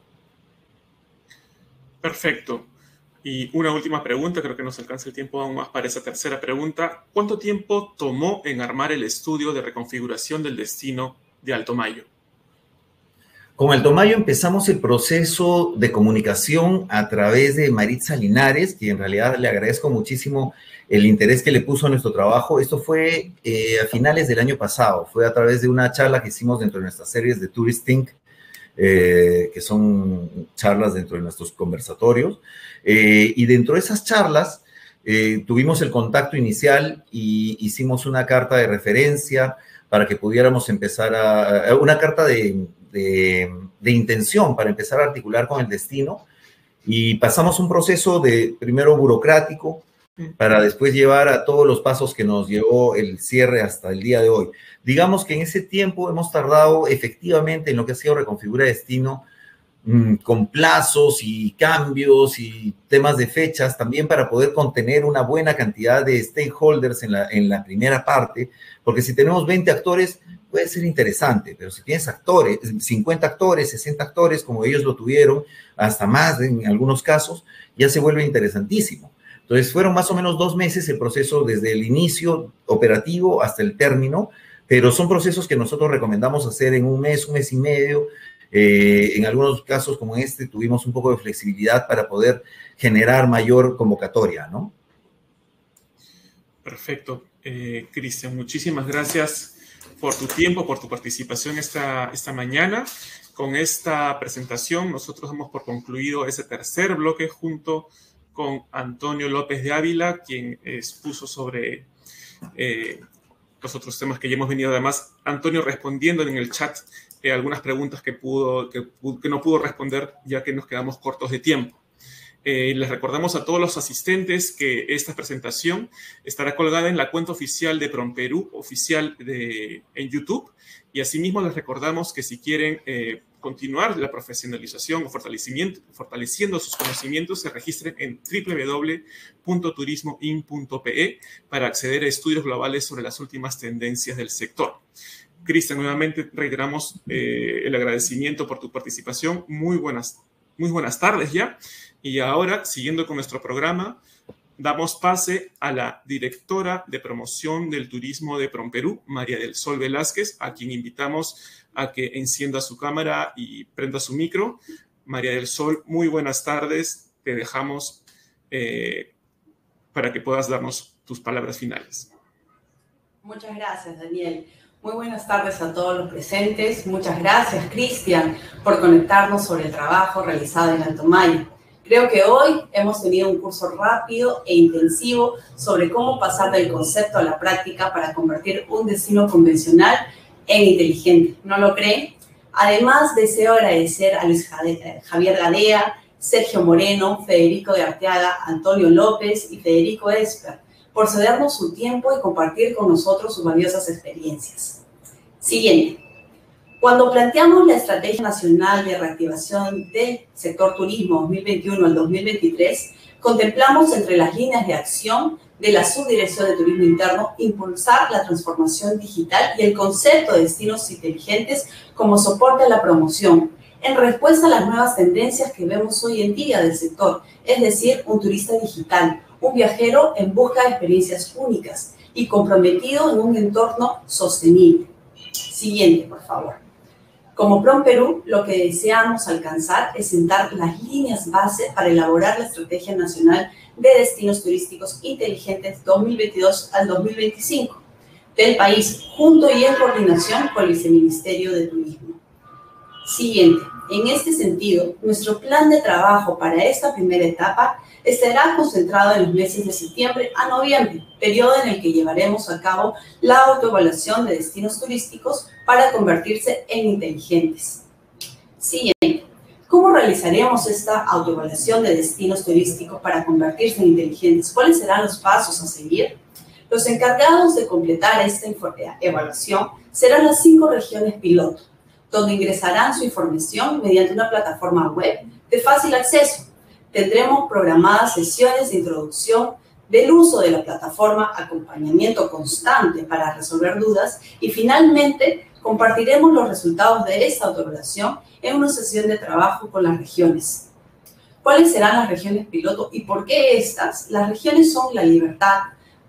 Perfecto. Y una última pregunta, creo que nos alcanza el tiempo aún más para esa tercera pregunta. ¿Cuánto tiempo tomó en armar el estudio de reconfiguración del destino de Altomayo? Con Altomayo empezamos el proceso de comunicación a través de Maritza Linares, que en realidad le agradezco muchísimo el interés que le puso a nuestro trabajo. Esto fue eh, a finales del año pasado, fue a través de una charla que hicimos dentro de nuestras series de Tourist Think, Eh, que son charlas dentro de nuestros conversatorios, eh, y dentro de esas charlas eh, tuvimos el contacto inicial y hicimos una carta de referencia para que pudiéramos empezar a, una carta de, de, de intención para empezar a articular con el destino, y pasamos un proceso de primero burocrático, para después llevar a todos los pasos que nos llevó el cierre hasta el día de hoy. Digamos que en ese tiempo hemos tardado efectivamente en lo que ha sido Reconfigura Destino mmm, con plazos y cambios y temas de fechas también para poder contener una buena cantidad de stakeholders en la, en la primera parte, porque si tenemos veinte actores puede ser interesante, pero si tienes actores, cincuenta actores, sesenta actores, como ellos lo tuvieron, hasta más en algunos casos, ya se vuelve interesantísimo. Entonces, fueron más o menos dos meses el proceso desde el inicio operativo hasta el término, pero son procesos que nosotros recomendamos hacer en un mes, un mes y medio. Eh, en algunos casos como este tuvimos un poco de flexibilidad para poder generar mayor convocatoria, ¿no? Perfecto. Eh, Cristian, muchísimas gracias por tu tiempo, por tu participación esta, esta mañana. Con esta presentación nosotros hemos por concluido ese tercer bloque junto con Antonio López de Ávila, quien expuso sobre eh, los otros temas que ya hemos venido. Además, Antonio respondiendo en el chat eh, algunas preguntas que, pudo, que, que no pudo responder ya que nos quedamos cortos de tiempo. Eh, les recordamos a todos los asistentes que esta presentación estará colgada en la cuenta oficial de PROMPERÚ, oficial de, en YouTube, y asimismo les recordamos que si quieren eh, continuar la profesionalización o fortalecimiento, fortaleciendo sus conocimientos, se registren en doble u doble u doble u punto turismoin punto pe para acceder a estudios globales sobre las últimas tendencias del sector. Cristian, nuevamente reiteramos eh, el agradecimiento por tu participación. Muy buenas, muy buenas tardes ya. Y ahora, siguiendo con nuestro programa, damos pase a la directora de promoción del turismo de PROMPERÚ, María del Sol Velázquez, a quien invitamos a que encienda su cámara y prenda su micro. María del Sol, muy buenas tardes. Te dejamos eh, para que puedas darnos tus palabras finales. Muchas gracias, Daniel. Muy buenas tardes a todos los presentes. Muchas gracias, Cristian, por conectarnos sobre el trabajo realizado en Antomayo. Creo que hoy hemos tenido un curso rápido e intensivo sobre cómo pasar del concepto a la práctica para convertir un destino convencional en inteligente. ¿No lo creen? Además, deseo agradecer a Luis Javier Gadea, Sergio Moreno, Federico de Arteaga, Antonio López y Federico Esper por cedernos su tiempo y compartir con nosotros sus valiosas experiencias. Siguiente. Cuando planteamos la Estrategia Nacional de Reactivación del Sector Turismo dos mil veintiuno al dos mil veintitrés, contemplamos entre las líneas de acción de la Subdirección de Turismo Interno impulsar la transformación digital y el concepto de destinos inteligentes como soporte a la promoción, en respuesta a las nuevas tendencias que vemos hoy en día del sector, es decir, un turista digital, un viajero en busca de experiencias únicas y comprometido en un entorno sostenible. Siguiente, por favor. Como PROMPERÚ, lo que deseamos alcanzar es sentar las líneas base para elaborar la Estrategia Nacional de Destinos Turísticos Inteligentes dos mil veintidós al dos mil veinticinco del país, junto y en coordinación con el Viceministerio de Turismo. Siguiente. En este sentido, nuestro plan de trabajo para esta primera etapa estará concentrado en los meses de septiembre a noviembre, periodo en el que llevaremos a cabo la autoevaluación de destinos turísticos para convertirse en inteligentes. Siguiente. ¿Cómo realizaremos esta autoevaluación de destinos turísticos para convertirse en inteligentes? ¿Cuáles serán los pasos a seguir? Los encargados de completar esta evaluación serán las cinco regiones piloto, donde ingresarán su información mediante una plataforma web de fácil acceso. Tendremos programadas sesiones de introducción del uso de la plataforma, acompañamiento constante para resolver dudas y, finalmente, compartiremos los resultados de esta autoevaluación en una sesión de trabajo con las regiones. ¿Cuáles serán las regiones piloto y por qué estas? Las regiones son La Libertad,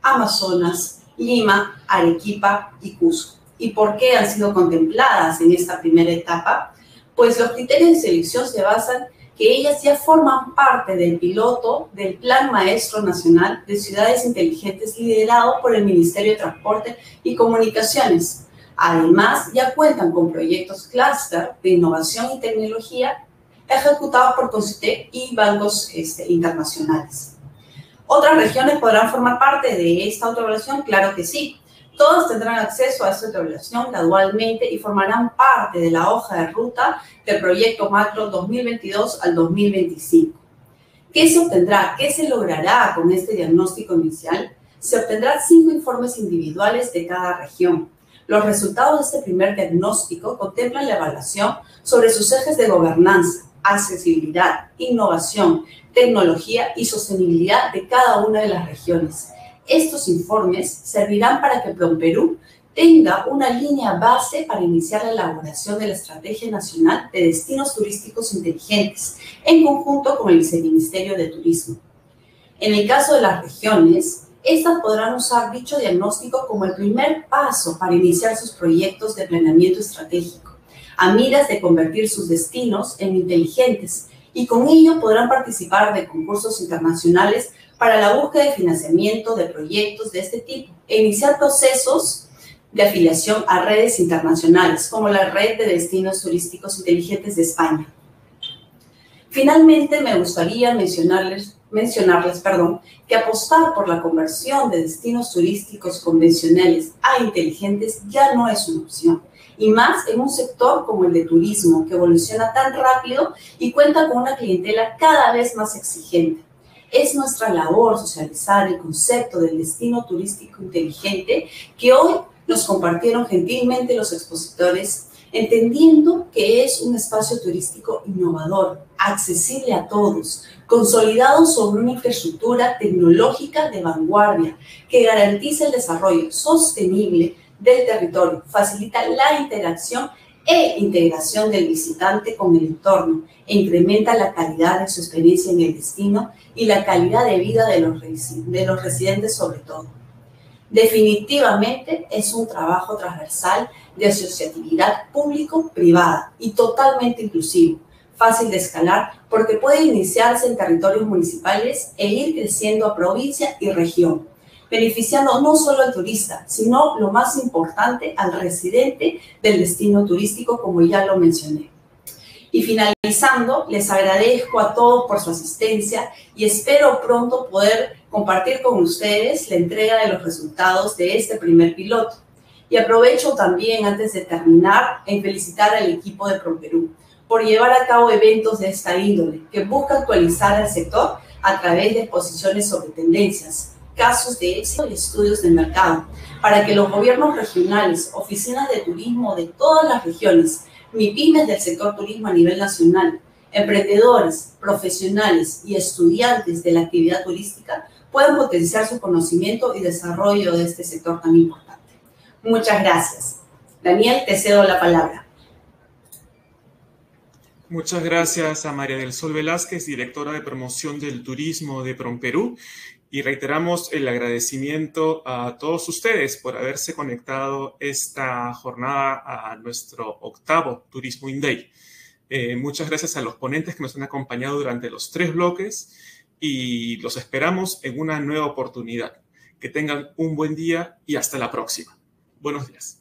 Amazonas, Lima, Arequipa y Cusco. ¿Y por qué han sido contempladas en esta primera etapa? Pues los criterios de selección se basan que ellas ya forman parte del piloto del Plan Maestro Nacional de Ciudades Inteligentes liderado por el Ministerio de Transporte y Comunicaciones. Además, ya cuentan con proyectos clúster de innovación y tecnología ejecutados por CONCITEC y bancos este, internacionales. ¿Otras regiones podrán formar parte de esta autoevaluación? Claro que sí. Todos tendrán acceso a esta evaluación gradualmente y formarán parte de la hoja de ruta del proyecto macro dos mil veintidós al dos mil veinticinco. ¿Qué se obtendrá? ¿Qué se logrará con este diagnóstico inicial? Se obtendrán cinco informes individuales de cada región. Los resultados de este primer diagnóstico contemplan la evaluación sobre sus ejes de gobernanza, accesibilidad, innovación, tecnología y sostenibilidad de cada una de las regiones. Estos informes servirán para que PROMPERÚ tenga una línea base para iniciar la elaboración de la Estrategia Nacional de Destinos Turísticos Inteligentes, en conjunto con el Viceministerio de Turismo. En el caso de las regiones, estas podrán usar dicho diagnóstico como el primer paso para iniciar sus proyectos de planeamiento estratégico, a miras de convertir sus destinos en inteligentes, y con ello podrán participar de concursos internacionales para la búsqueda de financiamiento de proyectos de este tipo e iniciar procesos de afiliación a redes internacionales, como la Red de Destinos Turísticos Inteligentes de España. Finalmente, me gustaría mencionarles, mencionarles perdón, que apostar por la conversión de destinos turísticos convencionales a inteligentes ya no es una opción, y más en un sector como el de turismo, que evoluciona tan rápido y cuenta con una clientela cada vez más exigente. Es nuestra labor socializar el concepto del destino turístico inteligente que hoy nos compartieron gentilmente los expositores, entendiendo que es un espacio turístico innovador, accesible a todos, consolidado sobre una infraestructura tecnológica de vanguardia que garantiza el desarrollo sostenible del territorio, facilita la interacción e integración del visitante con el entorno e incrementa la calidad de su experiencia en el destino y la calidad de vida de los, de los residentes sobre todo. Definitivamente es un trabajo transversal de asociatividad público-privada y totalmente inclusivo, fácil de escalar porque puede iniciarse en territorios municipales e ir creciendo a provincia y región, beneficiando no solo al turista, sino, lo más importante, al residente del destino turístico, como ya lo mencioné. Y finalizando, les agradezco a todos por su asistencia y espero pronto poder compartir con ustedes la entrega de los resultados de este primer piloto. Y aprovecho también, antes de terminar, en felicitar al equipo de PROMPERÚ por llevar a cabo eventos de esta índole, que busca actualizar al sector a través de exposiciones sobre tendencias, casos de éxito y estudios de mercado, para que los gobiernos regionales, oficinas de turismo de todas las regiones, MIPYMES del sector turismo a nivel nacional, emprendedores, profesionales y estudiantes de la actividad turística puedan potenciar su conocimiento y desarrollo de este sector tan importante. Muchas gracias. Daniel, te cedo la palabra. Muchas gracias a María del Sol Velázquez, directora de promoción del turismo de PROMPERÚ, y reiteramos el agradecimiento a todos ustedes por haberse conectado esta jornada a nuestro octavo Turismo In Day. Eh, muchas gracias a los ponentes que nos han acompañado durante los tres bloques y los esperamos en una nueva oportunidad. Que tengan un buen día y hasta la próxima. Buenos días.